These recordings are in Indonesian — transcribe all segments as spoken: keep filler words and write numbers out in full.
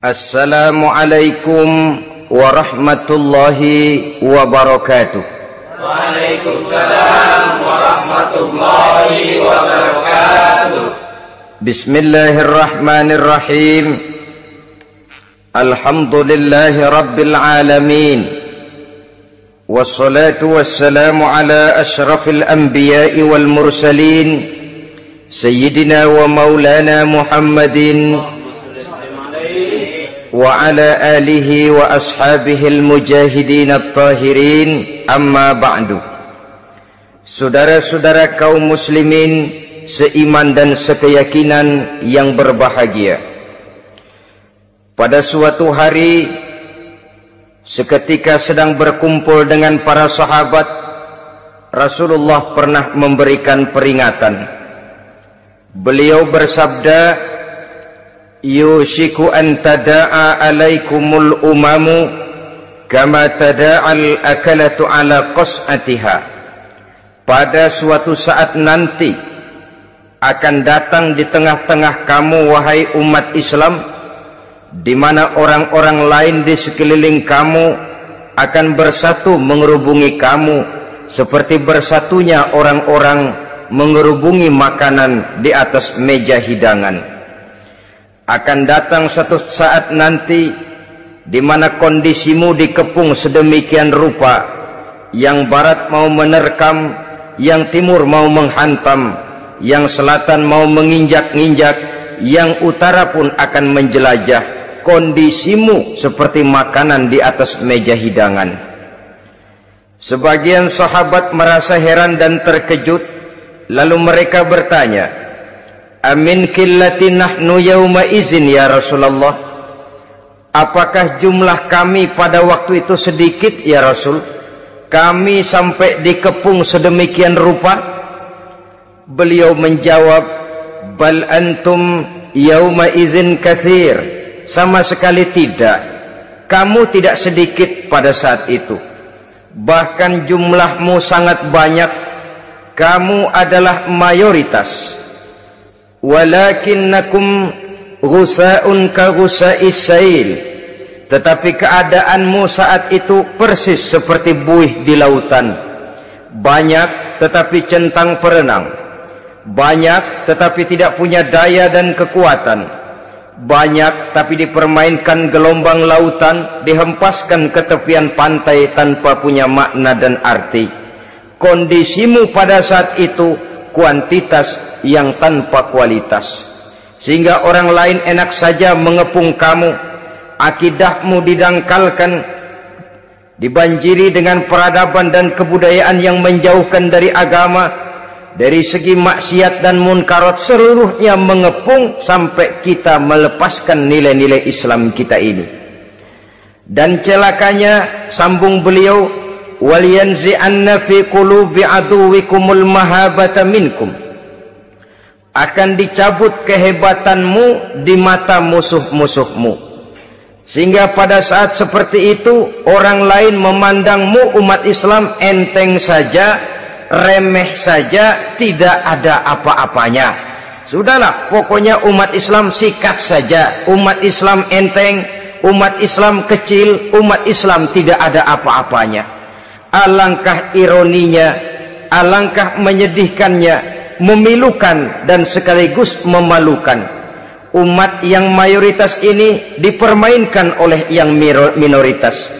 Assalamualaikum warahmatullahi wabarakatuh. Waalaikumsalam warahmatullahi wabarakatuh. Bismillahirrahmanirrahim. Alhamdulillahi rabbil alamin. Wassalatu wassalamu ala asyrafil anbiya'i wal mursalin sayyidina wa maulana Muhammadin wa ala alihi wa ashabihil mujahidin at-tahirin, amma ba'du. Saudara-saudara kaum muslimin seiman dan sekeyakinan yang berbahagia, pada suatu hari seketika sedang berkumpul dengan para sahabat, Rasulullah pernah memberikan peringatan. Beliau bersabda, yushiku an tada'a alaikumul umamu kama tada'al akalatu ala qas'atiha. Pada suatu saat nanti akan datang di tengah-tengah kamu, wahai umat Islam, di mana orang-orang lain di sekeliling kamu akan bersatu mengerubungi kamu seperti bersatunya orang-orang mengerubungi makanan di atas meja hidangan. Akan datang suatu saat nanti di mana kondisimu dikepung sedemikian rupa, yang barat mau menerkam, yang timur mau menghantam, yang selatan mau menginjak-injak, yang utara pun akan menjelajah. Kondisimu seperti makanan di atas meja hidangan. Sebagian sahabat merasa heran dan terkejut, lalu mereka bertanya, amin qillati nahnu yauma izin ya Rasulullah? Apakah jumlah kami pada waktu itu sedikit ya Rasul? Kami sampai dikepung sedemikian rupa? Beliau menjawab, bal antum yauma izin katsir. Sama sekali tidak. Kamu tidak sedikit pada saat itu. Bahkan jumlahmu sangat banyak. Kamu adalah mayoritas. Walakinnakum ghusa'un ka ghusa'is sail. Tetapi keadaanmu saat itu persis seperti buih di lautan. Banyak tetapi centang perenang. Banyak tetapi tidak punya daya dan kekuatan. Banyak tapi dipermainkan gelombang lautan, dihempaskan ke tepian pantai tanpa punya makna dan arti. Kondisimu pada saat itu kuantitas yang tanpa kualitas, sehingga orang lain enak saja mengepung kamu. Akidahmu didangkalkan, dibanjiri dengan peradaban dan kebudayaan yang menjauhkan dari agama. Dari segi maksiat dan munkarat seluruhnya mengepung, sampai kita melepaskan nilai-nilai Islam kita ini. Dan celakanya, sambung beliau, waliyanzi'anna fi qulubi aduwikumul mahabata minkum. Akan dicabut kehebatanmu di mata musuh-musuhmu, sehingga pada saat seperti itu orang lain memandangmu umat Islam enteng saja, remeh saja, tidak ada apa-apanya. Sudahlah, pokoknya umat Islam sikat saja, umat Islam enteng, umat Islam kecil, umat Islam tidak ada apa-apanya. Alangkah ironinya, alangkah menyedihkannya, memilukan dan sekaligus memalukan. Umat yang mayoritas ini dipermainkan oleh yang minoritas.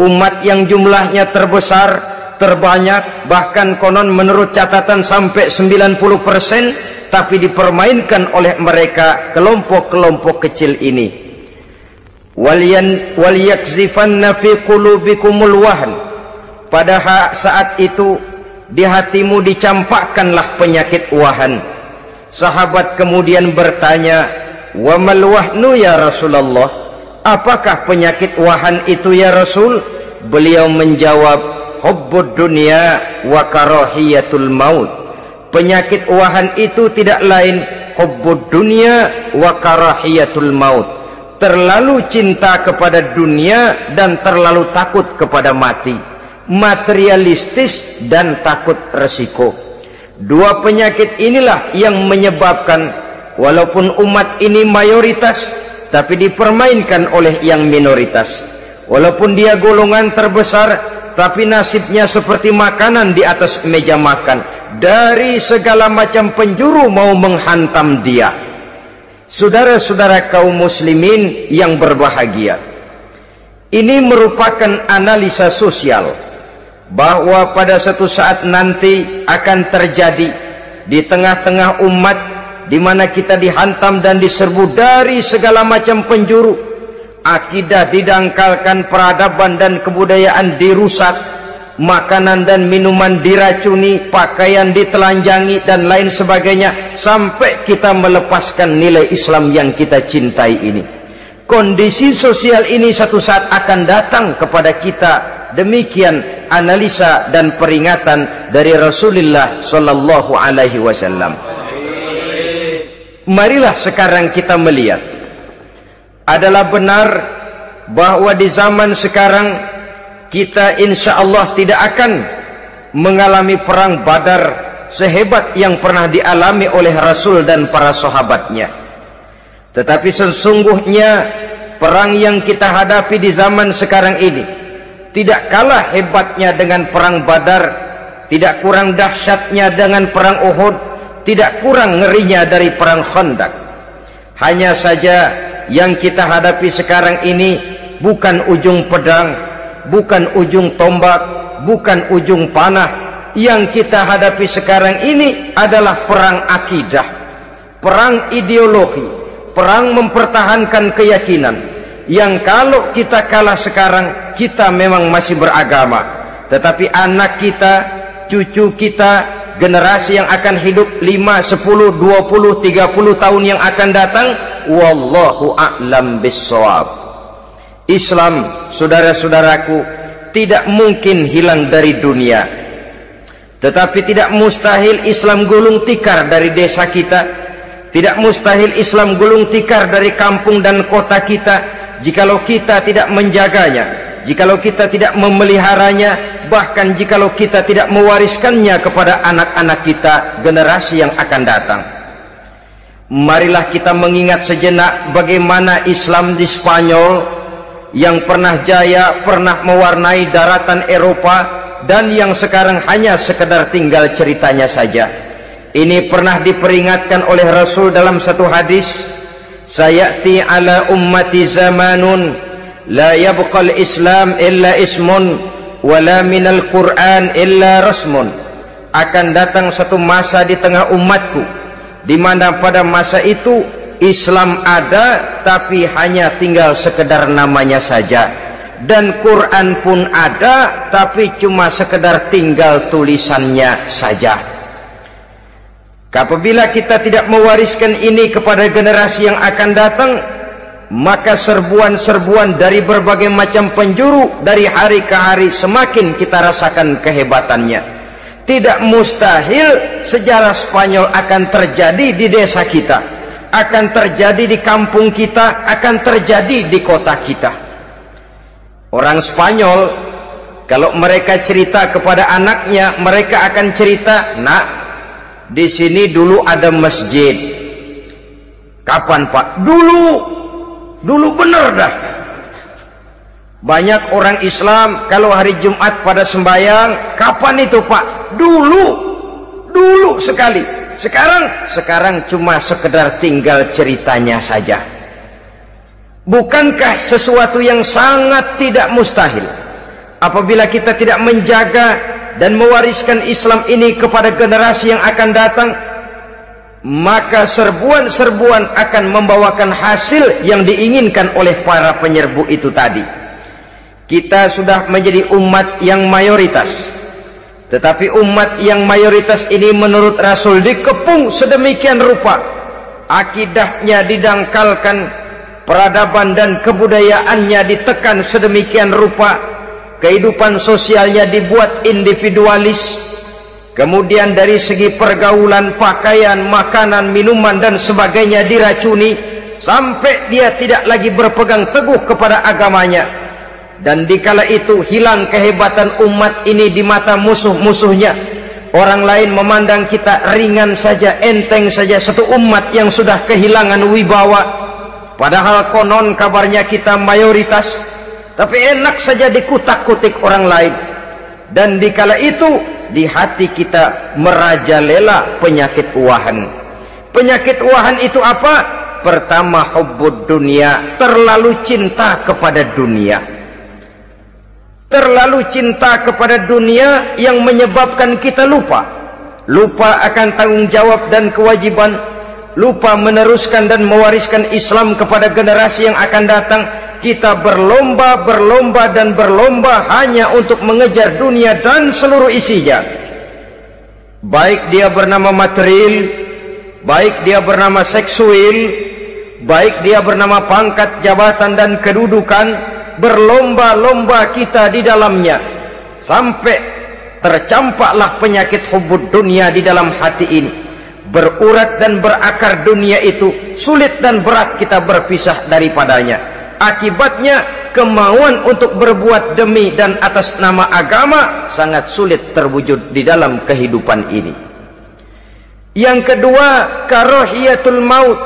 Umat yang jumlahnya terbesar, terbanyak, bahkan konon menurut catatan sampai sembilan puluh persen, tapi dipermainkan oleh mereka, kelompok-kelompok kecil ini. Waliyakzifanna fi qulubikumul wahn. Pada saat itu di hatimu dicampakkanlah penyakit wahan. Sahabat kemudian bertanya, wa mal wahnu ya Rasulullah? Apakah penyakit wahan itu ya Rasul? Beliau menjawab, hubbud dunya wa karahiyatul maut. Penyakit wahan itu tidak lain hubbud dunya wa karahiyatul maut. Terlalu cinta kepada dunia dan terlalu takut kepada mati. materialistis, dan takut resiko. Dua penyakit inilah yang menyebabkan walaupun umat ini mayoritas, tapi dipermainkan oleh yang minoritas. Walaupun dia golongan terbesar, tapi nasibnya seperti makanan di atas meja makan. Dari segala macam penjuru mau menghantam dia. Saudara-saudara kaum muslimin yang berbahagia, ini merupakan analisa sosial bahwa pada satu saat nanti akan terjadi di tengah-tengah umat, di mana kita dihantam dan diserbu dari segala macam penjuru. Akidah didangkalkan, peradaban dan kebudayaan dirusak, makanan dan minuman diracuni, pakaian ditelanjangi, dan lain sebagainya, sampai kita melepaskan nilai Islam yang kita cintai ini. Kondisi sosial ini satu saat akan datang kepada kita. Demikian analisa dan peringatan dari Rasulullah Sallallahu Alaihi Wasallam. Marilah sekarang kita melihat, adalah benar bahwa di zaman sekarang kita insya Allah tidak akan mengalami perang Badar sehebat yang pernah dialami oleh Rasul dan para sahabatnya. Tetapi sesungguhnya perang yang kita hadapi di zaman sekarang ini tidak kalah hebatnya dengan perang Badar, tidak kurang dahsyatnya dengan perang Uhud, tidak kurang ngerinya dari perang Khandaq. Hanya saja yang kita hadapi sekarang ini bukan ujung pedang, bukan ujung tombak, bukan ujung panah. Yang kita hadapi sekarang ini adalah perang akidah, perang ideologi, perang mempertahankan keyakinan. Yang kalau kita kalah sekarang, kita memang masih beragama, tetapi anak kita, cucu kita, generasi yang akan hidup lima, sepuluh, dua puluh, tiga puluh tahun yang akan datang, wallahu a'lam bissawab. Islam, saudara-saudaraku, tidak mungkin hilang dari dunia, tetapi tidak mustahil Islam gulung tikar dari desa kita. Tidak mustahil Islam gulung tikar dari kampung dan kota kita, jikalau kita tidak menjaganya, jikalau kita tidak memeliharanya, bahkan jikalau kita tidak mewariskannya kepada anak-anak kita, generasi yang akan datang. Marilah kita mengingat sejenak bagaimana Islam di Spanyol yang pernah jaya, pernah mewarnai daratan Eropa, dan yang sekarang hanya sekedar tinggal ceritanya saja. Ini pernah diperingatkan oleh Rasul dalam satu hadis, sayati ala ummati zamanun la yabqal islam illa ismun wala minal quran illa rasmun. Akan datang satu masa di tengah umatku di mana pada masa itu Islam ada tapi hanya tinggal sekedar namanya saja, dan Quran pun ada tapi cuma sekedar tinggal tulisannya saja. Apabila kita tidak mewariskan ini kepada generasi yang akan datang, maka serbuan-serbuan dari berbagai macam penjuru dari hari ke hari semakin kita rasakan kehebatannya. Tidak mustahil sejarah Spanyol akan terjadi di desa kita, akan terjadi di kampung kita, akan terjadi di kota kita. Orang Spanyol kalau mereka cerita kepada anaknya, mereka akan cerita, nak, di sini dulu ada masjid. Kapan, Pak? Dulu. Dulu bener dah. Banyak orang Islam kalau hari Jumat pada sembahyang, kapan itu, Pak? Dulu. Dulu sekali. Sekarang, sekarang cuma sekedar tinggal ceritanya saja. Bukankah sesuatu yang sangat tidak mustahil apabila kita tidak menjaga dan mewariskan Islam ini kepada generasi yang akan datang? Maka serbuan-serbuan akan membawakan hasil yang diinginkan oleh para penyerbu itu tadi. Kita sudah menjadi umat yang mayoritas, tetapi umat yang mayoritas ini menurut Rasul dikepung sedemikian rupa, akidahnya didangkalkan, peradaban dan kebudayaannya ditekan sedemikian rupa, kehidupan sosialnya dibuat individualis, kemudian dari segi pergaulan, pakaian, makanan, minuman, dan sebagainya diracuni, sampai dia tidak lagi berpegang teguh kepada agamanya. Dan dikala itu hilang kehebatan umat ini di mata musuh-musuhnya. Orang lain memandang kita ringan saja, enteng saja, satu umat yang sudah kehilangan wibawa. Padahal konon kabarnya kita mayoritas, tapi enak saja dikutak-kutik orang lain. Dan dikala itu di hati kita merajalela penyakit wahan. Penyakit wahan itu apa? Pertama, hubbud dunia, terlalu cinta kepada dunia. Terlalu cinta kepada dunia yang menyebabkan kita lupa. Lupa akan tanggung jawab dan kewajiban. Lupa meneruskan dan mewariskan Islam kepada generasi yang akan datang. Kita berlomba, berlomba, dan berlomba hanya untuk mengejar dunia dan seluruh isinya. Baik dia bernama material, baik dia bernama seksual, baik dia bernama pangkat, jabatan, dan kedudukan. Berlomba-lomba kita di dalamnya, sampai tercampaklah penyakit hubbud dunia di dalam hati ini. Berurat dan berakar dunia itu, sulit dan berat kita berpisah daripadanya. Akibatnya, kemauan untuk berbuat demi dan atas nama agama sangat sulit terwujud di dalam kehidupan ini. Yang kedua, karohiyatul maut,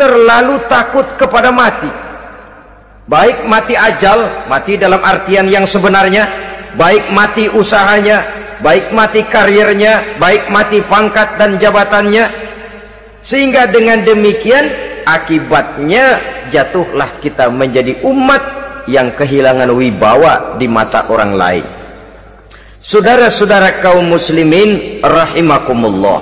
terlalu takut kepada mati. Baik mati ajal, mati dalam artian yang sebenarnya, baik mati usahanya, baik mati karirnya, baik mati pangkat dan jabatannya. Sehingga dengan demikian, akibatnya jatuhlah kita menjadi umat yang kehilangan wibawa di mata orang lain. Saudara-saudara kaum muslimin rahimakumullah,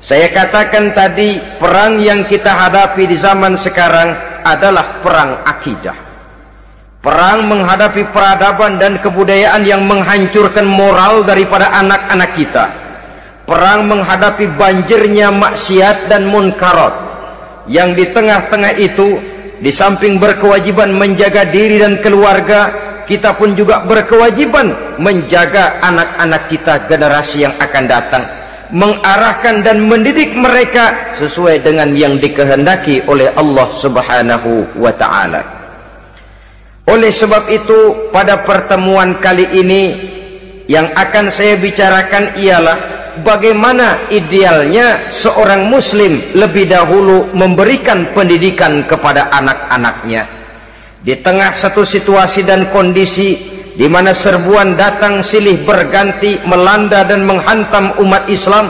saya katakan tadi, perang yang kita hadapi di zaman sekarang adalah perang akidah. Perang menghadapi peradaban dan kebudayaan yang menghancurkan moral daripada anak-anak kita. Perang menghadapi banjirnya maksiat dan munkarat. Yang di tengah-tengah itu, di samping berkewajiban menjaga diri dan keluarga, kita pun juga berkewajiban menjaga anak-anak kita, generasi yang akan datang, mengarahkan dan mendidik mereka sesuai dengan yang dikehendaki oleh Allah Subhanahu wa ta'ala. Oleh sebab itu, pada pertemuan kali ini yang akan saya bicarakan ialah bagaimana idealnya seorang muslim lebih dahulu memberikan pendidikan kepada anak-anaknya. Di tengah satu situasi dan kondisi di mana serbuan datang silih berganti melanda dan menghantam umat Islam,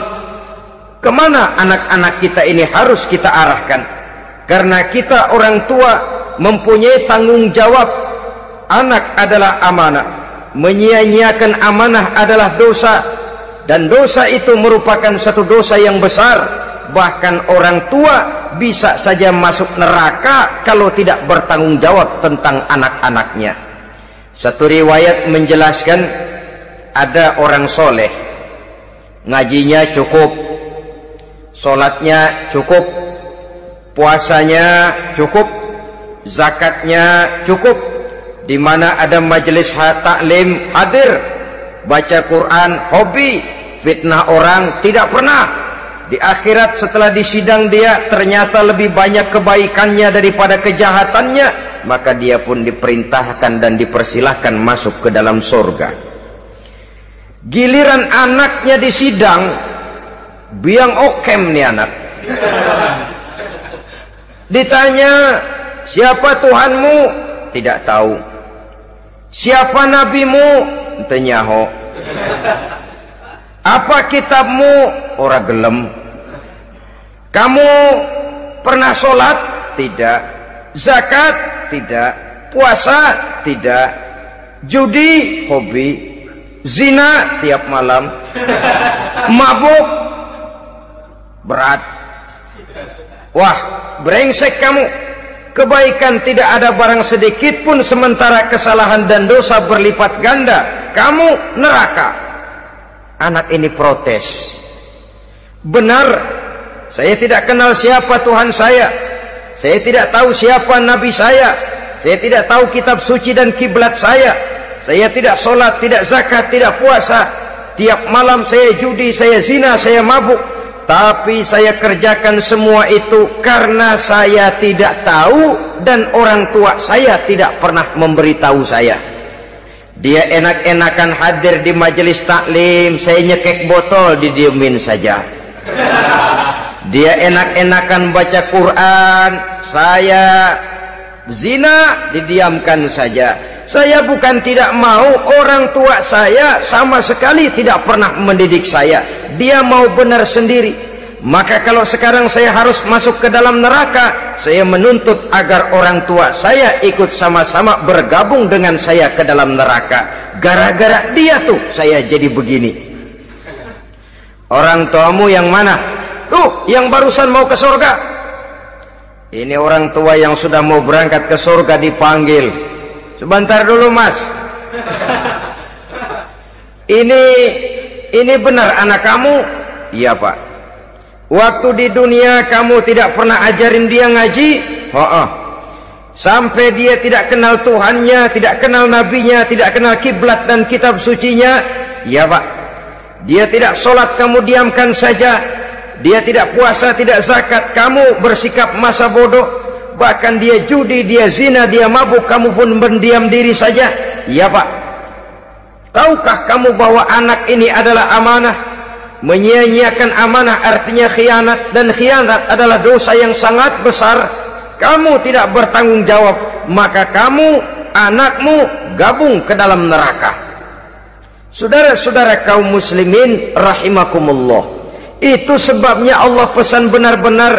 kemana anak-anak kita ini harus kita arahkan? Karena kita orang tua mempunyai tanggung jawab. Anak adalah amanah, menyia-nyiakan amanah adalah dosa, dan dosa itu merupakan satu dosa yang besar. Bahkan orang tua bisa saja masuk neraka kalau tidak bertanggung jawab tentang anak-anaknya. Satu riwayat menjelaskan, ada orang soleh, ngajinya cukup, sholatnya cukup, puasanya cukup, zakatnya cukup. Di mana ada majelis taklim hadir, baca Quran hobi, fitnah orang tidak pernah. Di akhirat setelah disidang dia ternyata lebih banyak kebaikannya daripada kejahatannya, maka dia pun diperintahkan dan dipersilahkan masuk ke dalam surga. Giliran anaknya disidang, biang okem nih anak. Ditanya, siapa Tuhanmu? Tidak tahu. Siapa nabimu? Tenyaho. Apa kitabmu? Ora gelem. Kamu pernah sholat? Tidak. Zakat? Tidak. Puasa? Tidak. Judi? Hobi. Zina? Tiap malam. Mabuk? Berat. Wah, brengsek kamu. Kebaikan tidak ada barang sedikit pun, sementara kesalahan dan dosa berlipat ganda. Kamu neraka. Anak ini protes. Benar, saya tidak kenal siapa Tuhan saya. Saya tidak tahu siapa nabi saya. Saya tidak tahu kitab suci dan kiblat saya. Saya tidak sholat, tidak zakat, tidak puasa. Tiap malam saya judi, saya zina, saya mabuk. Tapi saya kerjakan semua itu karena saya tidak tahu dan orang tua saya tidak pernah memberitahu saya. Dia enak-enakan hadir di majelis taklim, saya nyekek botol didiemin saja. Dia enak-enakan baca Quran, saya zina didiamkan saja. Saya bukan tidak mau, orang tua saya sama sekali tidak pernah mendidik saya. Dia mau benar sendiri. Maka kalau sekarang saya harus masuk ke dalam neraka, saya menuntut agar orang tua saya ikut sama-sama bergabung dengan saya ke dalam neraka. Gara-gara dia tuh saya jadi begini. Orang tuamu yang mana? Tuh, yang barusan mau ke surga. Ini orang tua yang sudah mau berangkat ke surga dipanggil. Sebentar dulu mas, ini ini benar anak kamu? Iya pak. Waktu di dunia kamu tidak pernah ajarin dia ngaji? Ho-oh. Sampai dia tidak kenal Tuhannya, tidak kenal nabinya, tidak kenal kiblat dan kitab sucinya? Iya pak. Dia tidak sholat kamu diamkan saja, dia tidak puasa, tidak zakat, kamu bersikap masa bodoh. Bahkan dia judi, dia zina, dia mabuk, kamu pun mendiam diri saja. Iya pak. Tahukah kamu bahwa anak ini adalah amanah? Menyia-nyiakan amanah artinya khianat, dan khianat adalah dosa yang sangat besar. Kamu tidak bertanggung jawab, maka kamu, anakmu gabung ke dalam neraka. Saudara-saudara kaum muslimin rahimakumullah, itu sebabnya Allah pesan benar-benar,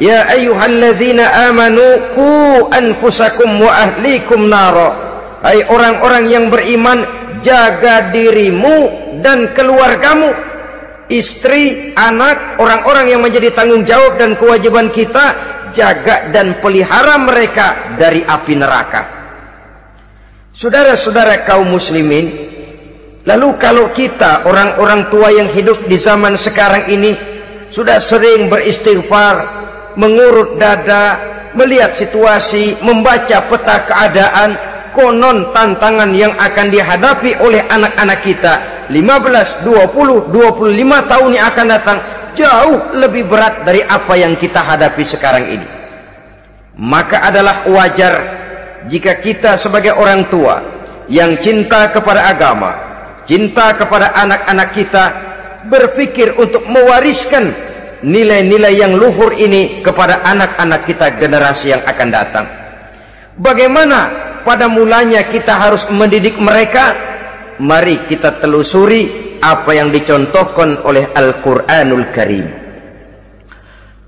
ya ayyuhalladzina amanu qu anfusakum wa ahlikum nara. Hai orang-orang yang beriman, jaga dirimu dan keluargamu, istri, anak, orang-orang yang menjadi tanggung jawab dan kewajiban kita, jaga dan pelihara mereka dari api neraka. Saudara-saudara kaum muslimin, lalu kalau kita orang-orang tua yang hidup di zaman sekarang ini sudah sering beristighfar, mengurut dada, melihat situasi, membaca peta keadaan, konon tantangan yang akan dihadapi oleh anak-anak kita lima belas, dua puluh, dua puluh lima tahun yang akan datang jauh lebih berat dari apa yang kita hadapi sekarang ini. Maka adalah wajar jika kita sebagai orang tua yang cinta kepada agama, cinta kepada anak-anak kita, berpikir untuk mewariskan nilai-nilai yang luhur ini kepada anak-anak kita generasi yang akan datang. Bagaimana pada mulanya kita harus mendidik mereka? Mari kita telusuri apa yang dicontohkan oleh Al-Quranul Karim.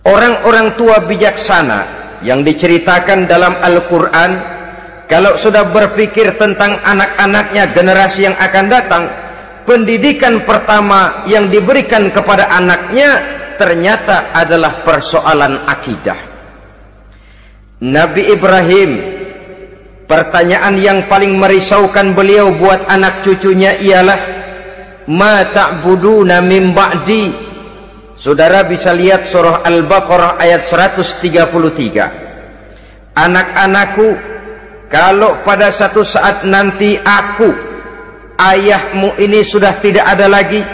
Orang-orang tua bijaksana yang diceritakan dalam Al-Quran, kalau sudah berpikir tentang anak-anaknya generasi yang akan datang, pendidikan pertama yang diberikan kepada anaknya ternyata adalah persoalan akidah. Nabi Ibrahim, pertanyaan yang paling merisaukan beliau buat anak cucunya ialah ma ta'buduna min ba'di. Saudara bisa lihat surah Al-Baqarah ayat seratus tiga puluh tiga. Anak-anakku, kalau pada satu saat nanti aku, ayahmu ini sudah tidak ada lagi,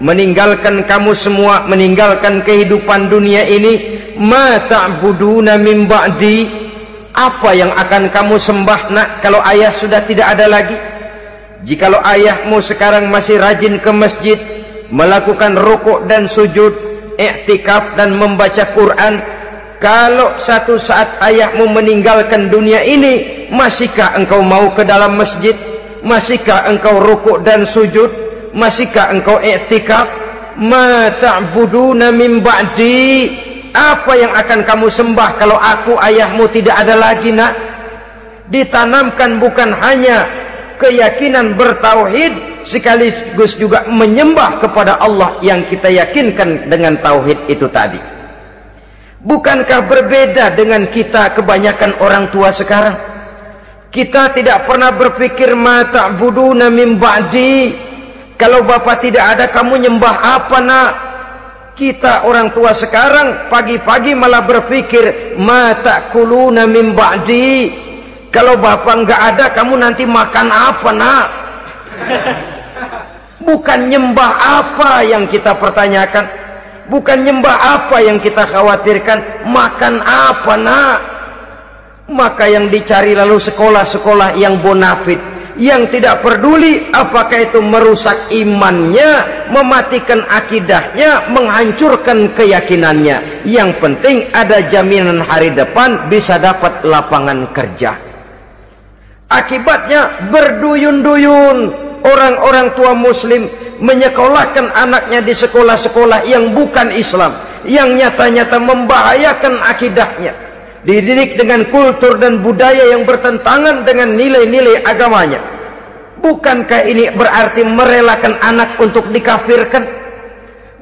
meninggalkan kamu semua, meninggalkan kehidupan dunia ini, ma ta'buduna min ba'di, apa yang akan kamu sembah nak kalau ayah sudah tidak ada lagi? Jikalau ayahmu sekarang masih rajin ke masjid, melakukan rukuk dan sujud, i'tikaf dan membaca Quran, kalau satu saat ayahmu meninggalkan dunia ini, masihkah engkau mau ke dalam masjid? Masihkah engkau rukuk dan sujud? Masihkah engkau i'tikaf? Ma ta'buduna min ba'di, apa yang akan kamu sembah kalau aku ayahmu tidak ada lagi nak? Ditanamkan bukan hanya keyakinan bertauhid, sekaligus juga menyembah kepada Allah yang kita yakinkan dengan tauhid itu tadi. Bukankah berbeda dengan kita kebanyakan orang tua sekarang? Kita tidak pernah berpikir ma ta'buduna min ba'di, kalau bapak tidak ada kamu nyembah apa nak? Kita orang tua sekarang pagi-pagi malah berpikir ma ta'kuluna min ba'di, kalau bapak nggak ada kamu nanti makan apa nak? Bukan nyembah apa yang kita pertanyakan, Bukan nyembah apa yang kita khawatirkan, makan apa nak. Maka yang dicari lalu sekolah-sekolah yang bonafit, yang tidak peduli apakah itu merusak imannya, mematikan akidahnya, menghancurkan keyakinannya. Yang penting ada jaminan hari depan bisa dapat lapangan kerja. Akibatnya berduyun-duyun orang-orang tua muslim menyekolahkan anaknya di sekolah-sekolah yang bukan Islam, yang nyata-nyata membahayakan akidahnya. Dididik dengan kultur dan budaya yang bertentangan dengan nilai-nilai agamanya. Bukankah ini berarti merelakan anak untuk dikafirkan?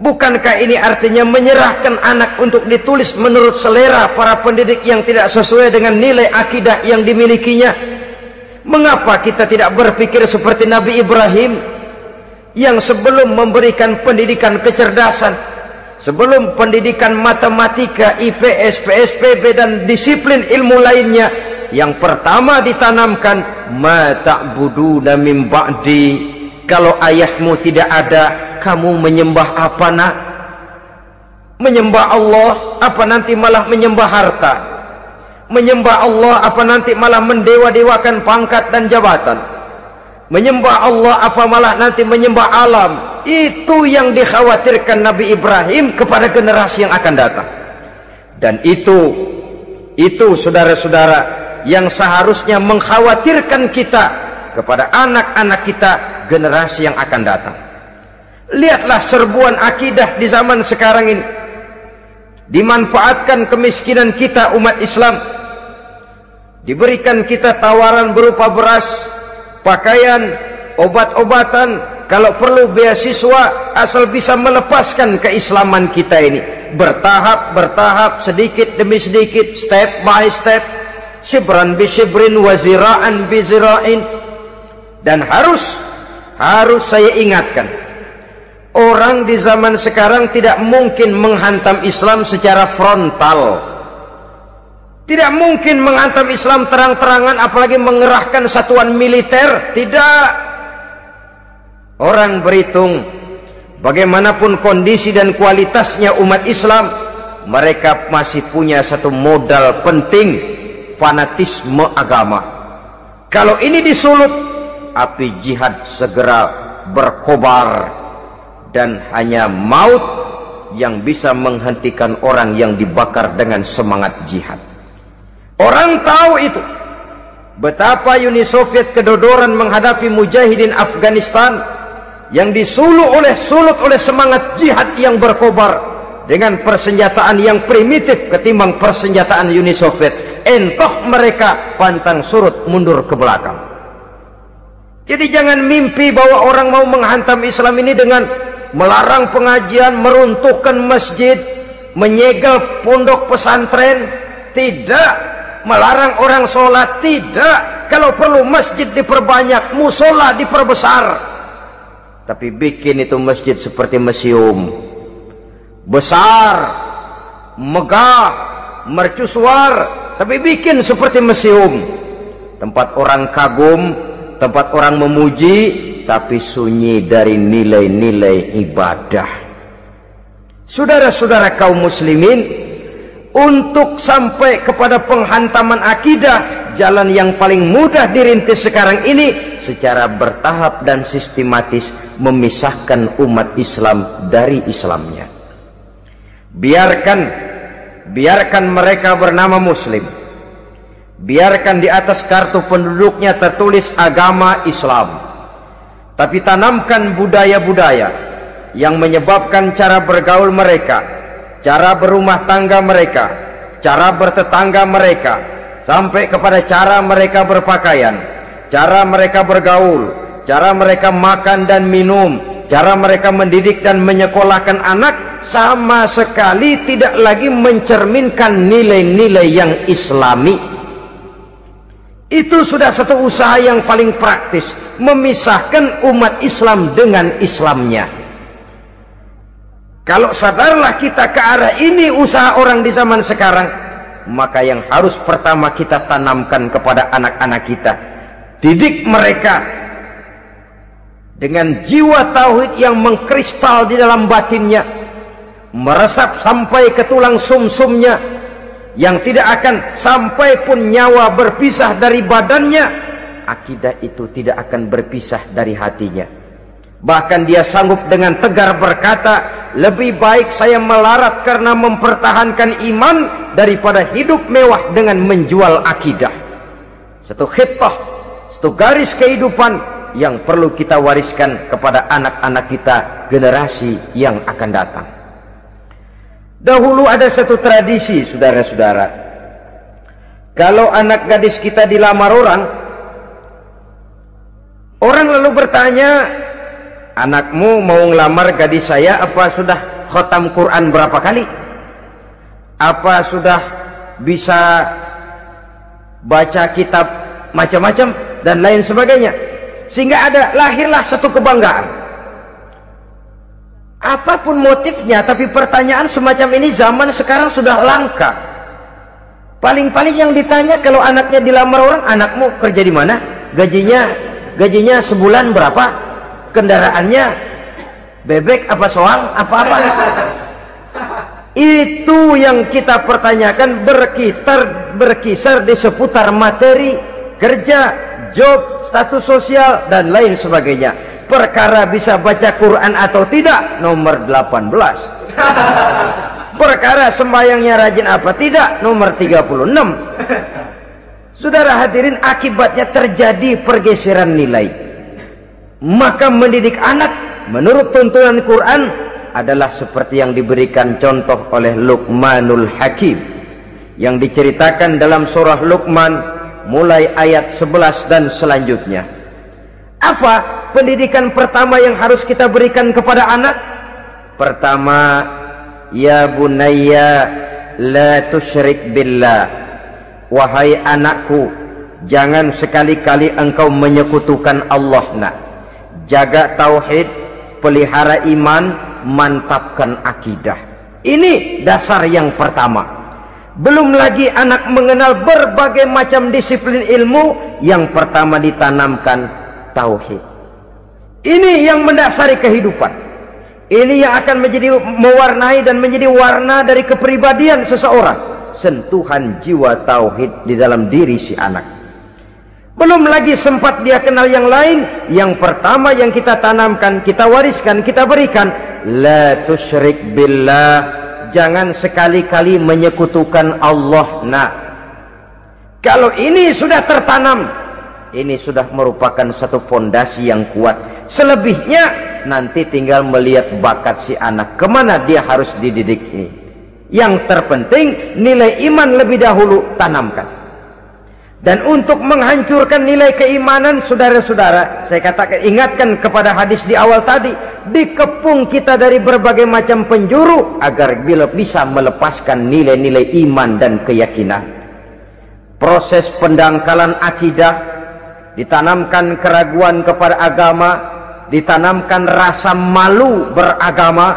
Bukankah ini artinya menyerahkan anak untuk ditulis menurut selera para pendidik yang tidak sesuai dengan nilai akidah yang dimilikinya? Mengapa kita tidak berpikir seperti Nabi Ibrahim, yang sebelum memberikan pendidikan kecerdasan, sebelum pendidikan matematika, I P S, P S P B, dan disiplin ilmu lainnya, yang pertama ditanamkan, ma ta'buduna min ba'di. Kalau ayahmu tidak ada, kamu menyembah apa nak? Menyembah Allah, apa nanti malah menyembah harta? Menyembah Allah, apa nanti malah mendewa-dewakan pangkat dan jabatan? Menyembah Allah, apa malah nanti menyembah alam? Itu yang dikhawatirkan Nabi Ibrahim kepada generasi yang akan datang. Dan itu itu saudara-saudara yang seharusnya mengkhawatirkan kita kepada anak-anak kita, generasi yang akan datang. Lihatlah serbuan akidah di zaman sekarang ini. Dimanfaatkan kemiskinan kita umat Islam. Diberikan kita tawaran berupa beras, pakaian, obat-obatan, kalau perlu beasiswa, asal bisa melepaskan keislaman kita ini. Bertahap, bertahap, sedikit demi sedikit, step by step, shibran bi shibrin wa zira'an bi zira'in. Dan harus, harus saya ingatkan, orang di zaman sekarang tidak mungkin menghantam Islam secara frontal. Tidak mungkin menghantam Islam terang-terangan, apalagi mengerahkan satuan militer. Tidak. Orang berhitung bagaimanapun kondisi dan kualitasnya umat Islam, mereka masih punya satu modal penting, fanatisme agama. Kalau ini disulut, api jihad segera berkobar, dan hanya maut yang bisa menghentikan orang yang dibakar dengan semangat jihad. Orang tahu itu. Betapa Uni Soviet kedodoran menghadapi mujahidin Afghanistan, yang disulut oleh sulut oleh semangat jihad yang berkobar, dengan persenjataan yang primitif ketimbang persenjataan Uni Soviet. Entah mereka pantang surut mundur ke belakang. Jadi jangan mimpi bahwa orang mau menghantam Islam ini dengan melarang pengajian, meruntuhkan masjid, menyegel pondok pesantren. Tidak. Melarang orang sholat. Tidak. Kalau perlu masjid diperbanyak, musola diperbesar. Tapi bikin itu masjid seperti museum, besar, megah, mercusuar, tapi bikin seperti museum, tempat orang kagum, tempat orang memuji, tapi sunyi dari nilai-nilai ibadah. Saudara-saudara kaum muslimin, untuk sampai kepada penghantaman akidah, jalan yang paling mudah dirintis sekarang ini secara bertahap dan sistematis, memisahkan umat Islam dari Islamnya. Biarkan, biarkan mereka bernama Muslim. Biarkan di atas kartu penduduknya tertulis agama Islam. Tapi tanamkan budaya-budaya yang menyebabkan cara bergaul mereka, cara berumah tangga mereka, cara bertetangga mereka, sampai kepada cara mereka berpakaian, cara mereka bergaul, cara mereka makan dan minum, cara mereka mendidik dan menyekolahkan anak, sama sekali tidak lagi mencerminkan nilai-nilai yang islami. Itu sudah satu usaha yang paling praktis, memisahkan umat Islam dengan Islamnya. Kalau sadarlah kita ke arah ini usaha orang di zaman sekarang, maka yang harus pertama kita tanamkan kepada anak-anak kita, didik mereka dengan jiwa tauhid yang mengkristal di dalam batinnya. meresap sampai ke tulang sumsumnya, yang tidak akan sampai pun nyawa berpisah dari badannya, akidah itu tidak akan berpisah dari hatinya. Bahkan dia sanggup dengan tegar berkata, lebih baik saya melarat karena mempertahankan iman daripada hidup mewah dengan menjual akidah. Satu khitbah, satu garis kehidupan yang perlu kita wariskan kepada anak-anak kita, generasi yang akan datang. Dahulu ada satu tradisi, saudara-saudara. Kalau anak gadis kita dilamar orang, orang lalu bertanya, anakmu mau ngelamar gadis saya, apa sudah khotam Quran berapa kali? Apa sudah bisa baca kitab macam-macam dan lain sebagainya? Sehingga ada lahirlah satu kebanggaan. Apapun motifnya, tapi pertanyaan semacam ini zaman sekarang sudah langka. Paling-paling yang ditanya kalau anaknya dilamar orang, anakmu kerja di mana? Gajinya, gajinya sebulan berapa? Kendaraannya bebek apa soang apa-apa? Itu yang kita pertanyakan, berkitar berkisar di seputar materi, kerja, job, status sosial dan lain sebagainya. Perkara bisa baca Quran atau tidak nomor delapan belas. Perkara sembahyangnya rajin apa tidak nomor tiga puluh enam. Saudara hadirin, akibatnya terjadi pergeseran nilai. Maka mendidik anak menurut tuntunan Quran adalah seperti yang diberikan contoh oleh Luqmanul Hakim, yang diceritakan dalam surah Luqman mulai ayat sebelas dan selanjutnya. Apa pendidikan pertama yang harus kita berikan kepada anak? Pertama, ya bunayya la tusyrik billah. Wahai anakku, jangan sekali-kali engkau menyekutukan Allah nak. Jaga tauhid, pelihara iman, mantapkan akidah. Ini dasar yang pertama. Belum lagi anak mengenal berbagai macam disiplin ilmu, yang pertama ditanamkan tauhid. Ini yang mendasari kehidupan. Ini yang akan menjadi mewarnai dan menjadi warna dari kepribadian seseorang. Sentuhan jiwa tauhid di dalam diri si anak. Belum lagi sempat dia kenal yang lain. Yang pertama yang kita tanamkan, kita wariskan, kita berikan, la tusyrik billah. Jangan sekali-kali menyekutukan Allah nak. Kalau ini sudah tertanam, ini sudah merupakan satu fondasi yang kuat. Selebihnya nanti tinggal melihat bakat si anak, kemana dia harus dididik ini. Yang terpenting nilai iman lebih dahulu tanamkan. Dan untuk menghancurkan nilai keimanan, saudara-saudara, saya katakan, ingatkan kepada hadis di awal tadi, dikepung kita dari berbagai macam penjuru agar bila bisa melepaskan nilai-nilai iman dan keyakinan. Proses pendangkalan akidah, ditanamkan keraguan kepada agama, ditanamkan rasa malu beragama,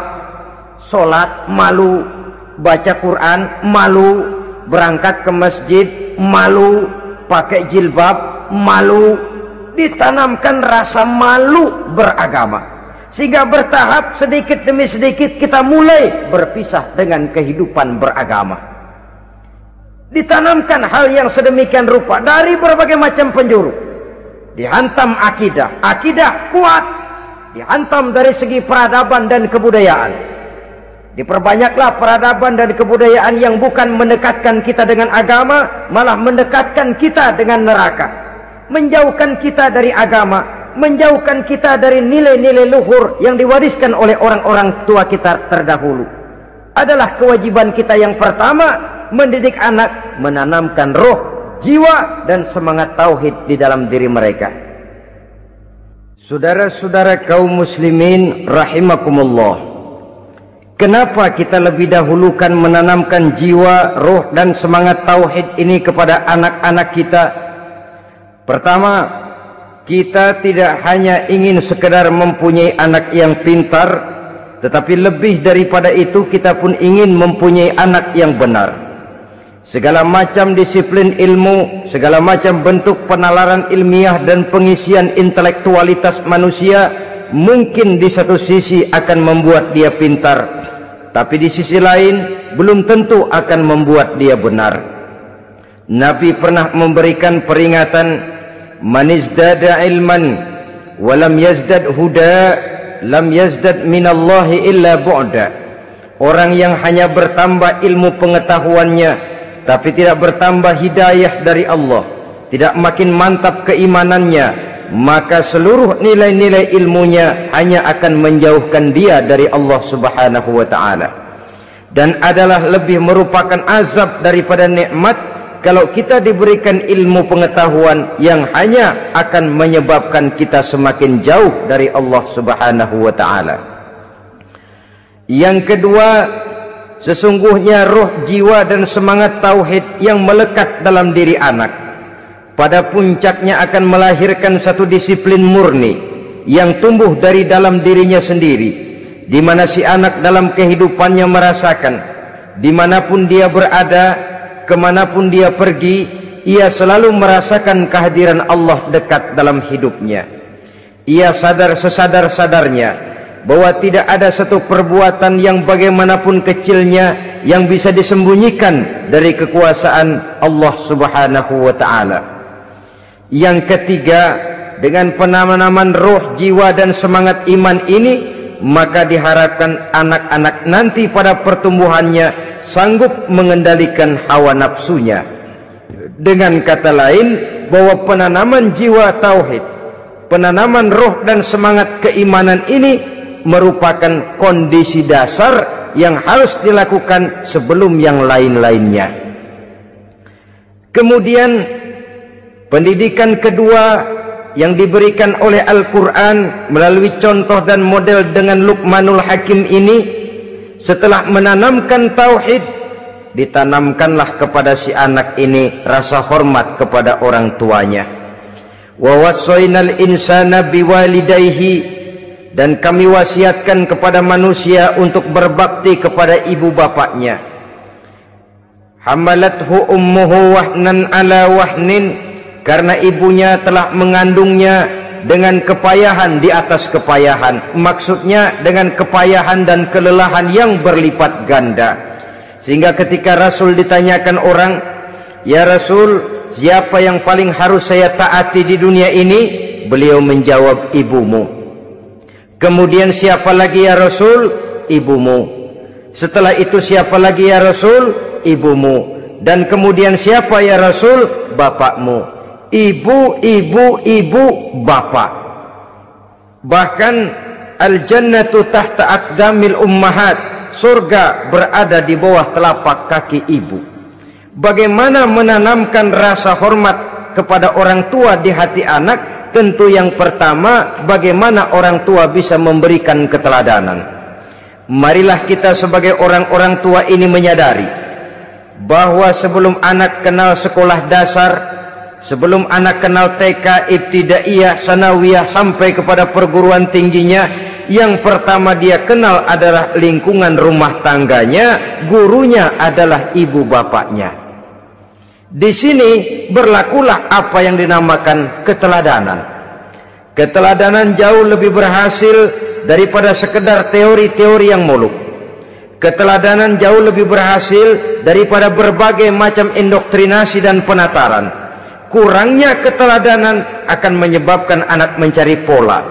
sholat malu, baca Quran malu, berangkat ke masjid malu, pakai jilbab malu, ditanamkan rasa malu beragama. Sehingga bertahap, sedikit demi sedikit kita mulai berpisah dengan kehidupan beragama. Ditanamkan hal yang sedemikian rupa dari berbagai macam penjuru. Dihantam akidah, akidah kuat. Dihantam dari segi peradaban dan kebudayaan. Diperbanyaklah peradaban dan kebudayaan yang bukan mendekatkan kita dengan agama, malah mendekatkan kita dengan neraka. Menjauhkan kita dari agama, menjauhkan kita dari nilai-nilai luhur yang diwariskan oleh orang-orang tua kita terdahulu. Adalah kewajiban kita yang pertama, mendidik anak, menanamkan roh, jiwa, dan semangat tauhid di dalam diri mereka. Saudara-saudara kaum muslimin rahimakumullah, kenapa kita lebih dahulukan menanamkan jiwa, roh, dan semangat tauhid ini kepada anak-anak kita? Pertama, kita tidak hanya ingin sekedar mempunyai anak yang pintar, tetapi lebih daripada itu kita pun ingin mempunyai anak yang benar. Segala macam disiplin ilmu, segala macam bentuk penalaran ilmiah dan pengisian intelektualitas manusia mungkin di satu sisi akan membuat dia pintar. tapi di sisi lain belum tentu akan membuat dia benar. Nabi pernah memberikan peringatan, man izdada ilman walam yazdad huda lam yazdad minallahi illa bu'da. Orang yang hanya bertambah ilmu pengetahuannya tapi tidak bertambah hidayah dari Allah, tidak makin mantap keimanannya, maka seluruh nilai-nilai ilmunya hanya akan menjauhkan dia dari Allah Subhanahu wa ta'ala. Dan adalah lebih merupakan azab daripada nikmat kalau kita diberikan ilmu pengetahuan yang hanya akan menyebabkan kita semakin jauh dari Allah Subhanahu wa ta'ala. Yang kedua, sesungguhnya ruh, jiwa dan semangat tauhid yang melekat dalam diri anak pada puncaknya akan melahirkan satu disiplin murni yang tumbuh dari dalam dirinya sendiri, di mana si anak dalam kehidupannya merasakan dimanapun dia berada, kemanapun dia pergi, ia selalu merasakan kehadiran Allah dekat dalam hidupnya. Ia sadar sesadar-sadarnya bahwa tidak ada satu perbuatan yang bagaimanapun kecilnya yang bisa disembunyikan dari kekuasaan Allah Subhanahu wa ta'ala. Yang ketiga, dengan penanaman roh, jiwa dan semangat iman ini, maka diharapkan anak-anak nanti pada pertumbuhannya sanggup mengendalikan hawa nafsunya. Dengan kata lain, bahwa penanaman jiwa tauhid, penanaman roh dan semangat keimanan ini merupakan kondisi dasar yang harus dilakukan sebelum yang lain-lainnya. Kemudian pendidikan kedua yang diberikan oleh Al-Quran melalui contoh dan model dengan Luqmanul Hakim ini, setelah menanamkan tauhid, ditanamkanlah kepada si anak ini rasa hormat kepada orang tuanya. Wa wassaynal insana biwalidayhi, dan kami wasiatkan kepada manusia untuk berbakti kepada ibu bapaknya. Hamalathu ummuhu wahnan ala wahnin, karena ibunya telah mengandungnya dengan kepayahan di atas kepayahan. Maksudnya dengan kepayahan dan kelelahan yang berlipat ganda. Sehingga ketika Rasul ditanyakan orang, "Ya Rasul, siapa yang paling harus saya taati di dunia ini?" Beliau menjawab, "Ibumu." Kemudian, "Siapa lagi ya Rasul?" "Ibumu." Setelah itu, "Siapa lagi ya Rasul?" "Ibumu." Dan kemudian, "Siapa ya Rasul?" "Bapakmu." Ibu, ibu, ibu, bapak. Bahkan al-jannatu tahta aqdamil ummahat, surga berada di bawah telapak kaki ibu. Bagaimana menanamkan rasa hormat kepada orang tua di hati anak? Tentu yang pertama, bagaimana orang tua bisa memberikan keteladanan. Marilah kita sebagai orang-orang tua ini menyadari bahwa sebelum anak kenal sekolah dasar, sebelum anak kenal T K, ibtidaiyah, sanawiyah, sampai kepada perguruan tingginya, yang pertama dia kenal adalah lingkungan rumah tangganya, gurunya adalah ibu bapaknya. Di sini berlakulah apa yang dinamakan keteladanan. Keteladanan jauh lebih berhasil daripada sekedar teori-teori yang muluk. Keteladanan jauh lebih berhasil daripada berbagai macam indoktrinasi dan penataran. Kurangnya keteladanan akan menyebabkan anak mencari pola.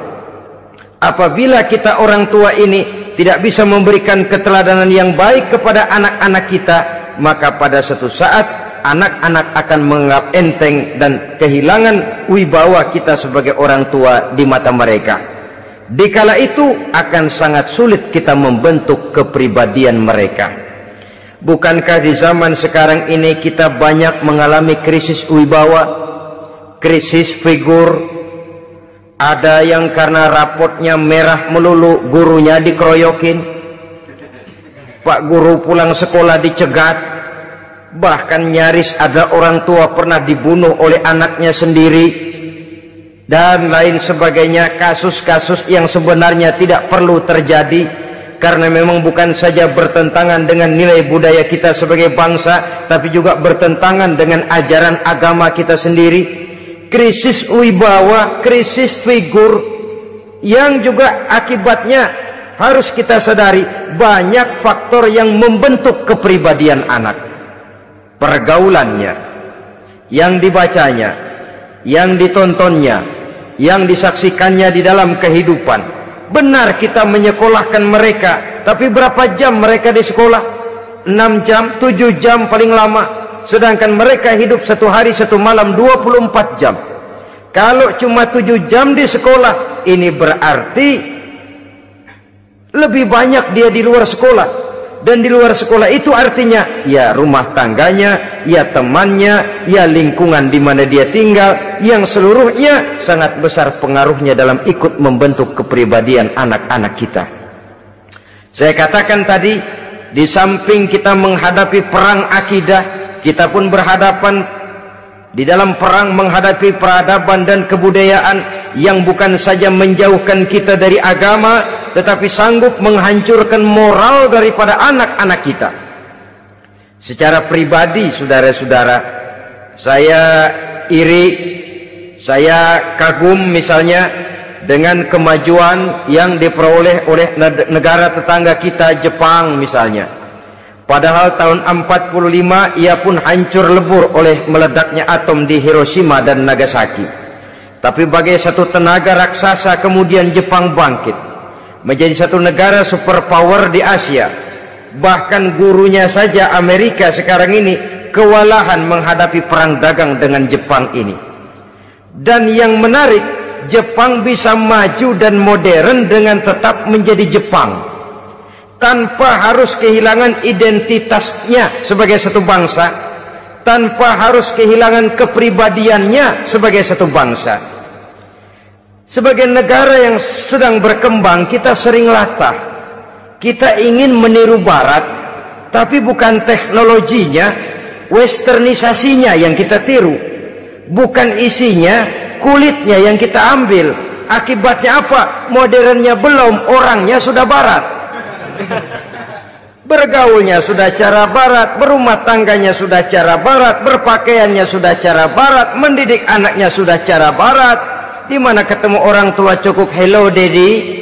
Apabila kita orang tua ini tidak bisa memberikan keteladanan yang baik kepada anak-anak kita, maka pada suatu saat anak-anak akan menganggap enteng dan kehilangan wibawa kita sebagai orang tua di mata mereka. Dikala itu akan sangat sulit kita membentuk kepribadian mereka. Bukankah di zaman sekarang ini kita banyak mengalami krisis wibawa, krisis figur? Ada yang karena raportnya merah melulu, gurunya dikeroyokin, pak guru pulang sekolah dicegat, bahkan nyaris ada orang tua pernah dibunuh oleh anaknya sendiri, dan lain sebagainya. Kasus-kasus yang sebenarnya tidak perlu terjadi, karena memang bukan saja bertentangan dengan nilai budaya kita sebagai bangsa, tapi juga bertentangan dengan ajaran agama kita sendiri. Krisis wibawa, krisis figur, yang juga akibatnya harus kita sadari banyak faktor yang membentuk kepribadian anak. Pergaulannya, yang dibacanya, yang ditontonnya, yang disaksikannya di dalam kehidupan. Benar kita menyekolahkan mereka, tapi berapa jam mereka di sekolah? enam jam, tujuh jam paling lama. Sedangkan mereka hidup satu hari satu malam dua puluh empat jam. Kalau cuma tujuh jam di sekolah, ini berarti lebih banyak dia di luar sekolah. Dan di luar sekolah itu artinya ya rumah tangganya, ya temannya, ya lingkungan di mana dia tinggal, yang seluruhnya sangat besar pengaruhnya dalam ikut membentuk kepribadian anak-anak kita. Saya katakan tadi, di samping kita menghadapi perang akidah, kita pun berhadapan di dalam perang menghadapi peradaban dan kebudayaan yang bukan saja menjauhkan kita dari agama, tetapi sanggup menghancurkan moral daripada anak-anak kita. Secara pribadi, saudara-saudara, saya iri, saya kagum misalnya dengan kemajuan yang diperoleh oleh negara tetangga kita, Jepang misalnya. Padahal tahun empat puluh lima ia pun hancur lebur oleh meledaknya atom di Hiroshima dan Nagasaki. Tapi bagai satu tenaga raksasa kemudian Jepang bangkit menjadi satu negara superpower di Asia. Bahkan gurunya saja Amerika sekarang ini kewalahan menghadapi perang dagang dengan Jepang ini. Dan yang menarik, Jepang bisa maju dan modern dengan tetap menjadi Jepang, tanpa harus kehilangan identitasnya sebagai satu bangsa, tanpa harus kehilangan kepribadiannya sebagai satu bangsa. Sebagai negara yang sedang berkembang, kita sering latah. Kita ingin meniru barat, tapi bukan teknologinya, westernisasinya yang kita tiru. Bukan isinya, kulitnya yang kita ambil. Akibatnya apa? Modernnya belum, orangnya sudah barat. Bergaulnya sudah cara barat, berumah tangganya sudah cara barat, berpakaiannya sudah cara barat, mendidik anaknya sudah cara barat. Di mana ketemu orang tua cukup hello daddy.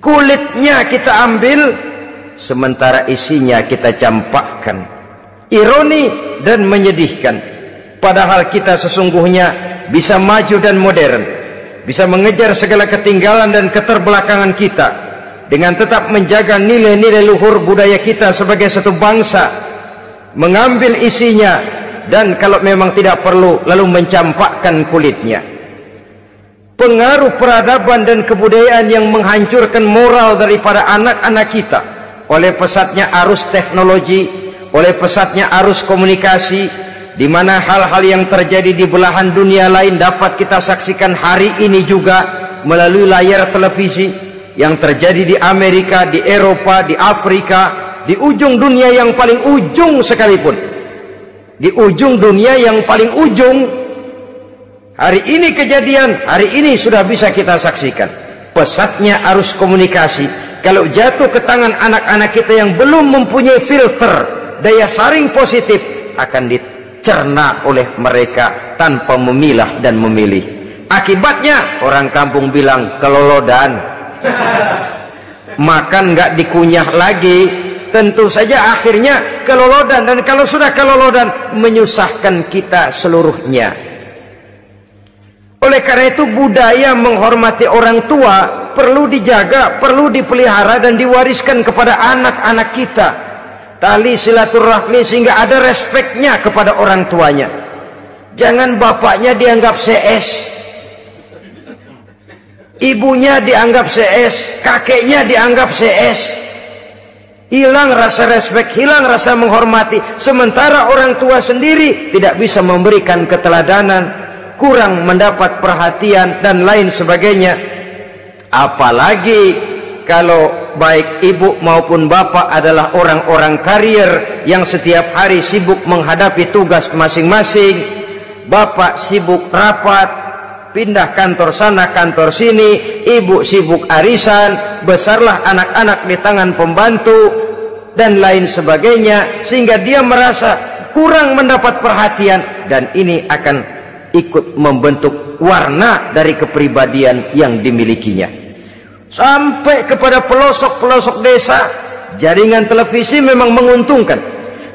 Kulitnya kita ambil, sementara isinya kita campakkan. Ironi dan menyedihkan. Padahal kita sesungguhnya bisa maju dan modern, bisa mengejar segala ketinggalan dan keterbelakangan kita dengan tetap menjaga nilai-nilai luhur budaya kita sebagai satu bangsa, mengambil isinya, dan kalau memang tidak perlu lalu mencampakkan kulitnya. Pengaruh peradaban dan kebudayaan yang menghancurkan moral daripada anak-anak kita oleh pesatnya arus teknologi, oleh pesatnya arus komunikasi, di mana hal-hal yang terjadi di belahan dunia lain dapat kita saksikan hari ini juga melalui layar televisi. Yang terjadi di Amerika, di Eropa, di Afrika, di ujung dunia yang paling ujung sekalipun, di ujung dunia yang paling ujung, hari ini kejadian, hari ini sudah bisa kita saksikan. Pesatnya arus komunikasi, kalau jatuh ke tangan anak-anak kita yang belum mempunyai filter daya saring positif, akan dicerna oleh mereka tanpa memilah dan memilih. Akibatnya orang kampung bilang kelolodan. Makan nggak dikunyah lagi. Tentu saja akhirnya kelolodan, dan kalau sudah kelolodan menyusahkan kita seluruhnya. Oleh karena itu budaya menghormati orang tua perlu dijaga, perlu dipelihara dan diwariskan kepada anak-anak kita. Tali silaturahmi sehingga ada respeknya kepada orang tuanya. Jangan bapaknya dianggap C S, ibunya dianggap C S, kakeknya dianggap C S. Hilang rasa respek, hilang rasa menghormati. Sementara orang tua sendiri tidak bisa memberikan keteladanan, kurang mendapat perhatian dan lain sebagainya. Apalagi kalau baik ibu maupun bapak adalah orang-orang karier yang setiap hari sibuk menghadapi tugas masing-masing. Bapak sibuk rapat, pindah kantor sana kantor sini, ibu sibuk arisan, besarlah anak-anak di tangan pembantu dan lain sebagainya, sehingga dia merasa kurang mendapat perhatian, dan ini akan ikut membentuk warna dari kepribadian yang dimilikinya. Sampai kepada pelosok-pelosok desa, jaringan televisi memang menguntungkan.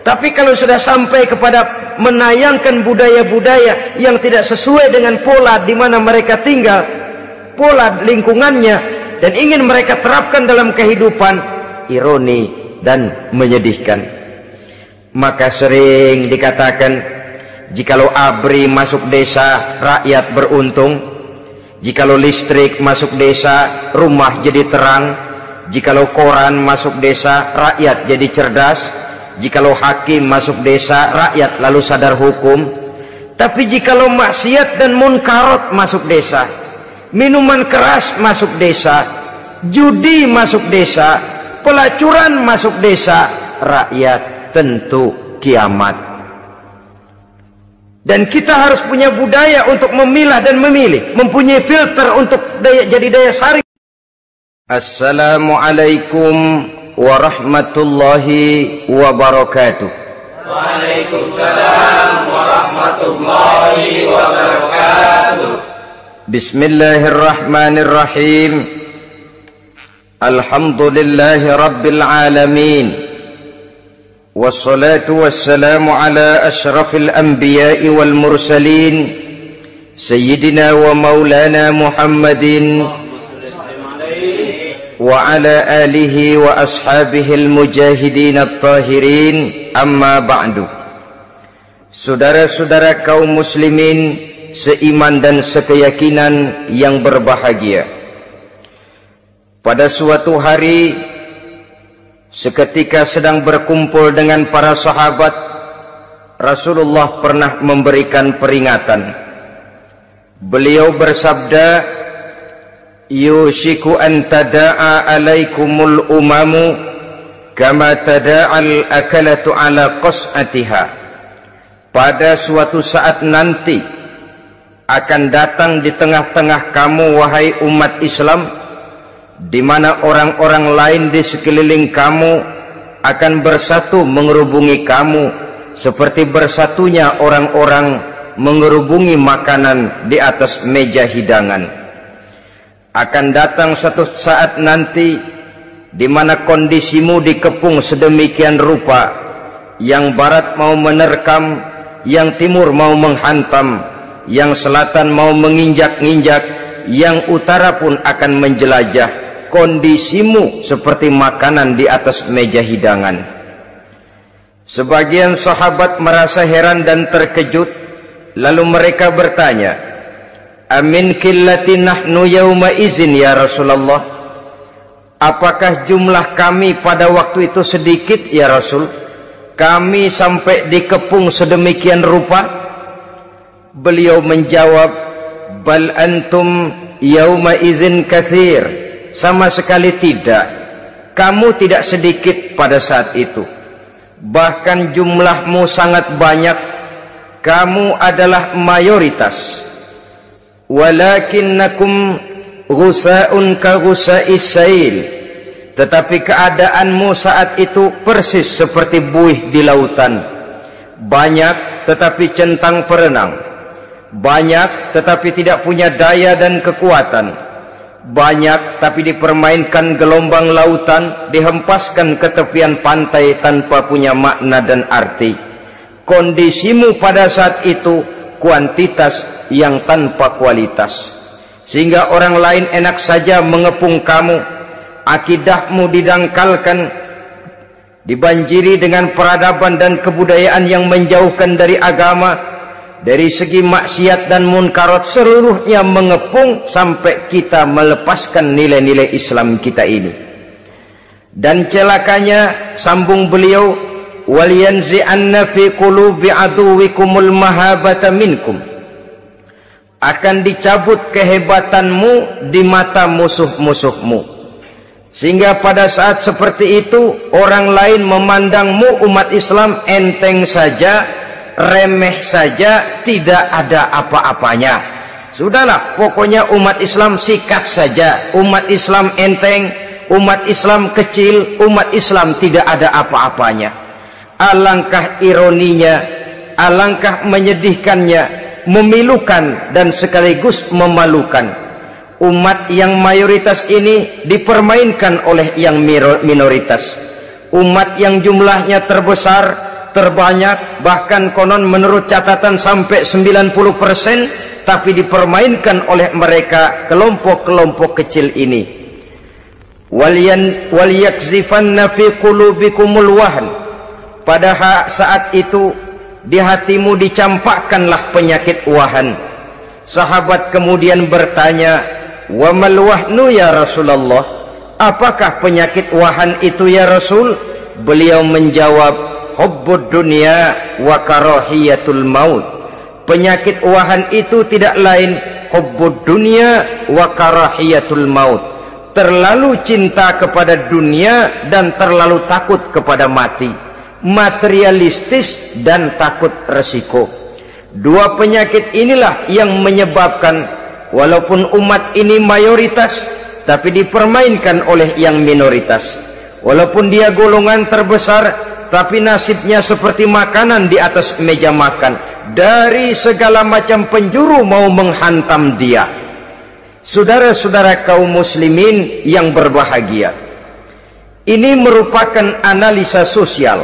Tapi kalau sudah sampai kepada menayangkan budaya-budaya yang tidak sesuai dengan pola di mana mereka tinggal, pola lingkungannya, dan ingin mereka terapkan dalam kehidupan, ironi dan menyedihkan. Maka sering dikatakan, jikalau ABRI masuk desa, rakyat beruntung. Jikalau listrik masuk desa, rumah jadi terang. Jikalau koran masuk desa, rakyat jadi cerdas. Jikalau hakim masuk desa, rakyat lalu sadar hukum. Tapi jikalau maksiat dan munkarat masuk desa, minuman keras masuk desa, judi masuk desa, pelacuran masuk desa, rakyat tentu kiamat. Dan kita harus punya budaya untuk memilah dan memilih, mempunyai filter untuk daya, jadi daya saring. Assalamualaikum warahmatullahi wabarakatuh. Waalaikumsalam warahmatullahi wabarakatuh. Bismillahirrahmanirrahim. Alhamdulillahi rabbil alamin. Wassalatu wassalamu ala asyrafil anbiya'i wal mursalin, sayyidina wa maulana Muhammadin wa ala alihi wa ashabihil mujahidin at-tahirin. Amma ba'du. Saudara-saudara kaum muslimin seiman dan sekeyakinan yang berbahagia, pada suatu hari seketika sedang berkumpul dengan para sahabat, Rasulullah pernah memberikan peringatan. Beliau bersabda, yushiku an tada'a alaikumul umamu kama tada'al akalatu ala qas'atiha. Pada suatu saat nanti akan datang di tengah-tengah kamu, wahai umat Islam, di mana orang-orang lain di sekeliling kamu akan bersatu mengerubungi kamu, seperti bersatunya orang-orang mengerubungi makanan di atas meja hidangan. Akan datang suatu saat nanti di mana kondisimu dikepung sedemikian rupa, yang barat mau menerkam, yang timur mau menghantam, yang selatan mau menginjak-injak, yang utara pun akan menjelajah. Kondisimu seperti makanan di atas meja hidangan. Sebagian sahabat merasa heran dan terkejut, lalu mereka bertanya, amin qillati nahnu yauma izin ya Rasulullah. Apakah jumlah kami pada waktu itu sedikit ya Rasul? Kami sampai dikepung sedemikian rupa. Beliau menjawab, bal antum yauma idzin katsir. Sama sekali tidak, kamu tidak sedikit pada saat itu, bahkan jumlahmu sangat banyak. Kamu adalah mayoritas. Walakinnakum ghusaun ka ghusais sail. Tetapi keadaanmu saat itu persis seperti buih di lautan, banyak tetapi centang perenang, banyak tetapi tidak punya daya dan kekuatan, banyak tapi dipermainkan gelombang lautan, dihempaskan ke tepian pantai tanpa punya makna dan arti. Kondisimu pada saat itu kuantitas yang tanpa kualitas, sehingga orang lain enak saja mengepung kamu. Akidahmu didangkalkan, dibanjiri dengan peradaban dan kebudayaan yang menjauhkan dari agama. Dari segi maksiat dan munkarat seluruhnya mengepung, sampai kita melepaskan nilai-nilai Islam kita ini. Dan celakanya, sambung beliau, waliyanzi'anna fi qulubi aduwikumul mahabata minkum. Akan dicabut kehebatanmu di mata musuh-musuhmu, sehingga pada saat seperti itu orang lain memandangmu umat Islam enteng saja, remeh saja, tidak ada apa-apanya. Sudahlah, pokoknya umat Islam sikat saja, umat Islam enteng, umat Islam kecil, umat Islam tidak ada apa-apanya. Alangkah ironinya, alangkah menyedihkannya memilukan dan sekaligus memalukan. Umat yang mayoritas ini dipermainkan oleh yang minoritas. Umat yang jumlahnya terbesar, terbanyak, bahkan konon menurut catatan sampai sembilan puluh persen, tapi dipermainkan oleh mereka, kelompok-kelompok kecil ini. Waliyakzifanna fi qulubikumul wahn, pada saat itu di hatimu dicampakkanlah penyakit wahan. Sahabat kemudian bertanya, wa mal wahnu ya Rasulullah, apakah penyakit wahan itu ya Rasul? Beliau menjawab, hubbud dunya wa karahiyatul maut. Penyakit wahan itu tidak lain hubbud dunya wa karahiyatul maut, terlalu cinta kepada dunia dan terlalu takut kepada mati, materialistis dan takut resiko. Dua penyakit inilah yang menyebabkan walaupun umat ini mayoritas tapi dipermainkan oleh yang minoritas. Walaupun dia golongan terbesar tapi nasibnya seperti makanan di atas meja makan, dari segala macam penjuru mau menghantam dia. Saudara-saudara kaum muslimin yang berbahagia, ini merupakan analisa sosial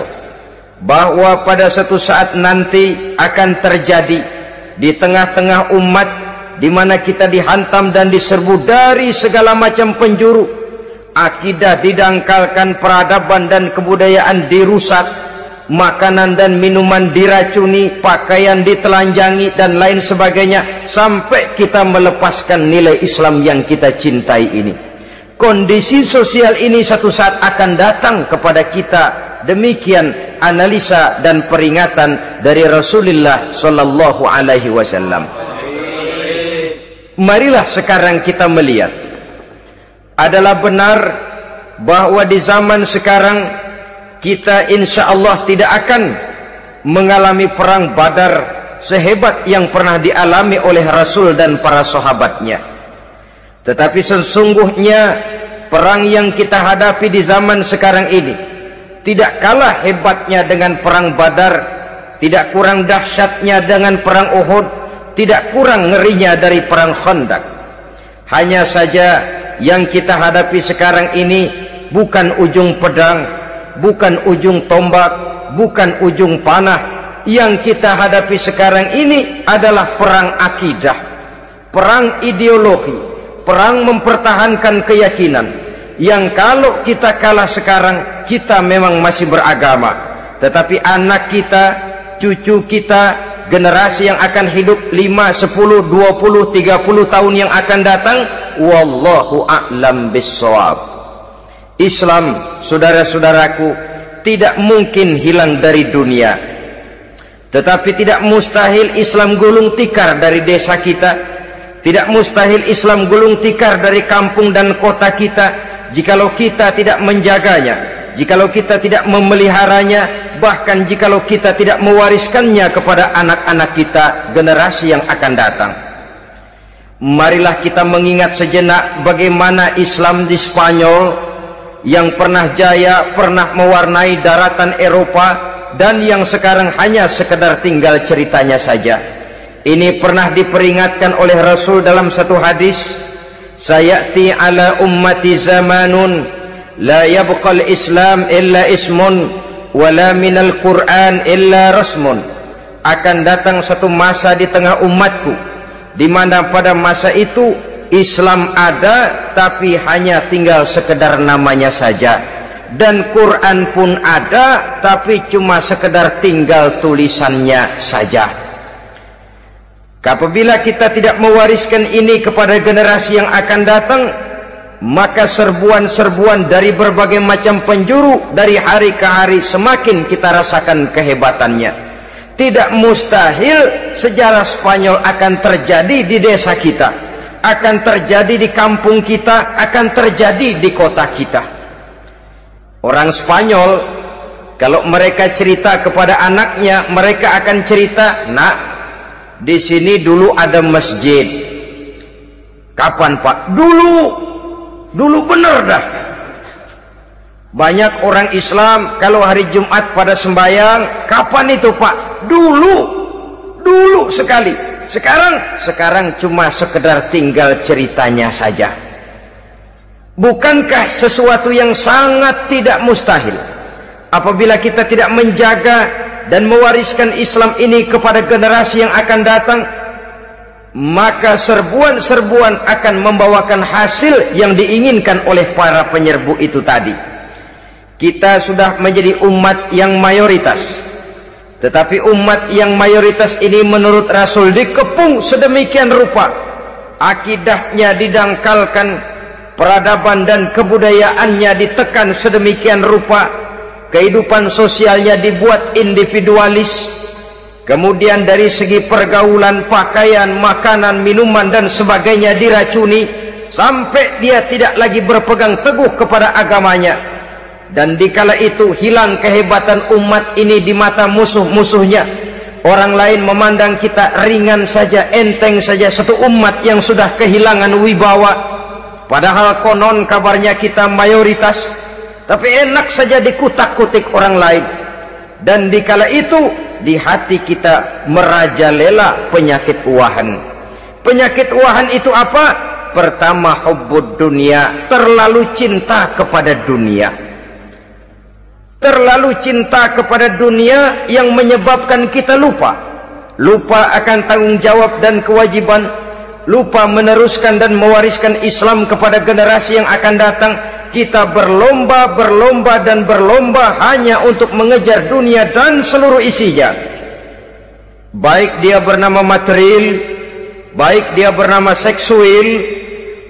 bahwa pada suatu saat nanti akan terjadi di tengah-tengah umat, di mana kita dihantam dan diserbu dari segala macam penjuru. Akidah didangkalkan, peradaban dan kebudayaan dirusak, makanan dan minuman diracuni, pakaian ditelanjangi dan lain sebagainya, sampai kita melepaskan nilai Islam yang kita cintai ini. Kondisi sosial ini satu saat akan datang kepada kita. Demikian analisa dan peringatan dari Rasulullah Shallallahu Alaihi Wasallam. Marilah sekarang kita melihat, adalah benar bahwa di zaman sekarang kita insya Allah tidak akan mengalami perang Badar sehebat yang pernah dialami oleh Rasul dan para sahabatnya. Tetapi sesungguhnya perang yang kita hadapi di zaman sekarang ini tidak kalah hebatnya dengan perang Badar, tidak kurang dahsyatnya dengan perang Uhud, tidak kurang ngerinya dari perang Khandaq. Hanya saja yang kita hadapi sekarang ini bukan ujung pedang, bukan ujung tombak, bukan ujung panah. Yang kita hadapi sekarang ini adalah perang akidah, perang ideologi, perang mempertahankan keyakinan. Yang kalau kita kalah sekarang, kita memang masih beragama, tetapi anak kita, cucu kita, generasi yang akan hidup lima, sepuluh, dua puluh, tiga puluh tahun yang akan datang, wallahu a'lam bissawab. Islam, saudara-saudaraku, tidak mungkin hilang dari dunia, tetapi tidak mustahil Islam gulung tikar dari desa kita, tidak mustahil Islam gulung tikar dari kampung dan kota kita, jikalau kita tidak menjaganya, jikalau kita tidak memeliharanya, bahkan jikalau kita tidak mewariskannya kepada anak-anak kita, generasi yang akan datang. Marilah kita mengingat sejenak bagaimana Islam di Spanyol yang pernah jaya, pernah mewarnai daratan Eropa, dan yang sekarang hanya sekedar tinggal ceritanya saja. Ini pernah diperingatkan oleh Rasul dalam satu hadis, sayati ala ummati zamanun la yabqal islam illa ismun wala minal quran illa rasmun. Akan datang satu masa di tengah umatku di mana pada masa itu Islam ada tapi hanya tinggal sekedar namanya saja, dan Quran pun ada tapi cuma sekedar tinggal tulisannya saja. Apabila kita tidak mewariskan ini kepada generasi yang akan datang, maka serbuan-serbuan dari berbagai macam penjuru dari hari ke hari semakin kita rasakan kehebatannya. Tidak mustahil sejarah Spanyol akan terjadi di desa kita, akan terjadi di kampung kita, akan terjadi di kota kita. Orang Spanyol, kalau mereka cerita kepada anaknya, mereka akan cerita, nak, di sini dulu ada masjid. Kapan pak? Dulu, dulu bener dah. Banyak orang Islam kalau hari Jumat pada sembahyang, kapan itu pak? Dulu, dulu sekali. Sekarang sekarang cuma sekedar tinggal ceritanya saja. Bukankah sesuatu yang sangat tidak mustahil apabila kita tidak menjaga dan mewariskan Islam ini kepada generasi yang akan datang? Maka serbuan-serbuan akan membawakan hasil yang diinginkan oleh para penyerbu itu tadi. Kita sudah menjadi umat yang mayoritas, tetapi umat yang mayoritas ini menurut Rasul dikepung sedemikian rupa, akidahnya didangkalkan, peradaban dan kebudayaannya ditekan sedemikian rupa, kehidupan sosialnya dibuat individualis. Kemudian dari segi pergaulan, pakaian, makanan, minuman dan sebagainya diracuni sampai dia tidak lagi berpegang teguh kepada agamanya. Dan dikala itu hilang kehebatan umat ini di mata musuh-musuhnya. Orang lain memandang kita ringan saja, enteng saja, satu umat yang sudah kehilangan wibawa. Padahal konon kabarnya kita mayoritas, tapi enak saja dikutak-kutik orang lain. Dan dikala itu di hati kita merajalela penyakit wahan. Penyakit wahan itu apa? Pertama, hubbud dunia, terlalu cinta kepada dunia. Terlalu cinta kepada dunia yang menyebabkan kita lupa. Lupa akan tanggung jawab dan kewajiban, lupa meneruskan dan mewariskan Islam kepada generasi yang akan datang. Kita berlomba, berlomba, dan berlomba hanya untuk mengejar dunia dan seluruh isinya. Baik dia bernama material, baik dia bernama seksual,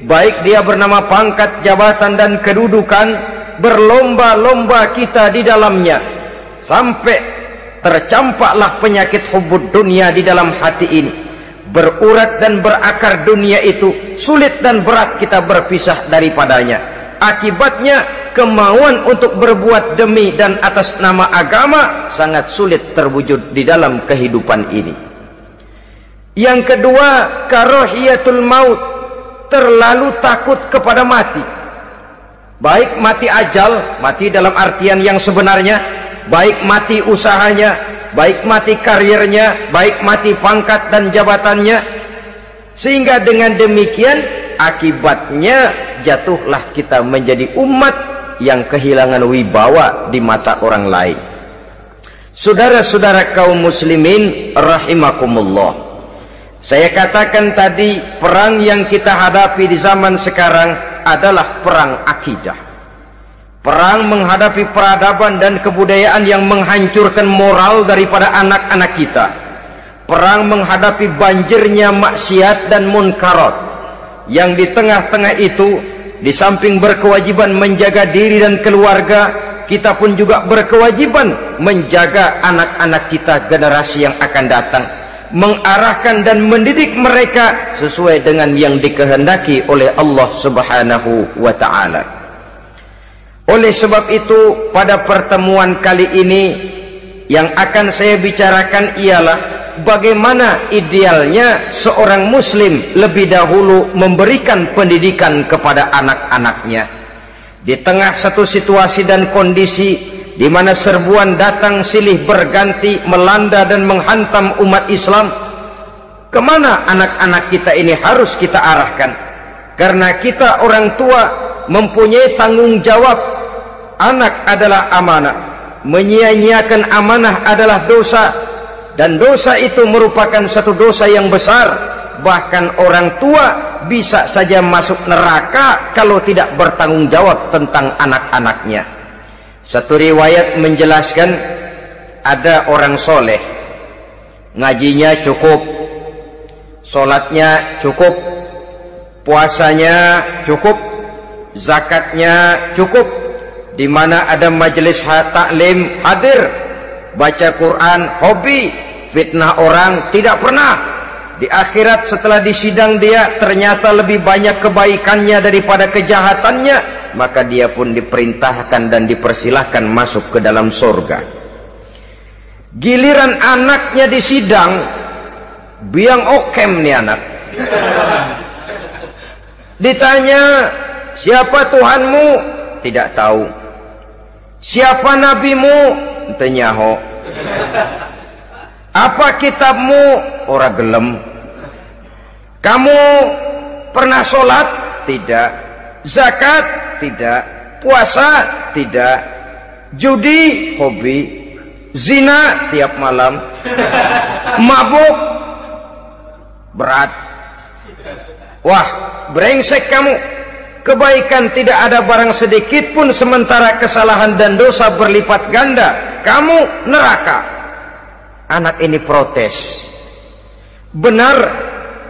baik dia bernama pangkat, jabatan, dan kedudukan. Berlomba-lomba kita di dalamnya. Sampai tercampaklah penyakit hubbud dunia di dalam hati ini. Berurat dan berakar dunia itu, sulit dan berat kita berpisah daripadanya. Akibatnya kemauan untuk berbuat demi dan atas nama agama sangat sulit terwujud di dalam kehidupan ini. Yang kedua, karohiyatul maut, terlalu takut kepada mati. Baik mati ajal, mati dalam artian yang sebenarnya, baik mati usahanya, baik mati karirnya, baik mati pangkat dan jabatannya. Sehingga dengan demikian akibatnya jatuhlah kita menjadi umat yang kehilangan wibawa di mata orang lain. Saudara-saudara kaum muslimin rahimakumullah, saya katakan tadi perang yang kita hadapi di zaman sekarang adalah perang akidah. Perang menghadapi peradaban dan kebudayaan yang menghancurkan moral daripada anak-anak kita. Perang menghadapi banjirnya maksiat dan munkarat. Yang di tengah-tengah itu, di samping berkewajiban menjaga diri dan keluarga, kita pun juga berkewajiban menjaga anak-anak kita generasi yang akan datang, mengarahkan dan mendidik mereka sesuai dengan yang dikehendaki oleh Allah Subhanahu wa ta'ala. Oleh sebab itu, pada pertemuan kali ini yang akan saya bicarakan ialah bagaimana idealnya seorang muslim lebih dahulu memberikan pendidikan kepada anak-anaknya. Di tengah satu situasi dan kondisi di mana serbuan datang silih berganti melanda dan menghantam umat Islam, kemana anak-anak kita ini harus kita arahkan? Karena kita orang tua mempunyai tanggung jawab. Anak adalah amanah, menyia-nyiakan amanah adalah dosa. Dan dosa itu merupakan satu dosa yang besar. Bahkan orang tua bisa saja masuk neraka kalau tidak bertanggung jawab tentang anak-anaknya. Satu riwayat menjelaskan ada orang soleh, ngajinya cukup, sholatnya cukup, puasanya cukup, zakatnya cukup. Di mana ada majelis taklim hadir, baca Quran hobi, fitnah orang tidak pernah. Di akhirat setelah disidang dia ternyata lebih banyak kebaikannya daripada kejahatannya, maka dia pun diperintahkan dan dipersilahkan masuk ke dalam surga. Giliran anaknya disidang, biang okem nih anak. Ditanya, siapa Tuhanmu? Tidak tahu. Siapa nabimu? Tenyaho. Apa kitabmu? Ora gelem. Kamu pernah sholat? Tidak. Zakat? Tidak. Puasa? Tidak. Judi? Hobi. Zina? Tiap malam. Mabuk? Berat. Wah, brengsek kamu. Kebaikan tidak ada barang sedikit pun, sementara kesalahan dan dosa berlipat ganda. Kamu neraka. Anak ini protes. Benar,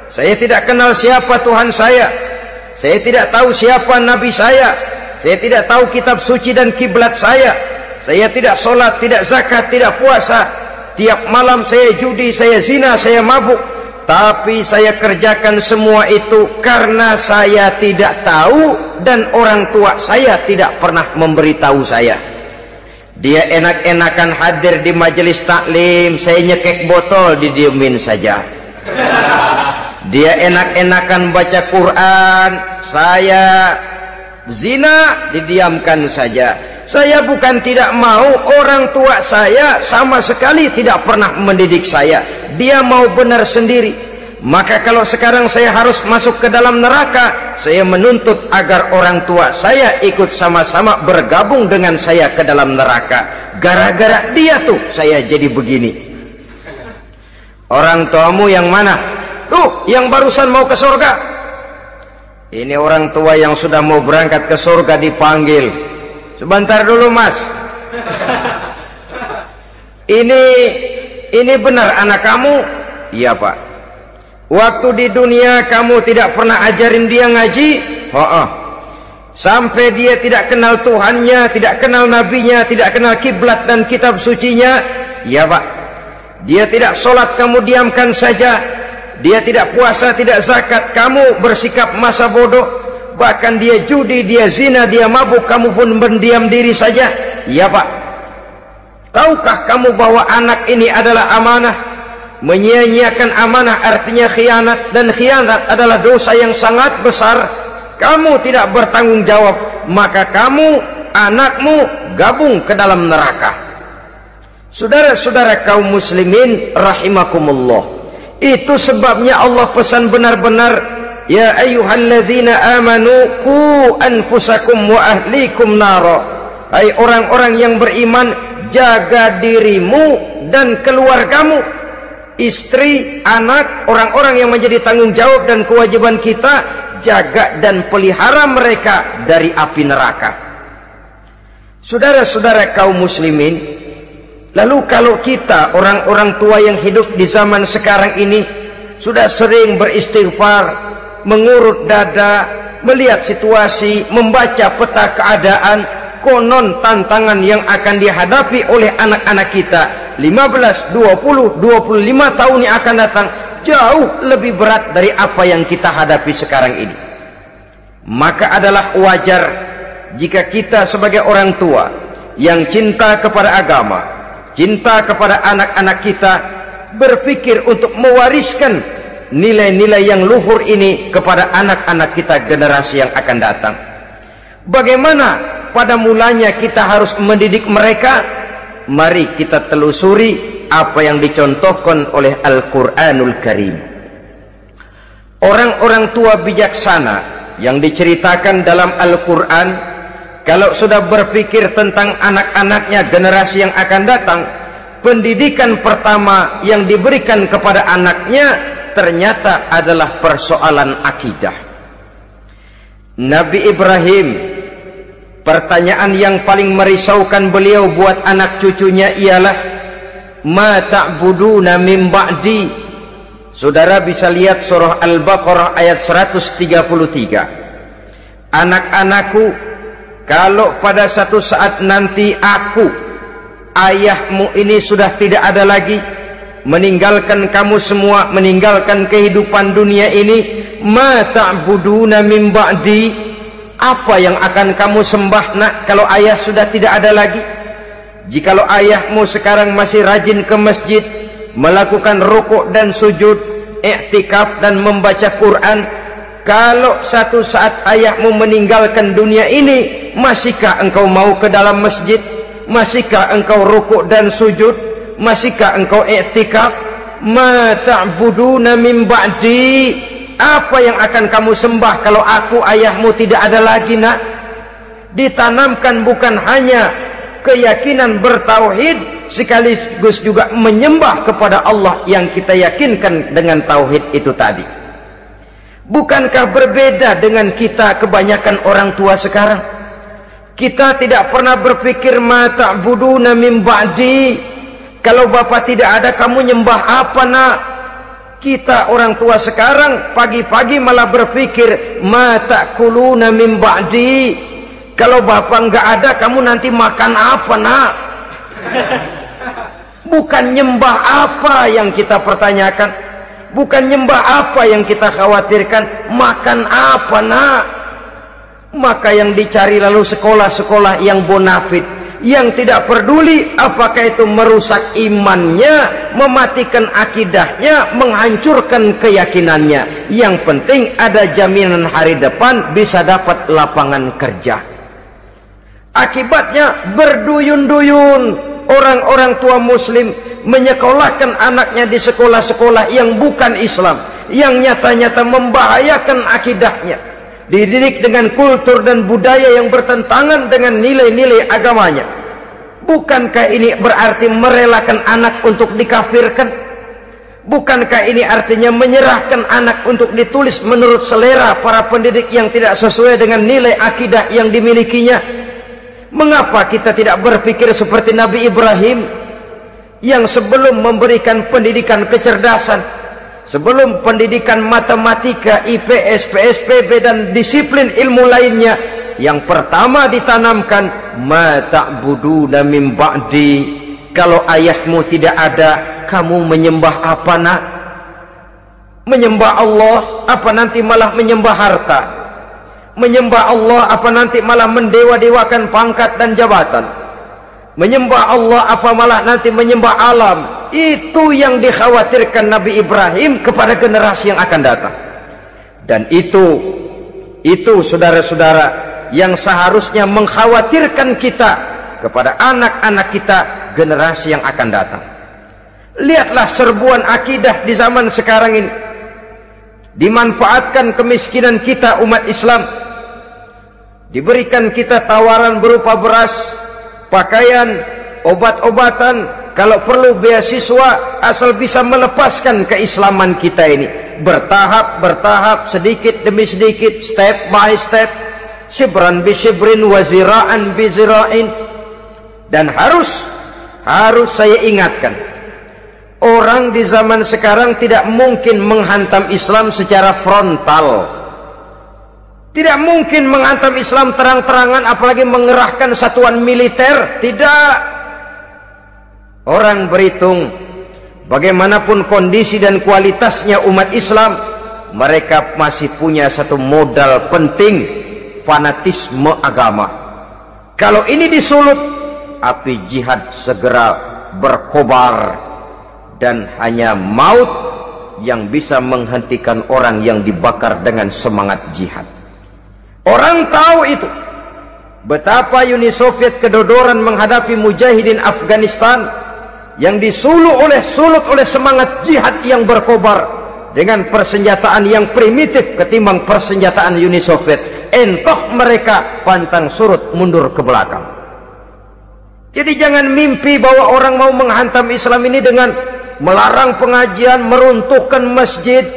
saya tidak kenal siapa Tuhan saya. Saya tidak tahu siapa Nabi saya. Saya tidak tahu kitab suci dan kiblat saya. Saya tidak sholat, tidak zakat, tidak puasa. Tiap malam saya judi, saya zina, saya mabuk. Tapi saya kerjakan semua itu karena saya tidak tahu dan orang tua saya tidak pernah memberitahu saya. Dia enak-enakan hadir di majelis taklim, saya nyekek botol didiemin saja. Dia enak-enakan baca Quran, saya zina didiamkan saja. Saya bukan tidak mau, orang tua saya sama sekali tidak pernah mendidik saya. Dia mau benar sendiri. Maka kalau sekarang saya harus masuk ke dalam neraka, saya menuntut agar orang tua saya ikut sama-sama bergabung dengan saya ke dalam neraka. Gara-gara dia tuh saya jadi begini. Orang tuamu yang mana? Tuh yang barusan mau ke surga. Ini orang tua yang sudah mau berangkat ke surga dipanggil. Sebentar dulu mas. Ini ini benar anak kamu? Iya pak. Waktu di dunia kamu tidak pernah ajarin dia ngaji? Ho'oh. Sampai dia tidak kenal Tuhannya, tidak kenal nabinya, tidak kenal kiblat dan kitab sucinya? Iya pak. Dia tidak sholat, kamu diamkan saja. Dia tidak puasa, tidak zakat, kamu bersikap masa bodoh. Bahkan dia judi, dia zina, dia mabuk, kamu pun mendiam diri saja. Iya pak. Tahukah kamu bahwa anak ini adalah amanah? Menyia-nyiakan amanah artinya khianat, dan khianat adalah dosa yang sangat besar. Kamu tidak bertanggung jawab, maka kamu, anakmu gabung ke dalam neraka. Saudara-saudara kaum muslimin rahimakumullah, itu sebabnya Allah pesan benar-benar, ya ayyuhalladzina amanu qu anfusakum wa ahlikum nara. Hai orang-orang yang beriman, jaga dirimu dan keluargamu, istri, anak, orang-orang yang menjadi tanggung jawab dan kewajiban kita, jaga dan pelihara mereka dari api neraka. Saudara-saudara kaum muslimin, lalu kalau kita orang-orang tua yang hidup di zaman sekarang ini sudah sering beristighfar, mengurut dada, melihat situasi, membaca peta keadaan, konon tantangan yang akan dihadapi oleh anak-anak kita lima belas, dua puluh, dua puluh lima tahun yang akan datang jauh lebih berat dari apa yang kita hadapi sekarang ini. Maka adalah wajar jika kita sebagai orang tua yang cinta kepada agama, cinta kepada anak-anak kita, berpikir untuk mewariskan nilai-nilai yang luhur ini kepada anak-anak kita generasi yang akan datang. Bagaimana pada mulanya kita harus mendidik mereka? Mari kita telusuri apa yang dicontohkan oleh Al-Quranul Karim. Orang-orang tua bijaksana yang diceritakan dalam Al-Quran, kalau sudah berpikir tentang anak-anaknya generasi yang akan datang, pendidikan pertama yang diberikan kepada anaknya ternyata adalah persoalan akidah. Nabi Ibrahim, pertanyaan yang paling merisaukan beliau buat anak cucunya ialah, ma ta'buduna min ba'di. Saudara bisa lihat surah Al-Baqarah ayat seratus tiga puluh tiga. Anak-anakku, kalau pada satu saat nanti aku, ayahmu ini sudah tidak ada lagi, meninggalkan kamu semua, meninggalkan kehidupan dunia ini, ma ta'buduna min ba'di, apa yang akan kamu sembah nak kalau ayah sudah tidak ada lagi? Jikalau ayahmu sekarang masih rajin ke masjid, melakukan rukuk dan sujud, i'tikaf dan membaca Quran, kalau satu saat ayahmu meninggalkan dunia ini, masihkah engkau mau ke dalam masjid? Masihkah engkau rukuk dan sujud? Masihkah engkau i'tikaf? Ma ta'buduna min ba'di. apa yang akan kamu sembah kalau aku ayahmu tidak ada lagi nak? Ditanamkan bukan hanya keyakinan bertauhid, sekaligus juga menyembah kepada Allah yang kita yakinkan dengan tauhid itu tadi. Bukankah berbeda dengan kita kebanyakan orang tua sekarang? Kita tidak pernah berpikir ma ta'buduna min ba'di, kalau bapak tidak ada kamu nyembah apa nak? Kita orang tua sekarang pagi-pagi malah berpikir ma ta'kuluna min ba'di, kalau bapak nggak ada kamu nanti makan apa nak? Bukan nyembah apa yang kita pertanyakan, bukan nyembah apa yang kita khawatirkan, makan apa nak? Maka yang dicari lalu sekolah-sekolah yang bonafit, yang tidak peduli apakah itu merusak imannya, mematikan akidahnya, menghancurkan keyakinannya. Yang penting ada jaminan hari depan bisa dapat lapangan kerja. Akibatnya berduyun-duyun orang-orang tua muslim menyekolahkan anaknya di sekolah-sekolah yang bukan Islam, yang nyata-nyata membahayakan akidahnya, dididik dengan kultur dan budaya yang bertentangan dengan nilai-nilai agamanya. Bukankah ini berarti merelakan anak untuk dikafirkan? Bukankah ini artinya menyerahkan anak untuk ditulis menurut selera para pendidik yang tidak sesuai dengan nilai akidah yang dimilikinya? Mengapa kita tidak berpikir seperti Nabi Ibrahim yang sebelum memberikan pendidikan kecerdasan, sebelum pendidikan matematika, I P S, P S P B dan disiplin ilmu lainnya, yang pertama ditanamkan ma ta'buduna min ba'di, kalau ayahmu tidak ada kamu menyembah apa nak? Menyembah Allah apa nanti malah menyembah harta? Menyembah Allah apa nanti malah mendewa-dewakan pangkat dan jabatan? Menyembah Allah apa malah nanti menyembah alam? Itu yang dikhawatirkan Nabi Ibrahim kepada generasi yang akan datang. Dan itu itu saudara-saudara yang seharusnya mengkhawatirkan kita kepada anak-anak kita generasi yang akan datang. Lihatlah serbuan akidah di zaman sekarang ini. Dimanfaatkan kemiskinan kita umat Islam. Diberikan kita tawaran berupa beras, pakaian, obat-obatan, kalau perlu beasiswa, asal bisa melepaskan keislaman kita ini. Bertahap, bertahap, sedikit demi sedikit, step by step. Shibran bi shibrin wa zira'an bi zira'in. Dan harus, harus saya ingatkan, orang di zaman sekarang tidak mungkin menghantam Islam secara frontal. Tidak mungkin menghantam Islam terang-terangan, apalagi mengerahkan satuan militer. Tidak. Orang berhitung bagaimanapun kondisi dan kualitasnya umat Islam, mereka masih punya satu modal penting, fanatisme agama. Kalau ini disulut, api jihad segera berkobar, dan hanya maut yang bisa menghentikan orang yang dibakar dengan semangat jihad. Orang tahu itu. Betapa Uni Soviet kedodoran menghadapi mujahidin Afghanistan yang disulut oleh sulut oleh semangat jihad yang berkobar dengan persenjataan yang primitif ketimbang persenjataan Uni Soviet. Entah mereka pantang surut mundur ke belakang. Jadi jangan mimpi bahwa orang mau menghantam Islam ini dengan melarang pengajian, meruntuhkan masjid,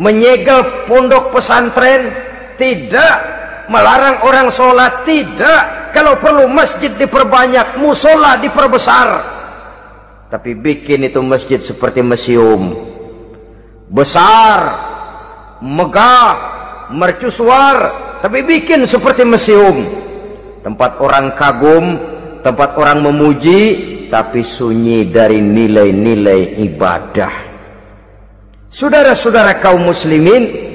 menyegel pondok pesantren. Tidak. Melarang orang sholat. Tidak. Kalau perlu masjid diperbanyak, musola diperbesar. Tapi bikin itu masjid seperti museum, besar, megah, mercusuar, tapi bikin seperti museum, tempat orang kagum, tempat orang memuji, tapi sunyi dari nilai-nilai ibadah. Saudara-saudara kaum muslimin,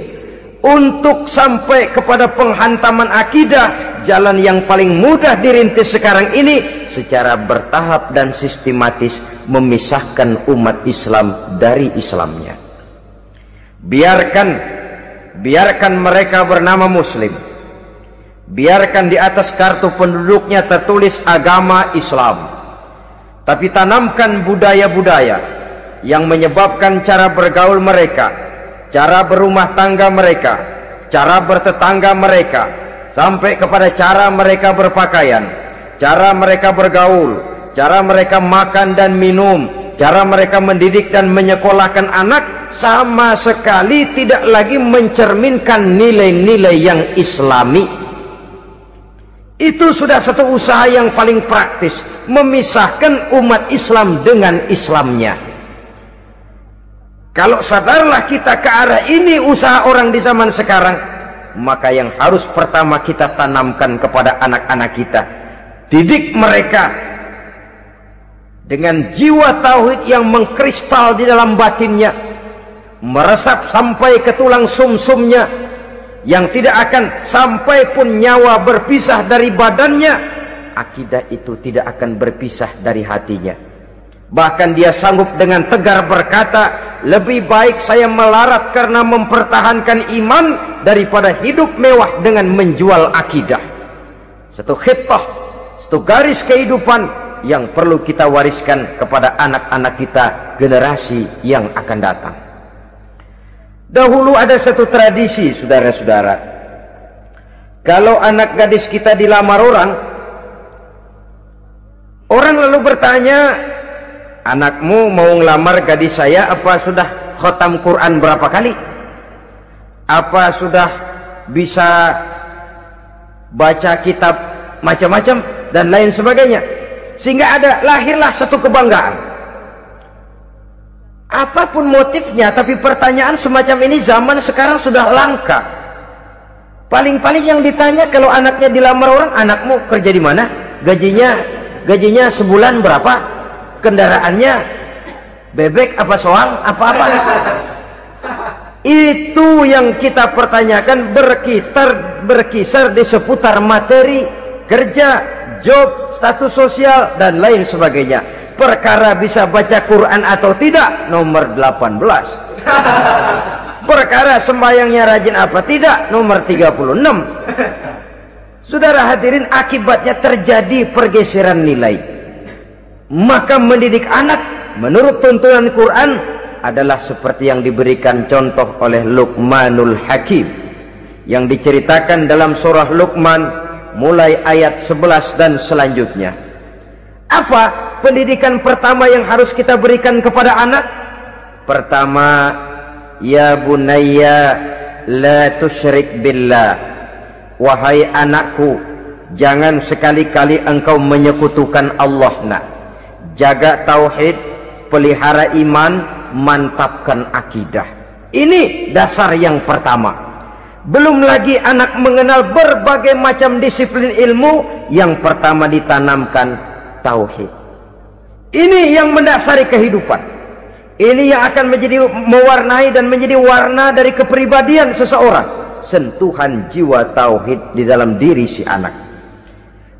untuk sampai kepada penghantaman akidah, jalan yang paling mudah dirintis sekarang ini secara bertahap dan sistematis, memisahkan umat Islam dari Islamnya. Biarkan biarkan mereka bernama muslim, biarkan di atas kartu penduduknya tertulis agama Islam, tapi tanamkan budaya-budaya yang menyebabkan cara bergaul mereka, cara berumah tangga mereka, cara bertetangga mereka, sampai kepada cara mereka berpakaian, cara mereka bergaul, cara mereka makan dan minum, cara mereka mendidik dan menyekolahkan anak, sama sekali tidak lagi mencerminkan nilai-nilai yang islami. Itu sudah satu usaha yang paling praktis, memisahkan umat Islam dengan Islamnya. Kalau sadarlah kita ke arah ini usaha orang di zaman sekarang, maka yang harus pertama kita tanamkan kepada anak-anak kita, didik mereka dengan jiwa tauhid yang mengkristal di dalam batinnya, meresap sampai ke tulang sumsumnya, yang tidak akan sampai pun nyawa berpisah dari badannya, akidah itu tidak akan berpisah dari hatinya. Bahkan dia sanggup dengan tegar berkata, lebih baik saya melarat karena mempertahankan iman daripada hidup mewah dengan menjual akidah. Satu khittah, satu garis kehidupan yang perlu kita wariskan kepada anak-anak kita generasi yang akan datang. Dahulu ada satu tradisi, saudara-saudara. Kalau anak gadis kita dilamar orang, orang lalu bertanya, anakmu mau ngelamar gadis saya, apa sudah khotam Quran berapa kali? Apa sudah bisa baca kitab macam-macam dan lain sebagainya? Sehingga ada lahirlah satu kebanggaan. Apapun motifnya, tapi pertanyaan semacam ini zaman sekarang sudah langka. Paling-paling yang ditanya kalau anaknya dilamar orang, anakmu kerja di mana? Gajinya, gajinya sebulan berapa? Kendaraannya bebek apa soal apa-apa. Itu yang kita pertanyakan, berkitar berkisar di seputar materi, kerja, job, status sosial dan lain sebagainya. Perkara bisa baca Quran atau tidak nomor delapan belas. Perkara sembahyangnya rajin apa tidak nomor tiga puluh enam. Saudara hadirin, akibatnya terjadi pergeseran nilai. Maka mendidik anak menurut tuntunan Quran adalah seperti yang diberikan contoh oleh Luqmanul Hakim, yang diceritakan dalam surah Luqman mulai ayat sebelas dan selanjutnya. Apa pendidikan pertama yang harus kita berikan kepada anak? Pertama, ya bunayya la tusyrik billah, wahai anakku, jangan sekali-kali engkau menyekutukan Allah. Nak, jaga tauhid, pelihara iman, mantapkan akidah. Ini dasar yang pertama. Belum lagi anak mengenal berbagai macam disiplin ilmu, yang pertama ditanamkan tauhid. Ini yang mendasari kehidupan. Ini yang akan menjadi mewarnai dan menjadi warna dari kepribadian seseorang. Sentuhan jiwa tauhid di dalam diri si anak.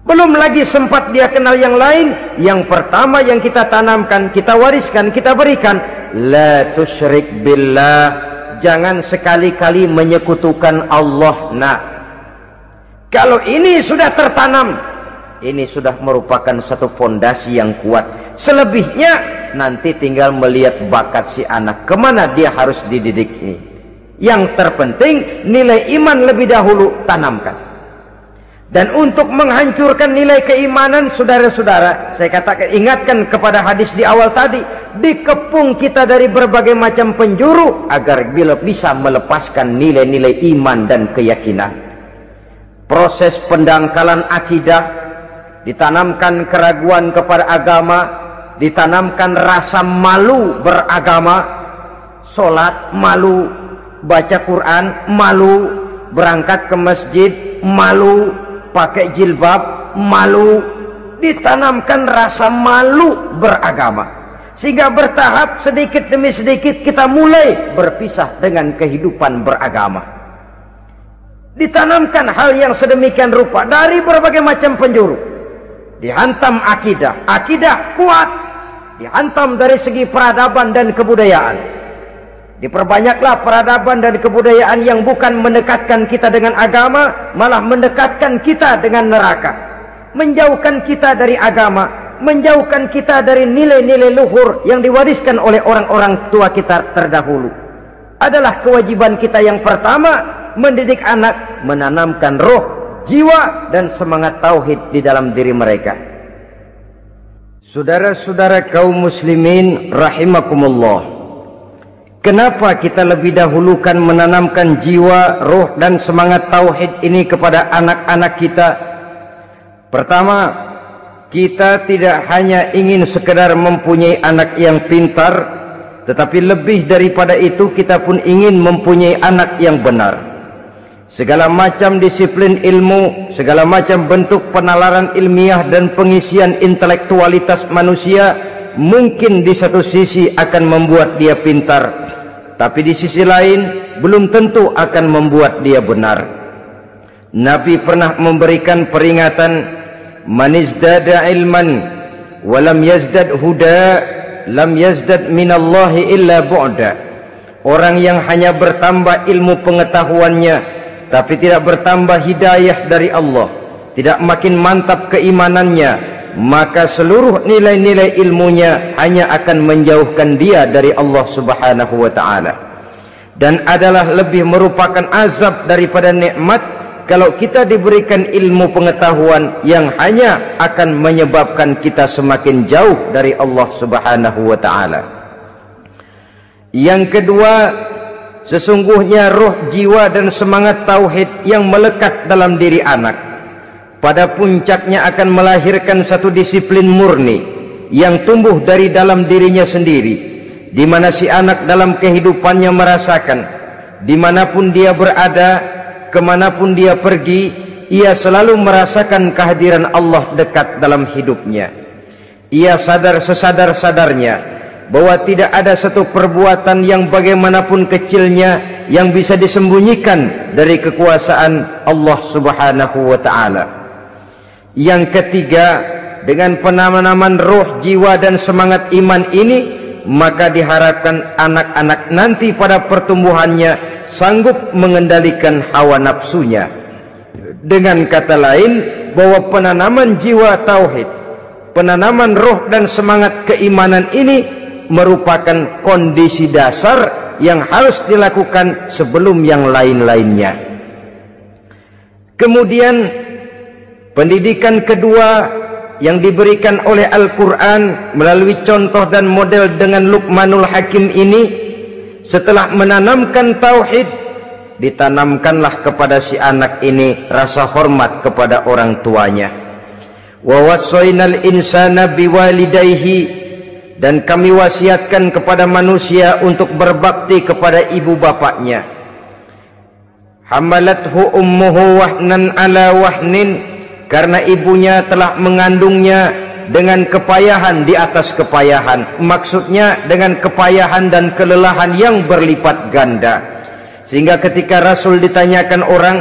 Belum lagi sempat dia kenal yang lain. Yang pertama yang kita tanamkan, kita wariskan, kita berikan, la tusyrik billah, jangan sekali-kali menyekutukan Allah. Nah, kalau ini sudah tertanam, ini sudah merupakan satu fondasi yang kuat. Selebihnya nanti tinggal melihat bakat si anak, kemana dia harus dididik ini. Yang terpenting nilai iman lebih dahulu tanamkan. Dan untuk menghancurkan nilai keimanan, saudara-saudara, saya katakan, ingatkan kepada hadis di awal tadi, dikepung kita dari berbagai macam penjuru agar bila bisa melepaskan nilai-nilai iman dan keyakinan. Proses pendangkalan akidah, ditanamkan keraguan kepada agama, ditanamkan rasa malu beragama, sholat malu, baca Quran malu, berangkat ke masjid malu, pakai jilbab malu, ditanamkan rasa malu beragama. Sehingga bertahap, sedikit demi sedikit kita mulai berpisah dengan kehidupan beragama. Ditanamkan hal yang sedemikian rupa dari berbagai macam penjuru. Dihantam akidah, akidah kuat, dihantam dari segi peradaban dan kebudayaan. Diperbanyaklah peradaban dan kebudayaan yang bukan mendekatkan kita dengan agama, malah mendekatkan kita dengan neraka. Menjauhkan kita dari agama, menjauhkan kita dari nilai-nilai luhur yang diwariskan oleh orang-orang tua kita terdahulu. adalah kewajiban kita yang pertama, mendidik anak, menanamkan roh, jiwa, dan semangat tauhid di dalam diri mereka. Saudara-saudara kaum muslimin rahimakumullah, kenapa kita lebih dahulukan menanamkan jiwa, roh, dan semangat tauhid ini kepada anak-anak kita? Pertama, kita tidak hanya ingin sekedar mempunyai anak yang pintar, tetapi lebih daripada itu kita pun ingin mempunyai anak yang benar. Segala macam disiplin ilmu, segala macam bentuk penalaran ilmiah dan pengisian intelektualitas manusia mungkin di satu sisi akan membuat dia pintar, tapi di sisi lain belum tentu akan membuat dia benar. Nabi pernah memberikan peringatan, man izdada ilman walam yazdad huda lam yazdad minallahi illa bu'da. Orang yang hanya bertambah ilmu pengetahuannya tapi tidak bertambah hidayah dari Allah, tidak makin mantap keimanannya, maka seluruh nilai-nilai ilmunya hanya akan menjauhkan dia dari Allah subhanahu wa ta'ala. Dan adalah lebih merupakan azab daripada nikmat kalau kita diberikan ilmu pengetahuan yang hanya akan menyebabkan kita semakin jauh dari Allah subhanahu wa ta'ala. Yang kedua, sesungguhnya roh, jiwa, dan semangat tauhid yang melekat dalam diri anak pada puncaknya akan melahirkan satu disiplin murni yang tumbuh dari dalam dirinya sendiri, di mana si anak dalam kehidupannya merasakan dimanapun dia berada, kemanapun dia pergi, ia selalu merasakan kehadiran Allah dekat dalam hidupnya. Ia sadar sesadar-sadarnya bahwa tidak ada satu perbuatan yang bagaimanapun kecilnya yang bisa disembunyikan dari kekuasaan Allah subhanahu wa ta'ala. Yang ketiga, dengan penanaman roh, jiwa, dan semangat iman ini, maka diharapkan anak-anak nanti pada pertumbuhannya sanggup mengendalikan hawa nafsunya. Dengan kata lain, bahwa penanaman jiwa tauhid, penanaman roh dan semangat keimanan ini merupakan kondisi dasar yang harus dilakukan sebelum yang lain-lainnya. Kemudian pendidikan kedua yang diberikan oleh Al-Quran melalui contoh dan model dengan Luqmanul Hakim ini, setelah menanamkan tauhid, ditanamkanlah kepada si anak ini rasa hormat kepada orang tuanya. Wa wassaynal insana biwalidayhi, dan kami wasiatkan kepada manusia untuk berbakti kepada ibu bapaknya. Hamalathu ummuhu wahnan ala wahnin, karena ibunya telah mengandungnya dengan kepayahan di atas kepayahan. Maksudnya dengan kepayahan dan kelelahan yang berlipat ganda. Sehingga ketika Rasul ditanyakan orang,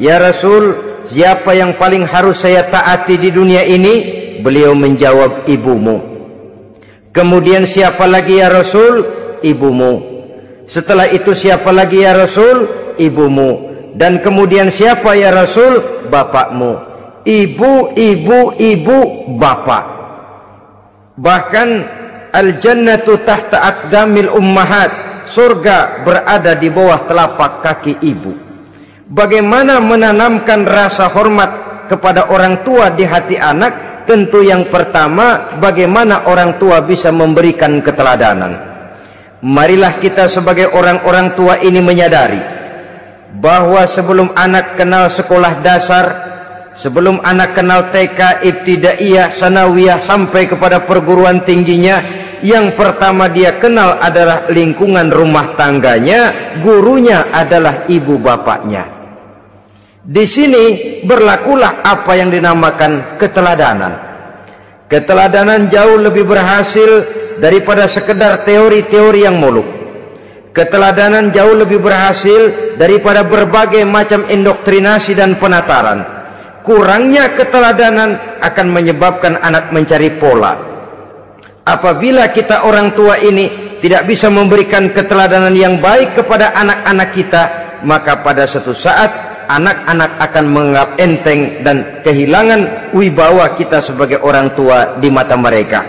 "Ya Rasul, siapa yang paling harus saya taati di dunia ini?" Beliau menjawab, "Ibumu." Kemudian, "Siapa lagi ya Rasul?" "Ibumu." Setelah itu, "Siapa lagi ya Rasul?" "Ibumu." Dan kemudian, "Siapa ya Rasul?" "Bapakmu." Ibu, ibu, ibu, bapak. Bahkan al-jannatu tahta aqdamil ummahat, surga berada di bawah telapak kaki ibu. Bagaimana menanamkan rasa hormat kepada orang tua di hati anak? Tentu yang pertama, bagaimana orang tua bisa memberikan keteladanan. Marilah kita sebagai orang-orang tua ini menyadari bahwa sebelum anak kenal sekolah dasar, sebelum anak kenal T K, ibtidaiyah, sanawiyah, sampai kepada perguruan tingginya, yang pertama dia kenal adalah lingkungan rumah tangganya, gurunya adalah ibu bapaknya. Di sini berlakulah apa yang dinamakan keteladanan. Keteladanan jauh lebih berhasil daripada sekedar teori-teori yang muluk. Keteladanan jauh lebih berhasil daripada berbagai macam indoktrinasi dan penataran. Kurangnya keteladanan akan menyebabkan anak mencari pola. Apabila kita orang tua ini tidak bisa memberikan keteladanan yang baik kepada anak-anak kita, maka pada suatu saat anak-anak akan menganggap enteng dan kehilangan wibawa kita sebagai orang tua di mata mereka.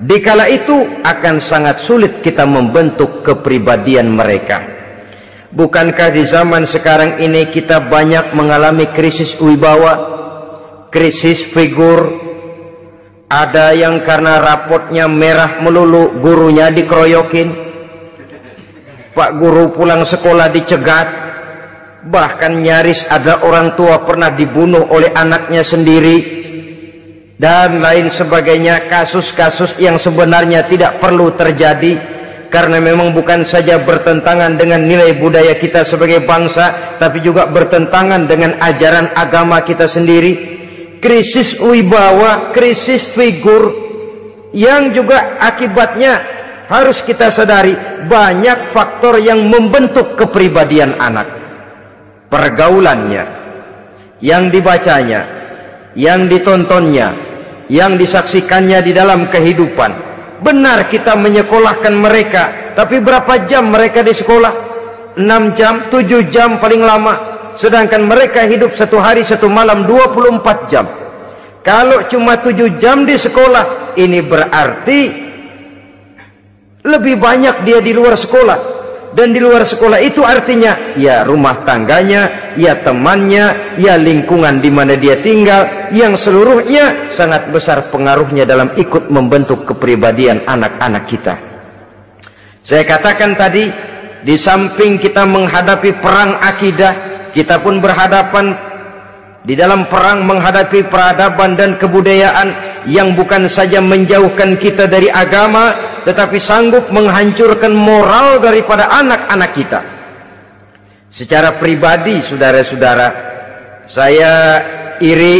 Dikala itu akan sangat sulit kita membentuk kepribadian mereka. Bukankah di zaman sekarang ini kita banyak mengalami krisis wibawa, krisis figur? Ada yang karena rapotnya merah melulu, gurunya dikeroyokin, pak guru pulang sekolah dicegat, bahkan nyaris ada orang tua pernah dibunuh oleh anaknya sendiri, dan lain sebagainya. Kasus-kasus yang sebenarnya tidak perlu terjadi, karena memang bukan saja bertentangan dengan nilai budaya kita sebagai bangsa, tapi juga bertentangan dengan ajaran agama kita sendiri. Krisis wibawa, krisis figur, yang juga akibatnya harus kita sadari banyak faktor yang membentuk kepribadian anak. Pergaulannya, yang dibacanya, yang ditontonnya, yang disaksikannya di dalam kehidupan. Benar kita menyekolahkan mereka, tapi berapa jam mereka di sekolah? enam jam, tujuh jam paling lama. Sedangkan mereka hidup satu hari satu malam dua puluh empat jam. Kalau cuma tujuh jam di sekolah, ini berarti lebih banyak dia di luar sekolah. Dan di luar sekolah itu artinya ya rumah tangganya, ya temannya, ya lingkungan di mana dia tinggal, yang seluruhnya sangat besar pengaruhnya dalam ikut membentuk kepribadian anak-anak kita. Saya katakan tadi, di samping kita menghadapi perang akidah, kita pun berhadapan di dalam perang menghadapi peradaban dan kebudayaan yang bukan saja menjauhkan kita dari agama, tetapi sanggup menghancurkan moral daripada anak-anak kita. Secara pribadi, saudara-saudara, saya iri,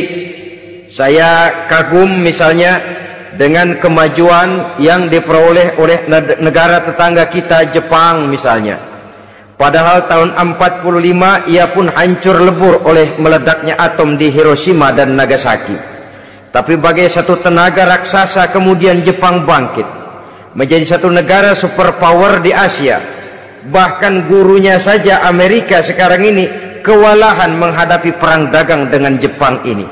saya kagum misalnya dengan kemajuan yang diperoleh oleh negara tetangga kita, Jepang misalnya. Padahal tahun empat puluh lima ia pun hancur lebur oleh meledaknya atom di Hiroshima dan Nagasaki. Tapi bagai satu tenaga raksasa kemudian Jepang bangkit menjadi satu negara superpower di Asia. Bahkan gurunya saja Amerika sekarang ini kewalahan menghadapi perang dagang dengan Jepang ini.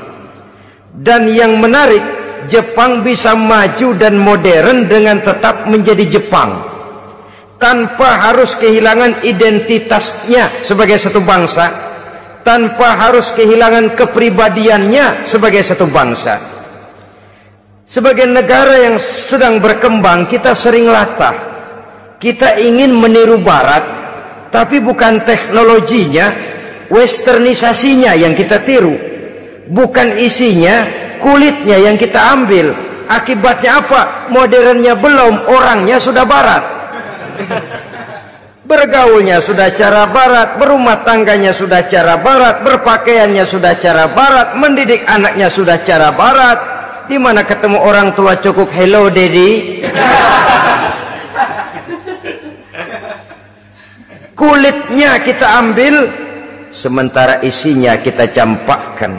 Dan yang menarik, Jepang bisa maju dan modern dengan tetap menjadi Jepang tanpa harus kehilangan identitasnya sebagai satu bangsa, tanpa harus kehilangan kepribadiannya sebagai satu bangsa. Sebagai negara yang sedang berkembang, kita sering latah. Kita ingin meniru barat, tapi bukan teknologinya, westernisasinya yang kita tiru, bukan isinya, kulitnya yang kita ambil. Akibatnya apa? Modernnya belum, orangnya sudah barat. Bergaulnya sudah cara barat, berumah tangganya sudah cara barat, berpakaiannya sudah cara barat, mendidik anaknya sudah cara barat. Di mana ketemu orang tua cukup hello daddy. Kulitnya kita ambil, sementara isinya kita campakkan.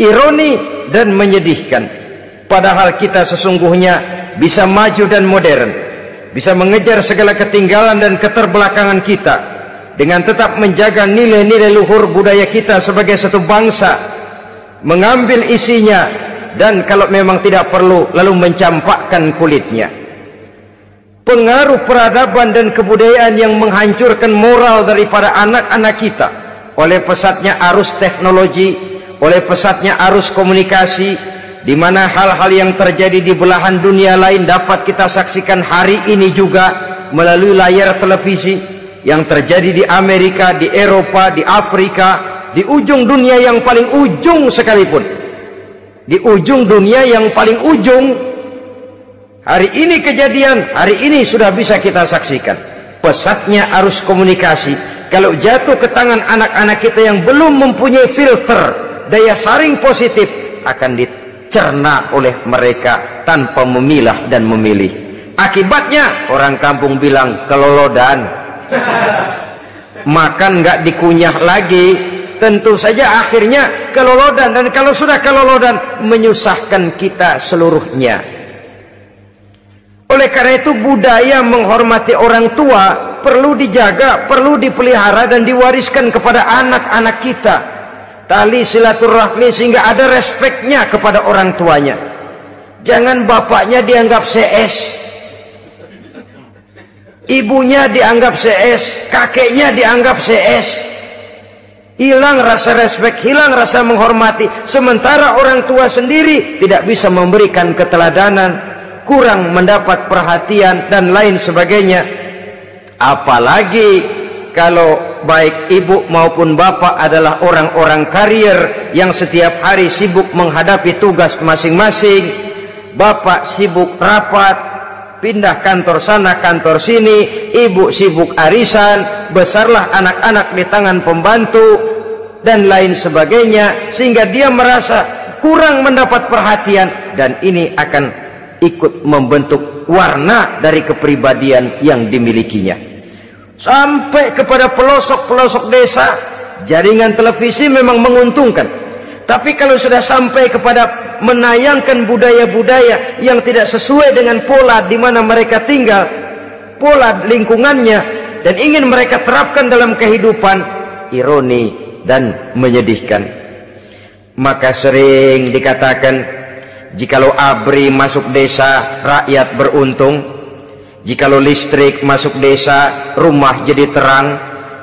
Ironi dan menyedihkan. Padahal kita sesungguhnya bisa maju dan modern, bisa mengejar segala ketinggalan dan keterbelakangan kita dengan tetap menjaga nilai-nilai luhur budaya kita sebagai satu bangsa, mengambil isinya dan kalau memang tidak perlu lalu mencampakkan kulitnya. Pengaruh peradaban dan kebudayaan yang menghancurkan moral daripada anak-anak kita oleh pesatnya arus teknologi, oleh pesatnya arus komunikasi, di mana hal-hal yang terjadi di belahan dunia lain dapat kita saksikan hari ini juga melalui layar televisi. Yang terjadi di Amerika, di Eropa, di Afrika, di ujung dunia yang paling ujung sekalipun, di ujung dunia yang paling ujung, hari ini kejadian, hari ini sudah bisa kita saksikan. Pesatnya arus komunikasi kalau jatuh ke tangan anak-anak kita yang belum mempunyai filter daya saring positif, akan ditanggap cerna oleh mereka tanpa memilah dan memilih. Akibatnya orang kampung bilang kelolodan. Makan nggak dikunyah lagi, tentu saja akhirnya kelolodan. Dan kalau sudah kelolodan, menyusahkan kita seluruhnya. Oleh karena itu budaya menghormati orang tua perlu dijaga, perlu dipelihara dan diwariskan kepada anak-anak kita, tali silaturahmi sehingga ada respeknya kepada orang tuanya. Jangan bapaknya dianggap C S, ibunya dianggap C S, kakeknya dianggap C S. Hilang rasa respek, hilang rasa menghormati. Sementara orang tua sendiri tidak bisa memberikan keteladanan, kurang mendapat perhatian dan lain sebagainya. Apalagi kalau baik ibu maupun bapak adalah orang-orang karier yang setiap hari sibuk menghadapi tugas masing-masing. Bapak sibuk rapat, pindah kantor sana kantor sini, ibu sibuk arisan, besarlah anak-anak di tangan pembantu dan lain sebagainya, sehingga dia merasa kurang mendapat perhatian, dan ini akan ikut membentuk warna dari kepribadian yang dimilikinya. Sampai kepada pelosok-pelosok desa, jaringan televisi memang menguntungkan. Tapi kalau sudah sampai kepada menayangkan budaya-budaya yang tidak sesuai dengan pola di mana mereka tinggal, pola lingkungannya, dan ingin mereka terapkan dalam kehidupan, ironi dan menyedihkan. Maka sering dikatakan, jikalau ABRI masuk desa, rakyat beruntung. Jikalau listrik masuk desa, rumah jadi terang.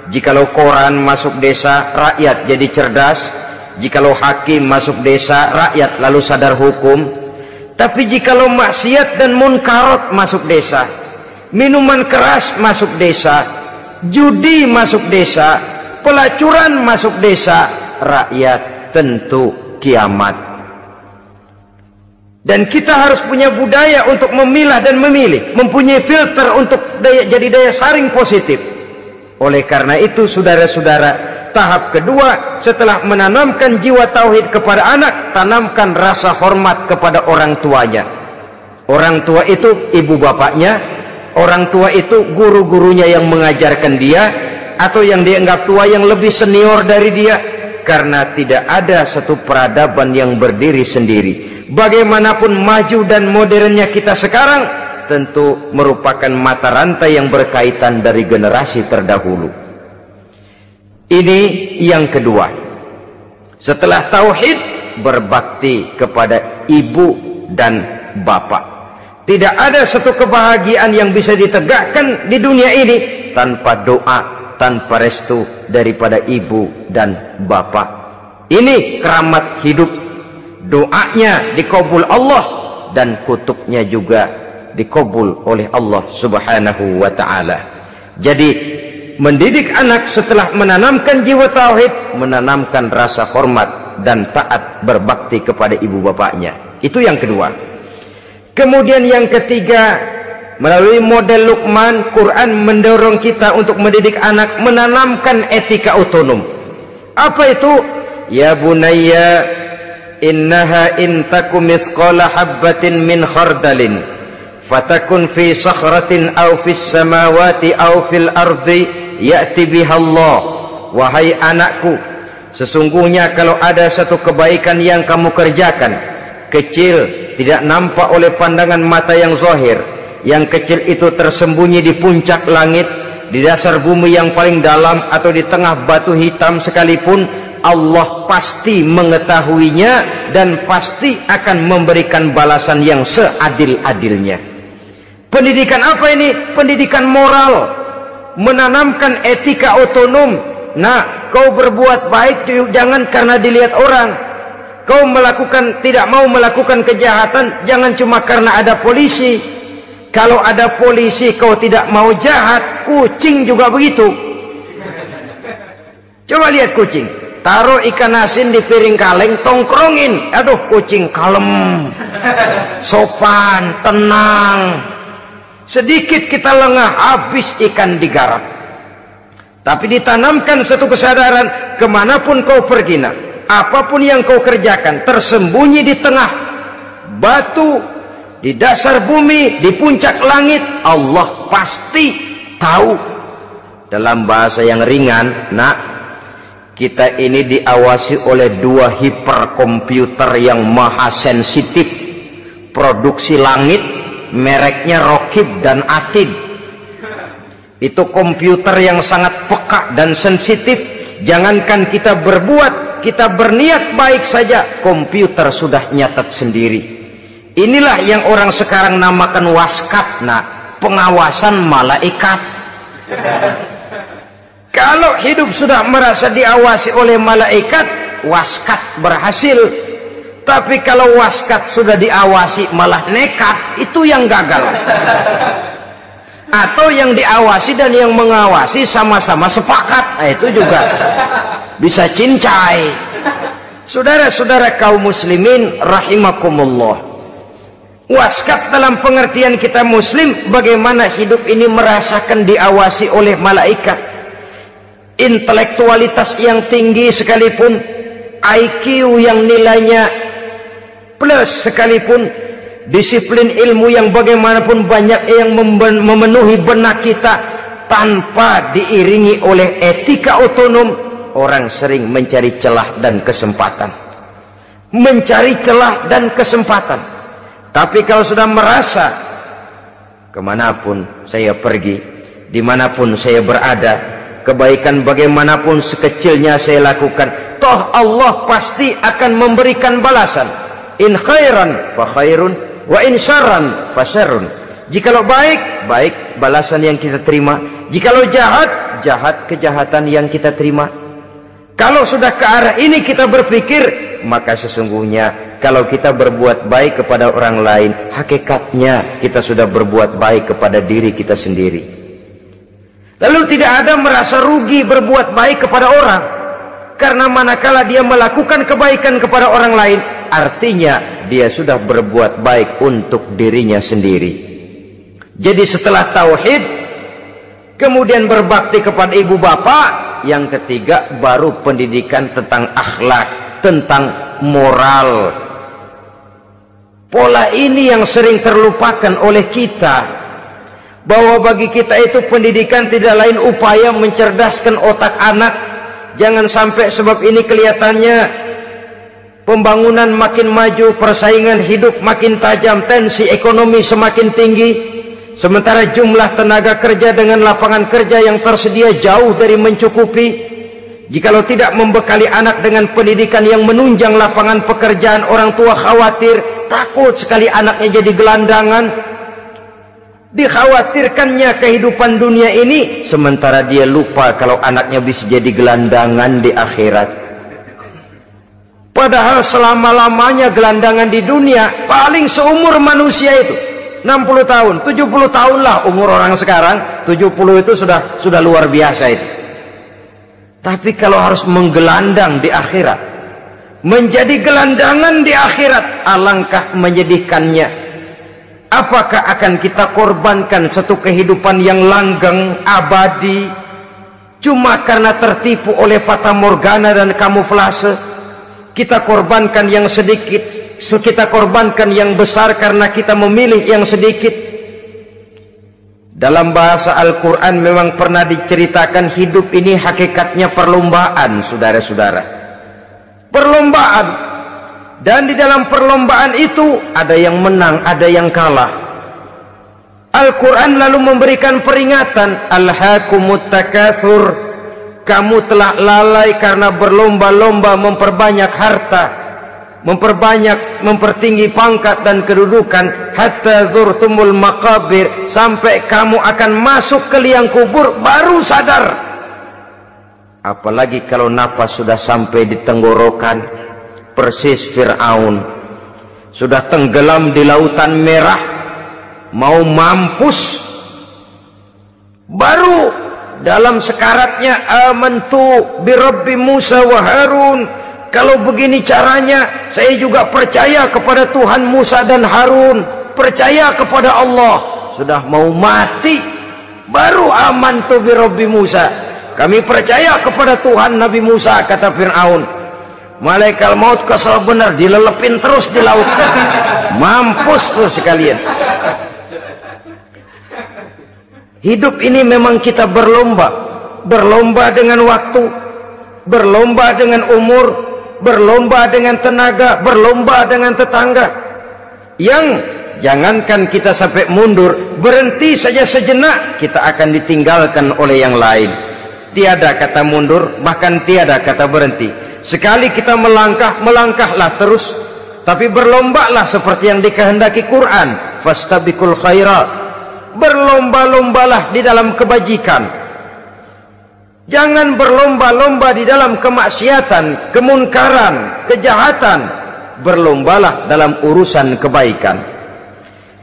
Jikalau koran masuk desa, rakyat jadi cerdas. Jikalau hakim masuk desa, rakyat lalu sadar hukum. Tapi jikalau maksiat dan munkarat masuk desa, minuman keras masuk desa, judi masuk desa, pelacuran masuk desa, rakyat tentu kiamat. Dan kita harus punya budaya untuk memilah dan memilih, mempunyai filter untuk daya, jadi daya saring positif. Oleh karena itu, saudara-saudara, tahap kedua setelah menanamkan jiwa tauhid kepada anak, tanamkan rasa hormat kepada orang tuanya. Orang tua itu ibu bapaknya, orang tua itu guru-gurunya yang mengajarkan dia, atau yang dianggap tua yang lebih senior dari dia, karena tidak ada satu peradaban yang berdiri sendiri. Bagaimanapun maju dan modernnya kita sekarang, tentu merupakan mata rantai yang berkaitan dari generasi terdahulu. Ini yang kedua. Setelah tauhid, berbakti kepada ibu dan bapak. Tidak ada satu kebahagiaan yang bisa ditegakkan di dunia ini tanpa doa, tanpa restu daripada ibu dan bapak. Ini keramat hidup. Doanya dikabul Allah dan kutuknya juga dikabul oleh Allah subhanahu wa ta'ala. Jadi mendidik anak setelah menanamkan jiwa tauhid, menanamkan rasa hormat dan taat berbakti kepada ibu bapaknya. Itu yang kedua. Kemudian yang ketiga, melalui model Luqman, Quran mendorong kita untuk mendidik anak menanamkan etika otonom. Apa itu? Ya bunayya innaha intaku misqala habbatin min khardalin fatakun fi sakhratin aw fis samawati aw fil ardi ya'ti biha Allah. Wahai anakku, sesungguhnya kalau ada satu kebaikan yang kamu kerjakan, kecil, tidak nampak oleh pandangan mata yang zahir, yang kecil itu tersembunyi di puncak langit, di dasar bumi yang paling dalam, atau di tengah batu hitam sekalipun, Allah pasti mengetahuinya dan pasti akan memberikan balasan yang seadil-adilnya. Pendidikan apa ini? Pendidikan moral, menanamkan etika otonom. Nah, kau berbuat baik jangan karena dilihat orang. Kau melakukan, tidak mau melakukan kejahatan jangan cuma karena ada polisi. Kalau ada polisi kau tidak mau jahat, kucing juga begitu. Coba lihat kucing. Taruh ikan asin di piring kaleng, tongkrongin, aduh kucing kalem, sopan, tenang. Sedikit kita lengah, habis ikan digarap. Tapi ditanamkan satu kesadaran, kemanapun kau pergi nak, apapun yang kau kerjakan, tersembunyi di tengah batu, di dasar bumi, di puncak langit, Allah pasti tahu. Dalam bahasa yang ringan nak, kita ini diawasi oleh dua hiperkomputer yang maha sensitif, produksi langit, mereknya Rokib dan Atid. Itu komputer yang sangat peka dan sensitif. Jangankan kita berbuat, kita berniat baik saja, komputer sudah nyatat sendiri. Inilah yang orang sekarang namakan waskat, nak, pengawasan malaikat. Kalau hidup sudah merasa diawasi oleh malaikat, waskat berhasil. Tapi kalau waskat sudah diawasi malah nekat, itu yang gagal. Atau yang diawasi dan yang mengawasi sama-sama sepakat, nah, itu juga bisa cincai. Saudara-saudara kaum muslimin rahimakumullah, waskat dalam pengertian kita muslim, bagaimana hidup ini merasakan diawasi oleh malaikat. Intelektualitas yang tinggi sekalipun, I Q yang nilainya plus sekalipun, disiplin ilmu yang bagaimanapun banyak yang memenuhi benak kita tanpa diiringi oleh etika otonom, orang sering mencari celah dan kesempatan. Mencari celah dan kesempatan. Tapi kalau sudah merasa kemanapun saya pergi, dimanapun saya berada, kebaikan bagaimanapun sekecilnya saya lakukan, toh Allah pasti akan memberikan balasan. In khairan fa khairun wa insaran fasarun. Jikalau baik, baik balasan yang kita terima. Jikalau jahat, jahat kejahatan yang kita terima. Kalau sudah ke arah ini kita berpikir, maka sesungguhnya kalau kita berbuat baik kepada orang lain, hakikatnya kita sudah berbuat baik kepada diri kita sendiri. Lalu tidak ada merasa rugi berbuat baik kepada orang, karena manakala dia melakukan kebaikan kepada orang lain, artinya dia sudah berbuat baik untuk dirinya sendiri. Jadi setelah tauhid, kemudian berbakti kepada ibu bapa, yang ketiga baru pendidikan tentang akhlak, tentang moral. Pola ini yang sering terlupakan oleh kita, bahwa bagi kita itu pendidikan tidak lain upaya mencerdaskan otak anak. Jangan sampai sebab ini kelihatannya pembangunan makin maju, persaingan hidup makin tajam, tensi ekonomi semakin tinggi, sementara jumlah tenaga kerja dengan lapangan kerja yang tersedia jauh dari mencukupi. Jikalau tidak membekali anak dengan pendidikan yang menunjang lapangan pekerjaan, orang tua khawatir, takut sekali anaknya jadi gelandangan. Dikhawatirkannya kehidupan dunia ini, sementara dia lupa kalau anaknya bisa jadi gelandangan di akhirat. Padahal selama-lamanya gelandangan di dunia paling seumur manusia itu enam puluh tahun, tujuh puluh tahun lah umur orang sekarang. Tujuh puluh itu sudah sudah luar biasa itu. Tapi kalau harus menggelandang di akhirat, menjadi gelandangan di akhirat, alangkah menyedihkannya. Apakah akan kita korbankan satu kehidupan yang langgeng, abadi, cuma karena tertipu oleh fata morgana dan kamuflase? Kita korbankan yang sedikit, kita korbankan yang besar karena kita memilih yang sedikit. Dalam bahasa Al-Quran memang pernah diceritakan hidup ini hakikatnya perlombaan, saudara-saudara. Perlombaan. Dan di dalam perlombaan itu ada yang menang, ada yang kalah. Al-Quran lalu memberikan peringatan, alhaakumut takatsur. Kamu telah lalai karena berlomba-lomba memperbanyak harta, memperbanyak, mempertinggi pangkat dan kedudukan, hatta zurtumul maqabir, sampai kamu akan masuk ke liang kubur baru sadar. Apalagi kalau nafas sudah sampai di tenggorokan, persis Fir'aun, sudah tenggelam di lautan merah, mau mampus, baru dalam sekaratnya amantu birabbi Musa wa Harun. Kalau begini caranya, saya juga percaya kepada Tuhan Musa dan Harun, percaya kepada Allah. Sudah mau mati baru amantu birabbi Musa, kami percaya kepada Tuhan Nabi Musa, kata Fir'aun. Malaikat maut kesal benar, dilelepin terus di laut, mampus terus sekalian. Hidup ini memang kita berlomba, berlomba dengan waktu, berlomba dengan umur, berlomba dengan tenaga, berlomba dengan tetangga. Yang jangankan kita sampai mundur, berhenti saja sejenak, kita akan ditinggalkan oleh yang lain. Tiada kata mundur, bahkan tiada kata berhenti. Sekali kita melangkah, melangkahlah terus. Tapi berlombalah seperti yang dikehendaki Quran. Fastabiqul khairat. Berlomba-lombalah di dalam kebajikan. Jangan berlomba-lomba di dalam kemaksiatan, kemunkaran, kejahatan. Berlombalah dalam urusan kebaikan.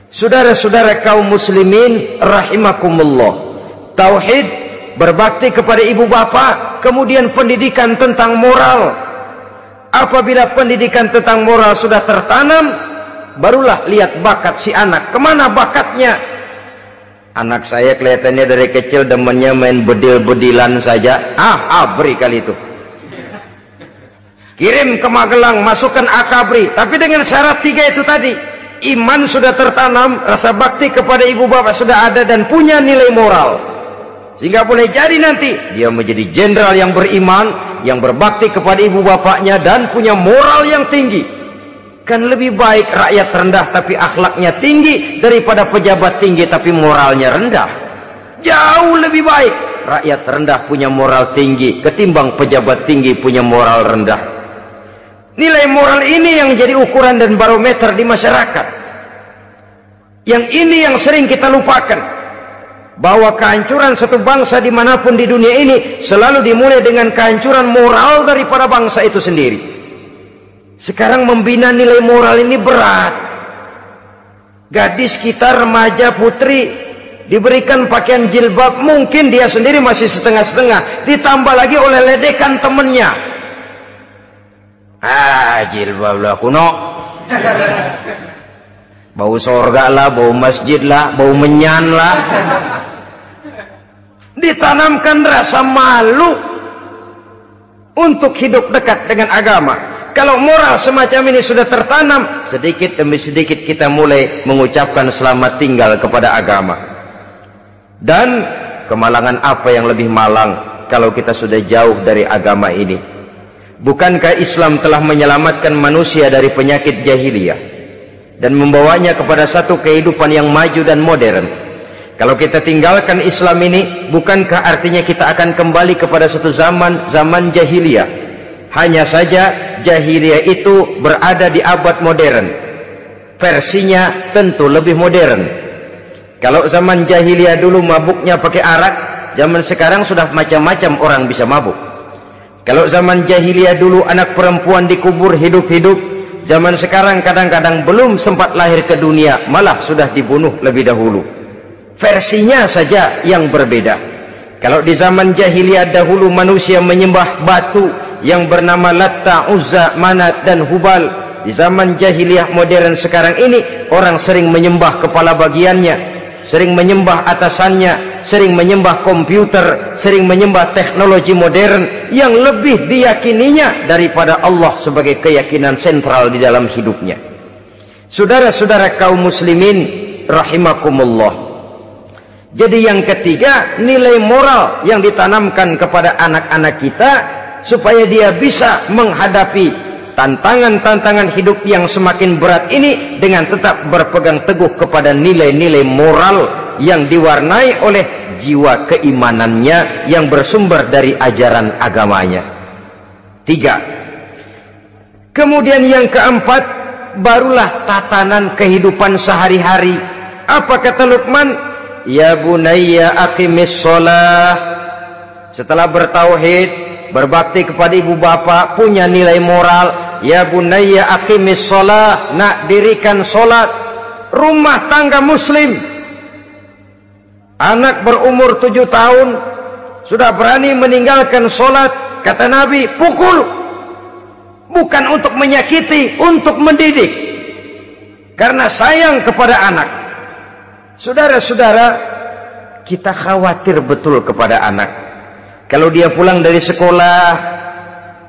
Saudara-saudara kaum muslimin rahimakumullah. Tauhid, berbakti kepada ibu bapa, kemudian pendidikan tentang moral. Apabila pendidikan tentang moral sudah tertanam, barulah lihat bakat si anak. Kemana bakatnya? Anak saya kelihatannya dari kecil demennya main bedil-bedilan saja. Ah, abri kali itu. Kirim ke Magelang, masukkan akabri. Tapi dengan syarat tiga itu tadi. Iman sudah tertanam, rasa bakti kepada ibu bapak sudah ada dan punya nilai moral. Sehingga boleh jadi nanti dia menjadi jenderal yang beriman, yang berbakti kepada ibu bapaknya dan punya moral yang tinggi. Kan lebih baik rakyat rendah tapi akhlaknya tinggi daripada pejabat tinggi tapi moralnya rendah. Jauh lebih baik rakyat rendah punya moral tinggi ketimbang pejabat tinggi punya moral rendah. Nilai moral ini yang jadi ukuran dan barometer di masyarakat. Yang ini yang sering kita lupakan. Bahwa kehancuran satu bangsa dimanapun di dunia ini selalu dimulai dengan kehancuran moral daripada bangsa itu sendiri. Sekarang membina nilai moral ini berat. Gadis kita, remaja, putri diberikan pakaian jilbab, mungkin dia sendiri masih setengah-setengah, ditambah lagi oleh ledekan temennya. Ah, jilbab lah kuno, bau sorga lah, bau masjid lah, bau menyan lah. Ditanamkan rasa malu untuk hidup dekat dengan agama. Kalau moral semacam ini sudah tertanam, sedikit demi sedikit kita mulai mengucapkan selamat tinggal kepada agama. Dan kemalangan apa yang lebih malang kalau kita sudah jauh dari agama ini? Bukankah Islam telah menyelamatkan manusia dari penyakit jahiliyah dan membawanya kepada satu kehidupan yang maju dan modern? Kalau kita tinggalkan Islam ini, bukankah artinya kita akan kembali kepada satu zaman, zaman jahiliyah? Hanya saja jahiliyah itu berada di abad modern. Versinya tentu lebih modern. Kalau zaman jahiliyah dulu mabuknya pakai arak, zaman sekarang sudah macam-macam orang bisa mabuk. Kalau zaman jahiliyah dulu anak perempuan dikubur hidup-hidup, zaman sekarang kadang-kadang belum sempat lahir ke dunia, malah sudah dibunuh lebih dahulu. Versinya saja yang berbeda. Kalau di zaman jahiliyah dahulu manusia menyembah batu yang bernama Latta, Uzza, Manat dan Hubal. Di zaman jahiliyah modern sekarang ini orang sering menyembah kepala bagiannya, sering menyembah atasannya, sering menyembah komputer, sering menyembah teknologi modern yang lebih diyakininya daripada Allah sebagai keyakinan sentral di dalam hidupnya. Saudara-saudara kaum muslimin rahimakumullah. Jadi yang ketiga, nilai moral yang ditanamkan kepada anak-anak kita supaya dia bisa menghadapi tantangan-tantangan hidup yang semakin berat ini dengan tetap berpegang teguh kepada nilai-nilai moral yang diwarnai oleh jiwa keimanannya yang bersumber dari ajaran agamanya. Tiga. Kemudian yang keempat, barulah tatanan kehidupan sehari-hari. Apa kata Luqman? Ya bunayya aqimis sholah. Setelah bertauhid, berbakti kepada ibu bapa, punya nilai moral. Ya bunayya aqimis sholat, nak dirikan sholat. Rumah tangga muslim. Anak berumur tujuh tahun sudah berani meninggalkan sholat. Kata Nabi, pukul. Bukan untuk menyakiti, untuk mendidik. Karena sayang kepada anak. Saudara-saudara, kita khawatir betul kepada anak. Kalau dia pulang dari sekolah,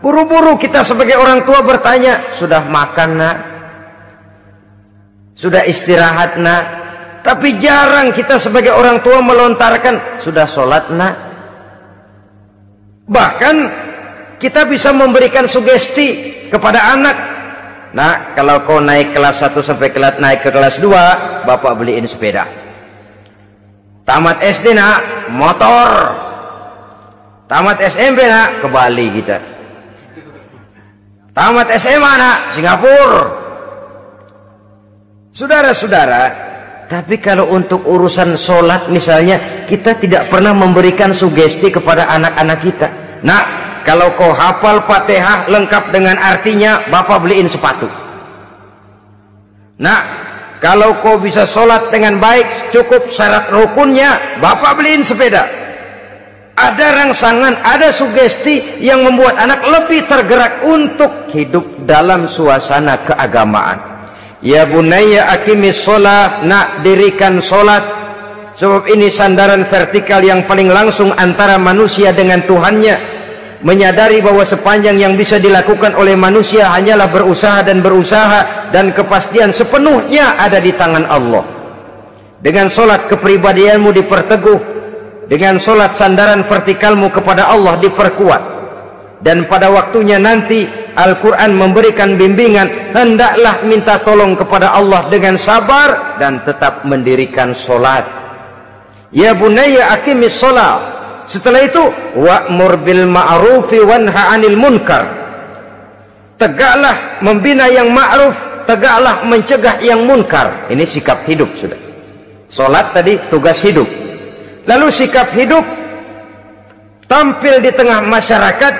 buru-buru kita sebagai orang tua bertanya, sudah makan nak? Sudah istirahat nak? Tapi jarang kita sebagai orang tua melontarkan, sudah sholat nak? Bahkan kita bisa memberikan sugesti kepada anak. Nah, kalau kau naik kelas satu sampai kelas naik ke kelas dua, bapak beliin sepeda. Tamat S D nak, motor. Tamat S M P nak, ke Bali kita. Tamat S M A nak, Singapura. Saudara-saudara, tapi kalau untuk urusan sholat misalnya, kita tidak pernah memberikan sugesti kepada anak-anak kita. Nah, kalau kau hafal Fatihah lengkap dengan artinya, bapak beliin sepatu. Nah, kalau kau bisa sholat dengan baik, cukup syarat rukunnya, bapak beliin sepeda. Ada rangsangan, ada sugesti yang membuat anak lebih tergerak untuk hidup dalam suasana keagamaan. Ya bunayya aqimis sholat, nak dirikan sholat, sebab ini sandaran vertikal yang paling langsung antara manusia dengan Tuhannya. Menyadari bahwa sepanjang yang bisa dilakukan oleh manusia hanyalah berusaha dan berusaha, dan kepastian sepenuhnya ada di tangan Allah. Dengan sholat kepribadianmu diperteguh, dengan sholat sandaran vertikalmu kepada Allah diperkuat. Dan pada waktunya nanti Al-Quran memberikan bimbingan, hendaklah minta tolong kepada Allah dengan sabar dan tetap mendirikan sholat. Ya bunayya aqimis sholat. Setelah itu wa'mur bil ma'rufi wanha 'anil munkar. Tegaklah membina yang ma'ruf, tegaklah mencegah yang munkar. Ini sikap hidup sudah. Sholat tadi tugas hidup. Lalu sikap hidup, tampil di tengah masyarakat,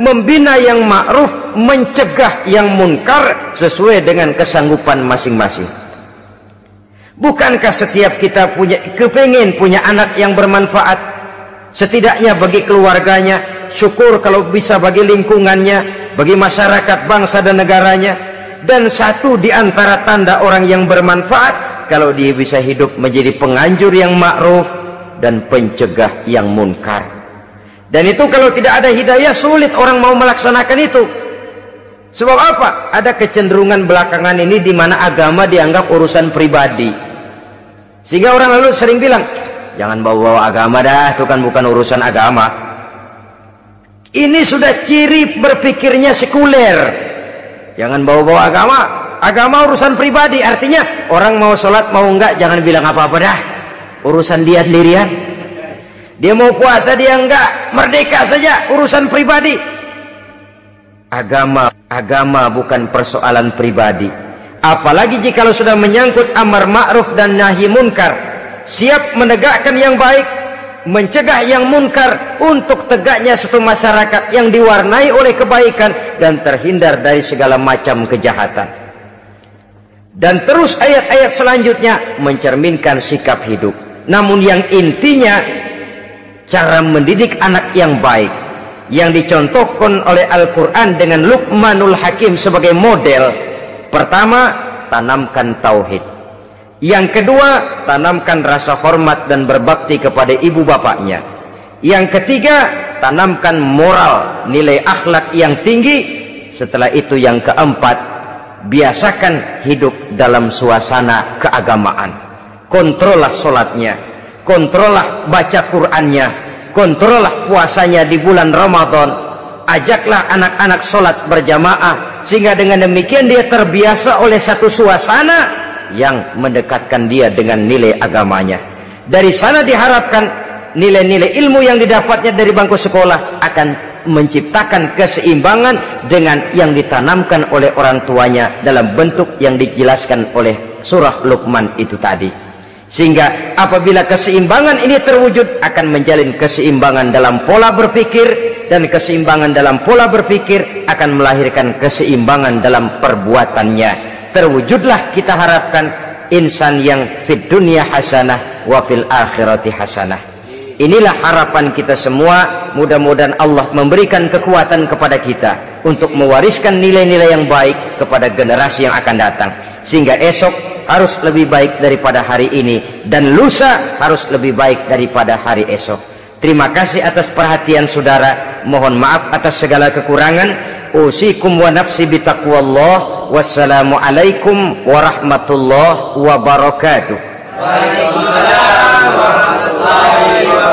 membina yang ma'ruf, mencegah yang munkar sesuai dengan kesanggupan masing-masing. Bukankah setiap kita punya kepingin punya anak yang bermanfaat, setidaknya bagi keluarganya, syukur kalau bisa bagi lingkungannya, bagi masyarakat, bangsa dan negaranya. Dan satu di antara tanda orang yang bermanfaat, kalau dia bisa hidup menjadi penganjur yang ma'ruf dan pencegah yang munkar. Dan itu kalau tidak ada hidayah, sulit orang mau melaksanakan itu. Sebab apa? Ada kecenderungan belakangan ini di mana agama dianggap urusan pribadi. Sehingga orang lalu sering bilang, jangan bawa-bawa agama dah, itu kan bukan urusan agama. Ini sudah ciri berpikirnya sekuler. Jangan bawa-bawa agama, agama urusan pribadi. Artinya orang mau sholat mau enggak, jangan bilang apa-apa dah, urusan dia sendirian. Dia mau puasa dia enggak, merdeka saja, urusan pribadi. Agama, agama bukan persoalan pribadi. Apalagi jikalau sudah menyangkut amar ma'ruf dan nahi munkar. Siap menegakkan yang baik, mencegah yang munkar, untuk tegaknya satu masyarakat yang diwarnai oleh kebaikan dan terhindar dari segala macam kejahatan. Dan terus ayat-ayat selanjutnya mencerminkan sikap hidup. Namun yang intinya, cara mendidik anak yang baik yang dicontohkan oleh Al-Quran dengan Luqmanul Hakim sebagai model. Pertama, tanamkan tauhid. Yang kedua, tanamkan rasa hormat dan berbakti kepada ibu bapaknya. Yang ketiga, tanamkan moral, nilai akhlak yang tinggi. Setelah itu yang keempat, biasakan hidup dalam suasana keagamaan. Kontrollah sholatnya, kontrollah baca Qur'annya, kontrollah puasanya di bulan Ramadan, ajaklah anak-anak sholat berjamaah, sehingga dengan demikian dia terbiasa oleh satu suasana yang mendekatkan dia dengan nilai agamanya. Dari sana diharapkan nilai-nilai ilmu yang didapatnya dari bangku sekolah akan menciptakan keseimbangan dengan yang ditanamkan oleh orang tuanya dalam bentuk yang dijelaskan oleh surah Luqman itu tadi. Sehingga apabila keseimbangan ini terwujud, akan menjalin keseimbangan dalam pola berpikir, dan keseimbangan dalam pola berpikir akan melahirkan keseimbangan dalam perbuatannya. Terwujudlah kita harapkan insan yang fid dunya hasanah wa fil akhirati hasanah. Inilah harapan kita semua. Mudah-mudahan Allah memberikan kekuatan kepada kita untuk mewariskan nilai-nilai yang baik kepada generasi yang akan datang, sehingga esok harus lebih baik daripada hari ini, dan lusa harus lebih baik daripada hari esok. Terima kasih atas perhatian saudara. Mohon maaf atas segala kekurangan. Usikum wa nafsi bitaqwallah. Wassalamualaikum warahmatullahi wabarakatuh. Waalaikumsalam warahmatullahi wabarakatuh.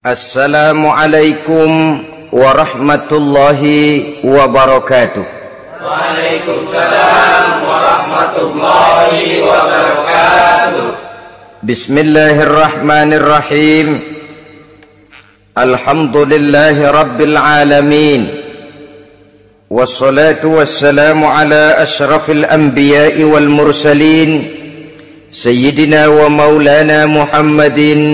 Assalamualaikum warahmatullahi wabarakatuh. Waalaikumsalam warahmatullahi wabarakatuh. Bismillahirrahmanirrahim. Alhamdulillahi rabbil alamin. Wassalatu wassalamu ala asyrafil anbiya'i wal mursalin Sayyidina wa maulana Muhammadin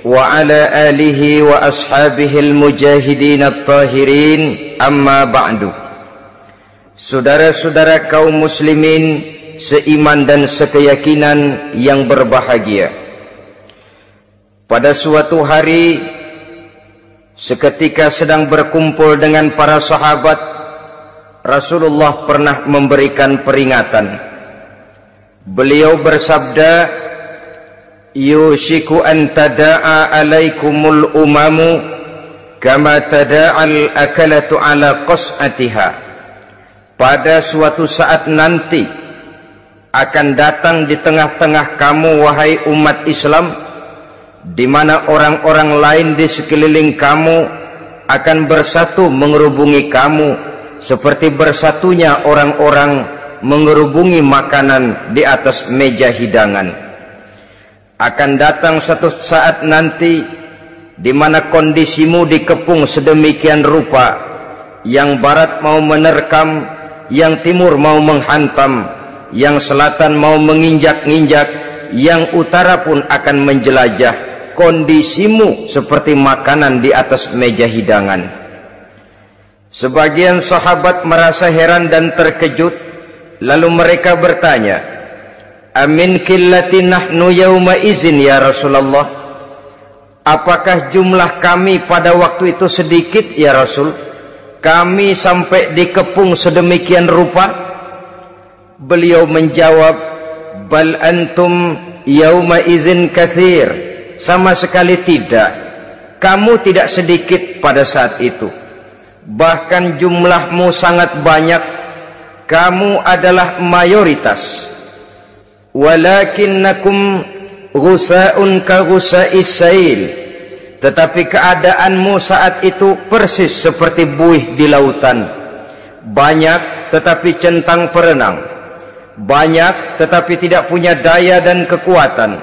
wa ala alihi wa ashabihil mujahidin at-tahirin, amma ba'du. Saudara-saudara kaum muslimin seiman dan sekeyakinan yang berbahagia, pada suatu hari seketika sedang berkumpul dengan para sahabat, Rasulullah pernah memberikan peringatan. Beliau bersabda, yushiku an tada'a alaikumul umamu kama tada'al akalatu ala qas'atiha. Pada suatu saat nanti akan datang di tengah-tengah kamu, wahai umat Islam, di mana orang-orang lain di sekeliling kamu akan bersatu mengerubungi kamu seperti bersatunya orang-orang mengerubungi makanan di atas meja hidangan. Akan datang satu saat nanti di mana kondisimu dikepung sedemikian rupa, yang barat mau menerkam, yang timur mau menghantam, yang selatan mau menginjak-injak, yang utara pun akan menjelajah. Kondisimu seperti makanan di atas meja hidangan. Sebagian sahabat merasa heran dan terkejut, lalu mereka bertanya, amin qillati nahnu yauma izin ya Rasulullah. Apakah jumlah kami pada waktu itu sedikit ya Rasul? Kami sampai dikepung sedemikian rupa? Beliau menjawab, bal antum yauma izin katsir. Sama sekali tidak. Kamu tidak sedikit pada saat itu. Bahkan jumlahmu sangat banyak. Kamu adalah mayoritas. Walakinnakum ghusa'un ka ghusa'is sail. Tetapi keadaanmu saat itu persis seperti buih di lautan. Banyak tetapi centang perenang. Banyak tetapi tidak punya daya dan kekuatan.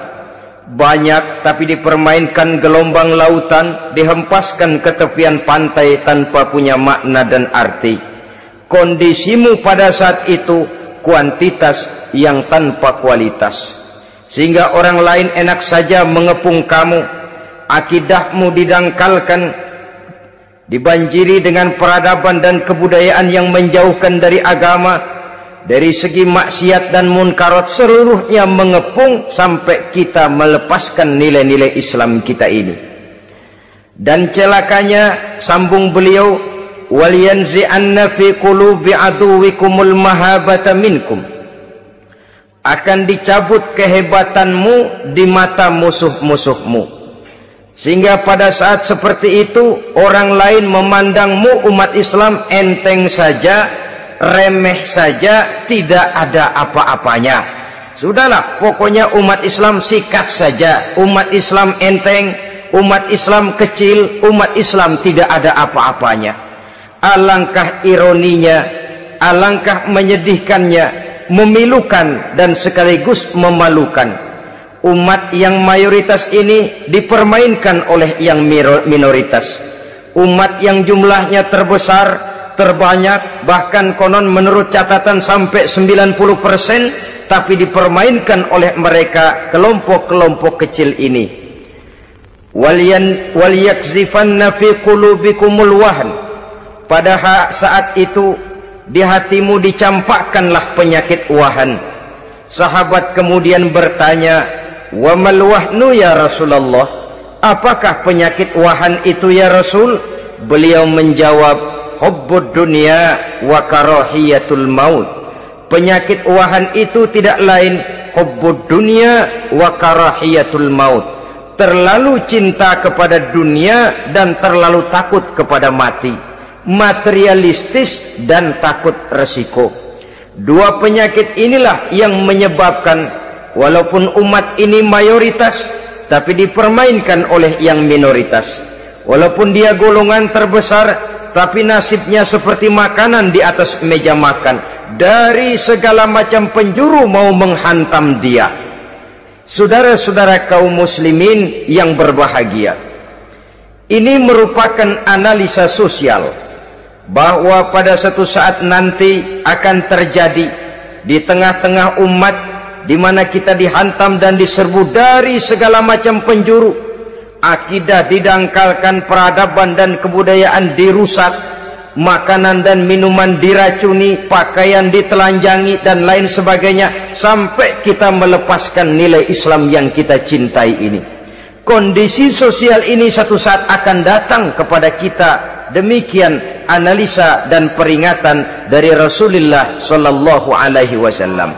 Banyak tapi dipermainkan gelombang lautan, dihempaskan ke tepian pantai tanpa punya makna dan arti. Kondisimu pada saat itu kuantitas yang tanpa kualitas, sehingga orang lain enak saja mengepung kamu. Akidahmu didangkalkan, dibanjiri dengan peradaban dan kebudayaan yang menjauhkan dari agama. Dari segi maksiat dan munkarat seluruhnya mengepung, sampai kita melepaskan nilai-nilai Islam kita ini. Dan celakanya, sambung beliau, waliyanzi'anna fi qulubi aduwikumul mahabata minkum. Akan dicabut kehebatanmu di mata musuh-musuhmu, sehingga pada saat seperti itu orang lain memandangmu umat Islam enteng saja, remeh saja, tidak ada apa-apanya. Sudahlah, pokoknya umat Islam sikat saja, umat Islam enteng, umat Islam kecil, umat Islam tidak ada apa-apanya. Alangkah ironinya, alangkah menyedihkannya, memilukan dan sekaligus memalukan. Umat yang mayoritas ini dipermainkan oleh yang minoritas. Umat yang jumlahnya terbesar, terbanyak, bahkan konon menurut catatan sampai sembilan puluh persen, tapi dipermainkan oleh mereka, kelompok-kelompok kecil ini. Waliyakzifanna fi qulubikumul wahn. Pada saat itu di hatimu dicampakkanlah penyakit wahan. Sahabat kemudian bertanya, wa mal wahnu ya Rasulullah? Apakah penyakit wahan itu ya Rasul? Beliau menjawab, hubbud dunya wa karahiyatul maut. Penyakit wahan itu tidak lain hubbud dunya wa karahiyatul maut. Terlalu cinta kepada dunia dan terlalu takut kepada mati. Materialistis dan takut resiko. Dua penyakit inilah yang menyebabkan walaupun umat ini mayoritas, tapi dipermainkan oleh yang minoritas. Walaupun dia golongan terbesar, tapi nasibnya seperti makanan di atas meja makan. Dari segala macam penjuru mau menghantam dia. Saudara-saudara kaum muslimin yang berbahagia, ini merupakan analisa sosial bahwa pada satu saat nanti akan terjadi di tengah-tengah umat di mana kita dihantam dan diserbu dari segala macam penjuru. Akidah didangkalkan, peradaban dan kebudayaan dirusak, makanan dan minuman diracuni, pakaian ditelanjangi dan lain sebagainya, sampai kita melepaskan nilai Islam yang kita cintai ini. Kondisi sosial ini satu saat akan datang kepada kita. Demikian analisa dan peringatan dari Rasulullah Shallallahu Alaihi Wasallam.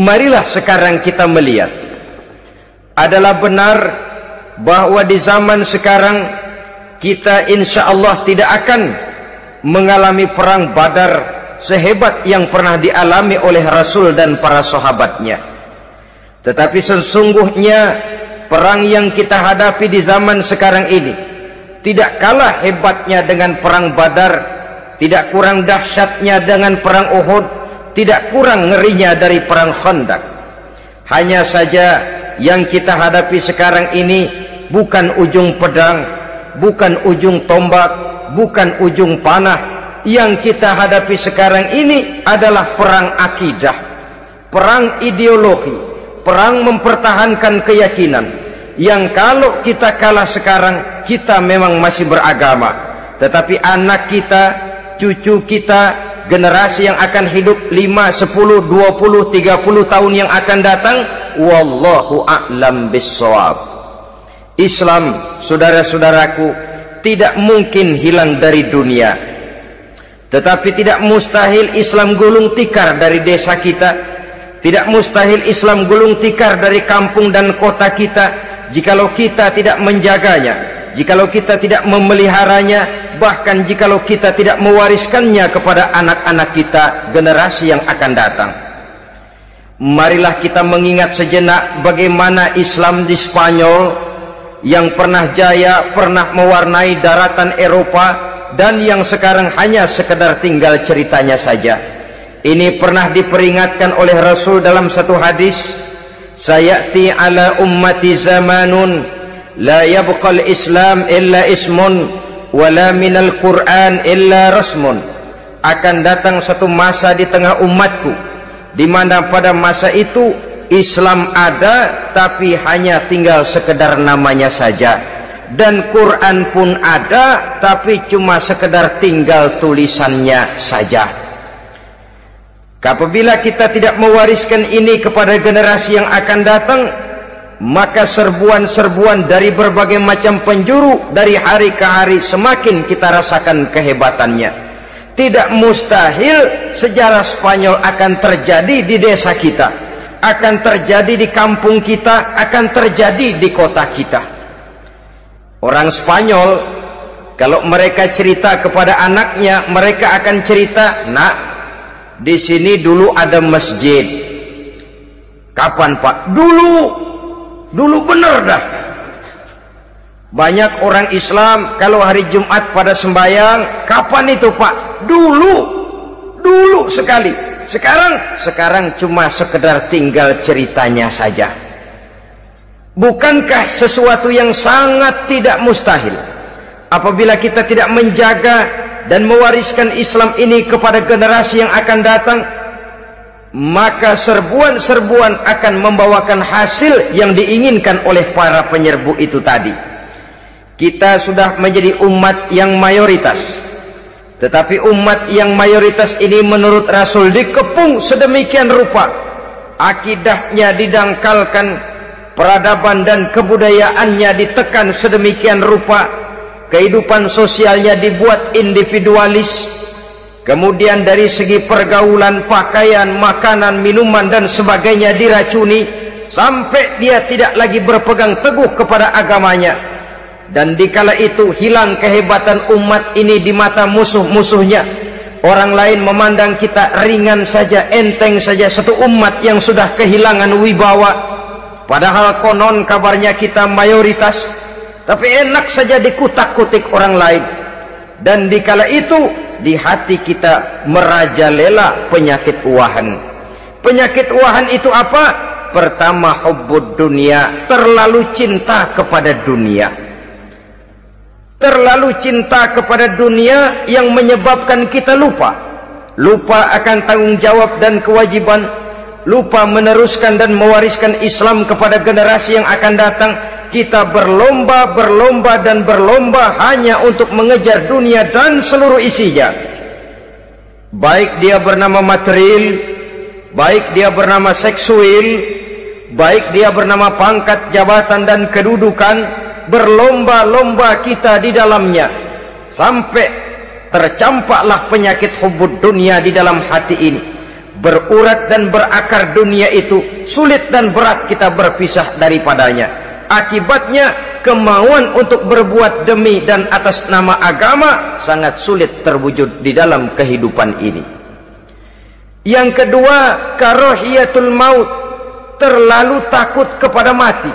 Marilah sekarang kita melihat, adalah benar bahwa di zaman sekarang kita insya Allah tidak akan mengalami perang Badar sehebat yang pernah dialami oleh Rasul dan para sahabatnya. Tetapi sesungguhnya perang yang kita hadapi di zaman sekarang ini tidak kalah hebatnya dengan perang Badar, tidak kurang dahsyatnya dengan perang Uhud, tidak kurang ngerinya dari perang Khandaq. Hanya saja yang kita hadapi sekarang ini bukan ujung pedang, bukan ujung tombak, bukan ujung panah. Yang kita hadapi sekarang ini adalah perang akidah, perang ideologi, perang mempertahankan keyakinan. Yang kalau kita kalah sekarang, kita memang masih beragama, tetapi anak kita, cucu kita, generasi yang akan hidup lima, sepuluh, dua puluh, tiga puluh tahun yang akan datang, wallahu a'lam bissawab. Islam, saudara-saudaraku, tidak mungkin hilang dari dunia, tetapi tidak mustahil Islam gulung tikar dari desa kita. Tidak mustahil Islam gulung tikar dari kampung dan kota kita, jikalau kita tidak menjaganya, jikalau kita tidak memeliharanya, bahkan jikalau kita tidak mewariskannya kepada anak-anak kita, generasi yang akan datang. Marilah kita mengingat sejenak bagaimana Islam di Spanyol yang pernah jaya, pernah mewarnai daratan Eropa, dan yang sekarang hanya sekedar tinggal ceritanya saja. Ini pernah diperingatkan oleh Rasul dalam satu hadis, sayati ala ummati zamanun la yabqal islam illa ismun wala minal quran illa rasmun. Akan datang satu masa di tengah umatku di mana pada masa itu Islam ada tapi hanya tinggal sekedar namanya saja, dan Quran pun ada tapi cuma sekedar tinggal tulisannya saja. Apabila kita tidak mewariskan ini kepada generasi yang akan datang, maka serbuan-serbuan dari berbagai macam penjuru dari hari ke hari semakin kita rasakan kehebatannya. Tidak mustahil sejarah Spanyol akan terjadi di desa kita, akan terjadi di kampung kita, akan terjadi di kota kita. Orang Spanyol kalau mereka cerita kepada anaknya, mereka akan cerita, nak, di sini dulu ada masjid. Kapan, Pak? Dulu. Dulu bener dah. Banyak orang Islam kalau hari Jumat pada sembahyang, kapan itu, Pak? Dulu. Dulu sekali. Sekarang, sekarang cuma sekedar tinggal ceritanya saja. Bukankah sesuatu yang sangat tidak mustahil apabila kita tidak menjaga dan mewariskan Islam ini kepada generasi yang akan datang? Maka serbuan-serbuan akan membawakan hasil yang diinginkan oleh para penyerbu itu tadi. Kita sudah menjadi umat yang mayoritas, tetapi umat yang mayoritas ini menurut Rasul dikepung sedemikian rupa, akidahnya didangkalkan, peradaban dan kebudayaannya ditekan sedemikian rupa, kehidupan sosialnya dibuat individualis, kemudian dari segi pergaulan, pakaian, makanan, minuman dan sebagainya diracuni, sampai dia tidak lagi berpegang teguh kepada agamanya. Dan dikala itu hilang kehebatan umat ini di mata musuh-musuhnya. Orang lain memandang kita ringan saja, enteng saja, satu umat yang sudah kehilangan wibawa. Padahal konon kabarnya kita mayoritas, tapi enak saja dikutak-kutik orang lain. Dan dikala itu di hati kita merajalela penyakit uahan. Penyakit uahan itu apa? Pertama, hubbud dunia, terlalu cinta kepada dunia. Terlalu cinta kepada dunia yang menyebabkan kita lupa. Lupa akan tanggung jawab dan kewajiban. Lupa meneruskan dan mewariskan Islam kepada generasi yang akan datang. Kita berlomba, berlomba, dan berlomba hanya untuk mengejar dunia dan seluruh isinya. Baik dia bernama material, baik dia bernama seksual, baik dia bernama pangkat, jabatan, dan kedudukan. Berlomba-lomba kita di dalamnya sampai tercampaklah penyakit hubbud dunia di dalam hati ini. Berurat dan berakar dunia itu sulit dan berat kita berpisah daripadanya. Akibatnya kemauan untuk berbuat demi dan atas nama agama sangat sulit terwujud di dalam kehidupan ini. Yang kedua, karohiyatul maut, terlalu takut kepada mati.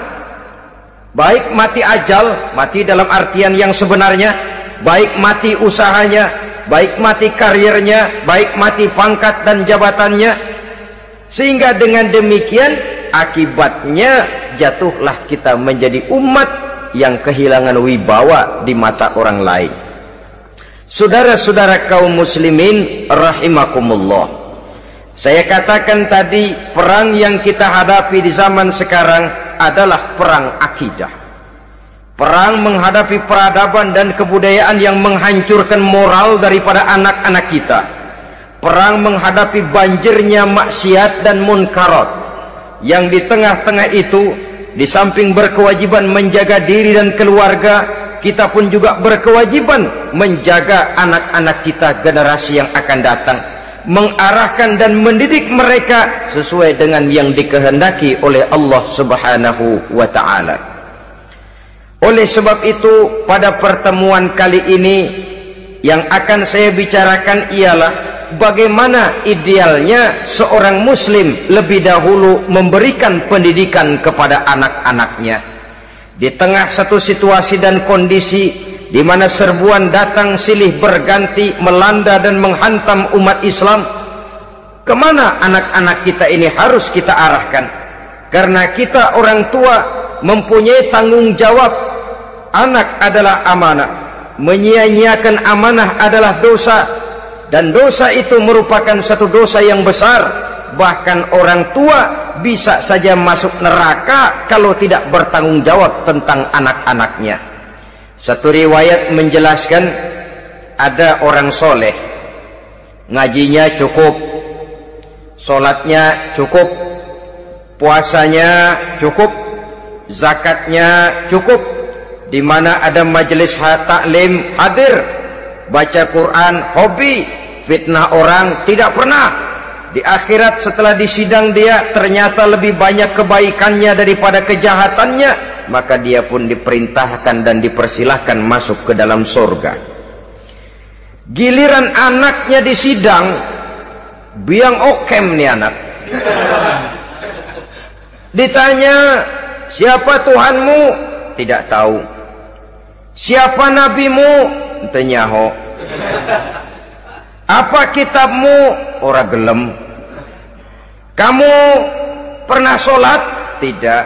Baik mati ajal, mati dalam artian yang sebenarnya, baik mati usahanya, baik mati karirnya, baik mati pangkat dan jabatannya. Sehingga dengan demikian akibatnya jatuhlah kita menjadi umat yang kehilangan wibawa di mata orang lain. Saudara-saudara kaum muslimin rahimakumullah, saya katakan tadi perang yang kita hadapi di zaman sekarang adalah perang akidah. Perang menghadapi peradaban dan kebudayaan yang menghancurkan moral daripada anak-anak kita. Perang menghadapi banjirnya maksiat dan munkarat. Yang di tengah-tengah itu, di samping berkewajiban menjaga diri dan keluarga, kita pun juga berkewajiban menjaga anak-anak kita, generasi yang akan datang, mengarahkan dan mendidik mereka sesuai dengan yang dikehendaki oleh Allah Subhanahu wa taala. Oleh sebab itu, pada pertemuan kali ini yang akan saya bicarakan ialah bagaimana idealnya seorang muslim lebih dahulu memberikan pendidikan kepada anak-anaknya. Di tengah satu situasi dan kondisi di mana serbuan datang silih berganti melanda dan menghantam umat Islam, kemana anak-anak kita ini harus kita arahkan? Karena kita orang tua mempunyai tanggung jawab. Anak adalah amanah. Menyia-nyiakan amanah adalah dosa. Dan dosa itu merupakan satu dosa yang besar. Bahkan orang tua bisa saja masuk neraka kalau tidak bertanggung jawab tentang anak-anaknya. Satu riwayat menjelaskan ada orang soleh, ngajinya cukup, sholatnya cukup, puasanya cukup, zakatnya cukup. Di mana ada majelis taklim hadir, baca Quran hobi, fitnah orang tidak pernah. Di akhirat setelah disidang dia ternyata lebih banyak kebaikannya daripada kejahatannya, maka dia pun diperintahkan dan dipersilahkan masuk ke dalam surga. Giliran anaknya disidang, biang okem nih anak. Ditanya, siapa Tuhanmu? Tidak tahu. Siapa nabimu? Tenyaho. Apa kitabmu? Ora gelem. Kamu pernah sholat? Tidak.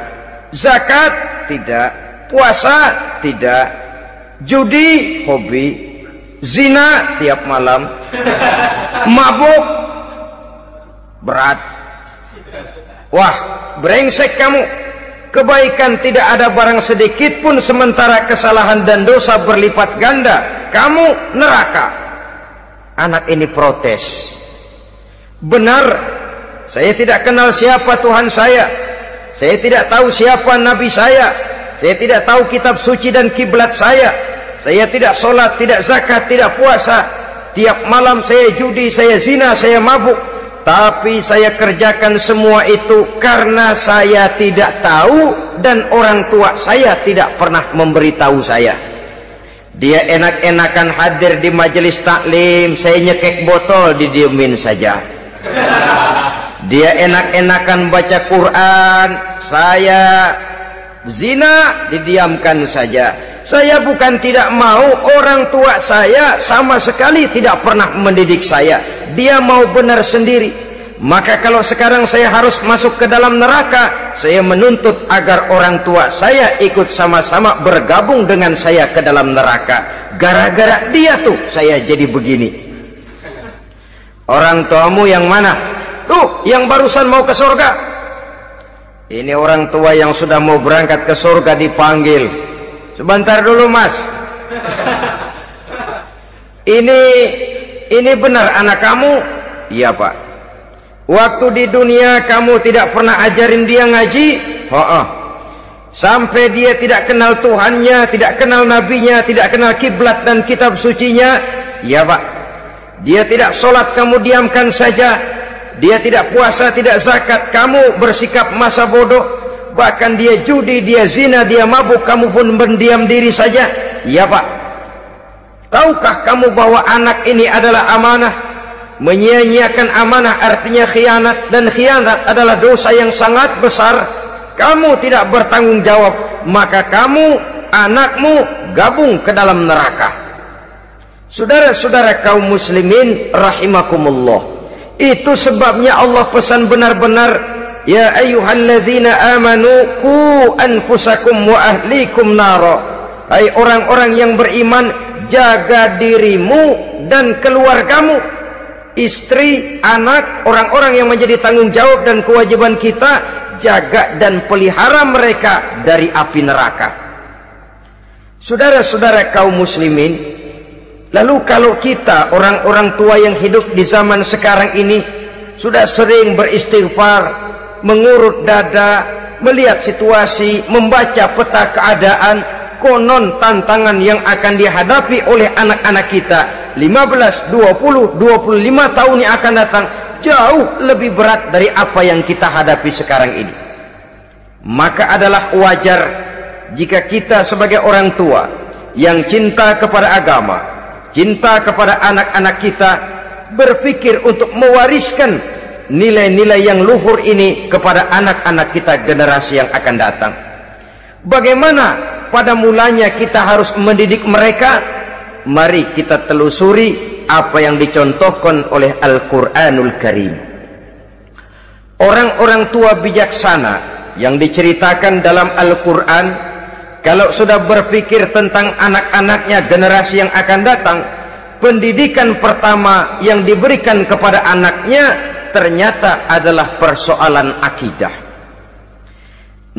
Zakat? Tidak. Puasa? Tidak. Judi? Hobi. Zina? Tiap malam. Mabuk? Berat. Wah, brengsek kamu. Kebaikan tidak ada barang sedikit pun, sementara kesalahan dan dosa berlipat ganda. Kamu neraka. Anak ini protes. Benar, saya tidak kenal siapa Tuhan saya. Saya tidak tahu siapa nabi saya. Saya tidak tahu kitab suci dan kiblat saya. Saya tidak sholat, tidak zakat, tidak puasa. Tiap malam saya judi, saya zina, saya mabuk. Tapi saya kerjakan semua itu karena saya tidak tahu dan orang tua saya tidak pernah memberitahu saya. Dia enak-enakan hadir di majelis taklim, saya nyekek botol, didiemin saja. Dia enak-enakan baca Quran, saya zina, didiamkan saja. Saya bukan tidak mau, orang tua saya sama sekali tidak pernah mendidik saya. Dia mau benar sendiri. Maka kalau sekarang saya harus masuk ke dalam neraka, saya menuntut agar orang tua saya ikut sama-sama bergabung dengan saya ke dalam neraka. Gara-gara dia tuh saya jadi begini. Orang tuamu yang mana? Tuh, yang barusan mau ke surga. Ini orang tua yang sudah mau berangkat ke surga dipanggil. Sebentar dulu mas. Ini ini benar anak kamu? Iya pak. Waktu di dunia kamu tidak pernah ajarin dia ngaji? Ho'ah. Sampai dia tidak kenal Tuhannya, tidak kenal nabinya, tidak kenal kiblat dan kitab sucinya? Iya pak. Dia tidak sholat kamu diamkan saja. Dia tidak puasa, tidak zakat, kamu bersikap masa bodoh. Bahkan dia judi, dia zina, dia mabuk, kamu pun mendiam diri saja. Iya pak. Tahukah kamu bahwa anak ini adalah amanah? Menyia-nyiakan amanah artinya khianat, dan khianat adalah dosa yang sangat besar. Kamu tidak bertanggung jawab, maka kamu, anakmu gabung ke dalam neraka. Saudara-saudara kaum muslimin rahimakumullah, itu sebabnya Allah pesan benar-benar, ya ayyuhalladzina amanu qu anfusakum wa ahlikum nara. Hai orang-orang yang beriman, jaga dirimu dan keluargamu, istri, anak, orang-orang yang menjadi tanggung jawab dan kewajiban kita, jaga dan pelihara mereka dari api neraka. Saudara-saudara kaum muslimin, lalu kalau kita orang-orang tua yang hidup di zaman sekarang ini sudah sering beristighfar, mengurut dada, melihat situasi, membaca peta keadaan, konon tantangan yang akan dihadapi oleh anak-anak kita lima belas, dua puluh, dua puluh lima tahun yang akan datang jauh lebih berat dari apa yang kita hadapi sekarang ini. Maka adalah wajar jika kita sebagai orang tua yang cinta kepada agama, cinta kepada anak-anak kita, berpikir untuk mewariskan nilai-nilai yang luhur ini kepada anak-anak kita generasi yang akan datang. Bagaimana pada mulanya kita harus mendidik mereka? Mari kita telusuri apa yang dicontohkan oleh Al-Quranul Karim. Orang-orang tua bijaksana yang diceritakan dalam Al-Quran, kalau sudah berpikir tentang anak-anaknya generasi yang akan datang, pendidikan pertama yang diberikan kepada anaknya ternyata adalah persoalan akidah.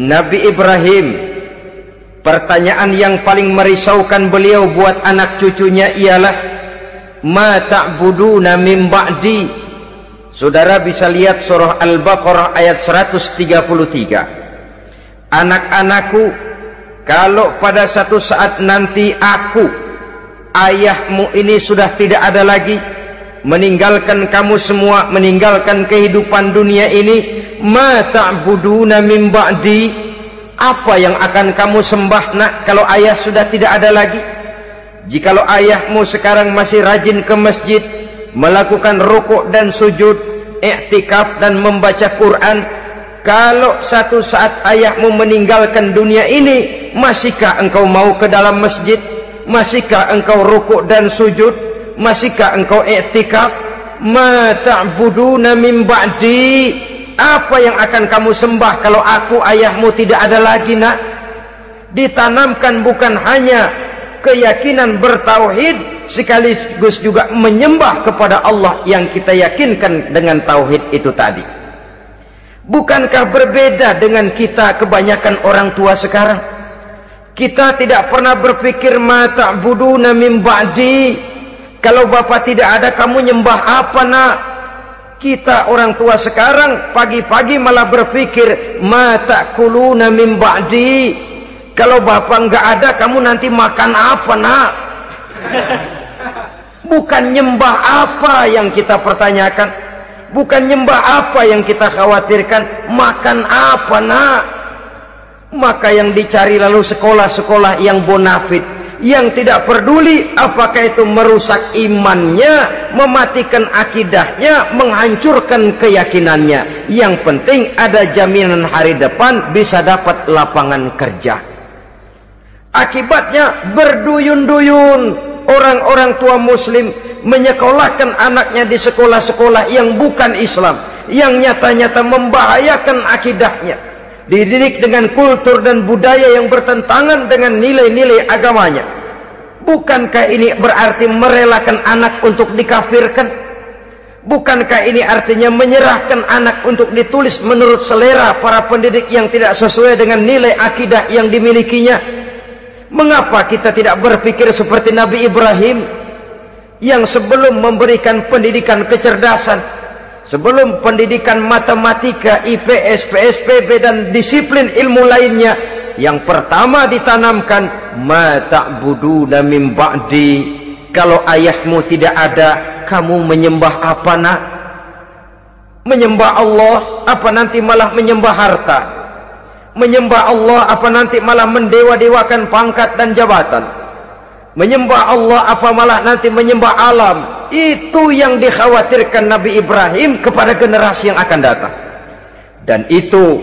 Nabi Ibrahim, pertanyaan yang paling merisaukan beliau buat anak cucunya ialah ma ta'buduna min ba'di. Saudara bisa lihat surah Al-Baqarah ayat seratus tiga puluh tiga. Anak-anakku, kalau pada satu saat nanti aku, ayahmu ini sudah tidak ada lagi, meninggalkan kamu semua, meninggalkan kehidupan dunia ini, ma ta'buduna min ba'di, apa yang akan kamu sembah nak kalau ayah sudah tidak ada lagi? Jikalau ayahmu sekarang masih rajin ke masjid, melakukan rukuk dan sujud, i'tikaf dan membaca Quran, kalau satu saat ayahmu meninggalkan dunia ini, masihkah engkau mau ke dalam masjid? Masihkah engkau rukuk dan sujud? Masihkah engkau i'tikaf? Ma ta'buduna min ba'di, apa yang akan kamu sembah kalau aku ayahmu tidak ada lagi nak? Ditanamkan bukan hanya keyakinan bertauhid, sekaligus juga menyembah kepada Allah yang kita yakinkan dengan tauhid itu tadi. Bukankah berbeda dengan kita kebanyakan orang tua sekarang? Kita tidak pernah berpikir ma ta'buduna min ba'di, kalau bapak tidak ada kamu nyembah apa nak? Kita orang tua sekarang pagi-pagi malah berpikir ma ta'kuluna min ba'di, kalau bapak nggak ada kamu nanti makan apa nak? Bukan nyembah apa yang kita pertanyakan, bukan nyembah apa yang kita khawatirkan, makan apa nak? Maka yang dicari lalu sekolah-sekolah yang bonafit, yang tidak peduli apakah itu merusak imannya, mematikan akidahnya, menghancurkan keyakinannya. Yang penting ada jaminan hari depan bisa dapat lapangan kerja. Akibatnya berduyun-duyun orang-orang tua muslim menyekolahkan anaknya di sekolah-sekolah yang bukan Islam, yang nyata-nyata membahayakan akidahnya, dididik dengan kultur dan budaya yang bertentangan dengan nilai-nilai agamanya. Bukankah ini berarti merelakan anak untuk dikafirkan? Bukankah ini artinya menyerahkan anak untuk ditulis menurut selera para pendidik yang tidak sesuai dengan nilai akidah yang dimilikinya? Mengapa kita tidak berpikir seperti Nabi Ibrahim yang sebelum memberikan pendidikan kecerdasan, sebelum pendidikan matematika, I P S, P S P B, dan disiplin ilmu lainnya, yang pertama ditanamkan, ma ta'buduna min ba'di. Kalau ayahmu tidak ada, kamu menyembah apa nak? Menyembah Allah, apa nanti malah menyembah harta? Menyembah Allah, apa nanti malah mendewa-dewakan pangkat dan jabatan? Menyembah Allah, apa malah nanti menyembah alam? Itu yang dikhawatirkan Nabi Ibrahim kepada generasi yang akan datang. Dan itu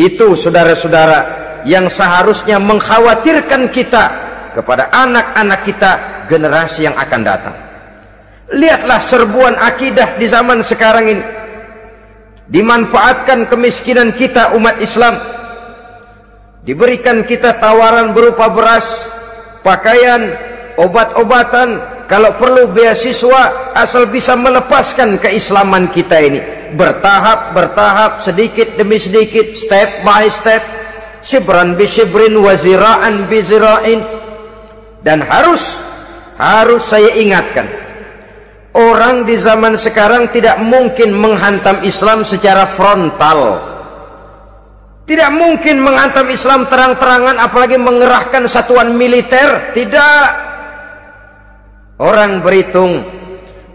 itu saudara-saudara yang seharusnya mengkhawatirkan kita kepada anak-anak kita, generasi yang akan datang. Lihatlah serbuan akidah di zaman sekarang ini. Dimanfaatkan kemiskinan kita umat Islam. Diberikan kita tawaran berupa beras, pakaian, obat-obatan, kalau perlu beasiswa, asal bisa melepaskan keislaman kita ini. Bertahap, bertahap, sedikit demi sedikit, step by step, shibran bi shibrin, waziraan bi zirain. Dan harus, harus saya ingatkan, orang di zaman sekarang tidak mungkin menghantam Islam secara frontal. Tidak mungkin menghantam Islam terang-terangan, apalagi mengerahkan satuan militer. Tidak. Orang berhitung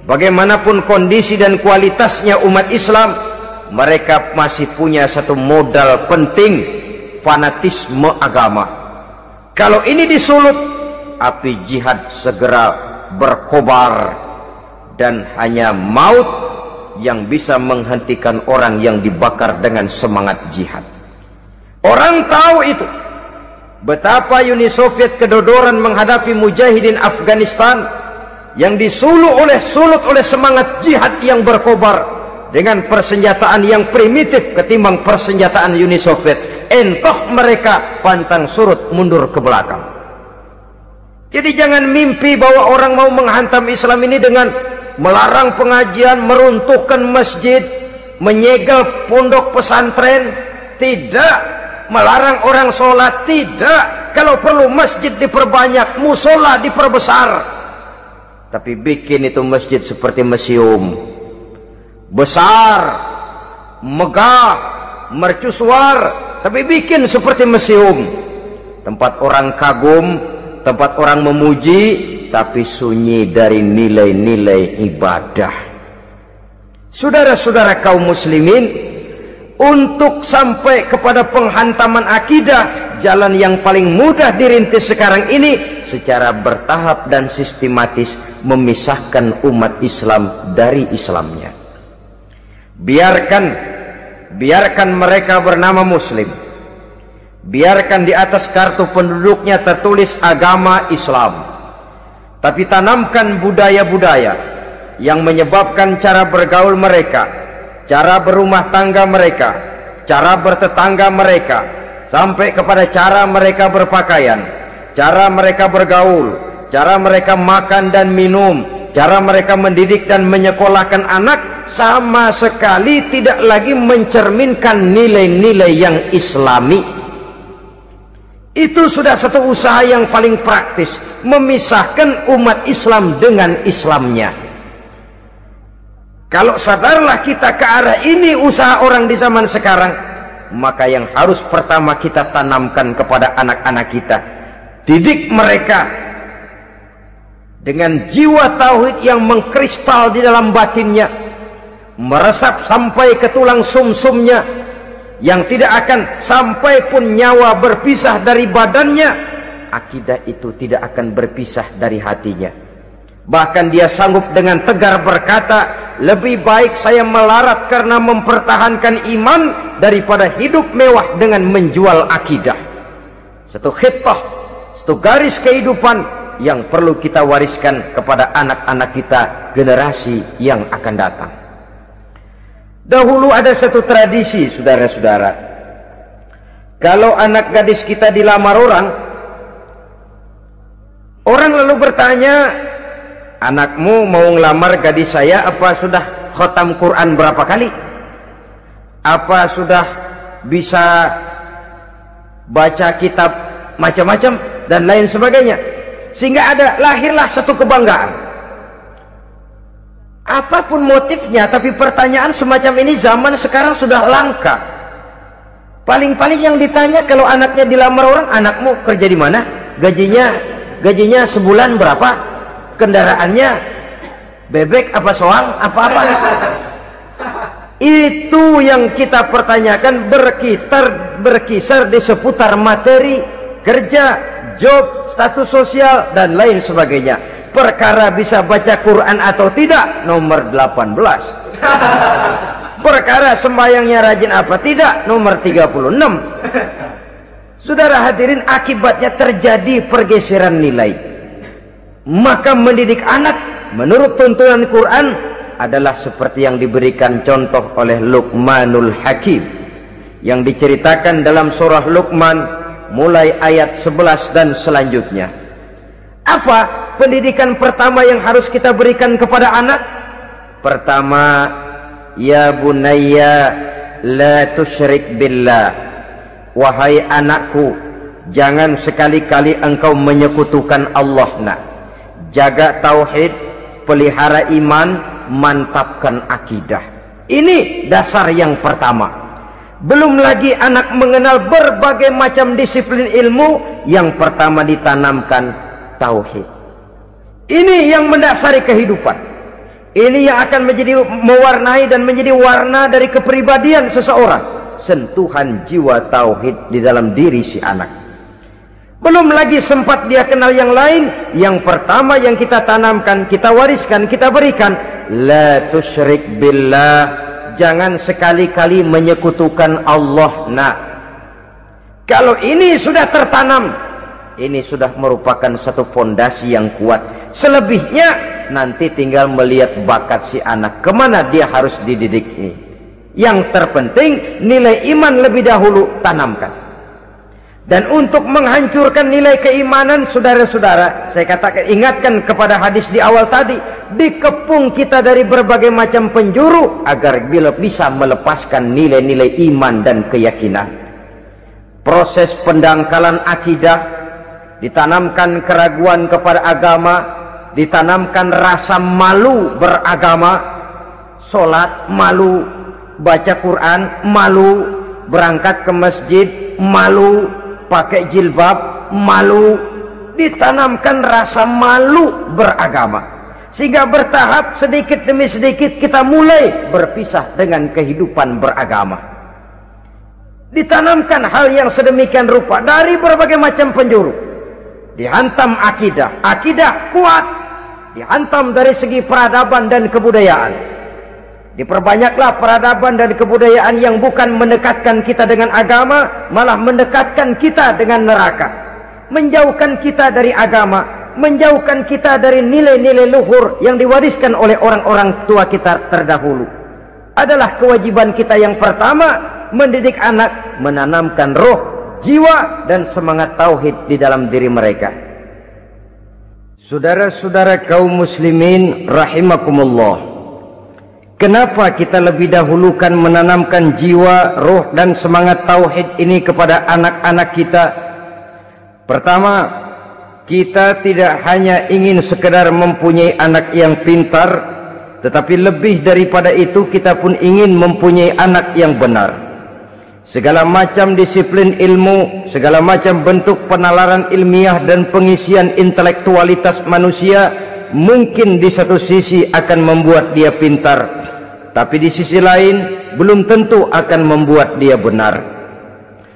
bagaimanapun kondisi dan kualitasnya umat Islam, mereka masih punya satu modal penting, fanatisme agama. Kalau ini disulut, api jihad segera berkobar, dan hanya maut yang bisa menghentikan orang yang dibakar dengan semangat jihad. Orang tahu itu. Betapa Uni Soviet kedodoran menghadapi mujahidin Afghanistan yang disulut oleh sulut oleh semangat jihad yang berkobar dengan persenjataan yang primitif ketimbang persenjataan Uni Soviet. Entah mereka pantang surut mundur ke belakang. Jadi jangan mimpi bahwa orang mau menghantam Islam ini dengan melarang pengajian, meruntuhkan masjid, menyegel pondok pesantren. Tidak. Melarang orang sholat. Tidak. Kalau perlu masjid diperbanyak, musola diperbesar. Tapi bikin itu masjid seperti museum, besar, megah, mercusuar, tapi bikin seperti museum, tempat orang kagum, tempat orang memuji, tapi sunyi dari nilai-nilai ibadah. Saudara-saudara kaum muslimin, untuk sampai kepada penghantaman akidah, jalan yang paling mudah dirintis sekarang ini secara bertahap dan sistematis, memisahkan umat Islam dari Islamnya. Biarkan biarkan mereka bernama muslim. Biarkan di atas kartu penduduknya tertulis agama Islam. Tapi tanamkan budaya-budaya yang menyebabkan cara bergaul mereka, cara berumah tangga mereka, cara bertetangga mereka, sampai kepada cara mereka berpakaian, cara mereka bergaul, cara mereka makan dan minum, cara mereka mendidik dan menyekolahkan anak, sama sekali tidak lagi mencerminkan nilai-nilai yang islami. Itu sudah satu usaha yang paling praktis, memisahkan umat Islam dengan Islamnya. Kalau sadarlah kita ke arah ini usaha orang di zaman sekarang, maka yang harus pertama kita tanamkan kepada anak-anak kita, didik mereka dengan jiwa tauhid yang mengkristal di dalam batinnya, meresap sampai ke tulang sumsumnya, yang tidak akan sampai pun nyawa berpisah dari badannya, akidah itu tidak akan berpisah dari hatinya. Bahkan dia sanggup dengan tegar berkata, lebih baik saya melarat karena mempertahankan iman daripada hidup mewah dengan menjual akidah. Satu khitah, satu garis kehidupan yang perlu kita wariskan kepada anak-anak kita, generasi yang akan datang. Dahulu ada satu tradisi, saudara-saudara. Kalau anak gadis kita dilamar orang, orang lalu bertanya, anakmu mau ngelamar gadis saya, apa sudah khotam Quran berapa kali? Apa sudah bisa baca kitab macam-macam dan lain sebagainya? Sehingga ada, lahirlah satu kebanggaan. Apapun motifnya, tapi pertanyaan semacam ini zaman sekarang sudah langka. Paling-paling yang ditanya kalau anaknya dilamar orang, anakmu kerja di mana? Gajinya gajinya sebulan berapa? Kendaraannya bebek apa soang apa-apa? Itu yang kita pertanyakan, berkitar berkisar di seputar materi, kerja, job, status sosial dan lain sebagainya. Perkara bisa baca Quran atau tidak, nomor delapan belas. Perkara sembahyangnya rajin apa tidak, nomor tiga puluh enam. Saudara hadirin, akibatnya terjadi pergeseran nilai. Maka mendidik anak menurut tuntunan Quran adalah seperti yang diberikan contoh oleh Luqmanul Hakim, yang diceritakan dalam surah Luqman mulai ayat sebelas dan selanjutnya. Apa pendidikan pertama yang harus kita berikan kepada anak? Pertama, ya bunayya la tusyrik billah, wahai anakku, jangan sekali-kali engkau menyekutukan Allah. Nak, jaga tauhid, pelihara iman, mantapkan akidah. Ini dasar yang pertama. Belum lagi anak mengenal berbagai macam disiplin ilmu, yang pertama ditanamkan tauhid. Ini yang mendasari kehidupan. Ini yang akan menjadi mewarnai dan menjadi warna dari kepribadian seseorang. Sentuhan jiwa tauhid di dalam diri si anak. Belum lagi sempat dia kenal yang lain. Yang pertama yang kita tanamkan, kita wariskan, kita berikan, la tusyrik billah, jangan sekali-kali menyekutukan Allah. Nah, kalau ini sudah tertanam, ini sudah merupakan satu fondasi yang kuat. Selebihnya nanti tinggal melihat bakat si anak, kemana dia harus dididik ini. Yang terpenting nilai iman lebih dahulu tanamkan. Dan untuk menghancurkan nilai keimanan, saudara-saudara, saya katakan, ingatkan kepada hadis di awal tadi, dikepung kita dari berbagai macam penjuru agar bila bisa melepaskan nilai-nilai iman dan keyakinan. Proses pendangkalan akidah, ditanamkan keraguan kepada agama, ditanamkan rasa malu beragama, sholat malu, baca Quran malu, berangkat ke masjid malu, pakai jilbab malu, ditanamkan rasa malu beragama. Sehingga bertahap, sedikit demi sedikit kita mulai berpisah dengan kehidupan beragama. Ditanamkan hal yang sedemikian rupa dari berbagai macam penjuru. Dihantam akidah, akidah kuat, dihantam dari segi peradaban dan kebudayaan. Diperbanyaklah peradaban dan kebudayaan yang bukan mendekatkan kita dengan agama, malah mendekatkan kita dengan neraka, menjauhkan kita dari agama, menjauhkan kita dari nilai-nilai luhur yang diwariskan oleh orang-orang tua kita terdahulu. Adalah kewajiban kita yang pertama, mendidik anak, menanamkan roh, jiwa dan semangat tauhid di dalam diri mereka. Saudara-saudara kaum muslimin rahimakumullah, kenapa kita lebih dahulukan menanamkan jiwa, roh dan semangat tauhid ini kepada anak-anak kita? Pertama, kita tidak hanya ingin sekedar mempunyai anak yang pintar, tetapi lebih daripada itu kita pun ingin mempunyai anak yang benar. Segala macam disiplin ilmu, segala macam bentuk penalaran ilmiah dan pengisian intelektualitas manusia mungkin di satu sisi akan membuat dia pintar, tapi di sisi lain belum tentu akan membuat dia benar.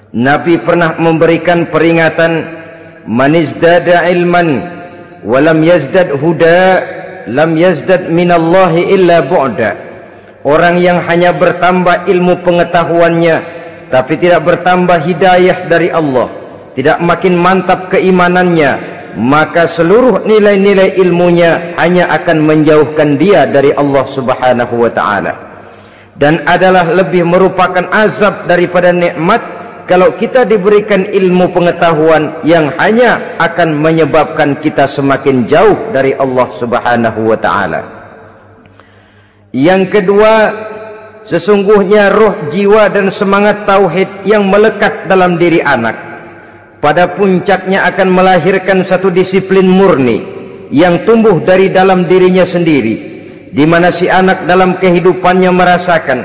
Nabi pernah memberikan peringatan, man izdada ilman wa lam yazdad huda lam yazdad minallahi illa bu'da. Orang yang hanya bertambah ilmu pengetahuannya tapi tidak bertambah hidayah dari Allah, tidak makin mantap keimanannya, maka seluruh nilai-nilai ilmunya hanya akan menjauhkan dia dari Allah Subhanahu wa taala. Dan adalah lebih merupakan azab daripada nikmat kalau kita diberikan ilmu pengetahuan yang hanya akan menyebabkan kita semakin jauh dari Allah Subhanahu wa taala. Yang kedua, sesungguhnya ruh, jiwa dan semangat tauhid yang melekat dalam diri anak pada puncaknya akan melahirkan satu disiplin murni yang tumbuh dari dalam dirinya sendiri, di mana si anak dalam kehidupannya merasakan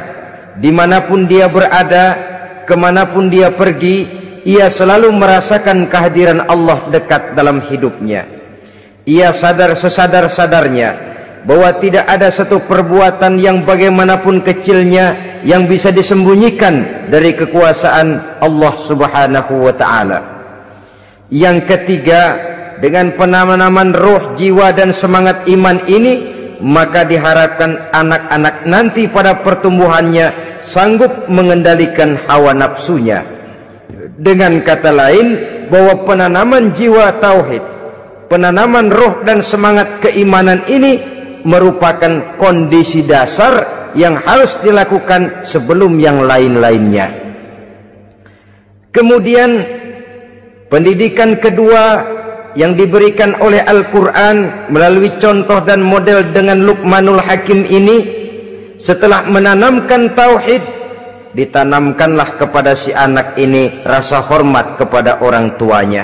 dimanapun dia berada, kemanapun dia pergi, ia selalu merasakan kehadiran Allah dekat dalam hidupnya. Ia sadar sesadar-sadarnya bahwa tidak ada satu perbuatan yang bagaimanapun kecilnya yang bisa disembunyikan dari kekuasaan Allah Subhanahu wa taala. Yang ketiga, dengan penanaman ruh, jiwa dan semangat iman ini, maka diharapkan anak-anak nanti pada pertumbuhannya sanggup mengendalikan hawa nafsunya. Dengan kata lain, bahwa penanaman jiwa tauhid, penanaman ruh dan semangat keimanan ini merupakan kondisi dasar yang harus dilakukan sebelum yang lain-lainnya. Kemudian pendidikan kedua yang diberikan oleh Al-Quran melalui contoh dan model dengan Luqmanul Hakim ini, setelah menanamkan tauhid, ditanamkanlah kepada si anak ini rasa hormat kepada orang tuanya.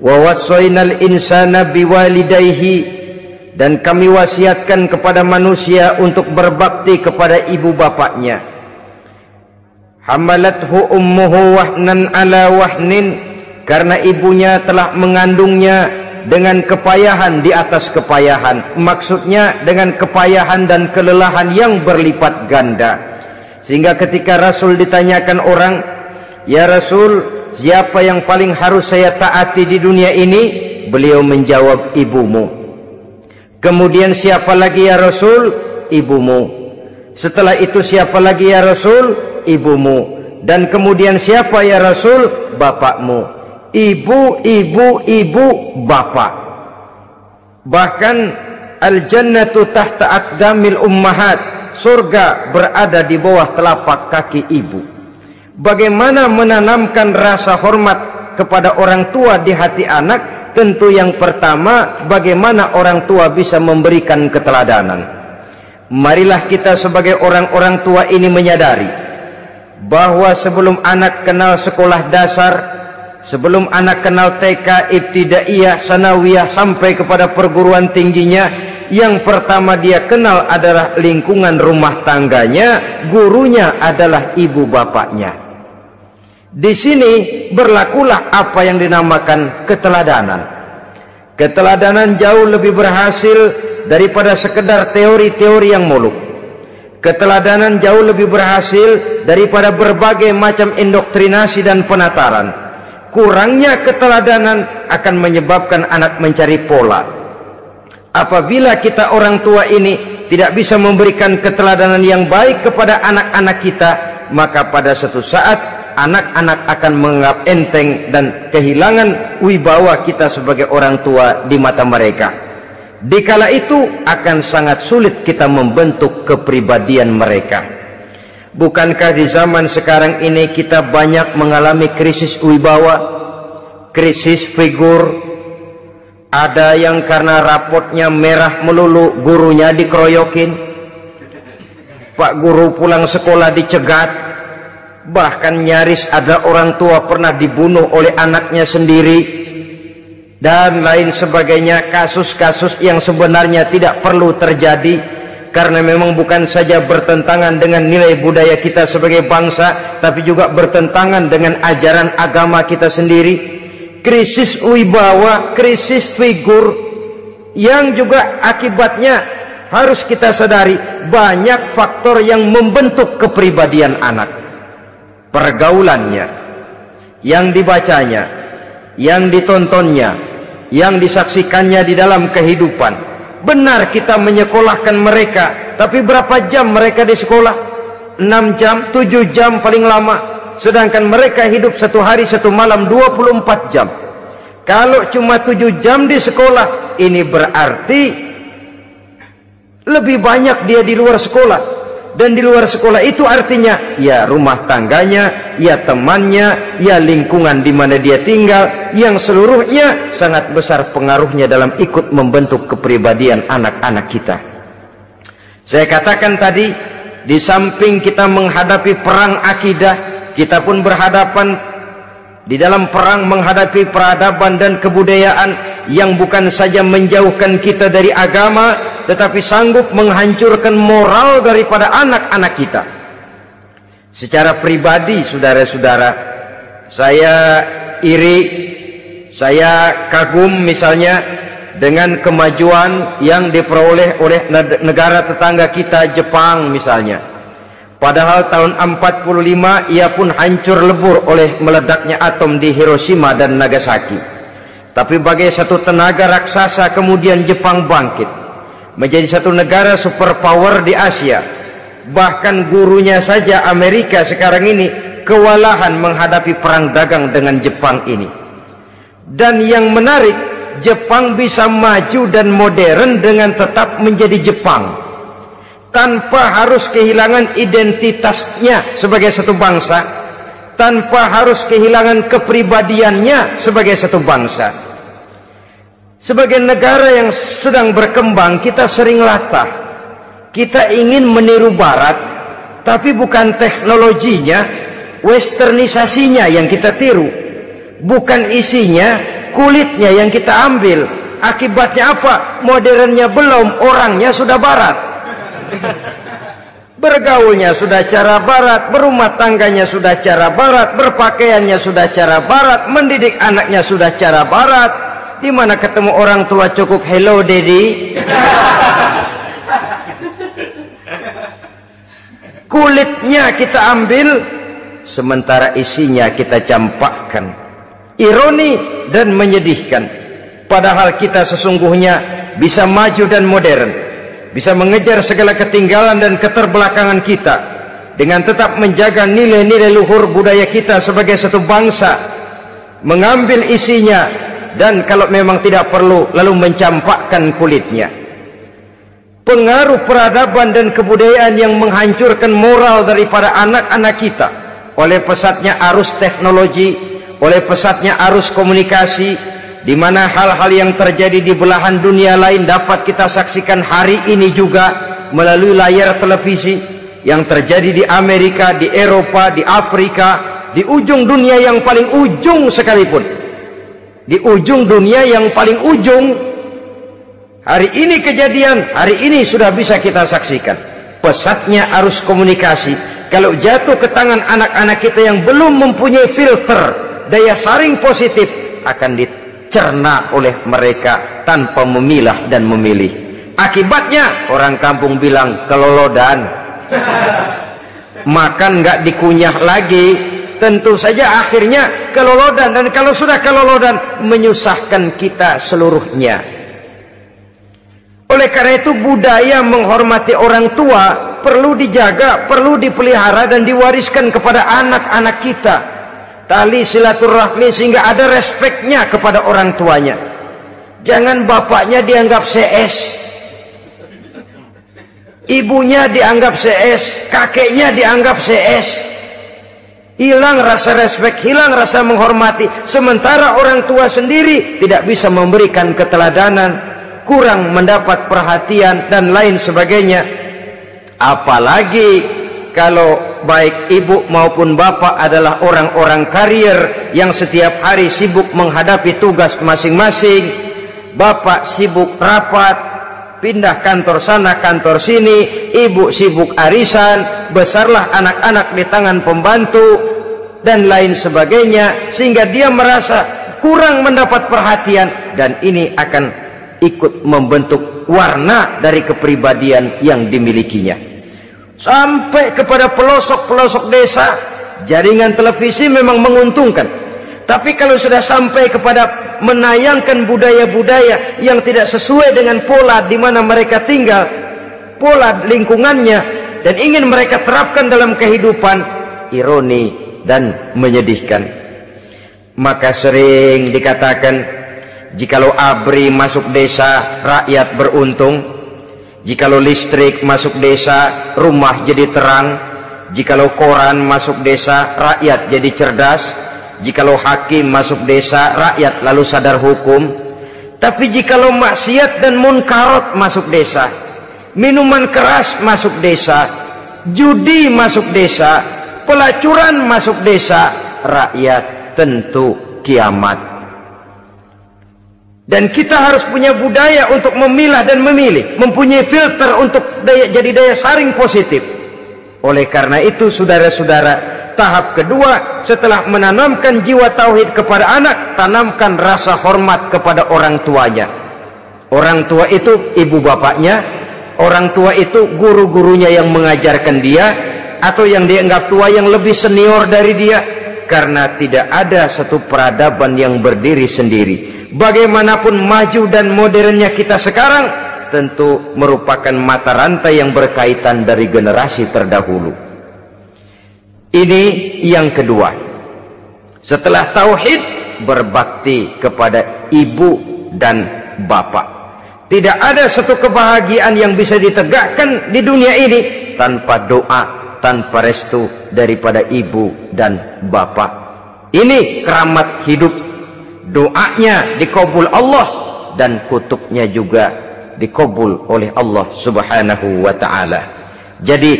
Wa wassaynal insana biwalidayhi, dan kami wasiatkan kepada manusia untuk berbakti kepada ibu bapaknya. Hamalathu ummuhu wahnan ala wahnin, karena ibunya telah mengandungnya dengan kepayahan di atas kepayahan. Maksudnya dengan kepayahan dan kelelahan yang berlipat ganda. Sehingga ketika Rasul ditanyakan orang, "Ya Rasul, siapa yang paling harus saya taati di dunia ini?" Beliau menjawab, "Ibumu." Kemudian, "Siapa lagi ya Rasul?" "Ibumu." Setelah itu, "Siapa lagi ya Rasul?" "Ibumu." Dan kemudian, "Siapa ya Rasul?" "Bapakmu." Ibu, ibu, ibu, bapak. Bahkan al-jannatu tahta aqdamil ummahat, surga berada di bawah telapak kaki ibu. Bagaimana menanamkan rasa hormat kepada orang tua di hati anak? Tentu yang pertama, bagaimana orang tua bisa memberikan keteladanan. Marilah kita sebagai orang-orang tua ini menyadari bahwa sebelum anak kenal sekolah dasar, sebelum anak kenal T K, ibtidaiyah, sanawiyah, sampai kepada perguruan tingginya, yang pertama dia kenal adalah lingkungan rumah tangganya, gurunya adalah ibu bapaknya. Di sini berlakulah apa yang dinamakan keteladanan. Keteladanan jauh lebih berhasil daripada sekedar teori-teori yang muluk. Keteladanan jauh lebih berhasil daripada berbagai macam indoktrinasi dan penataran. Kurangnya keteladanan akan menyebabkan anak mencari pola. Apabila kita orang tua ini tidak bisa memberikan keteladanan yang baik kepada anak-anak kita, maka pada suatu saat anak-anak akan menganggap enteng dan kehilangan wibawa kita sebagai orang tua di mata mereka. Dikala itu akan sangat sulit kita membentuk kepribadian mereka. Bukankah di zaman sekarang ini kita banyak mengalami krisis wibawa, krisis figur? Ada yang karena raportnya merah melulu, gurunya dikeroyokin, pak guru pulang sekolah dicegat, bahkan nyaris ada orang tua pernah dibunuh oleh anaknya sendiri, dan lain sebagainya. Kasus-kasus yang sebenarnya tidak perlu terjadi, karena memang bukan saja bertentangan dengan nilai budaya kita sebagai bangsa, tapi juga bertentangan dengan ajaran agama kita sendiri. Krisis wibawa, krisis figur, yang juga akibatnya harus kita sadari banyak faktor yang membentuk kepribadian anak. Pergaulannya, yang dibacanya, yang ditontonnya, yang disaksikannya di dalam kehidupan. Benar kita menyekolahkan mereka, tapi berapa jam mereka di sekolah? enam jam, tujuh jam paling lama. Sedangkan mereka hidup satu hari satu malam dua puluh empat jam. Kalau cuma tujuh jam di sekolah, ini berarti lebih banyak dia di luar sekolah. Dan di luar sekolah itu artinya ya rumah tangganya, ya temannya, ya lingkungan di mana dia tinggal, yang seluruhnya sangat besar pengaruhnya dalam ikut membentuk kepribadian anak-anak kita. Saya katakan tadi, di samping kita menghadapi perang akidah, kita pun berhadapan di dalam perang menghadapi peradaban dan kebudayaan yang bukan saja menjauhkan kita dari agama, tetapi sanggup menghancurkan moral daripada anak-anak kita. Secara pribadi, saudara-saudara, saya iri, saya kagum misalnya dengan kemajuan yang diperoleh oleh negara tetangga kita, Jepang misalnya. Padahal tahun empat puluh lima ia pun hancur lebur oleh meledaknya atom di Hiroshima dan Nagasaki. Tapi bagai satu tenaga raksasa kemudian Jepang bangkit menjadi satu negara superpower di Asia. Bahkan gurunya saja Amerika sekarang ini kewalahan menghadapi perang dagang dengan Jepang ini. Dan yang menarik, Jepang bisa maju dan modern dengan tetap menjadi Jepang, tanpa harus kehilangan identitasnya sebagai satu bangsa, tanpa harus kehilangan kepribadiannya sebagai satu bangsa. Sebagai negara yang sedang berkembang, kita sering latah, kita ingin meniru barat, tapi bukan teknologinya, westernisasinya yang kita tiru, bukan isinya, kulitnya yang kita ambil. Akibatnya apa? Modernnya belum, orangnya sudah barat, bergaulnya sudah cara barat, berumah tangganya sudah cara barat, berpakaiannya sudah cara barat, mendidik anaknya sudah cara barat. Di mana ketemu orang tua cukup hello daddy. Kulitnya kita ambil, sementara isinya kita campakkan. Ironi dan menyedihkan. Padahal kita sesungguhnya bisa maju dan modern, bisa mengejar segala ketinggalan dan keterbelakangan kita dengan tetap menjaga nilai-nilai luhur budaya kita sebagai satu bangsa, mengambil isinya dan kalau memang tidak perlu lalu mencampakkan kulitnya. Pengaruh peradaban dan kebudayaan yang menghancurkan moral daripada anak-anak kita oleh pesatnya arus teknologi, oleh pesatnya arus komunikasi, di mana hal-hal yang terjadi di belahan dunia lain dapat kita saksikan hari ini juga melalui layar televisi, yang terjadi di Amerika, di Eropa, di Afrika, di ujung dunia yang paling ujung sekalipun, di ujung dunia yang paling ujung, hari ini kejadian, hari ini sudah bisa kita saksikan. Pesatnya arus komunikasi kalau jatuh ke tangan anak-anak kita yang belum mempunyai filter daya saring positif, akan di cerna oleh mereka tanpa memilah dan memilih. Akibatnya orang kampung bilang kelolodan. Makan nggak dikunyah lagi, tentu saja akhirnya kelolodan, dan kalau sudah kelolodan menyusahkan kita seluruhnya. Oleh karena itu budaya menghormati orang tua perlu dijaga, perlu dipelihara dan diwariskan kepada anak-anak kita. Tali silaturahmi sehingga ada respeknya kepada orang tuanya. Jangan bapaknya dianggap C S, ibunya dianggap C S, kakeknya dianggap C S. Hilang rasa respek, hilang rasa menghormati. Sementara orang tua sendiri tidak bisa memberikan keteladanan, kurang mendapat perhatian dan lain sebagainya. Apalagi kalau baik ibu maupun bapak adalah orang-orang karier yang setiap hari sibuk menghadapi tugas masing-masing. Bapak sibuk rapat, pindah kantor sana kantor sini, ibu sibuk arisan, besarlah anak-anak di tangan pembantu dan lain sebagainya, sehingga dia merasa kurang mendapat perhatian, dan ini akan ikut membentuk warna dari kepribadian yang dimilikinya. Sampai kepada pelosok-pelosok desa, jaringan televisi memang menguntungkan. Tapi kalau sudah sampai kepada menayangkan budaya-budaya yang tidak sesuai dengan pola di mana mereka tinggal, pola lingkungannya, dan ingin mereka terapkan dalam kehidupan, ironi dan menyedihkan. Maka sering dikatakan, jikalau ABRI masuk desa, rakyat beruntung. Jikalau listrik masuk desa, rumah jadi terang. Jikalau koran masuk desa, rakyat jadi cerdas. Jikalau hakim masuk desa, rakyat lalu sadar hukum. Tapi jikalau maksiat dan munkarat masuk desa, minuman keras masuk desa, judi masuk desa, pelacuran masuk desa, rakyat tentu kiamat. Dan kita harus punya budaya untuk memilah dan memilih, mempunyai filter untuk daya, jadi daya saring positif. Oleh karena itu, saudara-saudara, tahap kedua setelah menanamkan jiwa tauhid kepada anak, tanamkan rasa hormat kepada orang tuanya. Orang tua itu ibu bapaknya, orang tua itu guru-gurunya yang mengajarkan dia, atau yang dianggap tua yang lebih senior dari dia, karena tidak ada satu peradaban yang berdiri sendiri. Bagaimanapun maju dan modernnya kita sekarang, tentu merupakan mata rantai yang berkaitan dari generasi terdahulu. Ini yang kedua. Setelah tauhid, berbakti kepada ibu dan bapak. Tidak ada satu kebahagiaan yang bisa ditegakkan di dunia ini tanpa doa, tanpa restu daripada ibu dan bapak. Ini keramat hidup. Doanya dikabul Allah dan kutuknya juga dikabul oleh Allah Subhanahu wa taala. Jadi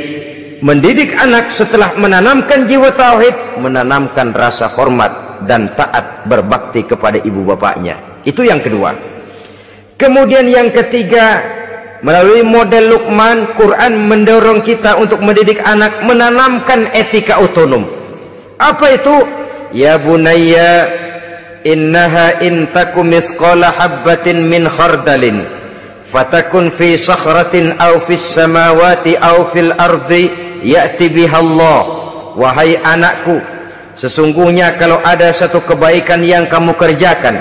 mendidik anak setelah menanamkan jiwa tauhid, menanamkan rasa hormat dan taat berbakti kepada ibu bapaknya. Itu yang kedua. Kemudian yang ketiga, melalui model Luqman, Quran mendorong kita untuk mendidik anak menanamkan etika otonom. Apa itu? Ya bunayya innaha in takum misqala habbatin min khardalin fatakun fi sakhratin aw fis samawati aw fil ardi ya'ti bihallah. Wahai anakku, sesungguhnya kalau ada satu kebaikan yang kamu kerjakan,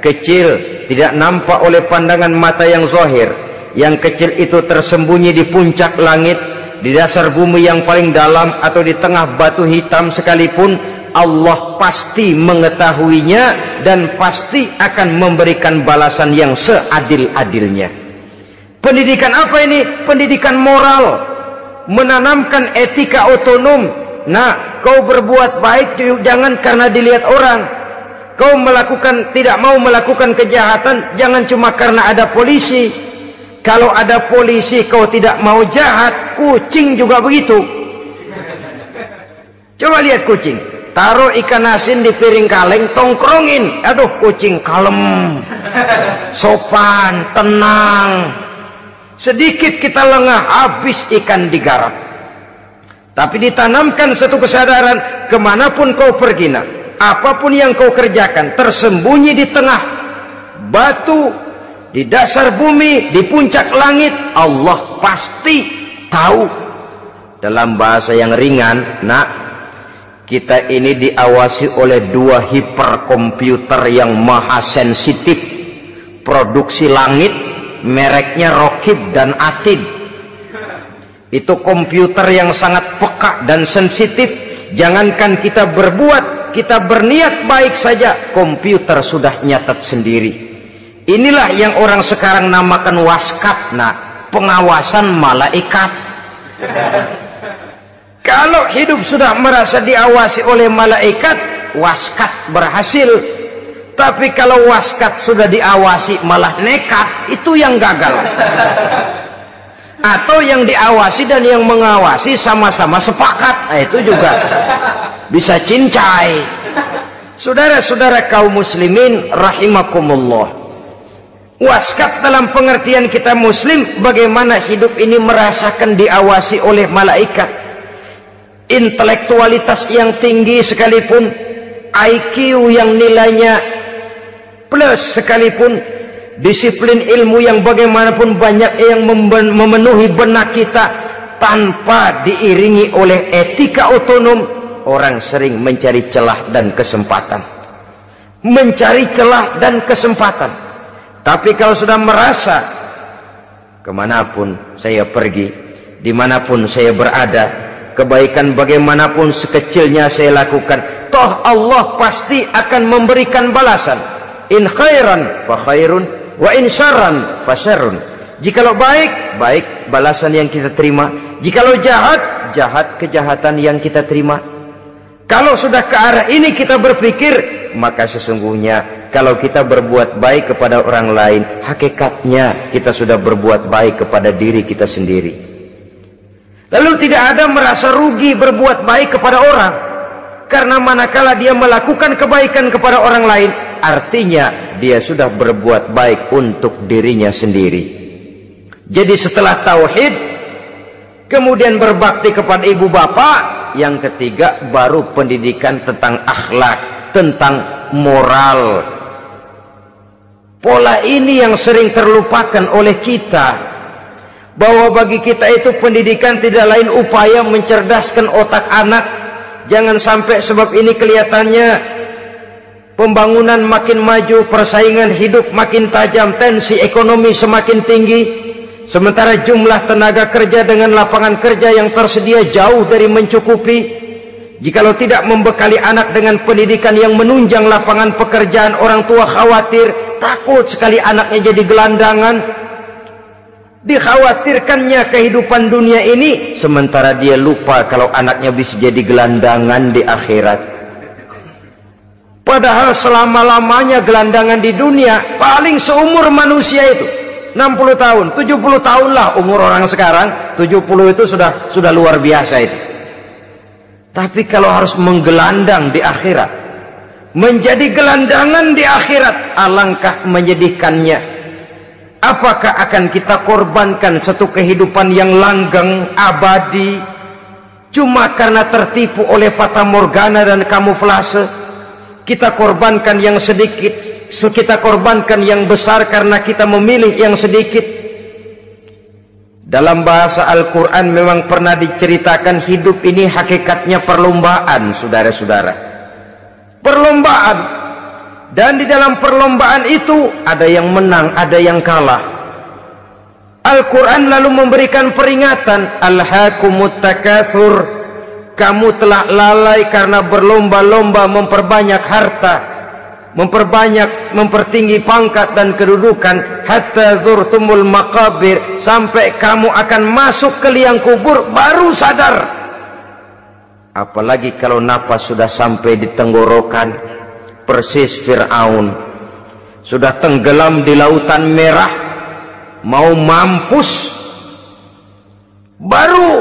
kecil, tidak nampak oleh pandangan mata yang zahir, yang kecil itu tersembunyi di puncak langit, di dasar bumi yang paling dalam, atau di tengah batu hitam sekalipun, Allah pasti mengetahuinya dan pasti akan memberikan balasan yang seadil-adilnya. Pendidikan apa ini? Pendidikan moral, menanamkan etika otonom. Nah, kau berbuat baik jangan karena dilihat orang. Kau melakukan, tidak mau melakukan kejahatan, jangan cuma karena ada polisi. Kalau ada polisi kau tidak mau jahat, kucing juga begitu. Coba lihat kucing, taruh ikan asin di piring kaleng, tongkrongin, aduh kucing kalem, sopan, tenang. Sedikit kita lengah, habis ikan digarap. Tapi ditanamkan satu kesadaran, kemanapun kau pergi nak, apapun yang kau kerjakan, tersembunyi di tengah batu, di dasar bumi, di puncak langit, Allah pasti tahu. Dalam bahasa yang ringan, nak, kita ini diawasi oleh dua hiperkomputer yang maha sensitif, produksi langit, mereknya Rokib dan Atid. Itu komputer yang sangat peka dan sensitif. Jangankan kita berbuat, kita berniat baik saja, komputer sudah nyatat sendiri. Inilah yang orang sekarang namakan waskat, nah, pengawasan malaikat. Kalau hidup sudah merasa diawasi oleh malaikat, waskat berhasil. Tapi kalau waskat sudah diawasi malah nekat, itu yang gagal. Atau yang diawasi dan yang mengawasi sama-sama sepakat, nah, itu juga bisa cincai. Saudara-saudara kaum muslimin rahimakumullah, waskat dalam pengertian kita muslim, bagaimana hidup ini merasakan diawasi oleh malaikat. Intelektualitas yang tinggi sekalipun, I Q yang nilainya plus sekalipun, disiplin ilmu yang bagaimanapun banyak yang memenuhi benak kita, tanpa diiringi oleh etika otonom, orang sering mencari celah dan kesempatan. mencari celah dan kesempatan. Tapi kalau sudah merasa kemanapun saya pergi, dimanapun saya berada, kebaikan bagaimanapun sekecilnya saya lakukan, toh Allah pasti akan memberikan balasan. In khairan fa khairun, wa in syarran fa syarrun. Jikalau baik, baik balasan yang kita terima. Jikalau jahat, jahat kejahatan yang kita terima. Kalau sudah ke arah ini kita berpikir, maka sesungguhnya kalau kita berbuat baik kepada orang lain, hakikatnya kita sudah berbuat baik kepada diri kita sendiri. Lalu tidak ada merasa rugi berbuat baik kepada orang, karena manakala dia melakukan kebaikan kepada orang lain, artinya dia sudah berbuat baik untuk dirinya sendiri. Jadi setelah tauhid, kemudian berbakti kepada ibu bapak, yang ketiga baru pendidikan tentang akhlak, tentang moral. Pola ini yang sering terlupakan oleh kita, bahwa bagi kita itu pendidikan tidak lain upaya mencerdaskan otak anak. Jangan sampai sebab ini kelihatannya pembangunan makin maju, persaingan hidup makin tajam, tensi ekonomi semakin tinggi, sementara jumlah tenaga kerja dengan lapangan kerja yang tersedia jauh dari mencukupi. Jikalau tidak membekali anak dengan pendidikan yang menunjang lapangan pekerjaan, orang tua khawatir, takut sekali anaknya jadi gelandangan. Dikhawatirkannya kehidupan dunia ini, sementara dia lupa kalau anaknya bisa jadi gelandangan di akhirat. Padahal selama-lamanya gelandangan di dunia paling seumur manusia itu enam puluh tahun, tujuh puluh tahun lah umur orang sekarang. Tujuh puluh itu sudah sudah luar biasa itu. Tapi kalau harus menggelandang di akhirat, menjadi gelandangan di akhirat, alangkah menyedihkannya. Apakah akan kita korbankan satu kehidupan yang langgeng, abadi, cuma karena tertipu oleh fata morgana dan kamuflase? Kita korbankan yang sedikit, kita korbankan yang besar karena kita memilih yang sedikit. Dalam bahasa Al-Quran memang pernah diceritakan hidup ini hakikatnya perlombaan, saudara-saudara. Perlombaan. Dan di dalam perlombaan itu ada yang menang, ada yang kalah. Al-Quran lalu memberikan peringatan, alhaakumut takatsur, kamu telah lalai karena berlomba-lomba memperbanyak harta, memperbanyak, mempertinggi pangkat dan kedudukan, hatta zurtumul maqabir, sampai kamu akan masuk ke liang kubur baru sadar. Apalagi kalau nafas sudah sampai di tenggorokan, persis Fir'aun sudah tenggelam di lautan merah, mau mampus, baru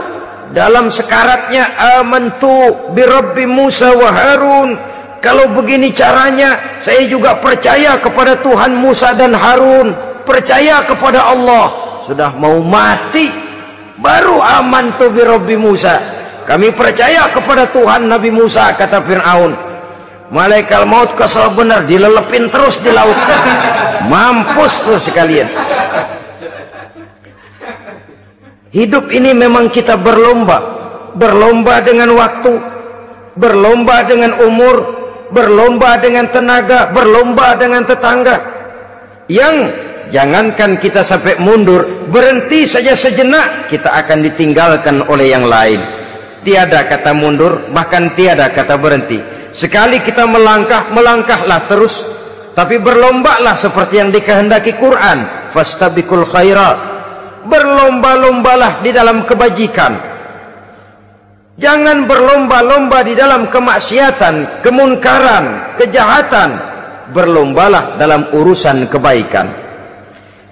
dalam sekaratnya amantu bi rabbi Musa wa Harun, kalau begini caranya saya juga percaya kepada Tuhan Musa dan Harun, percaya kepada Allah. Sudah mau mati baru amantu bi rabbi Musa, kami percaya kepada Tuhan Nabi Musa, kata Fir'aun. Malaikat maut kesal benar, dilelepin terus di laut, mampus tuh sekalian. Hidup ini memang kita berlomba, berlomba dengan waktu, berlomba dengan umur, berlomba dengan tenaga, berlomba dengan tetangga. Yang jangankan kita sampai mundur, berhenti saja sejenak, kita akan ditinggalkan oleh yang lain. Tiada kata mundur, bahkan tiada kata berhenti. Sekali kita melangkah, melangkahlah terus, tapi berlombalah seperti yang dikehendaki Quran, fastabiqul khairat, berlomba-lombalah di dalam kebajikan. Jangan berlomba-lomba di dalam kemaksiatan, kemunkaran, kejahatan. Berlombalah dalam urusan kebaikan.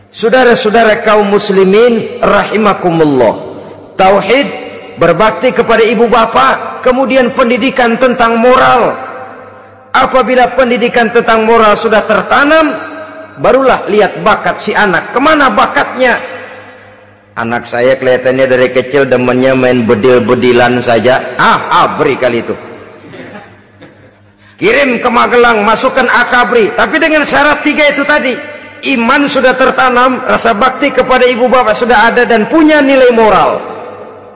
Saudara-saudara kaum muslimin rahimakumullah, tauhid, berbakti kepada ibu bapa, kemudian pendidikan tentang moral. Apabila pendidikan tentang moral sudah tertanam, barulah lihat bakat si anak, kemana bakatnya. Anak saya kelihatannya dari kecil demennya main bedil-bedilan saja. Ah, abri kali itu. Kirim ke Magelang, masukkan akabri. Tapi dengan syarat tiga itu tadi. Iman sudah tertanam, rasa bakti kepada ibu bapak sudah ada dan punya nilai moral.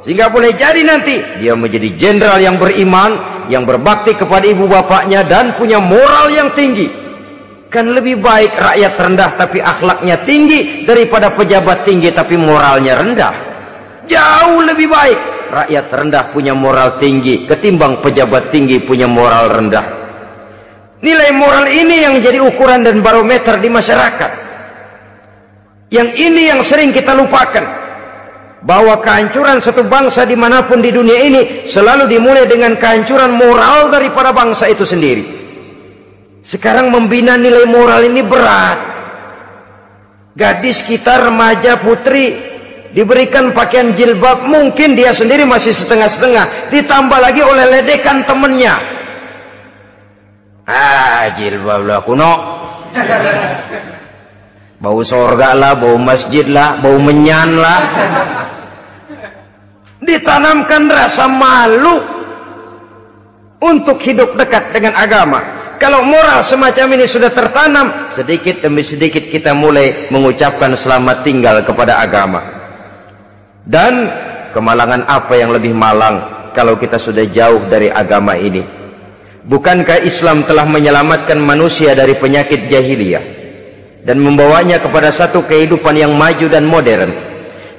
Sehingga boleh jadi nanti dia menjadi jenderal yang beriman, yang berbakti kepada ibu bapaknya dan punya moral yang tinggi. Kan lebih baik rakyat rendah tapi akhlaknya tinggi daripada pejabat tinggi tapi moralnya rendah. Jauh lebih baik rakyat rendah punya moral tinggi ketimbang pejabat tinggi punya moral rendah. Nilai moral ini yang jadi ukuran dan barometer di masyarakat. Yang ini yang sering kita lupakan. Bahwa kehancuran satu bangsa dimanapun di dunia ini selalu dimulai dengan kehancuran moral daripada bangsa itu sendiri. Sekarang membina nilai moral ini berat. Gadis kita, remaja, putri diberikan pakaian jilbab, mungkin dia sendiri masih setengah-setengah, ditambah lagi oleh ledekan temennya. Ah, jilbab lah kuno, bau sorga lah, bau masjid lah, bau menyan lah. Ditanamkan rasa malu untuk hidup dekat dengan agama. Kalau moral semacam ini sudah tertanam, sedikit demi sedikit kita mulai mengucapkan selamat tinggal kepada agama. Dan kemalangan apa yang lebih malang kalau kita sudah jauh dari agama ini? Bukankah Islam telah menyelamatkan manusia dari penyakit jahiliyah dan membawanya kepada satu kehidupan yang maju dan modern?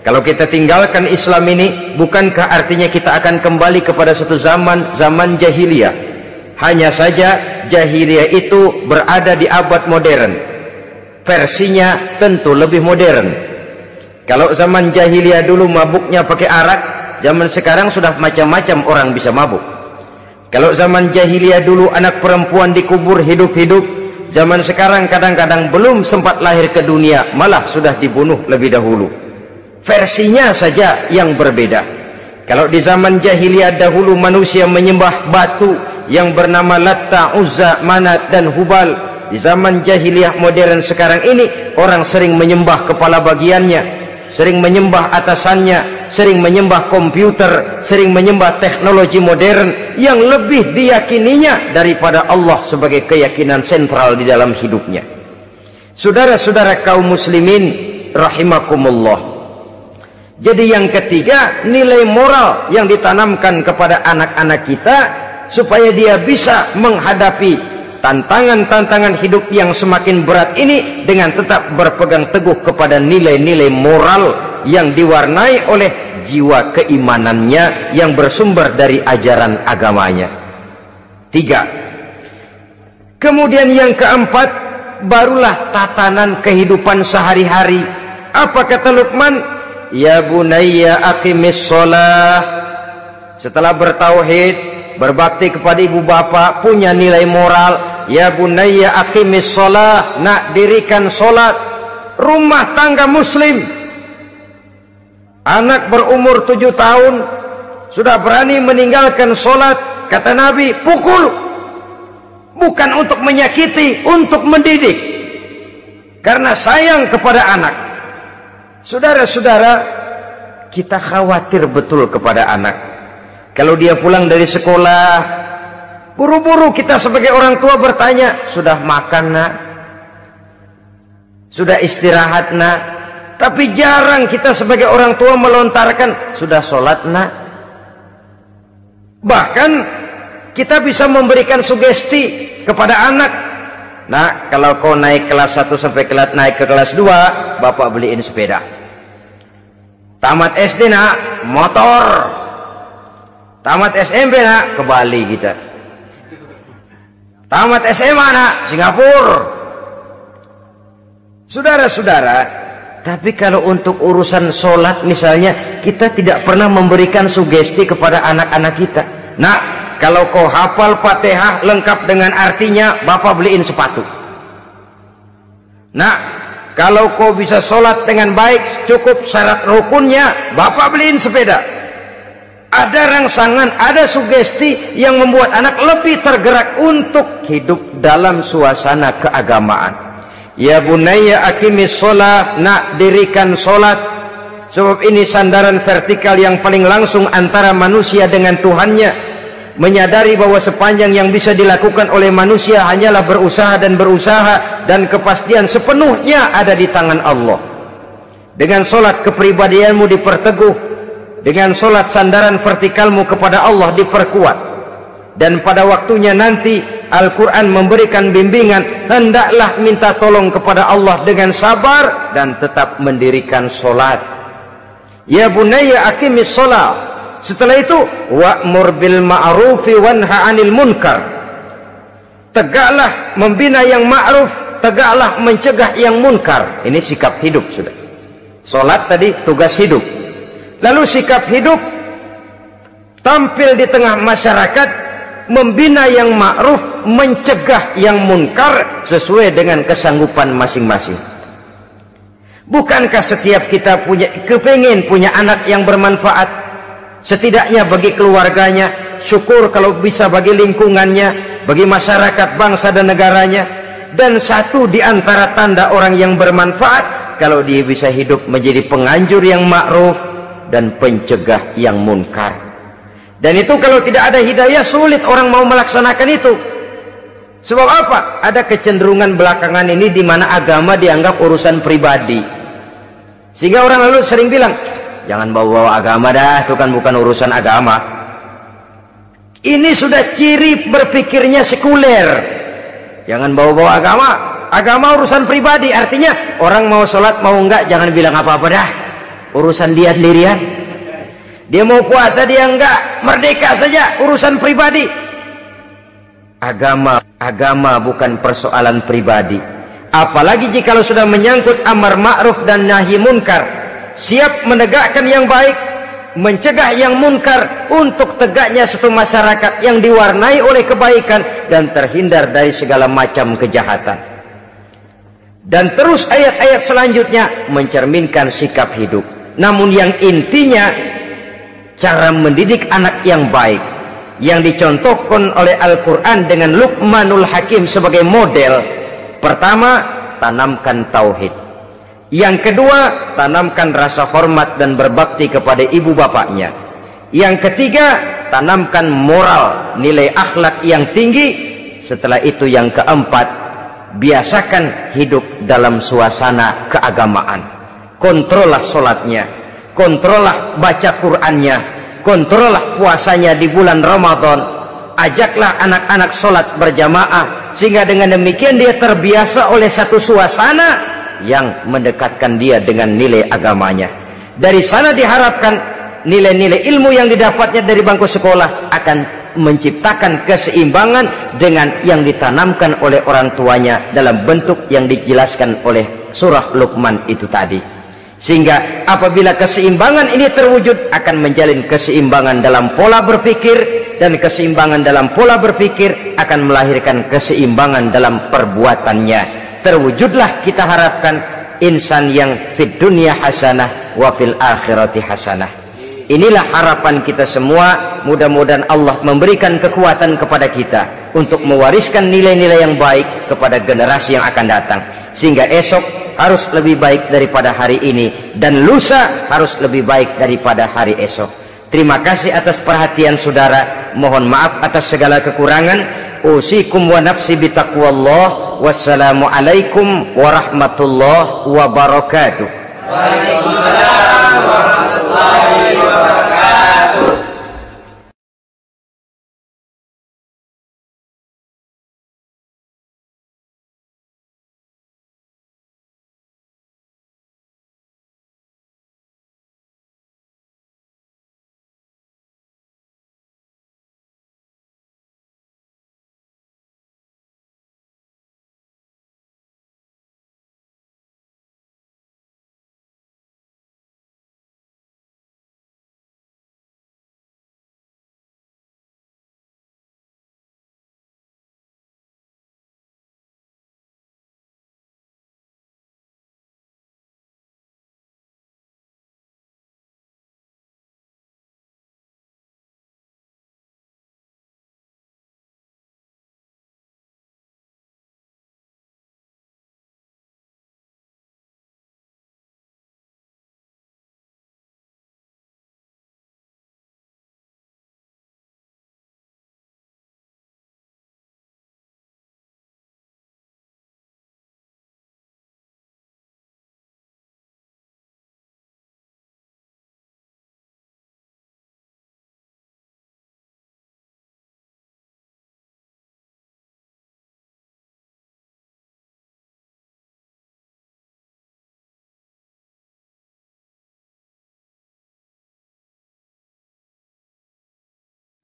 Kalau kita tinggalkan Islam ini, bukankah artinya kita akan kembali kepada satu zaman, zaman jahiliyah? Hanya saja jahiliyah itu berada di abad modern, versinya tentu lebih modern. Kalau zaman jahiliyah dulu mabuknya pakai arak, zaman sekarang sudah macam-macam orang bisa mabuk. Kalau zaman jahiliyah dulu anak perempuan dikubur hidup-hidup, zaman sekarang kadang-kadang belum sempat lahir ke dunia, malah sudah dibunuh lebih dahulu. Versinya saja yang berbeda. Kalau di zaman jahiliyah dahulu manusia menyembah batu yang bernama Latta, Uzza, Manat, dan Hubal. Di zaman jahiliyah modern sekarang ini, orang sering menyembah kepala bagiannya, sering menyembah atasannya, sering menyembah komputer, sering menyembah teknologi modern yang lebih diyakininya daripada Allah sebagai keyakinan sentral di dalam hidupnya. Saudara-saudara kaum muslimin rahimakumullah. Jadi yang ketiga, nilai moral yang ditanamkan kepada anak-anak kita supaya dia bisa menghadapi tantangan-tantangan hidup yang semakin berat ini dengan tetap berpegang teguh kepada nilai-nilai moral yang diwarnai oleh jiwa keimanannya yang bersumber dari ajaran agamanya. Tiga. Kemudian yang keempat, barulah tatanan kehidupan sehari-hari. Apa kata Luqman? Ya bunayya aqimis sholah. Setelah bertauhid, berbakti kepada ibu bapak, punya nilai moral. Ya bunayya aqimis sholah. Nak, dirikan sholat. Rumah tangga muslim. Anak berumur tujuh tahun sudah berani meninggalkan sholat, kata Nabi, pukul. Bukan untuk menyakiti, untuk mendidik, karena sayang kepada anak. Saudara-saudara, kita khawatir betul kepada anak. Kalau dia pulang dari sekolah, buru-buru kita sebagai orang tua bertanya, sudah makan nak? Sudah istirahat nak? Tapi jarang kita sebagai orang tua melontarkan, sudah sholat nak? Bahkan kita bisa memberikan sugesti kepada anak. Nah, kalau kau naik kelas satu sampai kelas naik ke kelas dua, bapak beliin sepeda. Tamat S D nak, motor. Tamat S M P nak, ke Bali kita. Tamat S M A nak, Singapura. Saudara-saudara, tapi kalau untuk urusan sholat misalnya, kita tidak pernah memberikan sugesti kepada anak-anak kita. Nah, kalau kau hafal Fatihah lengkap dengan artinya, bapak beliin sepatu. Nah, kalau kau bisa sholat dengan baik, cukup syarat rukunnya, bapak beliin sepeda. Ada rangsangan, ada sugesti yang membuat anak lebih tergerak untuk hidup dalam suasana keagamaan. Ya bunayya aqimis sholat, nak, dirikan sholat. Sebab ini sandaran vertikal yang paling langsung antara manusia dengan Tuhannya. Menyadari bahwa sepanjang yang bisa dilakukan oleh manusia hanyalah berusaha dan berusaha, dan kepastian sepenuhnya ada di tangan Allah. Dengan sholat kepribadianmu diperteguh, dengan sholat sandaran vertikalmu kepada Allah diperkuat. Dan pada waktunya nanti Al-Quran memberikan bimbingan. Hendaklah minta tolong kepada Allah dengan sabar dan tetap mendirikan solat. Ya bunayya aqimis solat. Setelah itu wa'mur bil ma'rufi wanha 'anil munkar. Tegaklah membina yang ma'ruf, tegaklah mencegah yang munkar. Ini sikap hidup sudah. Solat tadi tugas hidup. Lalu sikap hidup tampil di tengah masyarakat, membina yang ma'ruf, mencegah yang munkar sesuai dengan kesanggupan masing-masing. Bukankah setiap kita punya kepingin punya anak yang bermanfaat, setidaknya bagi keluarganya, syukur kalau bisa bagi lingkungannya, bagi masyarakat, bangsa dan negaranya. Dan satu di antara tanda orang yang bermanfaat, kalau dia bisa hidup menjadi penganjur yang ma'ruf dan pencegah yang munkar. Dan itu kalau tidak ada hidayah, sulit orang mau melaksanakan itu. Sebab apa? Ada kecenderungan belakangan ini di mana agama dianggap urusan pribadi. Sehingga orang lalu sering bilang, jangan bawa-bawa agama dah, itu kan bukan urusan agama. Ini sudah ciri berpikirnya sekuler. Jangan bawa-bawa agama, agama urusan pribadi. Artinya orang mau sholat mau enggak, jangan bilang apa-apa dah, urusan dia sendirian. Dia mau puasa dia enggak, merdeka saja, urusan pribadi. Agama, agama bukan persoalan pribadi. Apalagi jika sudah menyangkut amar ma'ruf dan nahi munkar. Siap menegakkan yang baik, mencegah yang munkar, untuk tegaknya satu masyarakat yang diwarnai oleh kebaikan dan terhindar dari segala macam kejahatan. Dan terus ayat-ayat selanjutnya mencerminkan sikap hidup. Namun yang intinya, cara mendidik anak yang baik yang dicontohkan oleh Al-Quran dengan Luqmanul Hakim sebagai model. Pertama, tanamkan tauhid. Yang kedua, tanamkan rasa hormat dan berbakti kepada ibu bapaknya. Yang ketiga, tanamkan moral, nilai akhlak yang tinggi. Setelah itu yang keempat, biasakan hidup dalam suasana keagamaan. Kontrollah solatnya, kontrollah baca Qur'annya, kontrollah puasanya di bulan Ramadan, ajaklah anak-anak sholat berjamaah, sehingga dengan demikian dia terbiasa oleh satu suasana yang mendekatkan dia dengan nilai agamanya. Dari sana diharapkan nilai-nilai ilmu yang didapatnya dari bangku sekolah akan menciptakan keseimbangan dengan yang ditanamkan oleh orang tuanya dalam bentuk yang dijelaskan oleh surah Luqman itu tadi. Sehingga apabila keseimbangan ini terwujud, akan menjalin keseimbangan dalam pola berpikir, dan keseimbangan dalam pola berpikir akan melahirkan keseimbangan dalam perbuatannya. Terwujudlah kita harapkan insan yang fid dunya hasanah wa fil akhirati hasanah. Inilah harapan kita semua. Mudah-mudahan Allah memberikan kekuatan kepada kita untuk mewariskan nilai-nilai yang baik kepada generasi yang akan datang, sehingga esok harus lebih baik daripada hari ini, dan lusa harus lebih baik daripada hari esok. Terima kasih atas perhatian saudara. Mohon maaf atas segala kekurangan. Usikum wa nafsi bitaqwallah. Wassalamualaikum warahmatullahi wabarakatuh. Waalaikumsalam warahmatullahi wabarakatuh.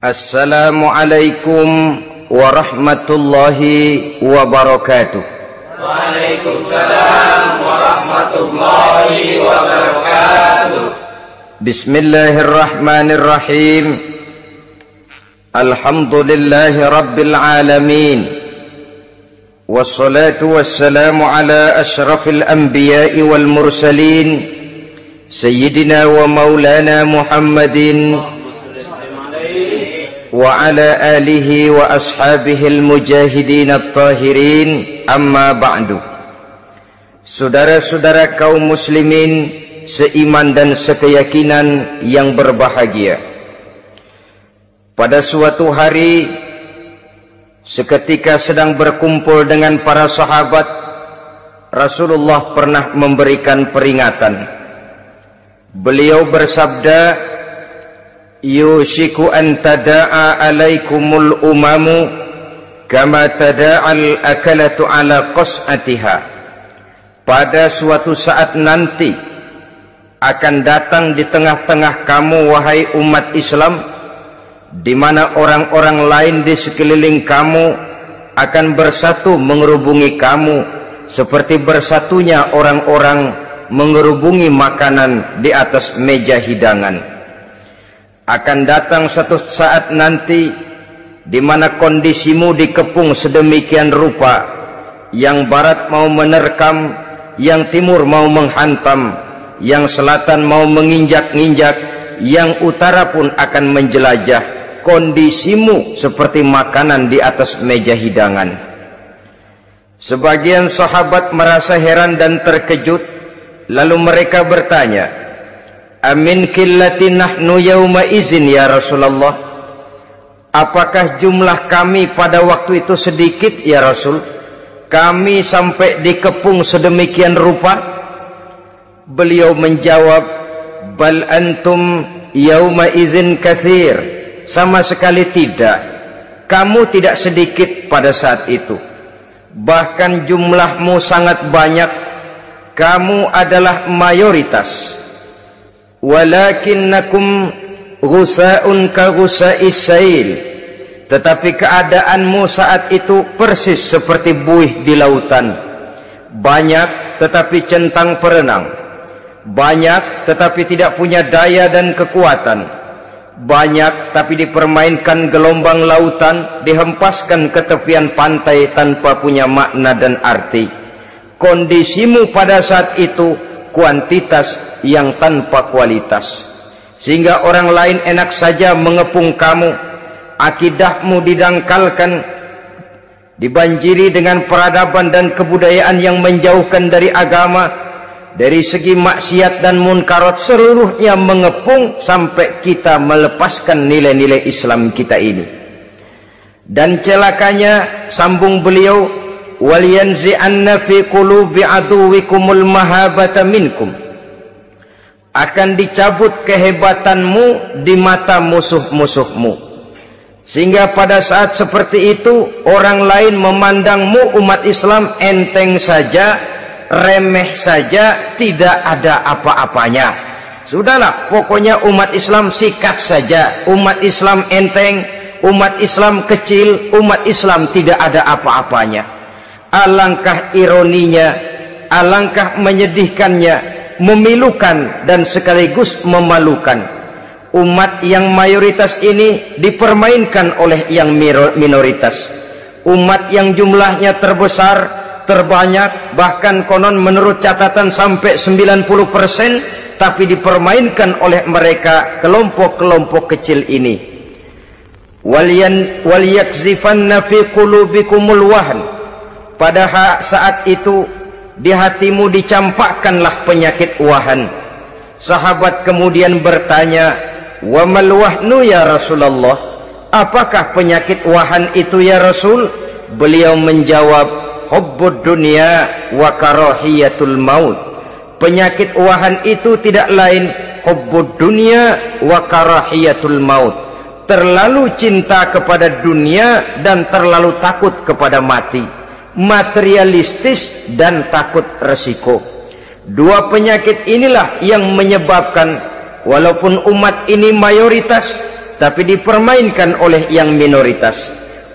Assalamualaikum warahmatullahi wabarakatuh. Waalaikumsalam warahmatullahi wabarakatuh. Bismillahirrahmanirrahim. Alhamdulillahi rabbil alamin. Wassalatu wassalamu ala asyrafil anbiya'i wal mursalin Sayyidina wa maulana Muhammadin wa ala alihi wa ashabihil mujahidin at-tahirin, amma ba'du. Saudara-saudara kaum muslimin seiman dan sekeyakinan yang berbahagia, pada suatu hari seketika sedang berkumpul dengan para sahabat, Rasulullah pernah memberikan peringatan. Beliau bersabda, yushiku an tada'a alaikumul umamu kama tada'al akalatu ala qas'atiha. Pada suatu saat nanti akan datang di tengah-tengah kamu, wahai umat Islam, di mana orang-orang lain di sekeliling kamu akan bersatu mengerubungi kamu seperti bersatunya orang-orang mengerubungi makanan di atas meja hidangan. Akan datang suatu saat nanti di mana kondisimu dikepung sedemikian rupa, yang barat mau menerkam, yang timur mau menghantam, yang selatan mau menginjak-injak, yang utara pun akan menjelajah. Kondisimu seperti makanan di atas meja hidangan. Sebagian sahabat merasa heran dan terkejut, lalu mereka bertanya, amin qillati nahnu yauma izin ya Rasulullah. Apakah jumlah kami pada waktu itu sedikit ya Rasul? Kami sampai dikepung sedemikian rupa. Beliau menjawab, bal antum yauma izin katsir. Sama sekali tidak. Kamu tidak sedikit pada saat itu. Bahkan jumlahmu sangat banyak. Kamu adalah mayoritas. Walakinnakum ghusa'un ka ghusa'is sail. Tetapi keadaanmu saat itu persis seperti buih di lautan. Banyak tetapi centang perenang. Banyak tetapi tidak punya daya dan kekuatan. Banyak tapi dipermainkan gelombang lautan, dihempaskan ke tepian pantai tanpa punya makna dan arti. Kondisimu pada saat itu kuantitas yang tanpa kualitas, sehingga orang lain enak saja mengepung kamu. Akidahmu didangkalkan, dibanjiri dengan peradaban dan kebudayaan yang menjauhkan dari agama. Dari segi maksiat dan munkarat seluruhnya mengepung, sampai kita melepaskan nilai-nilai Islam kita ini. Dan celakanya, sambung beliau, waliyanzi'anna fi qulubi aduwikumul mahabata minkum. Akan dicabut kehebatanmu di mata musuh-musuhmu, sehingga pada saat seperti itu orang lain memandangmu umat Islam enteng saja, remeh saja, tidak ada apa-apanya. Sudahlah, pokoknya umat Islam sikat saja, umat Islam enteng, umat Islam kecil, umat Islam tidak ada apa-apanya. Alangkah ironinya, alangkah menyedihkannya, memilukan dan sekaligus memalukan. Umat yang mayoritas ini dipermainkan oleh yang minoritas. Umat yang jumlahnya terbesar, terbanyak, bahkan konon menurut catatan sampai sembilan puluh persen, tapi dipermainkan oleh mereka, kelompok-kelompok kecil ini. Waliyan waliyakzifanna fi qulubikumul wahn. Pada saat itu di hatimu dicampakkanlah penyakit wahan. Sahabat kemudian bertanya, wa mal wahnu ya Rasulullah? Apakah penyakit wahan itu ya Rasul? Beliau menjawab, hubbud dunya wa karahiyatul maut. Penyakit wahan itu tidak lain hubbud dunya wa karahiyatul maut. Terlalu cinta kepada dunia dan terlalu takut kepada mati. Materialistis dan takut resiko. Dua penyakit inilah yang menyebabkan walaupun umat ini mayoritas, tapi dipermainkan oleh yang minoritas.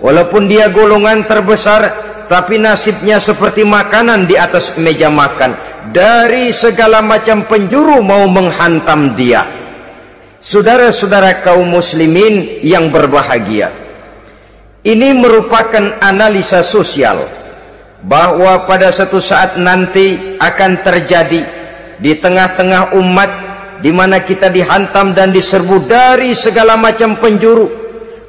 Walaupun dia golongan terbesar, tapi nasibnya seperti makanan di atas meja makan. Dari segala macam penjuru mau menghantam dia. Saudara-saudara kaum muslimin yang berbahagia, ini merupakan analisa sosial bahwa pada satu saat nanti akan terjadi di tengah-tengah umat di mana kita dihantam dan diserbu dari segala macam penjuru.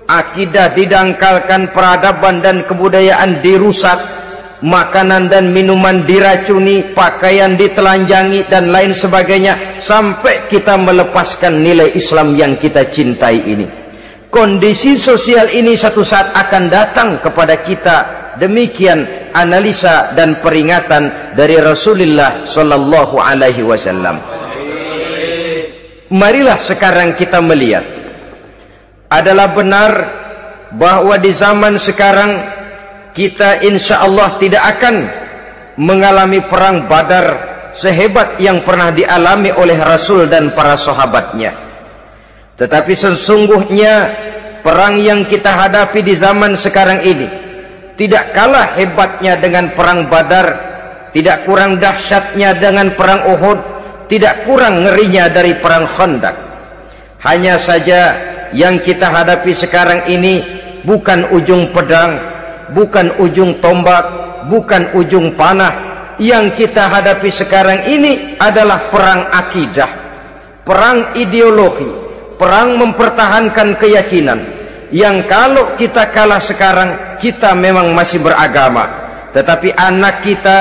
Akidah didangkalkan, peradaban dan kebudayaan dirusak, makanan dan minuman diracuni, pakaian ditelanjangi dan lain sebagainya, sampai kita melepaskan nilai Islam yang kita cintai ini. Kondisi sosial ini satu saat akan datang kepada kita. Demikian analisa dan peringatan dari Rasulullah Shallallahu Alaihi Wasallam. Marilah sekarang kita melihat, adalah benar bahwa di zaman sekarang kita insya Allah tidak akan mengalami perang Badar sehebat yang pernah dialami oleh Rasul dan para sahabatnya. Tetapi sesungguhnya perang yang kita hadapi di zaman sekarang ini tidak kalah hebatnya dengan perang Badar, tidak kurang dahsyatnya dengan perang Uhud, tidak kurang ngerinya dari perang Khandaq. Hanya saja yang kita hadapi sekarang ini bukan ujung pedang, bukan ujung tombak, bukan ujung panah. Yang kita hadapi sekarang ini adalah perang akidah, perang ideologi, perang mempertahankan keyakinan. Yang kalau kita kalah sekarang, kita memang masih beragama, tetapi anak kita,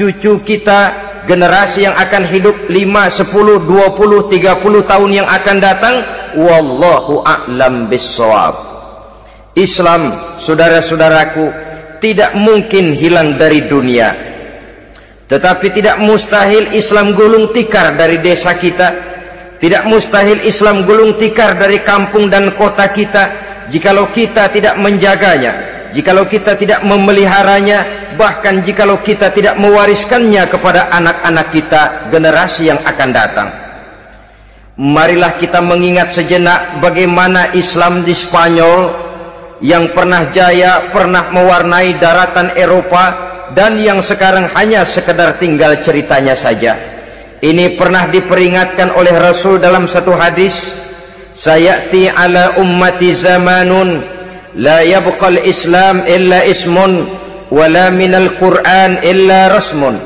cucu kita, generasi yang akan hidup lima, sepuluh, dua puluh, tiga puluh tahun yang akan datang, wallahu a'lam bissawab. Islam, saudara-saudaraku, tidak mungkin hilang dari dunia. Tetapi tidak mustahil Islam gulung tikar dari desa kita. Tidak mustahil Islam gulung tikar dari kampung dan kota kita, jikalau kita tidak menjaganya, jikalau kita tidak memeliharanya, bahkan jikalau kita tidak mewariskannya kepada anak-anak kita, generasi yang akan datang. Marilah kita mengingat sejenak bagaimana Islam di Spanyol yang pernah jaya, pernah mewarnai daratan Eropa, dan yang sekarang hanya sekedar tinggal ceritanya saja. Ini pernah diperingatkan oleh Rasul dalam satu hadis, "Sayati ala ummati zamanun la yabqal Islam illa ismun wala minal Qur'an illa rasmun."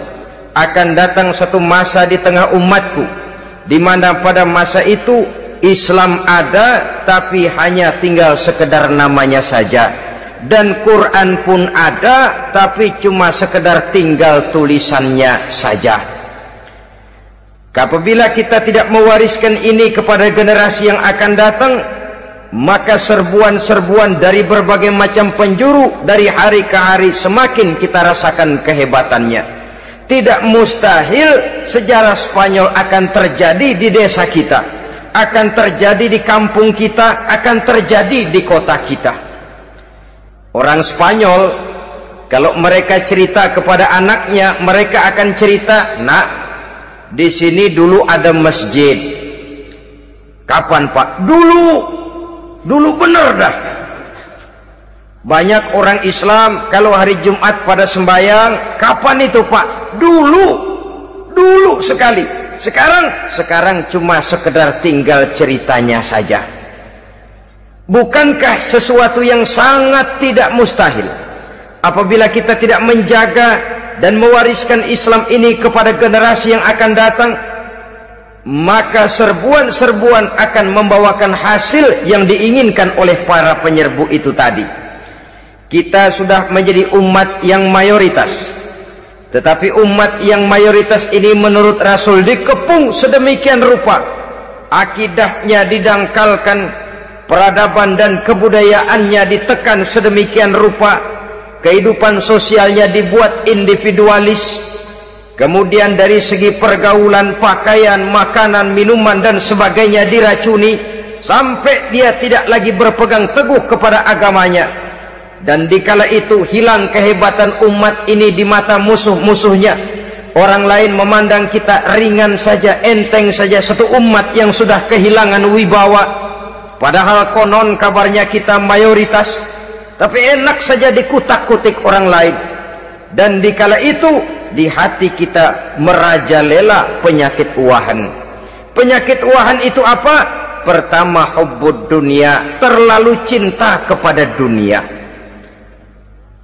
Akan datang satu masa di tengah umatku di mana pada masa itu Islam ada tapi hanya tinggal sekedar namanya saja, dan Quran pun ada tapi cuma sekedar tinggal tulisannya saja. Apabila kita tidak mewariskan ini kepada generasi yang akan datang, maka serbuan-serbuan dari berbagai macam penjuru dari hari ke hari semakin kita rasakan kehebatannya. Tidak mustahil sejarah Spanyol akan terjadi di desa kita, akan terjadi di kampung kita, akan terjadi di kota kita. Orang Spanyol, kalau mereka cerita kepada anaknya, mereka akan cerita, "Nak, di sini dulu ada masjid." "Kapan, Pak?" "Dulu. Dulu benar dah." Banyak orang Islam kalau hari Jumat pada sembahyang, "Kapan itu, Pak?" "Dulu. Dulu sekali. Sekarang, sekarang cuma sekedar tinggal ceritanya saja." Bukankah sesuatu yang sangat tidak mustahil apabila kita tidak menjaga dan mewariskan Islam ini kepada generasi yang akan datang? Maka serbuan-serbuan akan membawakan hasil yang diinginkan oleh para penyerbu itu tadi. Kita sudah menjadi umat yang mayoritas, tetapi umat yang mayoritas ini menurut Rasul dikepung sedemikian rupa, akidahnya didangkalkan, peradaban dan kebudayaannya ditekan sedemikian rupa, kehidupan sosialnya dibuat individualis. Kemudian dari segi pergaulan, pakaian, makanan, minuman dan sebagainya diracuni, sampai dia tidak lagi berpegang teguh kepada agamanya. Dan dikala itu hilang kehebatan umat ini di mata musuh-musuhnya. Orang lain memandang kita ringan saja, enteng saja, satu umat yang sudah kehilangan wibawa. Padahal konon kabarnya kita mayoritas, tapi enak saja dikutak-kutik orang lain. Dan dikala itu di hati kita merajalela penyakit uahan. Penyakit uahan itu apa? Pertama, hubbud dunia, terlalu cinta kepada dunia.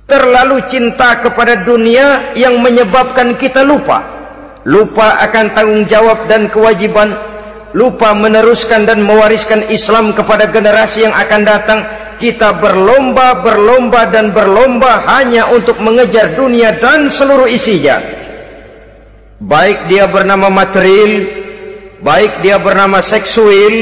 Terlalu cinta kepada dunia yang menyebabkan kita lupa. Lupa akan tanggung jawab dan kewajiban. Lupa meneruskan dan mewariskan Islam kepada generasi yang akan datang. Kita berlomba, berlomba, dan berlomba hanya untuk mengejar dunia dan seluruh isinya. Baik dia bernama material, baik dia bernama seksual,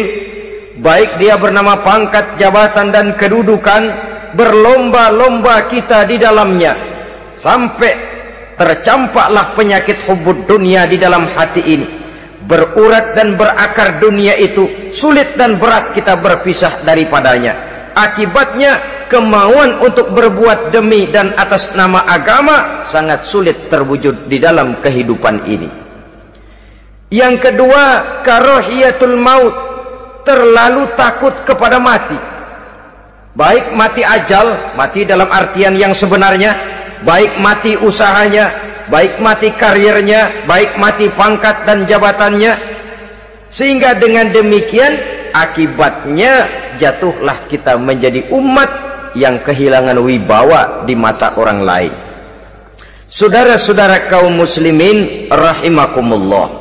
baik dia bernama pangkat, jabatan, dan kedudukan. Berlomba-lomba kita di dalamnya. Sampai tercampaklah penyakit hubbud dunia di dalam hati ini. Berurat dan berakar dunia itu, sulit dan berat kita berpisah daripadanya. Akibatnya, kemauan untuk berbuat demi dan atas nama agama sangat sulit terwujud di dalam kehidupan ini. Yang kedua, karohiyatul maut, terlalu takut kepada mati. Baik mati ajal, mati dalam artian yang sebenarnya, baik mati usahanya, baik mati karirnya, baik mati pangkat dan jabatannya. Sehingga dengan demikian akibatnya jatuhlah kita menjadi umat yang kehilangan wibawa di mata orang lain. Saudara-saudara kaum muslimin rahimakumullah,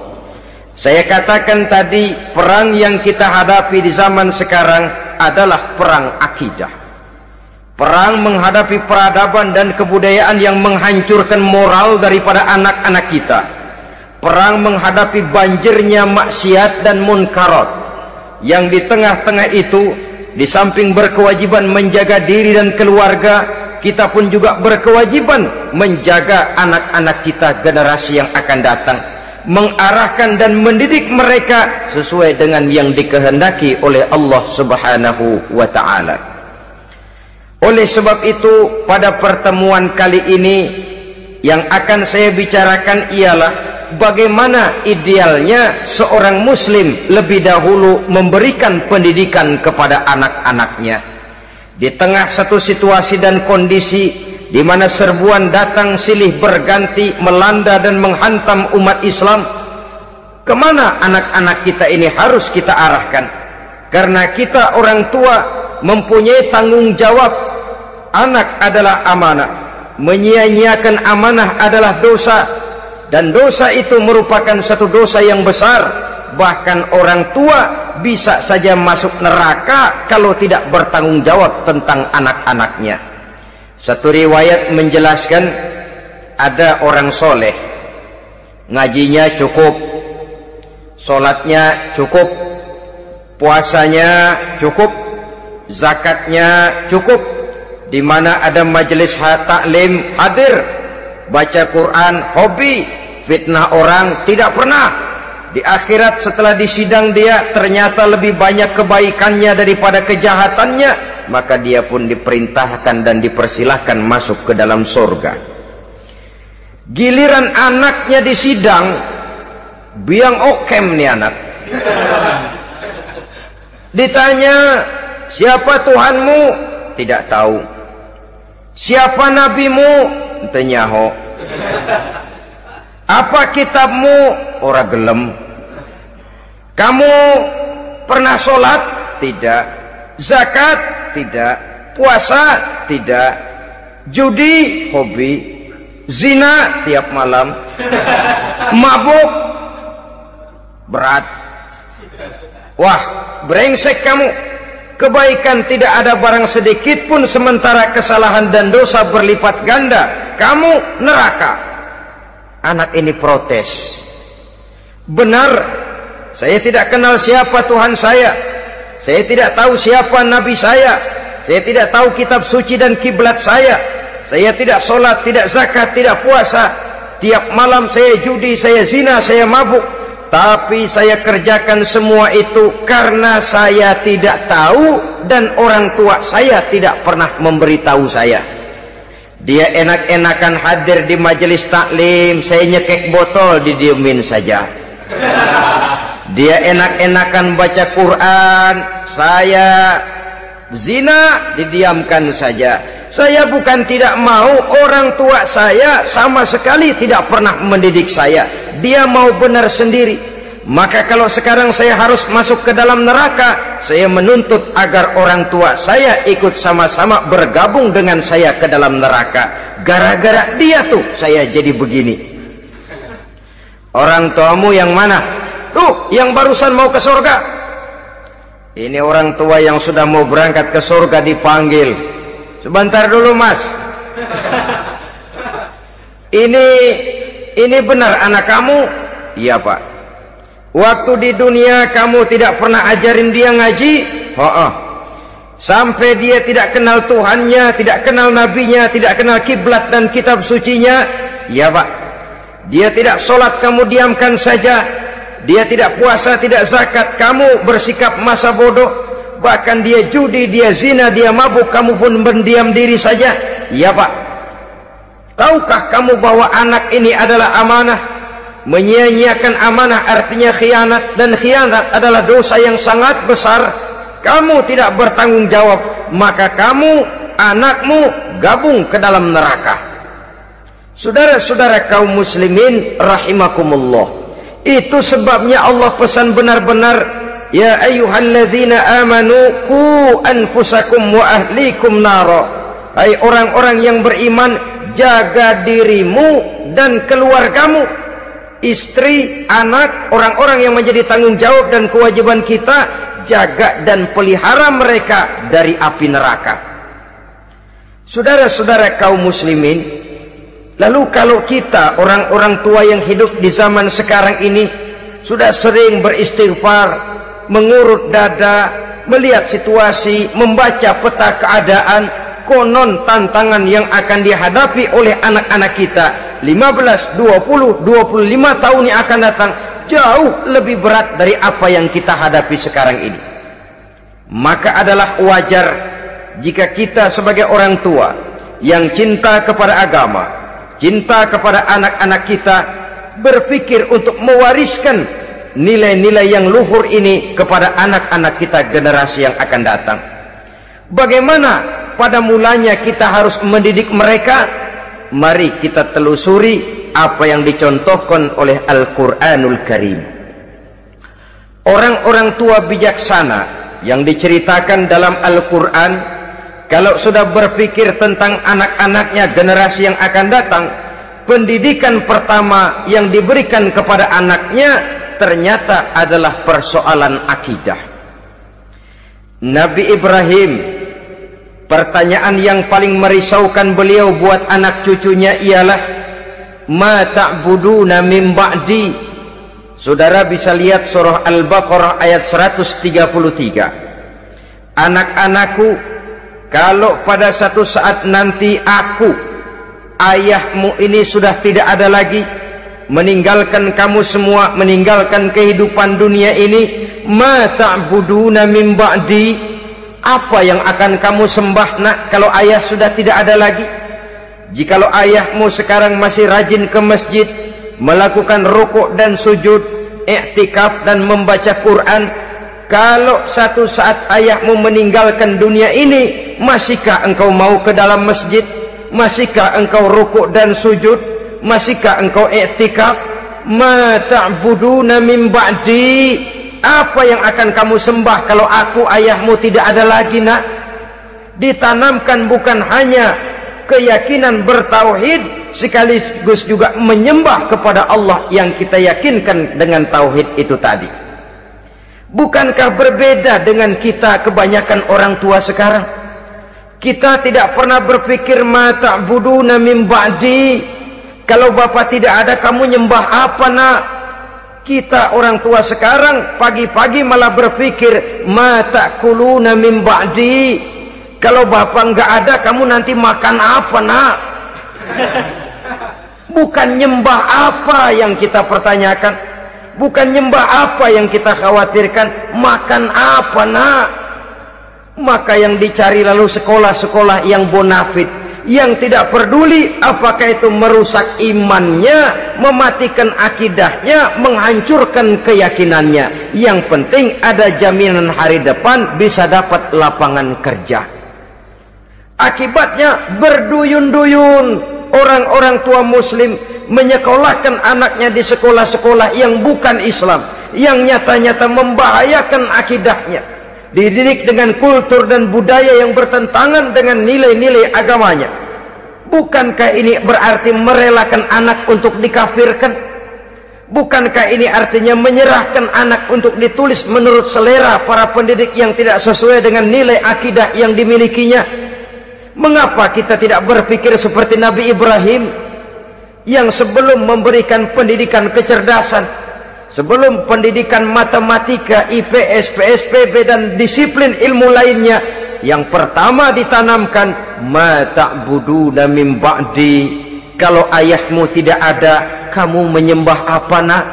saya katakan tadi, perang yang kita hadapi di zaman sekarang adalah perang akidah. Perang menghadapi peradaban dan kebudayaan yang menghancurkan moral daripada anak-anak kita. Perang menghadapi banjirnya maksiat dan munkarat. Yang di tengah-tengah itu, di samping berkewajiban menjaga diri dan keluarga, kita pun juga berkewajiban menjaga anak-anak kita, generasi yang akan datang. Mengarahkan dan mendidik mereka sesuai dengan yang dikehendaki oleh Allah Subhanahu wa ta'ala. Oleh sebab itu, pada pertemuan kali ini yang akan saya bicarakan ialah bagaimana idealnya seorang muslim lebih dahulu memberikan pendidikan kepada anak-anaknya. Di tengah satu situasi dan kondisi di mana serbuan datang silih berganti melanda dan menghantam umat Islam, kemana anak-anak kita ini harus kita arahkan? Karena kita orang tua mempunyai tanggung jawab. Anak adalah amanah. Menyia-nyiakan amanah adalah dosa. Dan dosa itu merupakan satu dosa yang besar. Bahkan orang tua bisa saja masuk neraka kalau tidak bertanggung jawab tentang anak-anaknya. Satu riwayat menjelaskan, ada orang soleh, ngajinya cukup, sholatnya cukup, puasanya cukup, zakatnya cukup. Di mana ada majelis taklim hadir, baca Quran hobi, fitnah orang tidak pernah. Di akhirat setelah disidang dia ternyata lebih banyak kebaikannya daripada kejahatannya, maka dia pun diperintahkan dan dipersilahkan masuk ke dalam surga. Giliran anaknya disidang, biang okem nih anak. Ditanya, siapa Tuhanmu? Tidak tahu. Siapa nabimu? Tenyaho. Apa kitabmu? Ora gelem. Kamu pernah sholat? Tidak. Zakat? Tidak. Puasa? Tidak. Judi? Hobi. Zina? Tiap malam. Mabuk? Berat. Wah, brengsek kamu. Kebaikan tidak ada barang sedikit pun, sementara kesalahan dan dosa berlipat ganda. Kamu neraka. Anak ini protes. Benar, saya tidak kenal siapa Tuhan saya. Saya tidak tahu siapa Nabi saya. Saya tidak tahu kitab suci dan kiblat saya. Saya tidak sholat, tidak zakat, tidak puasa. Tiap malam saya judi, saya zina, saya mabuk. Tapi saya kerjakan semua itu karena saya tidak tahu dan orang tua saya tidak pernah memberitahu saya. Dia enak-enakan hadir di majelis taklim, saya nyekek botol didiemin saja. Dia enak-enakan baca Quran, saya zina, didiamkan saja. Saya bukan tidak mau, orang tua saya sama sekali tidak pernah mendidik saya. Dia mau benar sendiri. Maka kalau sekarang saya harus masuk ke dalam neraka, saya menuntut agar orang tua saya ikut sama-sama bergabung dengan saya ke dalam neraka. Gara-gara dia tuh saya jadi begini. Orang tuamu yang mana? Tuh, yang barusan mau ke surga. Ini orang tua yang sudah mau berangkat ke surga dipanggil. Sebentar dulu, Mas. Ini ini benar anak kamu? Iya, Pak. Waktu di dunia kamu tidak pernah ajarin dia ngaji? Heeh. Sampai dia tidak kenal Tuhannya, tidak kenal nabinya, tidak kenal kiblat dan kitab sucinya? Iya, Pak. Dia tidak sholat, kamu diamkan saja. Dia tidak puasa, tidak zakat, kamu bersikap masa bodoh. Bahkan dia judi, dia zina, dia mabuk, kamu pun berdiam diri saja. Ya Pak, tahukah kamu bahwa anak ini adalah amanah? Menyia-nyiakan amanah artinya khianat, dan khianat adalah dosa yang sangat besar. Kamu tidak bertanggung jawab, maka kamu, anakmu gabung ke dalam neraka. Saudara-saudara kaum muslimin rahimakumullah, itu sebabnya Allah pesan benar-benar, ya ayyuhalladzina amanu qu anfusakum wa ahlikum nara. Hai orang-orang yang beriman, jaga dirimu dan keluargamu, istri, anak, orang-orang yang menjadi tanggung jawab dan kewajiban kita, jaga dan pelihara mereka dari api neraka. Saudara-saudara kaum muslimin, lalu kalau kita orang-orang tua yang hidup di zaman sekarang ini sudah sering beristighfar, mengurut dada, melihat situasi, membaca peta keadaan, konon tantangan yang akan dihadapi oleh anak-anak kita lima belas, dua puluh, dua puluh lima tahun yang akan datang jauh lebih berat dari apa yang kita hadapi sekarang ini. Maka adalah wajar jika kita sebagai orang tua yang cinta kepada agama, cinta kepada anak-anak kita, berpikir untuk mewariskan nilai-nilai yang luhur ini kepada anak-anak kita generasi yang akan datang. Bagaimana pada mulanya kita harus mendidik mereka? Mari kita telusuri apa yang dicontohkan oleh Al-Quranul Karim. Orang-orang tua bijaksana yang diceritakan dalam Al-Quran, kalau sudah berpikir tentang anak-anaknya generasi yang akan datang, pendidikan pertama yang diberikan kepada anaknya ternyata adalah persoalan akidah. Nabi Ibrahim, pertanyaan yang paling merisaukan beliau buat anak cucunya ialah ma ta'buduna min ba'di. Saudara bisa lihat surah Al-Baqarah ayat seratus tiga puluh tiga. Anak-anakku, kalau pada satu saat nanti aku, ayahmu ini sudah tidak ada lagi, meninggalkan kamu semua, meninggalkan kehidupan dunia ini, ma ta'buduna min ba'di, apa yang akan kamu sembah nak kalau ayah sudah tidak ada lagi? Jikalau ayahmu sekarang masih rajin ke masjid, melakukan rukuk dan sujud, i'tikaf dan membaca Quran, kalau satu saat ayahmu meninggalkan dunia ini, masihkah engkau mau ke dalam masjid? Masihkah engkau rukuk dan sujud? Masihkah engkau i'tikaf? Ma ta'buduna min ba'di, apa yang akan kamu sembah kalau aku ayahmu tidak ada lagi nak? Ditanamkan bukan hanya keyakinan bertauhid, sekaligus juga menyembah kepada Allah yang kita yakinkan dengan tauhid itu tadi. Bukankah berbeda dengan kita kebanyakan orang tua sekarang? Kita tidak pernah berpikir ma ta'buduna min ba'di, kalau bapak tidak ada kamu nyembah apa nak? Kita orang tua sekarang pagi-pagi malah berpikir ma ta'kuluna min ba'di, kalau bapak nggak ada kamu nanti makan apa nak? Bukan nyembah apa yang kita pertanyakan, bukan nyembah apa yang kita khawatirkan, makan apa nak? Maka yang dicari lalu sekolah-sekolah yang bonafit, yang tidak peduli apakah itu merusak imannya, mematikan akidahnya, menghancurkan keyakinannya. Yang penting ada jaminan hari depan bisa dapat lapangan kerja. Akibatnya berduyun-duyun orang-orang tua muslim menyekolahkan anaknya di sekolah-sekolah yang bukan Islam, yang nyata-nyata membahayakan akidahnya. Dididik dengan kultur dan budaya yang bertentangan dengan nilai-nilai agamanya. Bukankah ini berarti merelakan anak untuk dikafirkan? Bukankah ini artinya menyerahkan anak untuk ditulis menurut selera para pendidik yang tidak sesuai dengan nilai akidah yang dimilikinya? Mengapa kita tidak berpikir seperti Nabi Ibrahim yang sebelum memberikan pendidikan kecerdasan, sebelum pendidikan matematika, I P S, P S P B, dan disiplin ilmu lainnya, yang pertama ditanamkan, ma ta'buduna min ba'di. Kalau ayahmu tidak ada, kamu menyembah apa nak?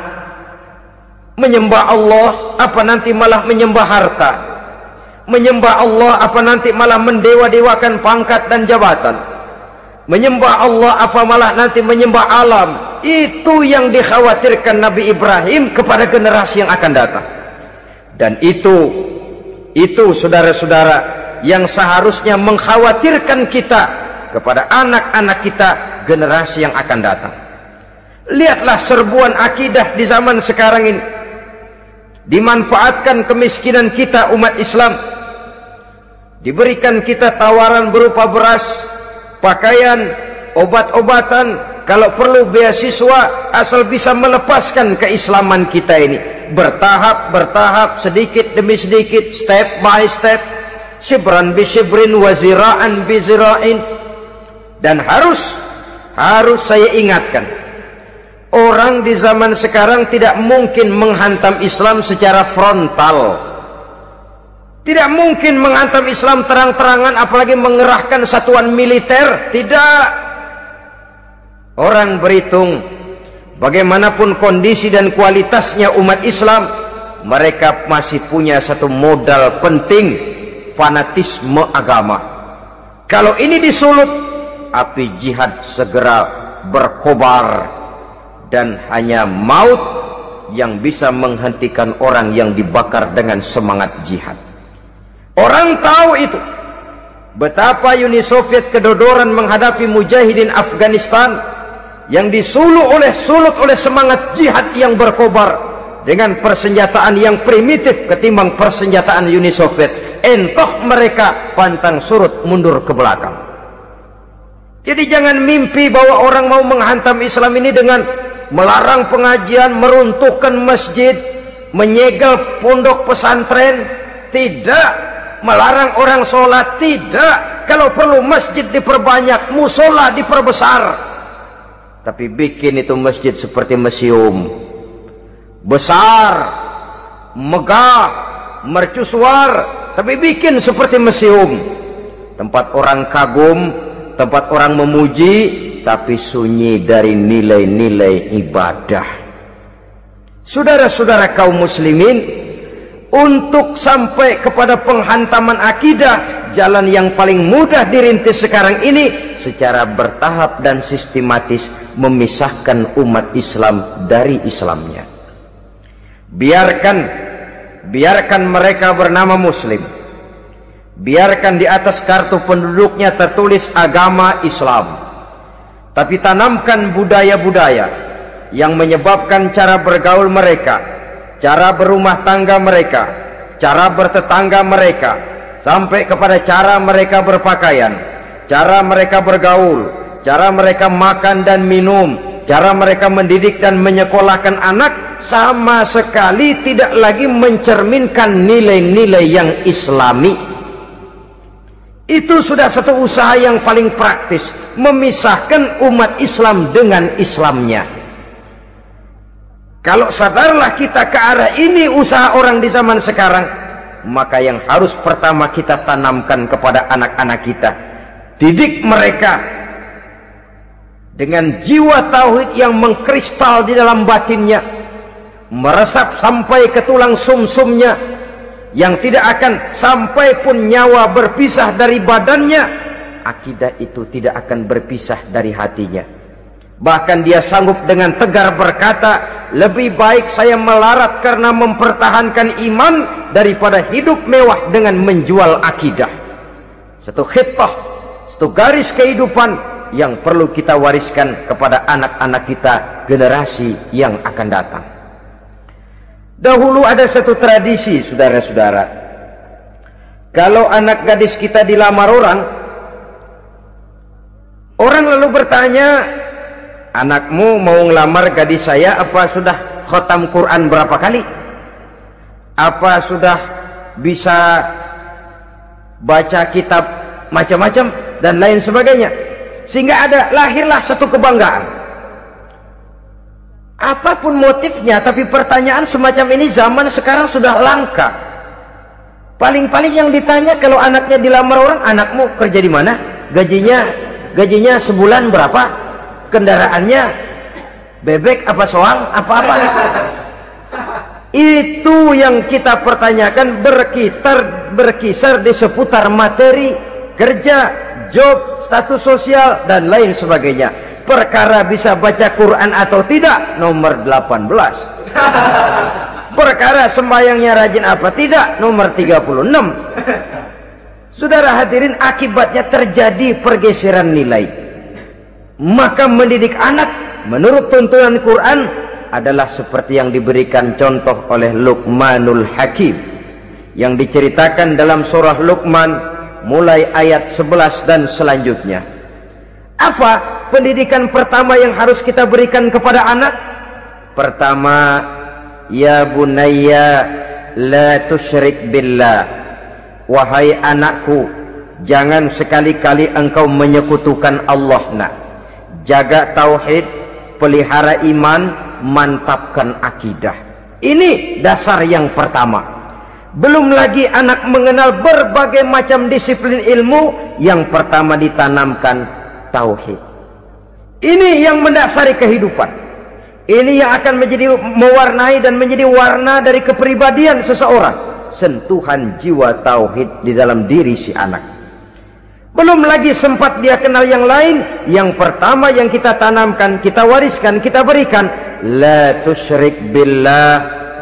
Menyembah Allah, apa nanti malah menyembah harta? Menyembah Allah, apa nanti malah mendewa-dewakan pangkat dan jabatan? Menyembah Allah, apa malah nanti menyembah alam? Itu yang dikhawatirkan Nabi Ibrahim kepada generasi yang akan datang. Dan itu itu saudara-saudara yang seharusnya mengkhawatirkan kita kepada anak-anak kita, generasi yang akan datang. Lihatlah serbuan akidah di zaman sekarang ini. Dimanfaatkan kemiskinan kita umat Islam. Diberikan kita tawaran berupa beras, pakaian, obat-obatan, kalau perlu beasiswa, asal bisa melepaskan keislaman kita ini. Bertahap, bertahap, sedikit demi sedikit, step by step. Shibran bi shibrin wa zira'an bi zira'in. Dan harus, harus saya ingatkan. Orang di zaman sekarang tidak mungkin menghantam Islam secara frontal. Tidak mungkin menghantam Islam terang-terangan, apalagi mengerahkan satuan militer. Tidak. Orang berhitung bagaimanapun kondisi dan kualitasnya umat Islam, mereka masih punya satu modal penting, fanatisme agama. Kalau ini disulut, api jihad segera berkobar, dan hanya maut yang bisa menghentikan orang yang dibakar dengan semangat jihad. Orang tahu itu. Betapa Uni Soviet kedodoran menghadapi mujahidin Afghanistan yang disulut oleh sulut oleh semangat jihad yang berkobar dengan persenjataan yang primitif ketimbang persenjataan Uni Soviet. Entah mereka pantang surut mundur ke belakang. Jadi jangan mimpi bahwa orang mau menghantam Islam ini dengan melarang pengajian, meruntuhkan masjid, menyegel pondok pesantren, tidak. Melarang orang sholat, tidak. Kalau perlu masjid diperbanyak, musola diperbesar. Tapi bikin itu masjid seperti museum, besar, megah, mercusuar, tapi bikin seperti museum, tempat orang kagum, tempat orang memuji, tapi sunyi dari nilai-nilai ibadah. Saudara-saudara kaum muslimin, untuk sampai kepada penghantaman akidah, jalan yang paling mudah dirintis sekarang ini secara bertahap dan sistematis, memisahkan umat Islam dari Islamnya. Biarkan biarkan mereka bernama muslim. Biarkan di atas kartu penduduknya tertulis agama Islam. Tapi tanamkan budaya-budaya yang menyebabkan cara bergaul mereka, cara berumah tangga mereka, cara bertetangga mereka, sampai kepada cara mereka berpakaian, cara mereka bergaul, cara mereka makan dan minum, cara mereka mendidik dan menyekolahkan anak, sama sekali tidak lagi mencerminkan nilai-nilai yang islami. Itu sudah satu usaha yang paling praktis, memisahkan umat Islam dengan Islamnya. Kalau sadarlah kita ke arah ini usaha orang di zaman sekarang, maka yang harus pertama kita tanamkan kepada anak-anak kita, didik mereka dengan jiwa tauhid yang mengkristal di dalam batinnya, meresap sampai ke tulang sumsumnya, yang tidak akan sampai pun nyawa berpisah dari badannya, akidah itu tidak akan berpisah dari hatinya. Bahkan dia sanggup dengan tegar berkata, lebih baik saya melarat karena mempertahankan iman daripada hidup mewah dengan menjual akidah. Satu khitah, satu garis kehidupan yang perlu kita wariskan kepada anak-anak kita, generasi yang akan datang. Dahulu ada satu tradisi, saudara-saudara. Kalau anak gadis kita dilamar orang, orang lalu bertanya, anakmu mau ngelamar gadis saya, apa sudah khotam Quran berapa kali? Apa sudah bisa baca kitab macam-macam dan lain sebagainya? Sehingga ada lahirlah satu kebanggaan. Apapun motifnya, tapi pertanyaan semacam ini zaman sekarang sudah langka. Paling-paling yang ditanya kalau anaknya dilamar orang, anakmu kerja di mana? Gajinya, gajinya sebulan berapa? Kendaraannya bebek apa soang apa-apa? Itu yang kita pertanyakan, berkitar berkisar di seputar materi kerja, job, status sosial dan lain sebagainya. Perkara bisa baca Quran atau tidak nomor delapan belas. Perkara sembahyangnya rajin apa tidak nomor tiga puluh enam. Saudara hadirin, akibatnya terjadi pergeseran nilai. Maka mendidik anak menurut tuntunan Quran adalah seperti yang diberikan contoh oleh Luqmanul Hakim, yang diceritakan dalam surah Luqman mulai ayat sebelas dan selanjutnya. Apa pendidikan pertama yang harus kita berikan kepada anak? Pertama, ya bunayya la tusyrik billah, wahai anakku, jangan sekali-kali engkau menyekutukan Allah. Nak, jaga tauhid, pelihara iman, mantapkan akidah. Ini dasar yang pertama. Belum lagi anak mengenal berbagai macam disiplin ilmu, yang pertama ditanamkan tauhid. Ini yang mendasari kehidupan. Ini yang akan menjadi mewarnai dan menjadi warna dari kepribadian seseorang. Sentuhan jiwa tauhid di dalam diri si anak. Belum lagi sempat dia kenal yang lain. Yang pertama yang kita tanamkan, kita wariskan, kita berikan, la tusyrik billah,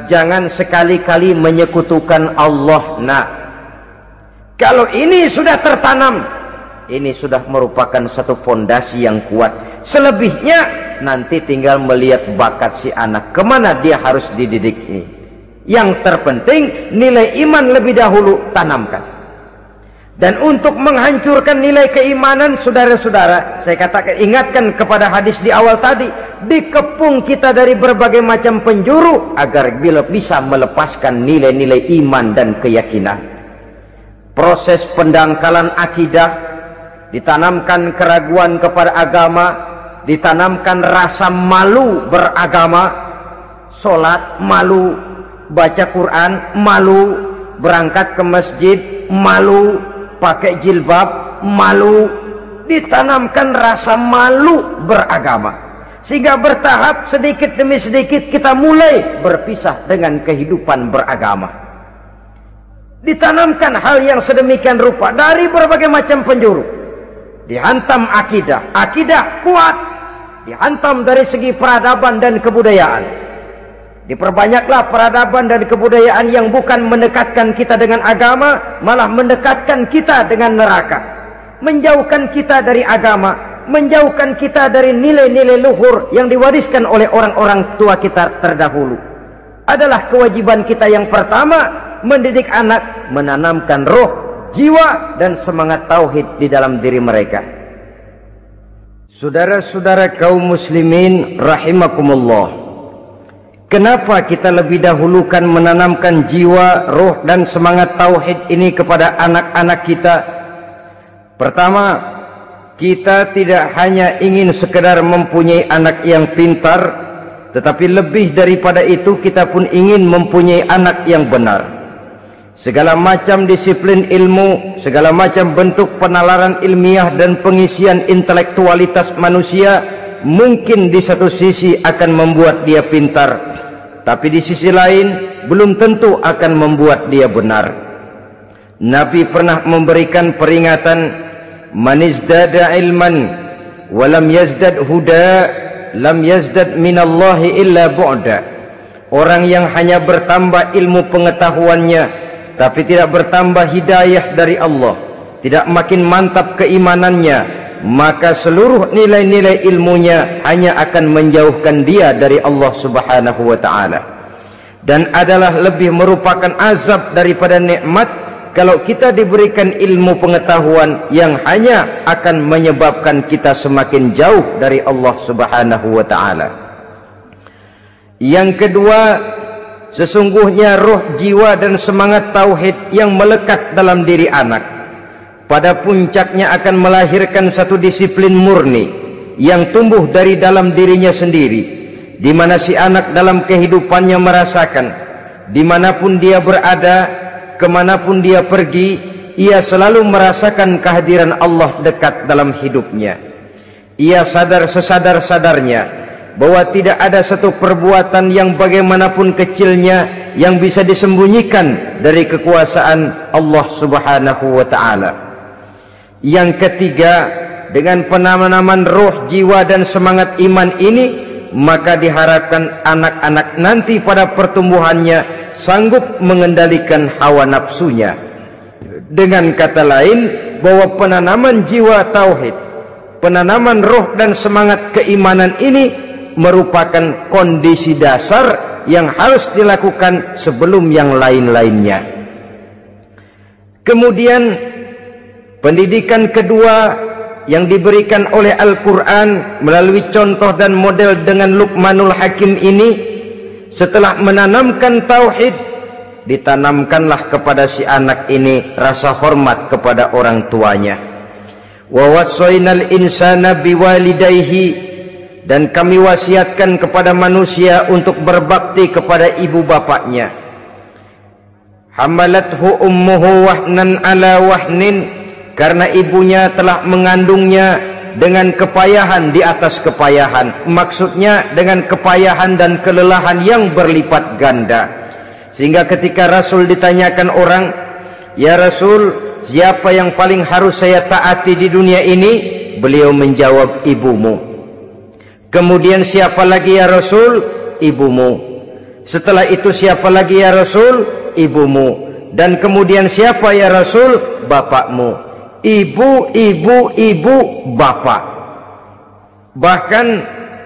jangan sekali-kali menyekutukan Allah. Nah, kalau ini sudah tertanam, ini sudah merupakan satu fondasi yang kuat. Selebihnya nanti tinggal melihat bakat si anak kemana dia harus dididik ini. Yang terpenting nilai iman lebih dahulu tanamkan. Dan untuk menghancurkan nilai keimanan, saudara-saudara, saya katakan, ingatkan kepada hadis di awal tadi, dikepung kita dari berbagai macam penjuru agar bila bisa melepaskan nilai-nilai iman dan keyakinan. Proses pendangkalan akidah, ditanamkan keraguan kepada agama, ditanamkan rasa malu beragama, sholat malu, baca Quran malu, berangkat ke masjid malu, pakai jilbab malu, ditanamkan rasa malu beragama. Sehingga bertahap, sedikit demi sedikit kita mulai berpisah dengan kehidupan beragama. Ditanamkan hal yang sedemikian rupa dari berbagai macam penjuru. Dihantam akidah, akidah kuat, dihantam dari segi peradaban dan kebudayaan. Diperbanyaklah peradaban dan kebudayaan yang bukan mendekatkan kita dengan agama, malah mendekatkan kita dengan neraka. Menjauhkan kita dari agama, menjauhkan kita dari nilai-nilai luhur yang diwariskan oleh orang-orang tua kita terdahulu. Adalah kewajiban kita yang pertama, mendidik anak, menanamkan roh, jiwa, dan semangat tauhid di dalam diri mereka. Saudara-saudara kaum muslimin rahimakumullah, kenapa kita lebih dahulukan menanamkan jiwa, roh, dan semangat tauhid ini kepada anak-anak kita? Pertama, kita tidak hanya ingin sekedar mempunyai anak yang pintar, tetapi lebih daripada itu kita pun ingin mempunyai anak yang benar. Segala macam disiplin ilmu, segala macam bentuk penalaran ilmiah dan pengisian intelektualitas manusia mungkin di satu sisi akan membuat dia pintar, tapi di sisi lain belum tentu akan membuat dia benar. Nabi pernah memberikan peringatan, man izdada ilman wa lam yazdad huda lam yazdad minallahi illa bu'da. Orang yang hanya bertambah ilmu pengetahuannya tapi tidak bertambah hidayah dari Allah, tidak makin mantap keimanannya, maka seluruh nilai-nilai ilmunya hanya akan menjauhkan dia dari Allah Subhanahu wa taala. Dan adalah lebih merupakan azab daripada nikmat kalau kita diberikan ilmu pengetahuan yang hanya akan menyebabkan kita semakin jauh dari Allah Subhanahu wa taala. Yang kedua, sesungguhnya roh, jiwa dan semangat tauhid yang melekat dalam diri anak pada puncaknya akan melahirkan satu disiplin murni yang tumbuh dari dalam dirinya sendiri, di mana si anak dalam kehidupannya merasakan dimanapun dia berada, kemanapun dia pergi, ia selalu merasakan kehadiran Allah dekat dalam hidupnya. Ia sadar sesadar-sadarnya bahwa tidak ada satu perbuatan yang bagaimanapun kecilnya yang bisa disembunyikan dari kekuasaan Allah Subhanahu wa taala. Yang ketiga, dengan penanaman roh, jiwa dan semangat iman ini, maka diharapkan anak-anak nanti pada pertumbuhannya sanggup mengendalikan hawa nafsunya. Dengan kata lain, bahwa penanaman jiwa tauhid, penanaman roh dan semangat keimanan ini merupakan kondisi dasar yang harus dilakukan sebelum yang lain-lainnya. Kemudian pendidikan kedua yang diberikan oleh Al-Quran melalui contoh dan model dengan Luqmanul Hakim ini, setelah menanamkan tauhid, ditanamkanlah kepada si anak ini rasa hormat kepada orang tuanya. Wa wassaynal insana biwalidayhi, dan kami wasiatkan kepada manusia untuk berbakti kepada ibu bapaknya. Hamalathu ummuhu wahnan ala wahnin, karena ibunya telah mengandungnya dengan kepayahan di atas kepayahan. Maksudnya dengan kepayahan dan kelelahan yang berlipat ganda. Sehingga ketika Rasul ditanyakan orang, "Ya Rasul, siapa yang paling harus saya taati di dunia ini?" Beliau menjawab, "Ibumu." Kemudian, "Siapa lagi ya Rasul?" "Ibumu." Setelah itu, "Siapa lagi ya Rasul?" "Ibumu." Dan kemudian, "Siapa ya Rasul?" "Bapakmu." Ibu, ibu, ibu, bapak. Bahkan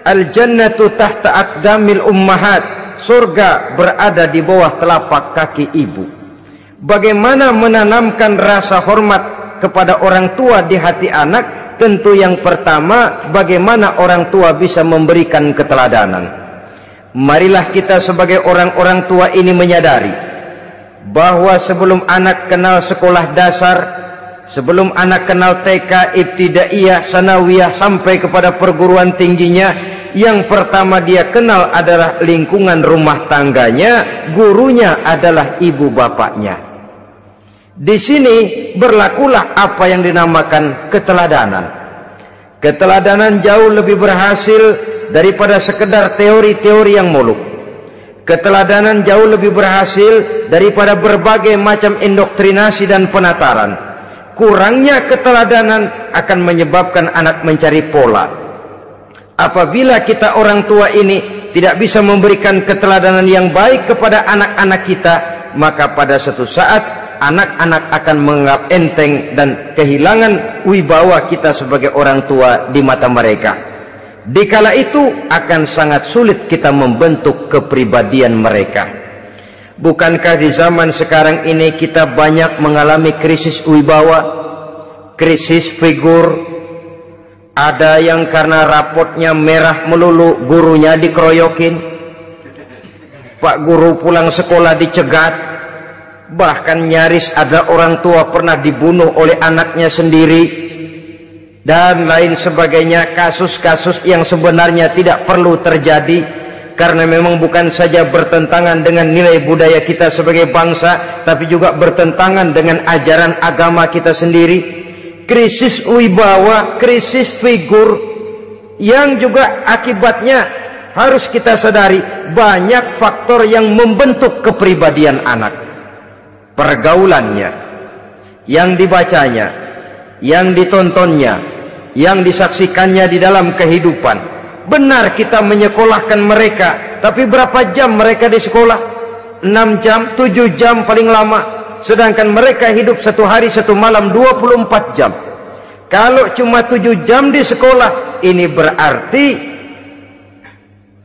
al-jannatu tahta aqdamil ummahat, surga berada di bawah telapak kaki ibu. Bagaimana menanamkan rasa hormat kepada orang tua di hati anak? Tentu yang pertama, bagaimana orang tua bisa memberikan keteladanan. Marilah kita sebagai orang-orang tua ini menyadari bahwa sebelum anak kenal sekolah dasar, sebelum anak kenal T K, ibtidaiyah, sanawiyah, sampai kepada perguruan tingginya, yang pertama dia kenal adalah lingkungan rumah tangganya, gurunya adalah ibu bapaknya. Di sini berlakulah apa yang dinamakan keteladanan. Keteladanan jauh lebih berhasil daripada sekedar teori-teori yang muluk. Keteladanan jauh lebih berhasil daripada berbagai macam indoktrinasi dan penataran. Kurangnya keteladanan akan menyebabkan anak mencari pola. Apabila kita orang tua ini tidak bisa memberikan keteladanan yang baik kepada anak-anak kita, maka pada suatu saat anak-anak akan menganggap enteng dan kehilangan wibawa kita sebagai orang tua di mata mereka. Dikala itu akan sangat sulit kita membentuk kepribadian mereka. Bukankah di zaman sekarang ini kita banyak mengalami krisis wibawa, krisis figur? Ada yang karena raportnya merah melulu, gurunya dikeroyokin. Pak guru pulang sekolah dicegat. Bahkan nyaris ada orang tua pernah dibunuh oleh anaknya sendiri dan lain sebagainya. Kasus-kasus yang sebenarnya tidak perlu terjadi, karena memang bukan saja bertentangan dengan nilai budaya kita sebagai bangsa, tapi juga bertentangan dengan ajaran agama kita sendiri. Krisis wibawa, krisis figur, yang juga akibatnya harus kita sadari banyak faktor yang membentuk kepribadian anak. Pergaulannya, yang dibacanya, yang ditontonnya, yang disaksikannya di dalam kehidupan. Benar kita menyekolahkan mereka, tapi berapa jam mereka di sekolah? enam jam, tujuh jam paling lama. Sedangkan mereka hidup satu hari satu malam dua puluh empat jam. Kalau cuma tujuh jam di sekolah, ini berarti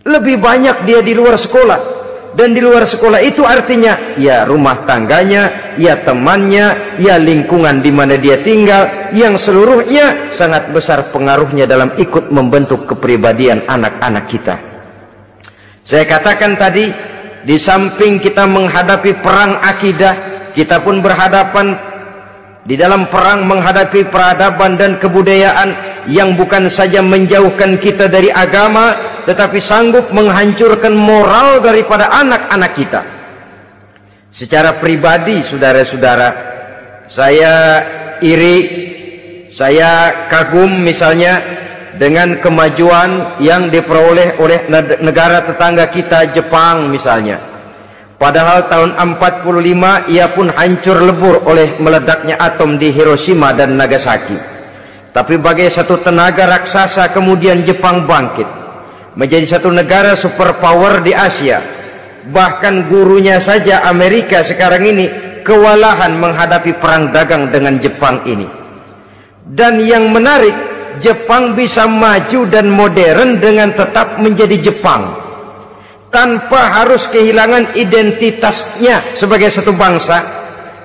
lebih banyak dia di luar sekolah. Dan di luar sekolah itu artinya ya rumah tangganya, ya temannya, ya lingkungan di mana dia tinggal, yang seluruhnya sangat besar pengaruhnya dalam ikut membentuk kepribadian anak-anak kita. Saya katakan tadi, di samping kita menghadapi perang akidah, kita pun berhadapan di dalam perang menghadapi peradaban dan kebudayaan yang bukan saja menjauhkan kita dari agama, tetapi sanggup menghancurkan moral daripada anak-anak kita. Secara pribadi, saudara-saudara, saya iri, saya kagum misalnya dengan kemajuan yang diperoleh oleh negara tetangga kita, Jepang misalnya. Padahal tahun empat puluh lima ia pun hancur lebur oleh meledaknya atom di Hiroshima dan Nagasaki. Tapi bagai satu tenaga raksasa kemudian Jepang bangkit menjadi satu negara superpower di Asia. Bahkan gurunya saja Amerika sekarang ini kewalahan menghadapi perang dagang dengan Jepang ini. Dan yang menarik, Jepang bisa maju dan modern dengan tetap menjadi Jepang, tanpa harus kehilangan identitasnya sebagai satu bangsa,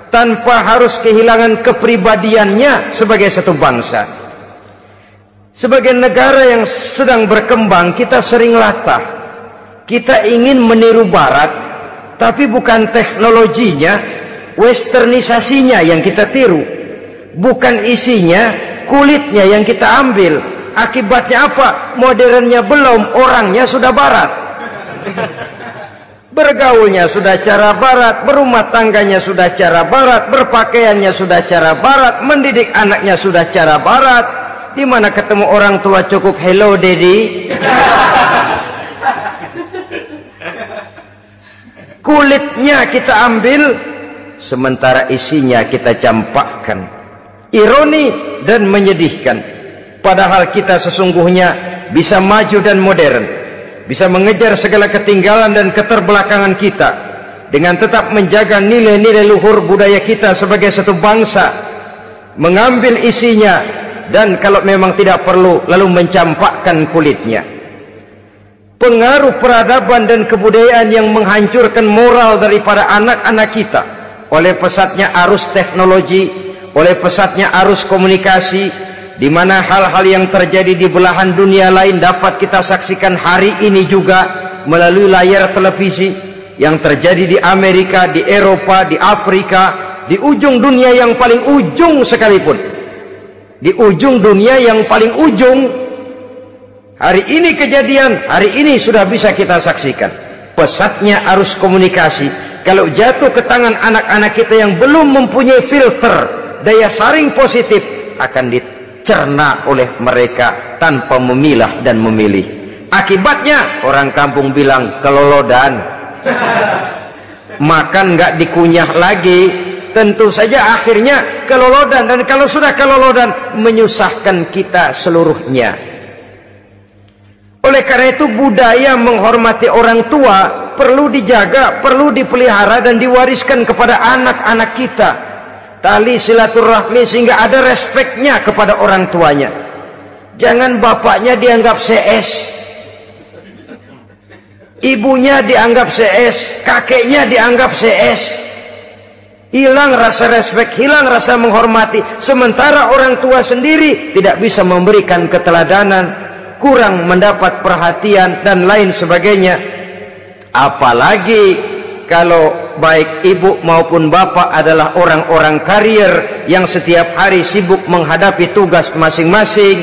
tanpa harus kehilangan kepribadiannya sebagai satu bangsa. Sebagai negara yang sedang berkembang, kita sering latah, kita ingin meniru barat, tapi bukan teknologinya, westernisasinya yang kita tiru, bukan isinya, kulitnya yang kita ambil. Akibatnya apa? Modernnya belum, orangnya sudah barat, bergaulnya sudah cara barat, berumah tangganya sudah cara barat, berpakaiannya sudah cara barat, mendidik anaknya sudah cara barat. Dimana ketemu orang tua cukup hello daddy. Kulitnya kita ambil, sementara isinya kita campakkan. Ironi dan menyedihkan. Padahal kita sesungguhnya bisa maju dan modern, bisa mengejar segala ketinggalan dan keterbelakangan kita dengan tetap menjaga nilai-nilai luhur budaya kita sebagai satu bangsa, mengambil isinya dan kalau memang tidak perlu lalu mencampakkan kulitnya. Pengaruh peradaban dan kebudayaan yang menghancurkan moral daripada anak-anak kita oleh pesatnya arus teknologi, oleh pesatnya arus komunikasi, di mana hal-hal yang terjadi di belahan dunia lain dapat kita saksikan hari ini juga melalui layar televisi, yang terjadi di Amerika, di Eropa, di Afrika, di ujung dunia yang paling ujung sekalipun, di ujung dunia yang paling ujung, hari ini kejadian, hari ini sudah bisa kita saksikan. Pesatnya arus komunikasi kalau jatuh ke tangan anak-anak kita yang belum mempunyai filter daya saring positif, akan di cerna oleh mereka tanpa memilah dan memilih. Akibatnya orang kampung bilang kelolodan. Makan nggak dikunyah lagi, tentu saja akhirnya kelolodan, dan kalau sudah kelolodan menyusahkan kita seluruhnya. Oleh karena itu budaya menghormati orang tua perlu dijaga, perlu dipelihara dan diwariskan kepada anak-anak kita. Tali silaturahmi sehingga ada respeknya kepada orang tuanya. Jangan bapaknya dianggap C S, ibunya dianggap C S, kakeknya dianggap C S. Hilang rasa respek, hilang rasa menghormati. Sementara orang tua sendiri tidak bisa memberikan keteladanan, kurang mendapat perhatian dan lain sebagainya. Apalagi kalau baik ibu maupun bapak adalah orang-orang karier yang setiap hari sibuk menghadapi tugas masing-masing.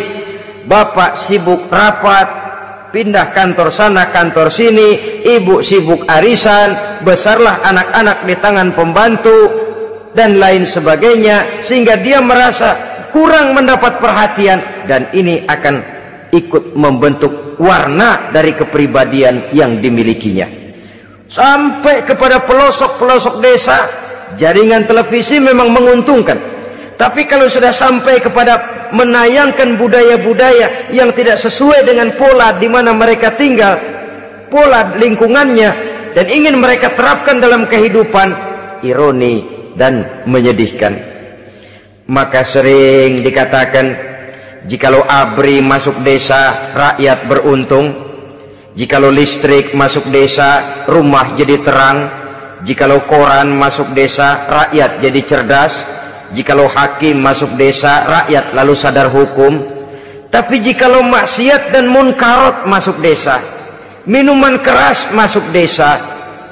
Bapak sibuk rapat, pindah kantor sana kantor sini, ibu sibuk arisan, besarlah anak-anak di tangan pembantu dan lain sebagainya, sehingga dia merasa kurang mendapat perhatian, dan ini akan ikut membentuk warna dari kepribadian yang dimilikinya. Sampai kepada pelosok-pelosok desa, jaringan televisi memang menguntungkan. Tapi kalau sudah sampai kepada menayangkan budaya-budaya yang tidak sesuai dengan pola di mana mereka tinggal, pola lingkungannya, dan ingin mereka terapkan dalam kehidupan, ironi dan menyedihkan. Maka sering dikatakan, jikalau ABRI masuk desa, rakyat beruntung. Jikalau listrik masuk desa, rumah jadi terang. Jikalau koran masuk desa, rakyat jadi cerdas. Jikalau hakim masuk desa, rakyat lalu sadar hukum. Tapi jikalau maksiat dan munkarat masuk desa, minuman keras masuk desa,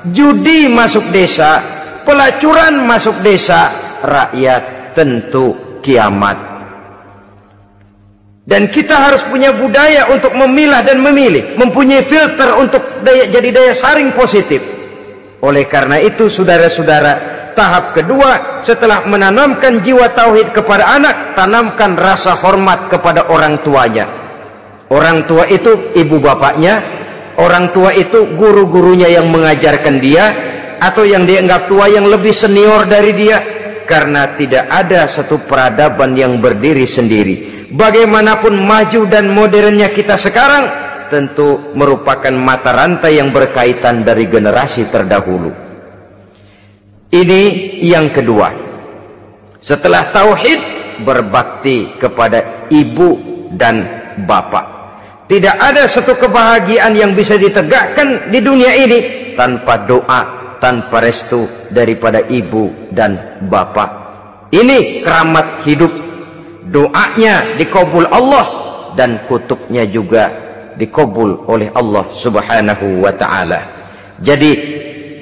judi masuk desa, pelacuran masuk desa, rakyat tentu kiamat. Dan kita harus punya budaya untuk memilah dan memilih, mempunyai filter untuk daya, jadi daya saring positif. Oleh karena itu, saudara-saudara, tahap kedua setelah menanamkan jiwa tauhid kepada anak, tanamkan rasa hormat kepada orang tuanya. Orang tua itu ibu bapaknya, orang tua itu guru-gurunya yang mengajarkan dia, atau yang dianggap tua yang lebih senior dari dia, karena tidak ada satu peradaban yang berdiri sendiri. Bagaimanapun maju dan modernnya kita sekarang, tentu merupakan mata rantai yang berkaitan dari generasi terdahulu. Ini yang kedua. Setelah tauhid, berbakti kepada ibu dan bapak. Tidak ada satu kebahagiaan yang bisa ditegakkan di dunia ini tanpa doa, tanpa restu daripada ibu dan bapak. Ini keramat hidup. Doanya dikabul Allah dan kutuknya juga dikabul oleh Allah Subhanahu wa taala. Jadi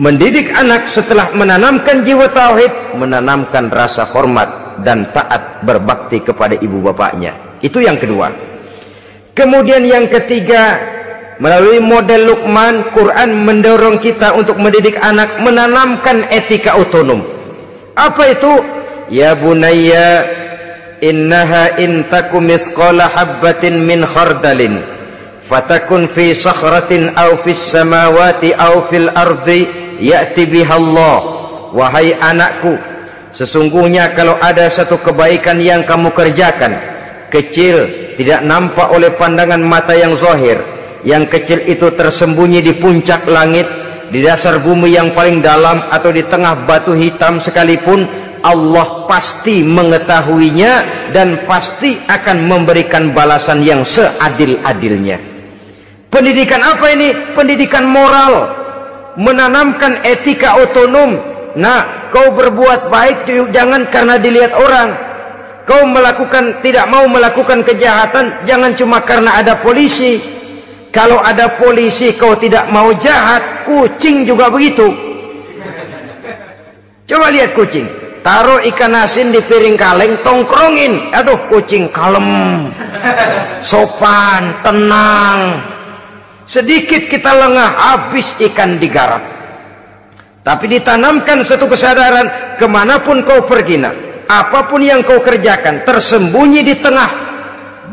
mendidik anak setelah menanamkan jiwa tauhid, menanamkan rasa hormat dan taat berbakti kepada ibu bapaknya. Itu yang kedua. Kemudian yang ketiga, melalui model Luqman, Quran mendorong kita untuk mendidik anak menanamkan etika otonom. Apa itu? Ya bunayya innaha in taku mithqala habbatin min khardalin fatakun fi sakhratin aw fis samawati aw fil ardi ya'ti biha Allah. Wahai anakku, sesungguhnya kalau ada satu kebaikan yang kamu kerjakan, kecil, tidak nampak oleh pandangan mata yang zahir, yang kecil itu tersembunyi di puncak langit, di dasar bumi yang paling dalam, atau di tengah batu hitam sekalipun, Allah pasti mengetahuinya dan pasti akan memberikan balasan yang seadil-adilnya. Pendidikan apa ini? Pendidikan moral, menanamkan etika otonom. Nah, kau berbuat baik jangan karena dilihat orang. Kau melakukan, tidak mau melakukan kejahatan, jangan cuma karena ada polisi. Kalau ada polisi kau tidak mau jahat, kucing juga begitu. Coba lihat kucing, taruh ikan asin di piring kaleng, tongkrongin, aduh kucing kalem, sopan, tenang. Sedikit kita lengah, habis ikan digarap. Tapi ditanamkan satu kesadaran, kemanapun kau pergi nak, apapun yang kau kerjakan, tersembunyi di tengah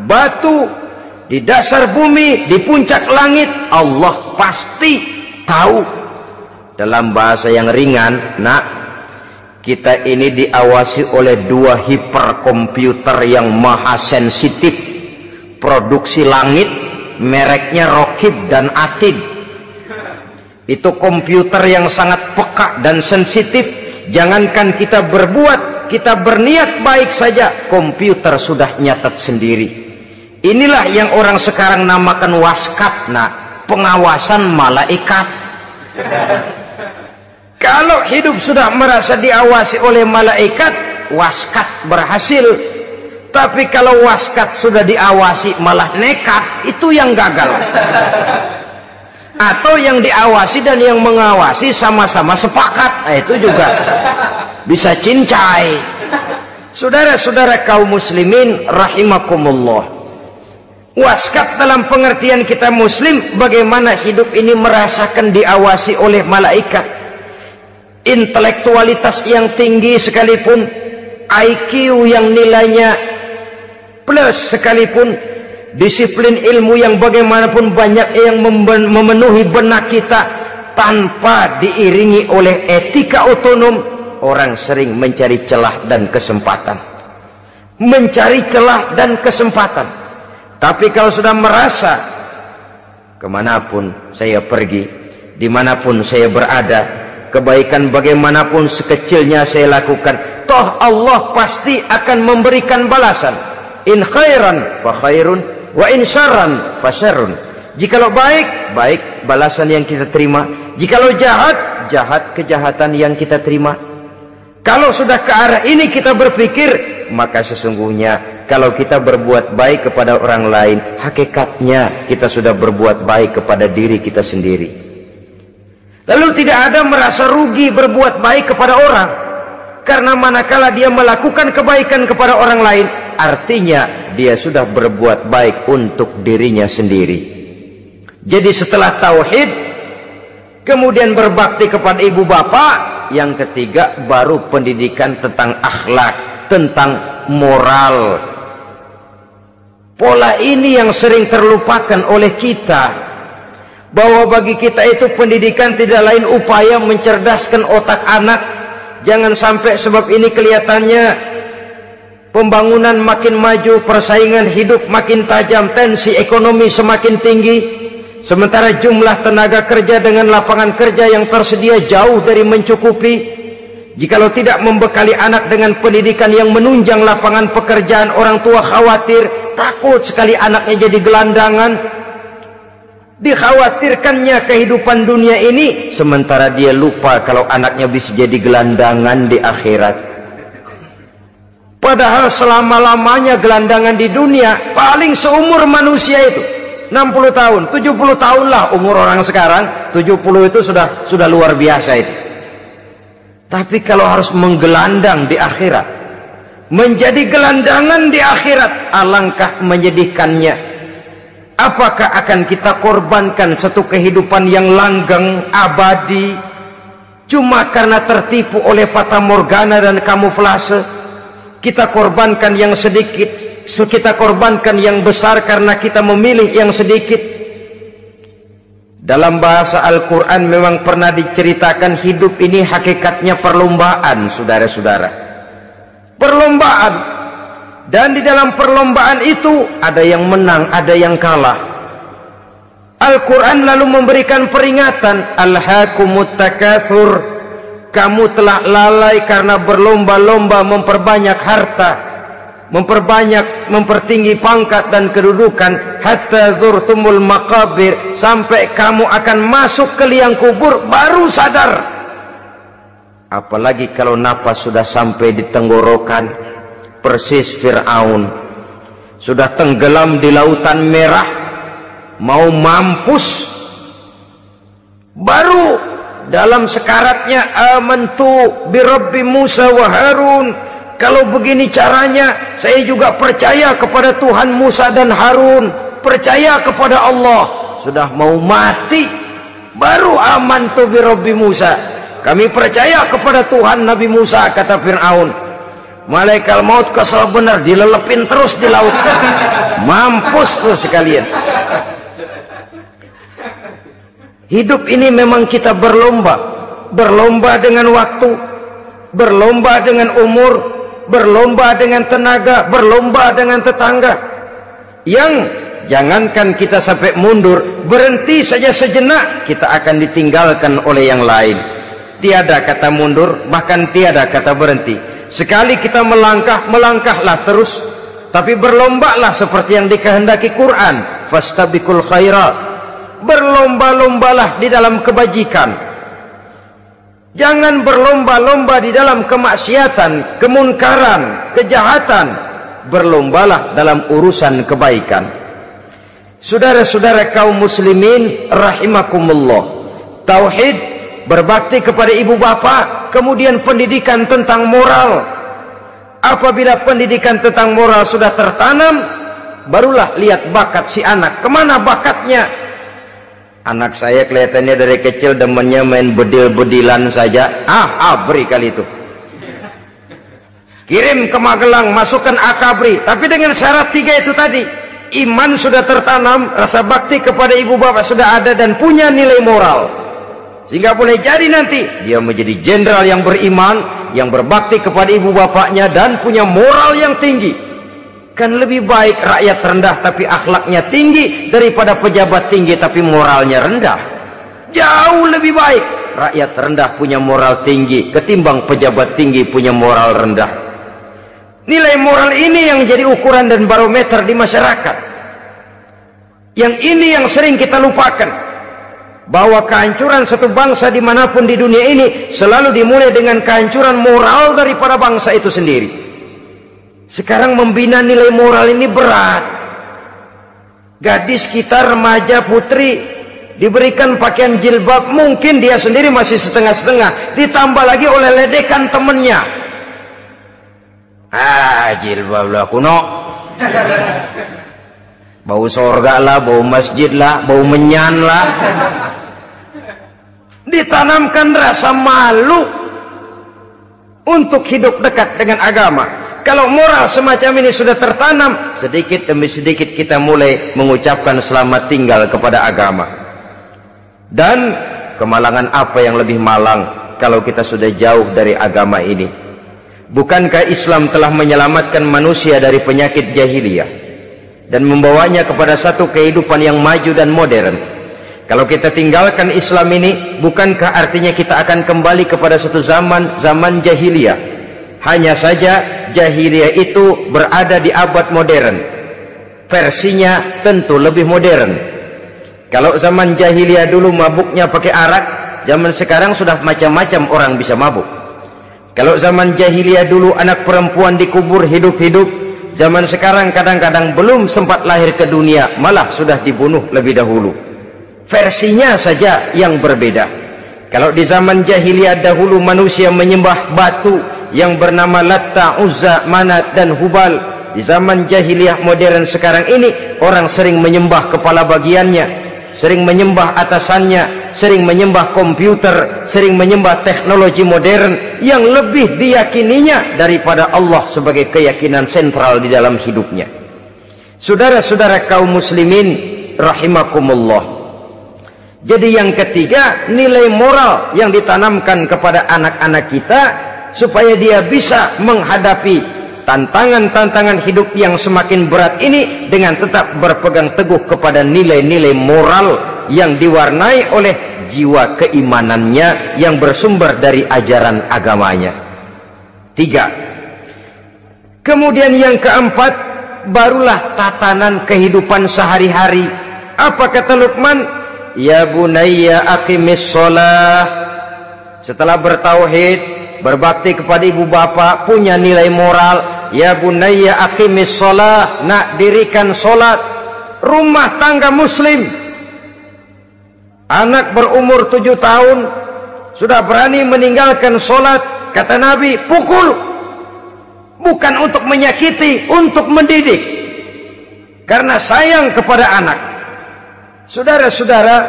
batu, di dasar bumi, di puncak langit, Allah pasti tahu. Dalam bahasa yang ringan, nak, kita ini diawasi oleh dua hiperkomputer yang maha sensitif, produksi langit, mereknya Rokib dan Atid. Itu komputer yang sangat peka dan sensitif. Jangankan kita berbuat, kita berniat baik saja, komputer sudah nyatat sendiri. Inilah yang orang sekarang namakan waskat, nah, pengawasan malaikat. Kalau hidup sudah merasa diawasi oleh malaikat, waskat berhasil. Tapi kalau waskat sudah diawasi malah nekat, itu yang gagal. Atau yang diawasi dan yang mengawasi sama-sama sepakat, nah, itu juga bisa cincai. Saudara-saudara kaum muslimin rahimakumullah, waskat dalam pengertian kita muslim, bagaimana hidup ini merasakan diawasi oleh malaikat. Intelektualitas yang tinggi sekalipun, I Q yang nilainya plus sekalipun, disiplin ilmu yang bagaimanapun banyak yang memenuhi benak kita, tanpa diiringi oleh etika otonom, orang sering mencari celah dan kesempatan. mencari celah dan kesempatan. Tapi kalau sudah merasa kemanapun saya pergi, dimanapun saya berada, kebaikan bagaimanapun sekecilnya saya lakukan, toh Allah pasti akan memberikan balasan. In khairan fa khairun, wa in syarran fa syarrun. Jikalau baik, baik balasan yang kita terima. Jikalau jahat, jahat kejahatan yang kita terima. Kalau sudah ke arah ini kita berpikir, maka sesungguhnya kalau kita berbuat baik kepada orang lain, hakikatnya kita sudah berbuat baik kepada diri kita sendiri. Lalu tidak ada merasa rugi berbuat baik kepada orang, karena manakala dia melakukan kebaikan kepada orang lain, artinya dia sudah berbuat baik untuk dirinya sendiri. Jadi setelah tauhid, kemudian berbakti kepada ibu bapak, yang ketiga baru pendidikan tentang akhlak, tentang moral. Pola ini yang sering terlupakan oleh kita, bahwa bagi kita itu pendidikan tidak lain upaya mencerdaskan otak anak. Jangan sampai sebab ini kelihatannya pembangunan makin maju, persaingan hidup makin tajam, tensi ekonomi semakin tinggi, sementara jumlah tenaga kerja dengan lapangan kerja yang tersedia jauh dari mencukupi. Jikalau tidak membekali anak dengan pendidikan yang menunjang lapangan pekerjaan, orang tua khawatir, takut sekali anaknya jadi gelandangan. Dikhawatirkannya kehidupan dunia ini, sementara dia lupa kalau anaknya bisa jadi gelandangan di akhirat. Padahal selama-lamanya gelandangan di dunia paling seumur manusia itu enam puluh tahun, tujuh puluh tahun lah umur orang sekarang. Tujuh puluh itu sudah sudah luar biasa itu. Tapi kalau harus menggelandang di akhirat, menjadi gelandangan di akhirat, alangkah menyedihkannya. Apakah akan kita korbankan satu kehidupan yang langgeng, abadi, cuma karena tertipu oleh fata morgana dan kamuflase? Kita korbankan yang sedikit, kita korbankan yang besar karena kita memilih yang sedikit. Dalam bahasa Al-Quran memang pernah diceritakan hidup ini hakikatnya perlombaan, saudara-saudara. Perlombaan. Dan di dalam perlombaan itu ada yang menang, ada yang kalah. Al-Quran lalu memberikan peringatan, alhaakumut takatsur, kamu telah lalai karena berlomba-lomba memperbanyak harta, memperbanyak, mempertinggi pangkat dan kedudukan, hatta zurtumul maqabir, sampai kamu akan masuk ke liang kubur baru sadar. Apalagi kalau nafas sudah sampai di tenggorokan, persis Fir'aun, sudah tenggelam di lautan merah, mau mampus, baru dalam sekaratnya amantu birabbi Musa wa Harun, kalau begini caranya saya juga percaya kepada Tuhan Musa dan Harun, percaya kepada Allah. Sudah mau mati baru amantu bi Rabbi Musa, kami percaya kepada Tuhan Nabi Musa, kata Fir'aun. Malaikat maut kesal benar, dilelepin terus di laut, mampus tuh sekalian. Hidup ini memang kita berlomba, berlomba dengan waktu, berlomba dengan umur, berlomba dengan tenaga, berlomba dengan tetangga. Yang jangankan kita sampai mundur, berhenti saja sejenak, kita akan ditinggalkan oleh yang lain. Tiada kata mundur, bahkan tiada kata berhenti. Sekali kita melangkah, melangkahlah terus, tapi berlombalah seperti yang dikehendaki Quran, fastabiqul khairat, berlomba-lombalah di dalam kebajikan. Jangan berlomba-lomba di dalam kemaksiatan, kemunkaran, kejahatan. Berlombalah dalam urusan kebaikan. Saudara-saudara kaum muslimin rahimakumullah, tauhid, berbakti kepada ibu bapa, kemudian pendidikan tentang moral. Apabila pendidikan tentang moral sudah tertanam, barulah lihat bakat si anak, kemana bakatnya. Anak saya kelihatannya dari kecil demennya main bedil-bedilan saja. Ah, abri kali itu. Kirim ke Magelang, masukkan akabri. Tapi dengan syarat tiga itu tadi. Iman sudah tertanam, rasa bakti kepada ibu bapak sudah ada dan punya nilai moral. Sehingga boleh jadi nanti dia menjadi jenderal yang beriman, yang berbakti kepada ibu bapaknya dan punya moral yang tinggi. Kan lebih baik rakyat rendah tapi akhlaknya tinggi daripada pejabat tinggi tapi moralnya rendah. Jauh lebih baik rakyat rendah punya moral tinggi ketimbang pejabat tinggi punya moral rendah. Nilai moral ini yang jadi ukuran dan barometer di masyarakat. Yang ini yang sering kita lupakan, bahwa kehancuran satu bangsa dimanapun di dunia ini selalu dimulai dengan kehancuran moral daripada bangsa itu sendiri. Sekarang membina nilai moral ini berat. Gadis kita, remaja putri, diberikan pakaian jilbab, mungkin dia sendiri masih setengah-setengah, ditambah lagi oleh ledekan temennya. Ah, jilbab lah kuno, bau sorga lah, bau masjid lah, bau menyan lah. Ditanamkan rasa malu untuk hidup dekat dengan agama. Kalau moral semacam ini sudah tertanam, sedikit demi sedikit kita mulai mengucapkan selamat tinggal kepada agama. Dan kemalangan apa yang lebih malang kalau kita sudah jauh dari agama ini? Bukankah Islam telah menyelamatkan manusia dari penyakit jahiliyah dan membawanya kepada satu kehidupan yang maju dan modern? Kalau kita tinggalkan Islam ini, bukankah artinya kita akan kembali kepada satu zaman, zaman jahiliyah? Hanya saja jahiliyah itu berada di abad modern. Versinya tentu lebih modern. Kalau zaman jahiliyah dulu mabuknya pakai arak, zaman sekarang sudah macam-macam orang bisa mabuk. Kalau zaman jahiliyah dulu anak perempuan dikubur hidup-hidup, zaman sekarang kadang-kadang belum sempat lahir ke dunia, malah sudah dibunuh lebih dahulu. Versinya saja yang berbeda. Kalau di zaman jahiliyah dahulu manusia menyembah batu yang bernama Latta, Uzza, Manat, dan Hubal. Di zaman jahiliyah modern sekarang ini, orang sering menyembah kepala bagiannya, sering menyembah atasannya, sering menyembah komputer, sering menyembah teknologi modern yang lebih diyakininya daripada Allah sebagai keyakinan sentral di dalam hidupnya. Saudara-saudara kaum muslimin rahimakumullah. Jadi yang ketiga, nilai moral yang ditanamkan kepada anak-anak kita supaya dia bisa menghadapi tantangan-tantangan hidup yang semakin berat ini dengan tetap berpegang teguh kepada nilai-nilai moral yang diwarnai oleh jiwa keimanannya yang bersumber dari ajaran agamanya. Tiga. Kemudian yang keempat, barulah tatanan kehidupan sehari-hari. Apa kata Luqman? Ya bunayya aqimis sholah. Setelah bertauhid, berbakti kepada ibu bapa, punya nilai moral. Ya bunayya aqimis sholah, nak dirikan sholat. Rumah tangga muslim. Anak berumur tujuh tahun sudah berani meninggalkan sholat. Kata Nabi, pukul. Bukan untuk menyakiti, untuk mendidik, karena sayang kepada anak. Saudara-saudara,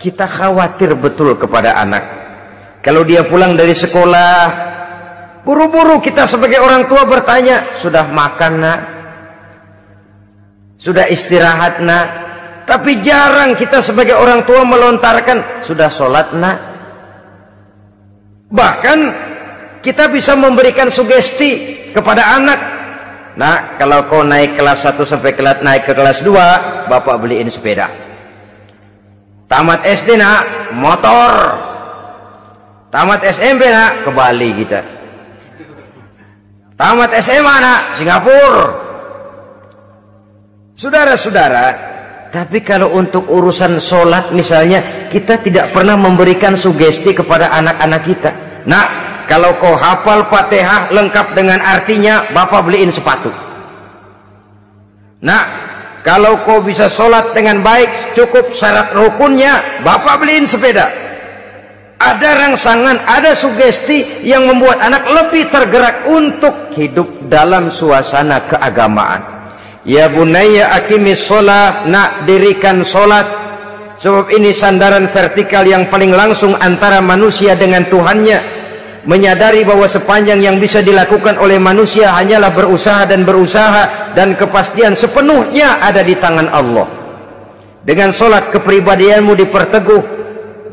kita khawatir betul kepada anak. Kalau dia pulang dari sekolah, buru-buru kita sebagai orang tua bertanya, sudah makan nak? Sudah istirahat nak? Tapi jarang kita sebagai orang tua melontarkan, sudah sholat nak? Bahkan kita bisa memberikan sugesti kepada anak. Nah, kalau kau naik kelas satu sampai kelas naik ke kelas dua, bapak beliin sepeda. Tamat S D nak, motor. Tamat S M P nak, ke Bali kita. Tamat S M A nak, Singapura. Saudara-saudara, tapi kalau untuk urusan sholat misalnya, kita tidak pernah memberikan sugesti kepada anak-anak kita. Nah, kalau kau hafal Fatihah lengkap dengan artinya, bapak beliin sepatu. Nah, kalau kau bisa sholat dengan baik, cukup syarat rukunnya, bapak beliin sepeda. Ada rangsangan, ada sugesti yang membuat anak lebih tergerak untuk hidup dalam suasana keagamaan. Ya bunayya aqimis sholat, nak dirikan sholat. Sebab ini sandaran vertikal yang paling langsung antara manusia dengan Tuhannya. Menyadari bahwa sepanjang yang bisa dilakukan oleh manusia hanyalah berusaha dan berusaha, dan kepastian sepenuhnya ada di tangan Allah. Dengan solat kepribadianmu diperteguh,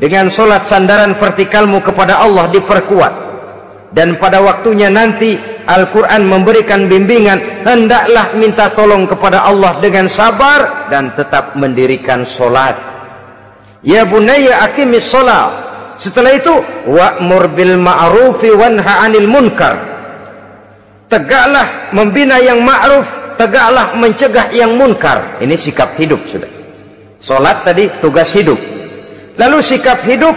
dengan solat sandaran vertikalmu kepada Allah diperkuat. Dan pada waktunya nanti Al-Quran memberikan bimbingan. Hendaklah minta tolong kepada Allah dengan sabar dan tetap mendirikan solat. Ya bunayya aqimis solat. Setelah itu wa'mur bil ma'rufi wanha 'anil munkar. Tegaklah membina yang ma'ruf, tegaklah mencegah yang munkar. Ini sikap hidup sudah. Solat tadi tugas hidup. Lalu sikap hidup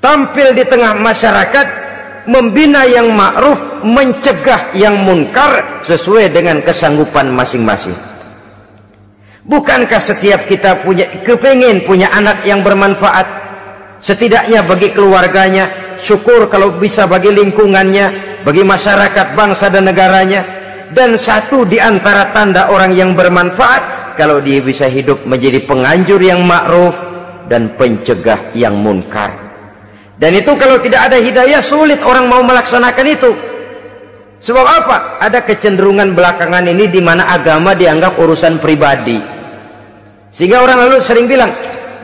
tampil di tengah masyarakat. Membina yang ma'ruf, mencegah yang munkar sesuai dengan kesanggupan masing-masing. Bukankah setiap kita punya kepingin punya anak yang bermanfaat, setidaknya bagi keluarganya, syukur kalau bisa bagi lingkungannya, bagi masyarakat, bangsa dan negaranya. Dan satu di antara tanda orang yang bermanfaat, kalau dia bisa hidup menjadi penganjur yang ma'ruf dan pencegah yang munkar. Dan itu kalau tidak ada hidayah sulit orang mau melaksanakan itu. Sebab apa? Ada kecenderungan belakangan ini di mana agama dianggap urusan pribadi. Sehingga orang lalu sering bilang,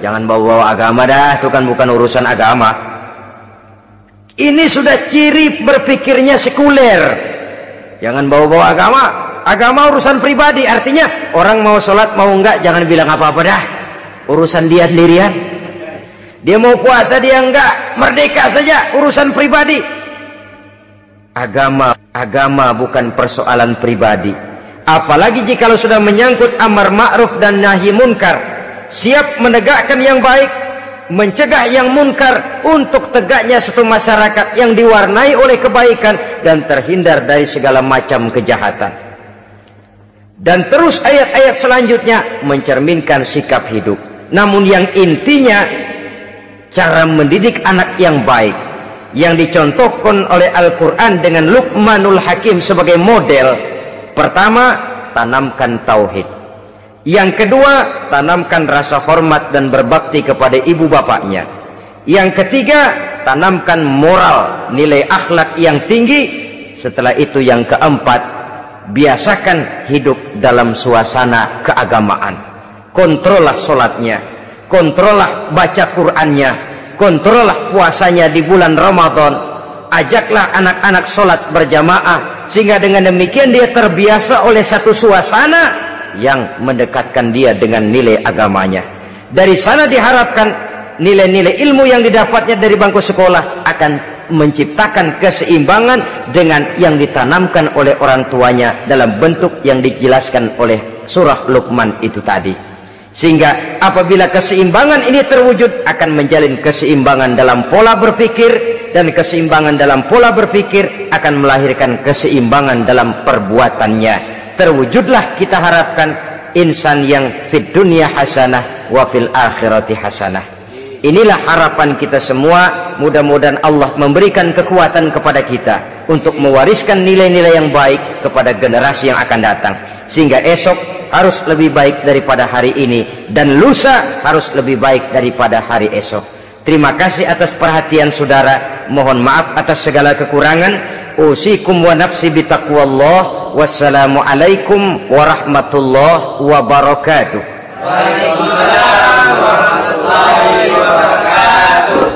jangan bawa-bawa agama dah, itu kan bukan urusan agama. Ini sudah ciri berpikirnya sekuler. Jangan bawa-bawa agama, agama urusan pribadi. Artinya orang mau sholat mau enggak jangan bilang apa-apa dah, urusan dia sendirian. Dia mau puasa dia enggak, merdeka saja, urusan pribadi. Agama, agama bukan persoalan pribadi. Apalagi jika sudah menyangkut amar ma'ruf dan nahi munkar. Siap menegakkan yang baik, mencegah yang munkar untuk tegaknya satu masyarakat yang diwarnai oleh kebaikan dan terhindar dari segala macam kejahatan. Dan terus ayat-ayat selanjutnya mencerminkan sikap hidup. Namun yang intinya cara mendidik anak yang baik yang dicontohkan oleh Al-Quran dengan Luqmanul Hakim sebagai model. Pertama, tanamkan tauhid. Yang kedua, tanamkan rasa hormat dan berbakti kepada ibu bapaknya. Yang ketiga, tanamkan moral, nilai akhlak yang tinggi. Setelah itu yang keempat, biasakan hidup dalam suasana keagamaan. Kontrollah sholatnya, kontrollah baca Qur'annya, kontrollah puasanya di bulan Ramadan, ajaklah anak-anak sholat berjamaah, sehingga dengan demikian dia terbiasa oleh satu suasana yang mendekatkan dia dengan nilai agamanya. Dari sana diharapkan nilai-nilai ilmu yang didapatnya dari bangku sekolah akan menciptakan keseimbangan dengan yang ditanamkan oleh orang tuanya dalam bentuk yang dijelaskan oleh surah Luqman itu tadi. Sehingga apabila keseimbangan ini terwujud akan menjalin keseimbangan dalam pola berpikir, dan keseimbangan dalam pola berpikir akan melahirkan keseimbangan dalam perbuatannya. Terwujudlah kita harapkan insan yang fid dunya hasanah wa fil akhirati hasanah. Inilah harapan kita semua. Mudah-mudahan Allah memberikan kekuatan kepada kita untuk mewariskan nilai-nilai yang baik kepada generasi yang akan datang, sehingga esok harus lebih baik daripada hari ini, dan lusa harus lebih baik daripada hari esok. Terima kasih atas perhatian saudara. Mohon maaf atas segala kekurangan. Usikum wa nafsi bitaqwallah. Wassalamualaikum warahmatullahi wabarakatuh. Waalaikumsalam warahmatullahi wabarakatuh.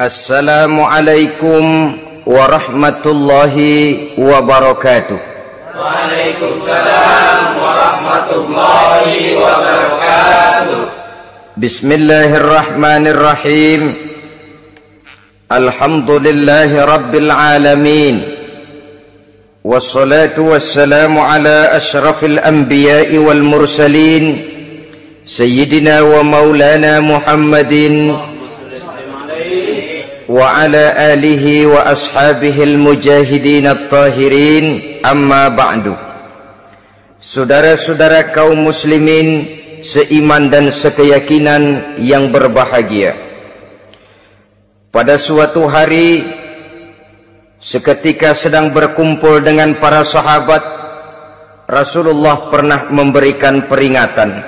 Assalamualaikum warahmatullahi wabarakatuh. Waalaikumsalam warahmatullahi wabarakatuh. Bismillahirrahmanirrahim. Alhamdulillahi rabbil alamin. Wassalatu wassalamu ala asyrafil anbiya'i wal mursalin Sayyidina wa maulana Muhammadin wa ala alihi wa ashabihil mujahidin at-tahirin, amma ba'du. Saudara-saudara kaum muslimin seiman dan sekeyakinan yang berbahagia, pada suatu hari seketika sedang berkumpul dengan para sahabat, Rasulullah pernah memberikan peringatan.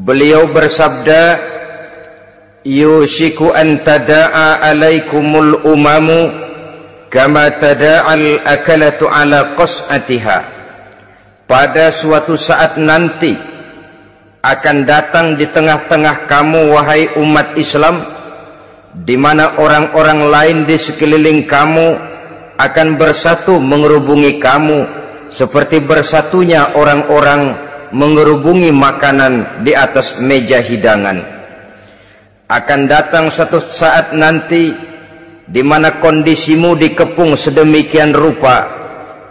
Beliau bersabda, yushiku an tada'a alaikumul umamu kama tada'al akalatu ala qas'atiha. Pada suatu saat nanti akan datang di tengah-tengah kamu, wahai umat Islam, di mana orang-orang lain di sekeliling kamu akan bersatu mengerubungi kamu seperti bersatunya orang-orang mengerubungi makanan di atas meja hidangan. Akan datang suatu saat nanti di mana kondisimu dikepung sedemikian rupa,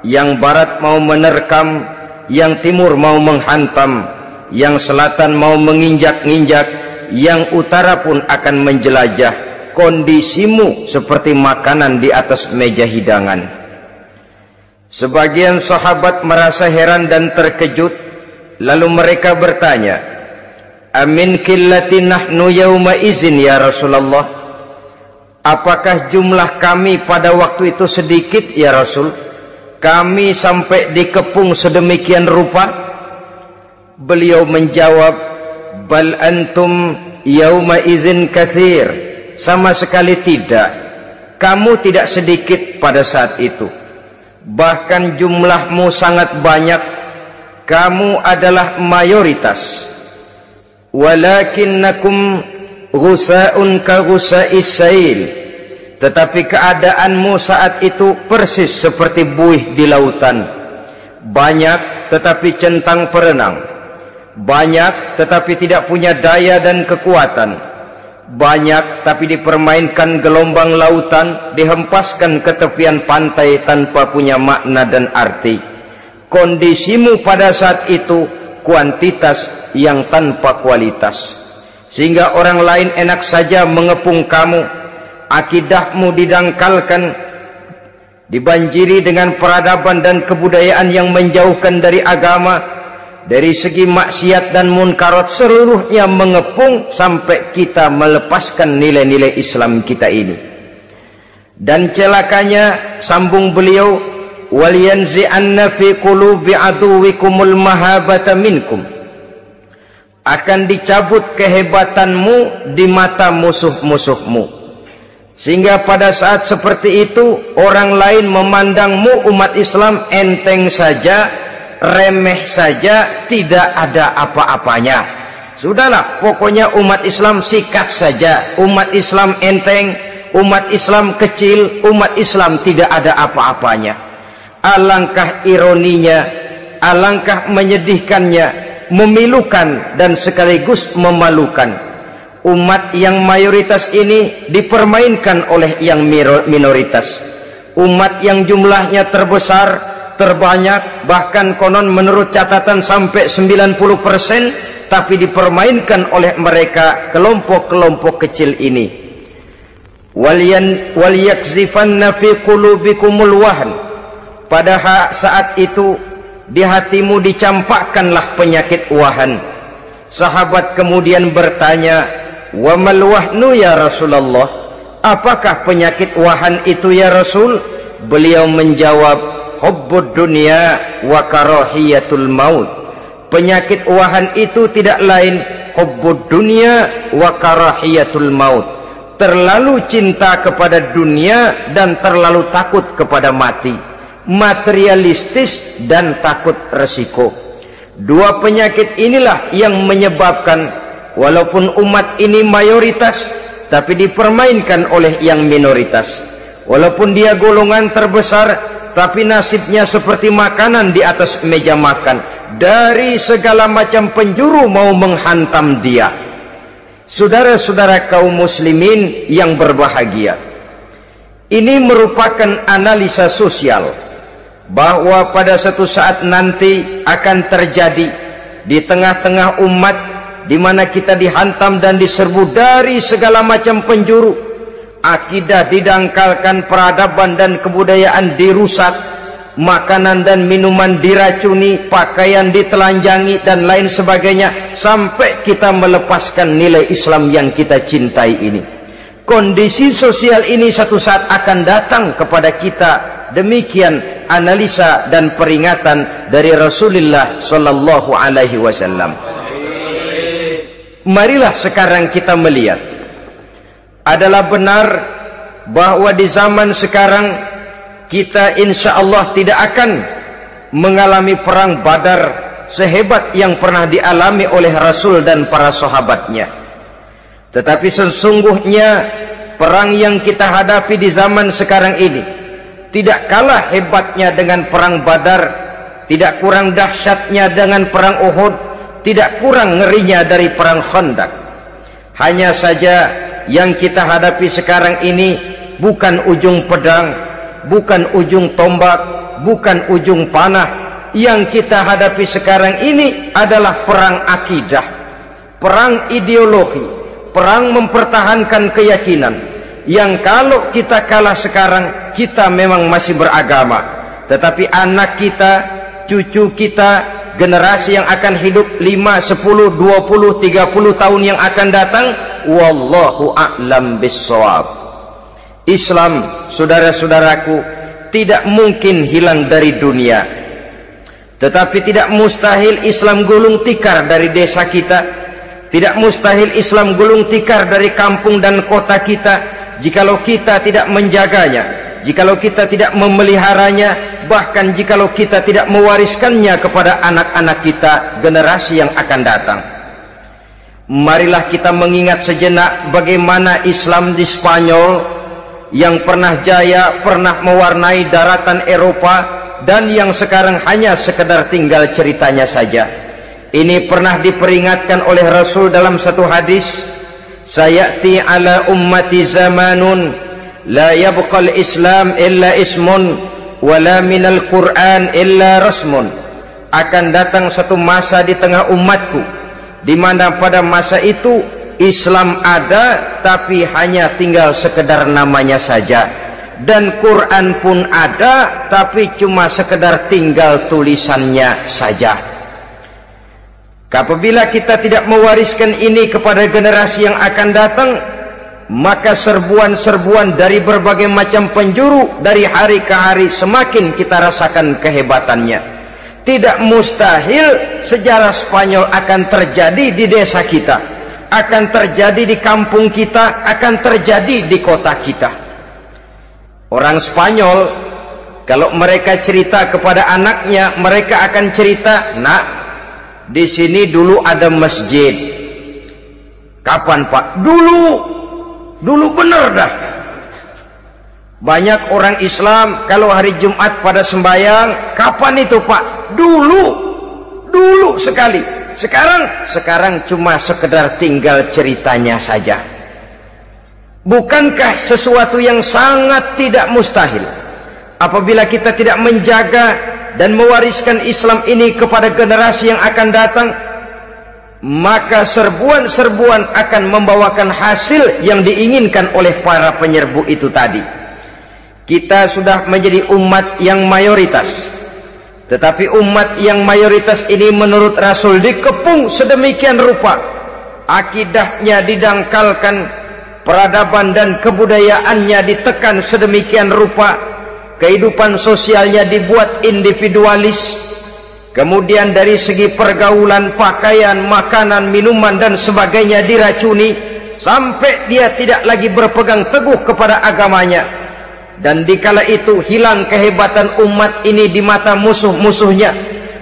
yang barat mau menerkam, yang timur mau menghantam, yang selatan mau menginjak-injak, yang utara pun akan menjelajah. Kondisimu seperti makanan di atas meja hidangan. Sebagian sahabat merasa heran dan terkejut, lalu mereka bertanya, amin qillati nahnu yauma izin ya Rasulullah. Apakah jumlah kami pada waktu itu sedikit ya Rasul? Kami sampai dikepung sedemikian rupa. Beliau menjawab, bal antum yauma izin katsir. Sama sekali tidak. Kamu tidak sedikit pada saat itu. Bahkan jumlahmu sangat banyak. Kamu adalah mayoritas. Walakinnakum ghusa'un ka ghusa'is sail. Tetapi keadaanmu saat itu persis seperti buih di lautan. Banyak tetapi centang perenang. Banyak tetapi tidak punya daya dan kekuatan. Banyak tapi dipermainkan gelombang lautan, dihempaskan ke tepian pantai tanpa punya makna dan arti. Kondisimu pada saat itu kuantitas yang tanpa kualitas, sehingga orang lain enak saja mengepung kamu. Akidahmu didangkalkan, dibanjiri dengan peradaban dan kebudayaan yang menjauhkan dari agama. Dari segi maksiat dan munkarat seluruhnya mengepung, sampai kita melepaskan nilai-nilai Islam kita ini. Dan celakanya, sambung beliau, waliyanzi'anna fi qulubi aduwikumul mahabata minkum. Akan dicabut kehebatanmu di mata musuh-musuhmu, sehingga pada saat seperti itu orang lain memandangmu umat Islam enteng saja, remeh saja, tidak ada apa-apanya. Sudahlah, pokoknya umat Islam sikat saja, umat Islam enteng, umat Islam kecil, umat Islam tidak ada apa-apanya. Alangkah ironinya, alangkah menyedihkannya, memilukan dan sekaligus memalukan. Umat yang mayoritas ini dipermainkan oleh yang minoritas. Umat yang jumlahnya terbesar, terbanyak, bahkan konon menurut catatan sampai sembilan puluh persen, tapi dipermainkan oleh mereka, kelompok-kelompok kecil ini. Waliyakzifanna fi qulubikumul wahn. Pada saat itu di hatimu dicampakkanlah penyakit wahan. Sahabat kemudian bertanya, wa mal wahnu ya Rasulullah? Apakah penyakit wahan itu ya Rasul? Beliau menjawab, hubbud dunya wa karahiyatul maut. Penyakit wahan itu tidak lain hubbud dunya wa karahiyatul maut. Terlalu cinta kepada dunia dan terlalu takut kepada mati. Materialistis dan takut resiko. Dua penyakit inilah yang menyebabkan walaupun umat ini mayoritas, tapi dipermainkan oleh yang minoritas. Walaupun dia golongan terbesar, tapi nasibnya seperti makanan di atas meja makan. Dari segala macam penjuru mau menghantam dia. Saudara-saudara kaum muslimin yang berbahagia, ini merupakan analisa sosial bahwa pada satu saat nanti akan terjadi di tengah-tengah umat di mana kita dihantam dan diserbu dari segala macam penjuru. Akidah didangkalkan, peradaban dan kebudayaan dirusak, makanan dan minuman diracuni, pakaian ditelanjangi dan lain sebagainya, sampai kita melepaskan nilai Islam yang kita cintai ini. Kondisi sosial ini satu saat akan datang kepada kita. Demikian analisa dan peringatan dari Rasulullah Shallallahu Alaihi Wasallam. Marilah sekarang kita melihat, adalah benar bahwa di zaman sekarang kita insya Allah tidak akan mengalami perang Badar sehebat yang pernah dialami oleh Rasul dan para sahabatnya. Tetapi sesungguhnya perang yang kita hadapi di zaman sekarang ini tidak kalah hebatnya dengan perang Badar, tidak kurang dahsyatnya dengan perang Uhud, tidak kurang ngerinya dari perang Khandaq. Hanya saja yang kita hadapi sekarang ini bukan ujung pedang, bukan ujung tombak, bukan ujung panah. Yang kita hadapi sekarang ini adalah perang akidah, perang ideologi, perang mempertahankan keyakinan. Yang kalau kita kalah sekarang, kita memang masih beragama, tetapi anak kita, cucu kita, generasi yang akan hidup lima, sepuluh, dua puluh, tiga puluh tahun yang akan datang, wallahu a'lam bissawab. Islam, saudara-saudaraku, tidak mungkin hilang dari dunia, tetapi tidak mustahil Islam gulung tikar dari desa kita. Tidak mustahil Islam gulung tikar dari kampung dan kota kita, jikalau kita tidak menjaganya, jikalau kita tidak memeliharanya, bahkan jikalau kita tidak mewariskannya kepada anak-anak kita, generasi yang akan datang. Marilah kita mengingat sejenak bagaimana Islam di Spanyol yang pernah jaya, pernah mewarnai daratan Eropa, dan yang sekarang hanya sekedar tinggal ceritanya saja. Ini pernah diperingatkan oleh Rasul dalam satu hadis, sayati ala ummati zamanun la yabqal islam illa ismun wala minal quran illa rasmun. Akan datang satu masa di tengah umatku di mana pada masa itu Islam ada tapi hanya tinggal sekedar namanya saja, dan Quran pun ada tapi cuma sekedar tinggal tulisannya saja. Apabila kita tidak mewariskan ini kepada generasi yang akan datang, maka serbuan-serbuan dari berbagai macam penjuru dari hari ke hari semakin kita rasakan kehebatannya. Tidak mustahil sejarah Spanyol akan terjadi di desa kita, akan terjadi di kampung kita, akan terjadi di kota kita. Orang Spanyol, kalau mereka cerita kepada anaknya, mereka akan cerita, nak, di sini dulu ada masjid. Kapan, Pak? Dulu. Dulu bener dah. Banyak orang Islam kalau hari Jumat pada sembahyang, kapan itu, Pak? Dulu. Dulu sekali. Sekarang, sekarang cuma sekedar tinggal ceritanya saja. Bukankah sesuatu yang sangat tidak mustahil apabila kita tidak menjaga dan mewariskan Islam ini kepada generasi yang akan datang? Maka serbuan-serbuan akan membawakan hasil yang diinginkan oleh para penyerbu itu tadi. Kita sudah menjadi umat yang mayoritas, tetapi umat yang mayoritas ini menurut Rasul dikepung sedemikian rupa, akidahnya didangkalkan, peradaban dan kebudayaannya ditekan sedemikian rupa, kehidupan sosialnya dibuat individualis, kemudian dari segi pergaulan, pakaian, makanan, minuman dan sebagainya diracuni, sampai dia tidak lagi berpegang teguh kepada agamanya. Dan dikala itu hilang kehebatan umat ini di mata musuh-musuhnya.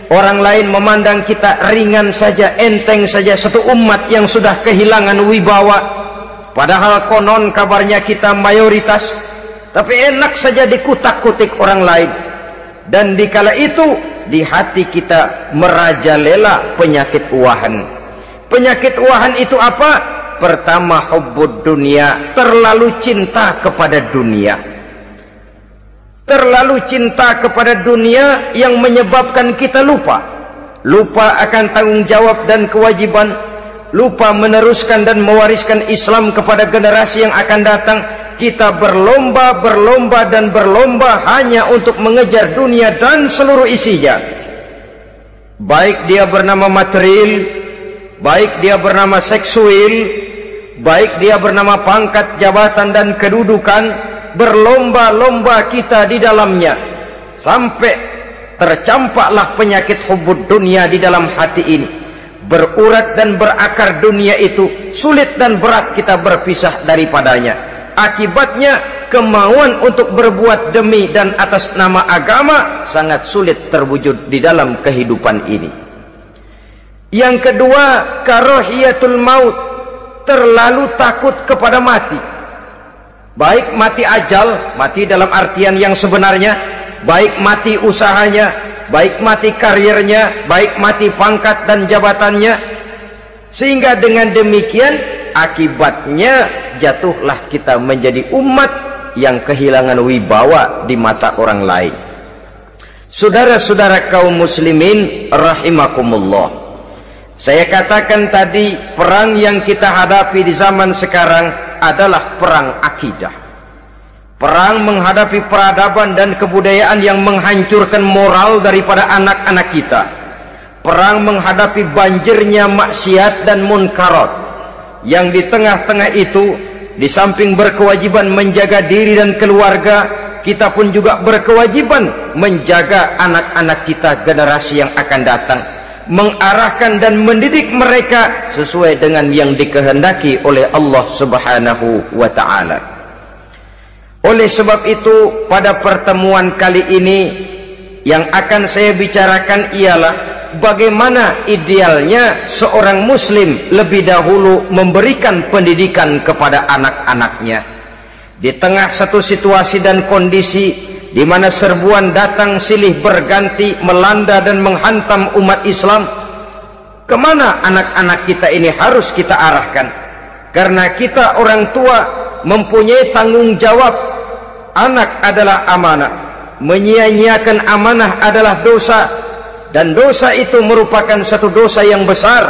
Orang lain memandang kita ringan saja, enteng saja, satu umat yang sudah kehilangan wibawa. Padahal konon kabarnya kita mayoritas, tapi enak saja dikutak-kutik orang lain. Dan dikala itu di hati kita merajalela penyakit wahan. Penyakit wahan itu apa? Pertama, hubbud dunia, terlalu cinta kepada dunia. Terlalu cinta kepada dunia yang menyebabkan kita lupa. Lupa akan tanggung jawab dan kewajiban. Lupa meneruskan dan mewariskan Islam kepada generasi yang akan datang. Kita berlomba, berlomba, dan berlomba hanya untuk mengejar dunia dan seluruh isinya. Baik dia bernama material, baik dia bernama seksual, baik dia bernama pangkat, jabatan, dan kedudukan. Berlomba-lomba kita di dalamnya. Sampai tercampaklah penyakit hubbud dunia di dalam hati ini. Berurat dan berakar dunia itu sulit dan berat kita berpisah daripadanya. Akibatnya kemauan untuk berbuat demi dan atas nama agama sangat sulit terwujud di dalam kehidupan ini. Yang kedua, karohiyatul maut, terlalu takut kepada mati. Baik mati ajal, mati dalam artian yang sebenarnya, baik mati usahanya, baik mati karirnya, baik mati pangkat dan jabatannya. Sehingga dengan demikian akibatnya jatuhlah kita menjadi umat yang kehilangan wibawa di mata orang lain. Saudara-saudara kaum muslimin rahimakumullah, saya katakan tadi perang yang kita hadapi di zaman sekarang adalah perang akidah. Perang menghadapi peradaban dan kebudayaan yang menghancurkan moral daripada anak-anak kita. Perang menghadapi banjirnya maksiat dan munkarat. Yang di tengah-tengah itu, di samping berkewajiban menjaga diri dan keluarga, kita pun juga berkewajiban menjaga anak-anak kita, generasi yang akan datang. Mengarahkan dan mendidik mereka sesuai dengan yang dikehendaki oleh Allah Subhanahu wa ta'ala. Oleh sebab itu, pada pertemuan kali ini yang akan saya bicarakan ialah bagaimana idealnya seorang muslim lebih dahulu memberikan pendidikan kepada anak-anaknya. Di tengah satu situasi dan kondisi di mana serbuan datang silih berganti melanda dan menghantam umat Islam, kemana anak-anak kita ini harus kita arahkan? Karena kita orang tua mempunyai tanggung jawab. Anak adalah amanah. Menyia-nyiakan amanah adalah dosa. Dan dosa itu merupakan satu dosa yang besar.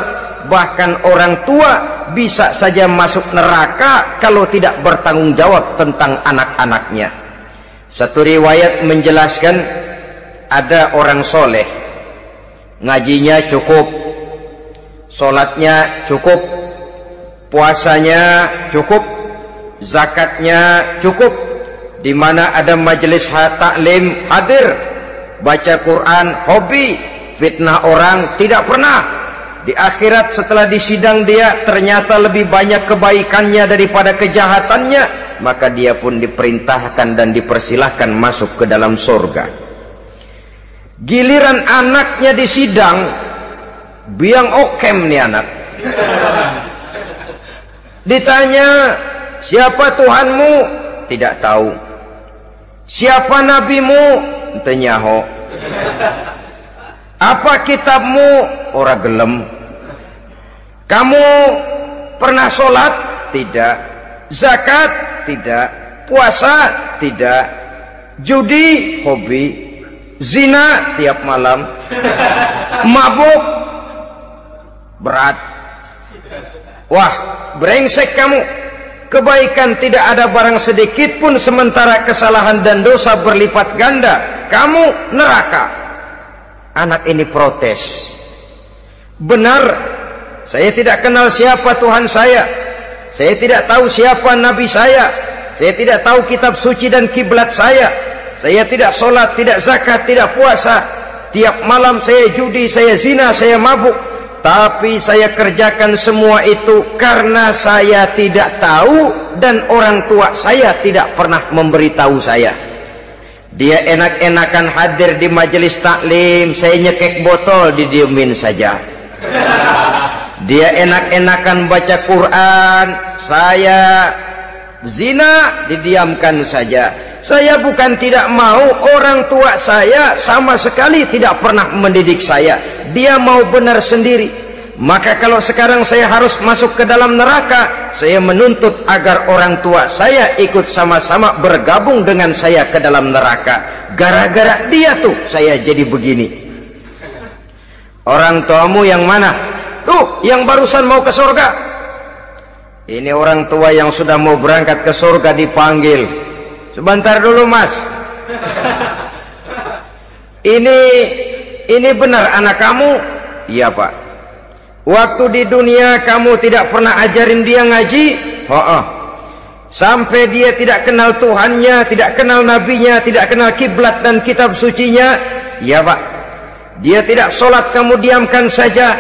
Bahkan orang tua bisa saja masuk neraka kalau tidak bertanggung jawab tentang anak-anaknya. Satu riwayat menjelaskan ada orang soleh, ngajinya cukup, sholatnya cukup, puasanya cukup, zakatnya cukup. Di mana ada majelis taklim hadir, baca Quran hobi, fitnah orang tidak pernah. Di akhirat setelah disidang dia ternyata lebih banyak kebaikannya daripada kejahatannya, maka dia pun diperintahkan dan dipersilahkan masuk ke dalam surga. Giliran anaknya disidang, biang okem nih anak. Ditanya, siapa Tuhanmu? Tidak tahu. Siapa nabimu? Tenyaho. Apa kitabmu? Ora gelem. Kamu pernah sholat? Tidak. Zakat? Tidak. Puasa? Tidak. Judi? Hobi. Zina? Tiap malam. Mabuk? Berat. Wah, brengsek kamu. Kebaikan tidak ada barang sedikit pun, sementara kesalahan dan dosa berlipat ganda. Kamu neraka. Anak ini protes. Benar, saya tidak kenal siapa Tuhan saya. Saya tidak tahu siapa Nabi saya. Saya tidak tahu kitab suci dan kiblat saya. Saya tidak sholat, tidak zakat, tidak puasa. Tiap malam saya judi, saya zina, saya mabuk. Tapi saya kerjakan semua itu karena saya tidak tahu dan orang tua saya tidak pernah memberitahu saya. Dia enak-enakan hadir di majelis taklim, saya nyekek botol didiemin saja. Dia enak-enakan baca Quran, saya zina, didiamkan saja. Saya bukan tidak mau, orang tua saya sama sekali tidak pernah mendidik saya. Dia mau benar sendiri. Maka kalau sekarang saya harus masuk ke dalam neraka, saya menuntut agar orang tua saya ikut sama-sama bergabung dengan saya ke dalam neraka. Gara-gara dia tuh saya jadi begini. Orang tuamu yang mana? Tuh, yang barusan mau ke surga. Ini orang tua yang sudah mau berangkat ke surga dipanggil. Sebentar dulu, Mas. Ini ini benar anak kamu? Iya, Pak. Waktu di dunia kamu tidak pernah ajarin dia ngaji? Heeh. Sampai dia tidak kenal Tuhannya, tidak kenal nabinya, tidak kenal kiblat dan kitab sucinya? Iya, Pak. Dia tidak sholat, kamu diamkan saja.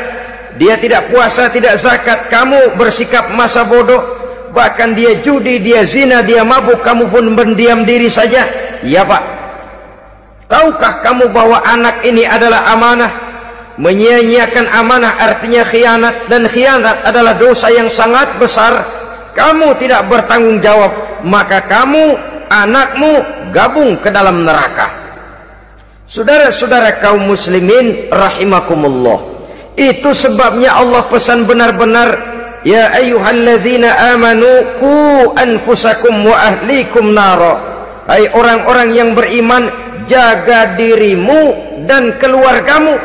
Dia tidak puasa, tidak zakat, kamu bersikap masa bodoh. Bahkan dia judi, dia zina, dia mabuk, kamu pun mendiam diri saja. Iya, Pak. Tahukah kamu bahwa anak ini adalah amanah? Menyia-nyiakan amanah artinya khianat, dan khianat adalah dosa yang sangat besar. Kamu tidak bertanggung jawab, maka kamu, anakmu gabung ke dalam neraka. Saudara-saudara kaum muslimin rahimakumullah, itu sebabnya Allah pesan benar-benar, ya ayyuhalladzina amanu qu anfusakum wa ahlikum nara. Hai orang-orang yang beriman, jaga dirimu dan keluargamu,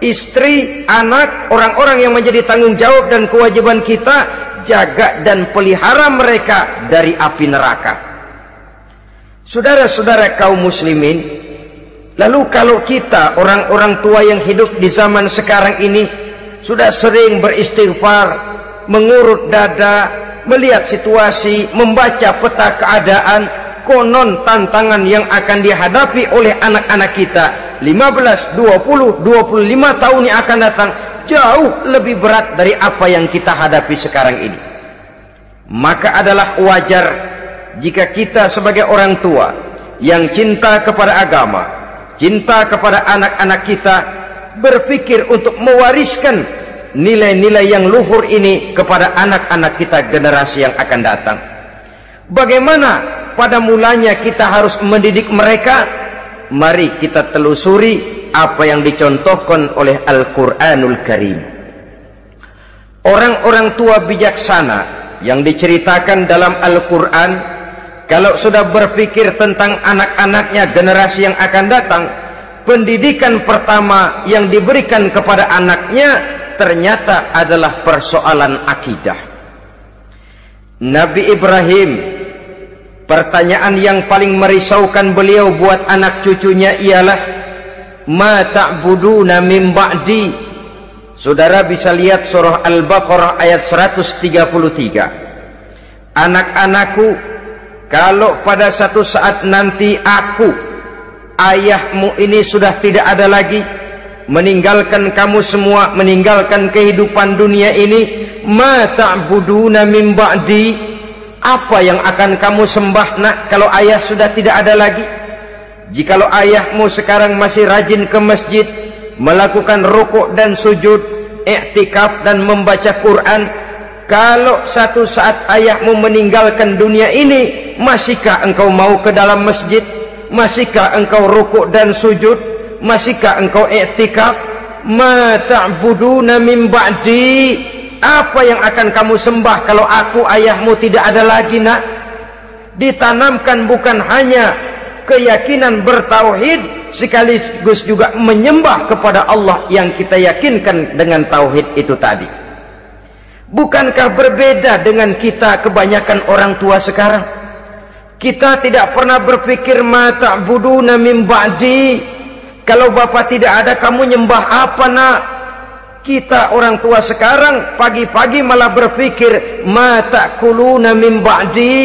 istri, anak, orang-orang yang menjadi tanggung jawab dan kewajiban kita, jaga dan pelihara mereka dari api neraka. Saudara-saudara kaum muslimin, lalu kalau kita orang-orang tua yang hidup di zaman sekarang ini sudah sering beristighfar, mengurut dada, melihat situasi, membaca peta keadaan, konon tantangan yang akan dihadapi oleh anak-anak kita lima belas, dua puluh, dua puluh lima tahun yang akan datang jauh lebih berat dari apa yang kita hadapi sekarang ini. Maka adalah wajar jika kita sebagai orang tua yang cinta kepada agama, cinta kepada anak-anak kita, berpikir untuk mewariskan nilai-nilai yang luhur ini kepada anak-anak kita generasi yang akan datang. Bagaimana pada mulanya kita harus mendidik mereka? Mari kita telusuri apa yang dicontohkan oleh Al-Quranul Karim. Orang-orang tua bijaksana yang diceritakan dalam Al-Quran, kalau sudah berpikir tentang anak-anaknya generasi yang akan datang, pendidikan pertama yang diberikan kepada anaknya ternyata adalah persoalan akidah. Nabi Ibrahim, pertanyaan yang paling merisaukan beliau buat anak cucunya ialah, ma ta'buduna min ba'di. Saudara bisa lihat surah Al-Baqarah ayat seratus tiga puluh tiga. Anak-anakku, kalau pada satu saat nanti aku, ayahmu ini sudah tidak ada lagi, meninggalkan kamu semua, meninggalkan kehidupan dunia ini, ma ta'buduna min ba'di, apa yang akan kamu sembah nak kalau ayah sudah tidak ada lagi? Jikalau ayahmu sekarang masih rajin ke masjid, melakukan rukuk dan sujud, i'tikaf dan membaca Quran, kalau satu saat ayahmu meninggalkan dunia ini, masihkah engkau mau ke dalam masjid? Masihkah engkau rukuk dan sujud? Masihkah engkau i'tikaf? Ma ta'buduna min ba'di, apa yang akan kamu sembah kalau aku ayahmu tidak ada lagi nak? Ditanamkan bukan hanya keyakinan bertauhid, sekaligus juga menyembah kepada Allah yang kita yakinkan dengan tauhid itu tadi. Bukankah berbeda dengan kita kebanyakan orang tua sekarang? Kita tidak pernah berpikir ma ta'buduna min ba'di. Kalau bapak tidak ada kamu nyembah apa nak? Kita orang tua sekarang pagi-pagi malah berpikir ma ta'kuluna min ba'di.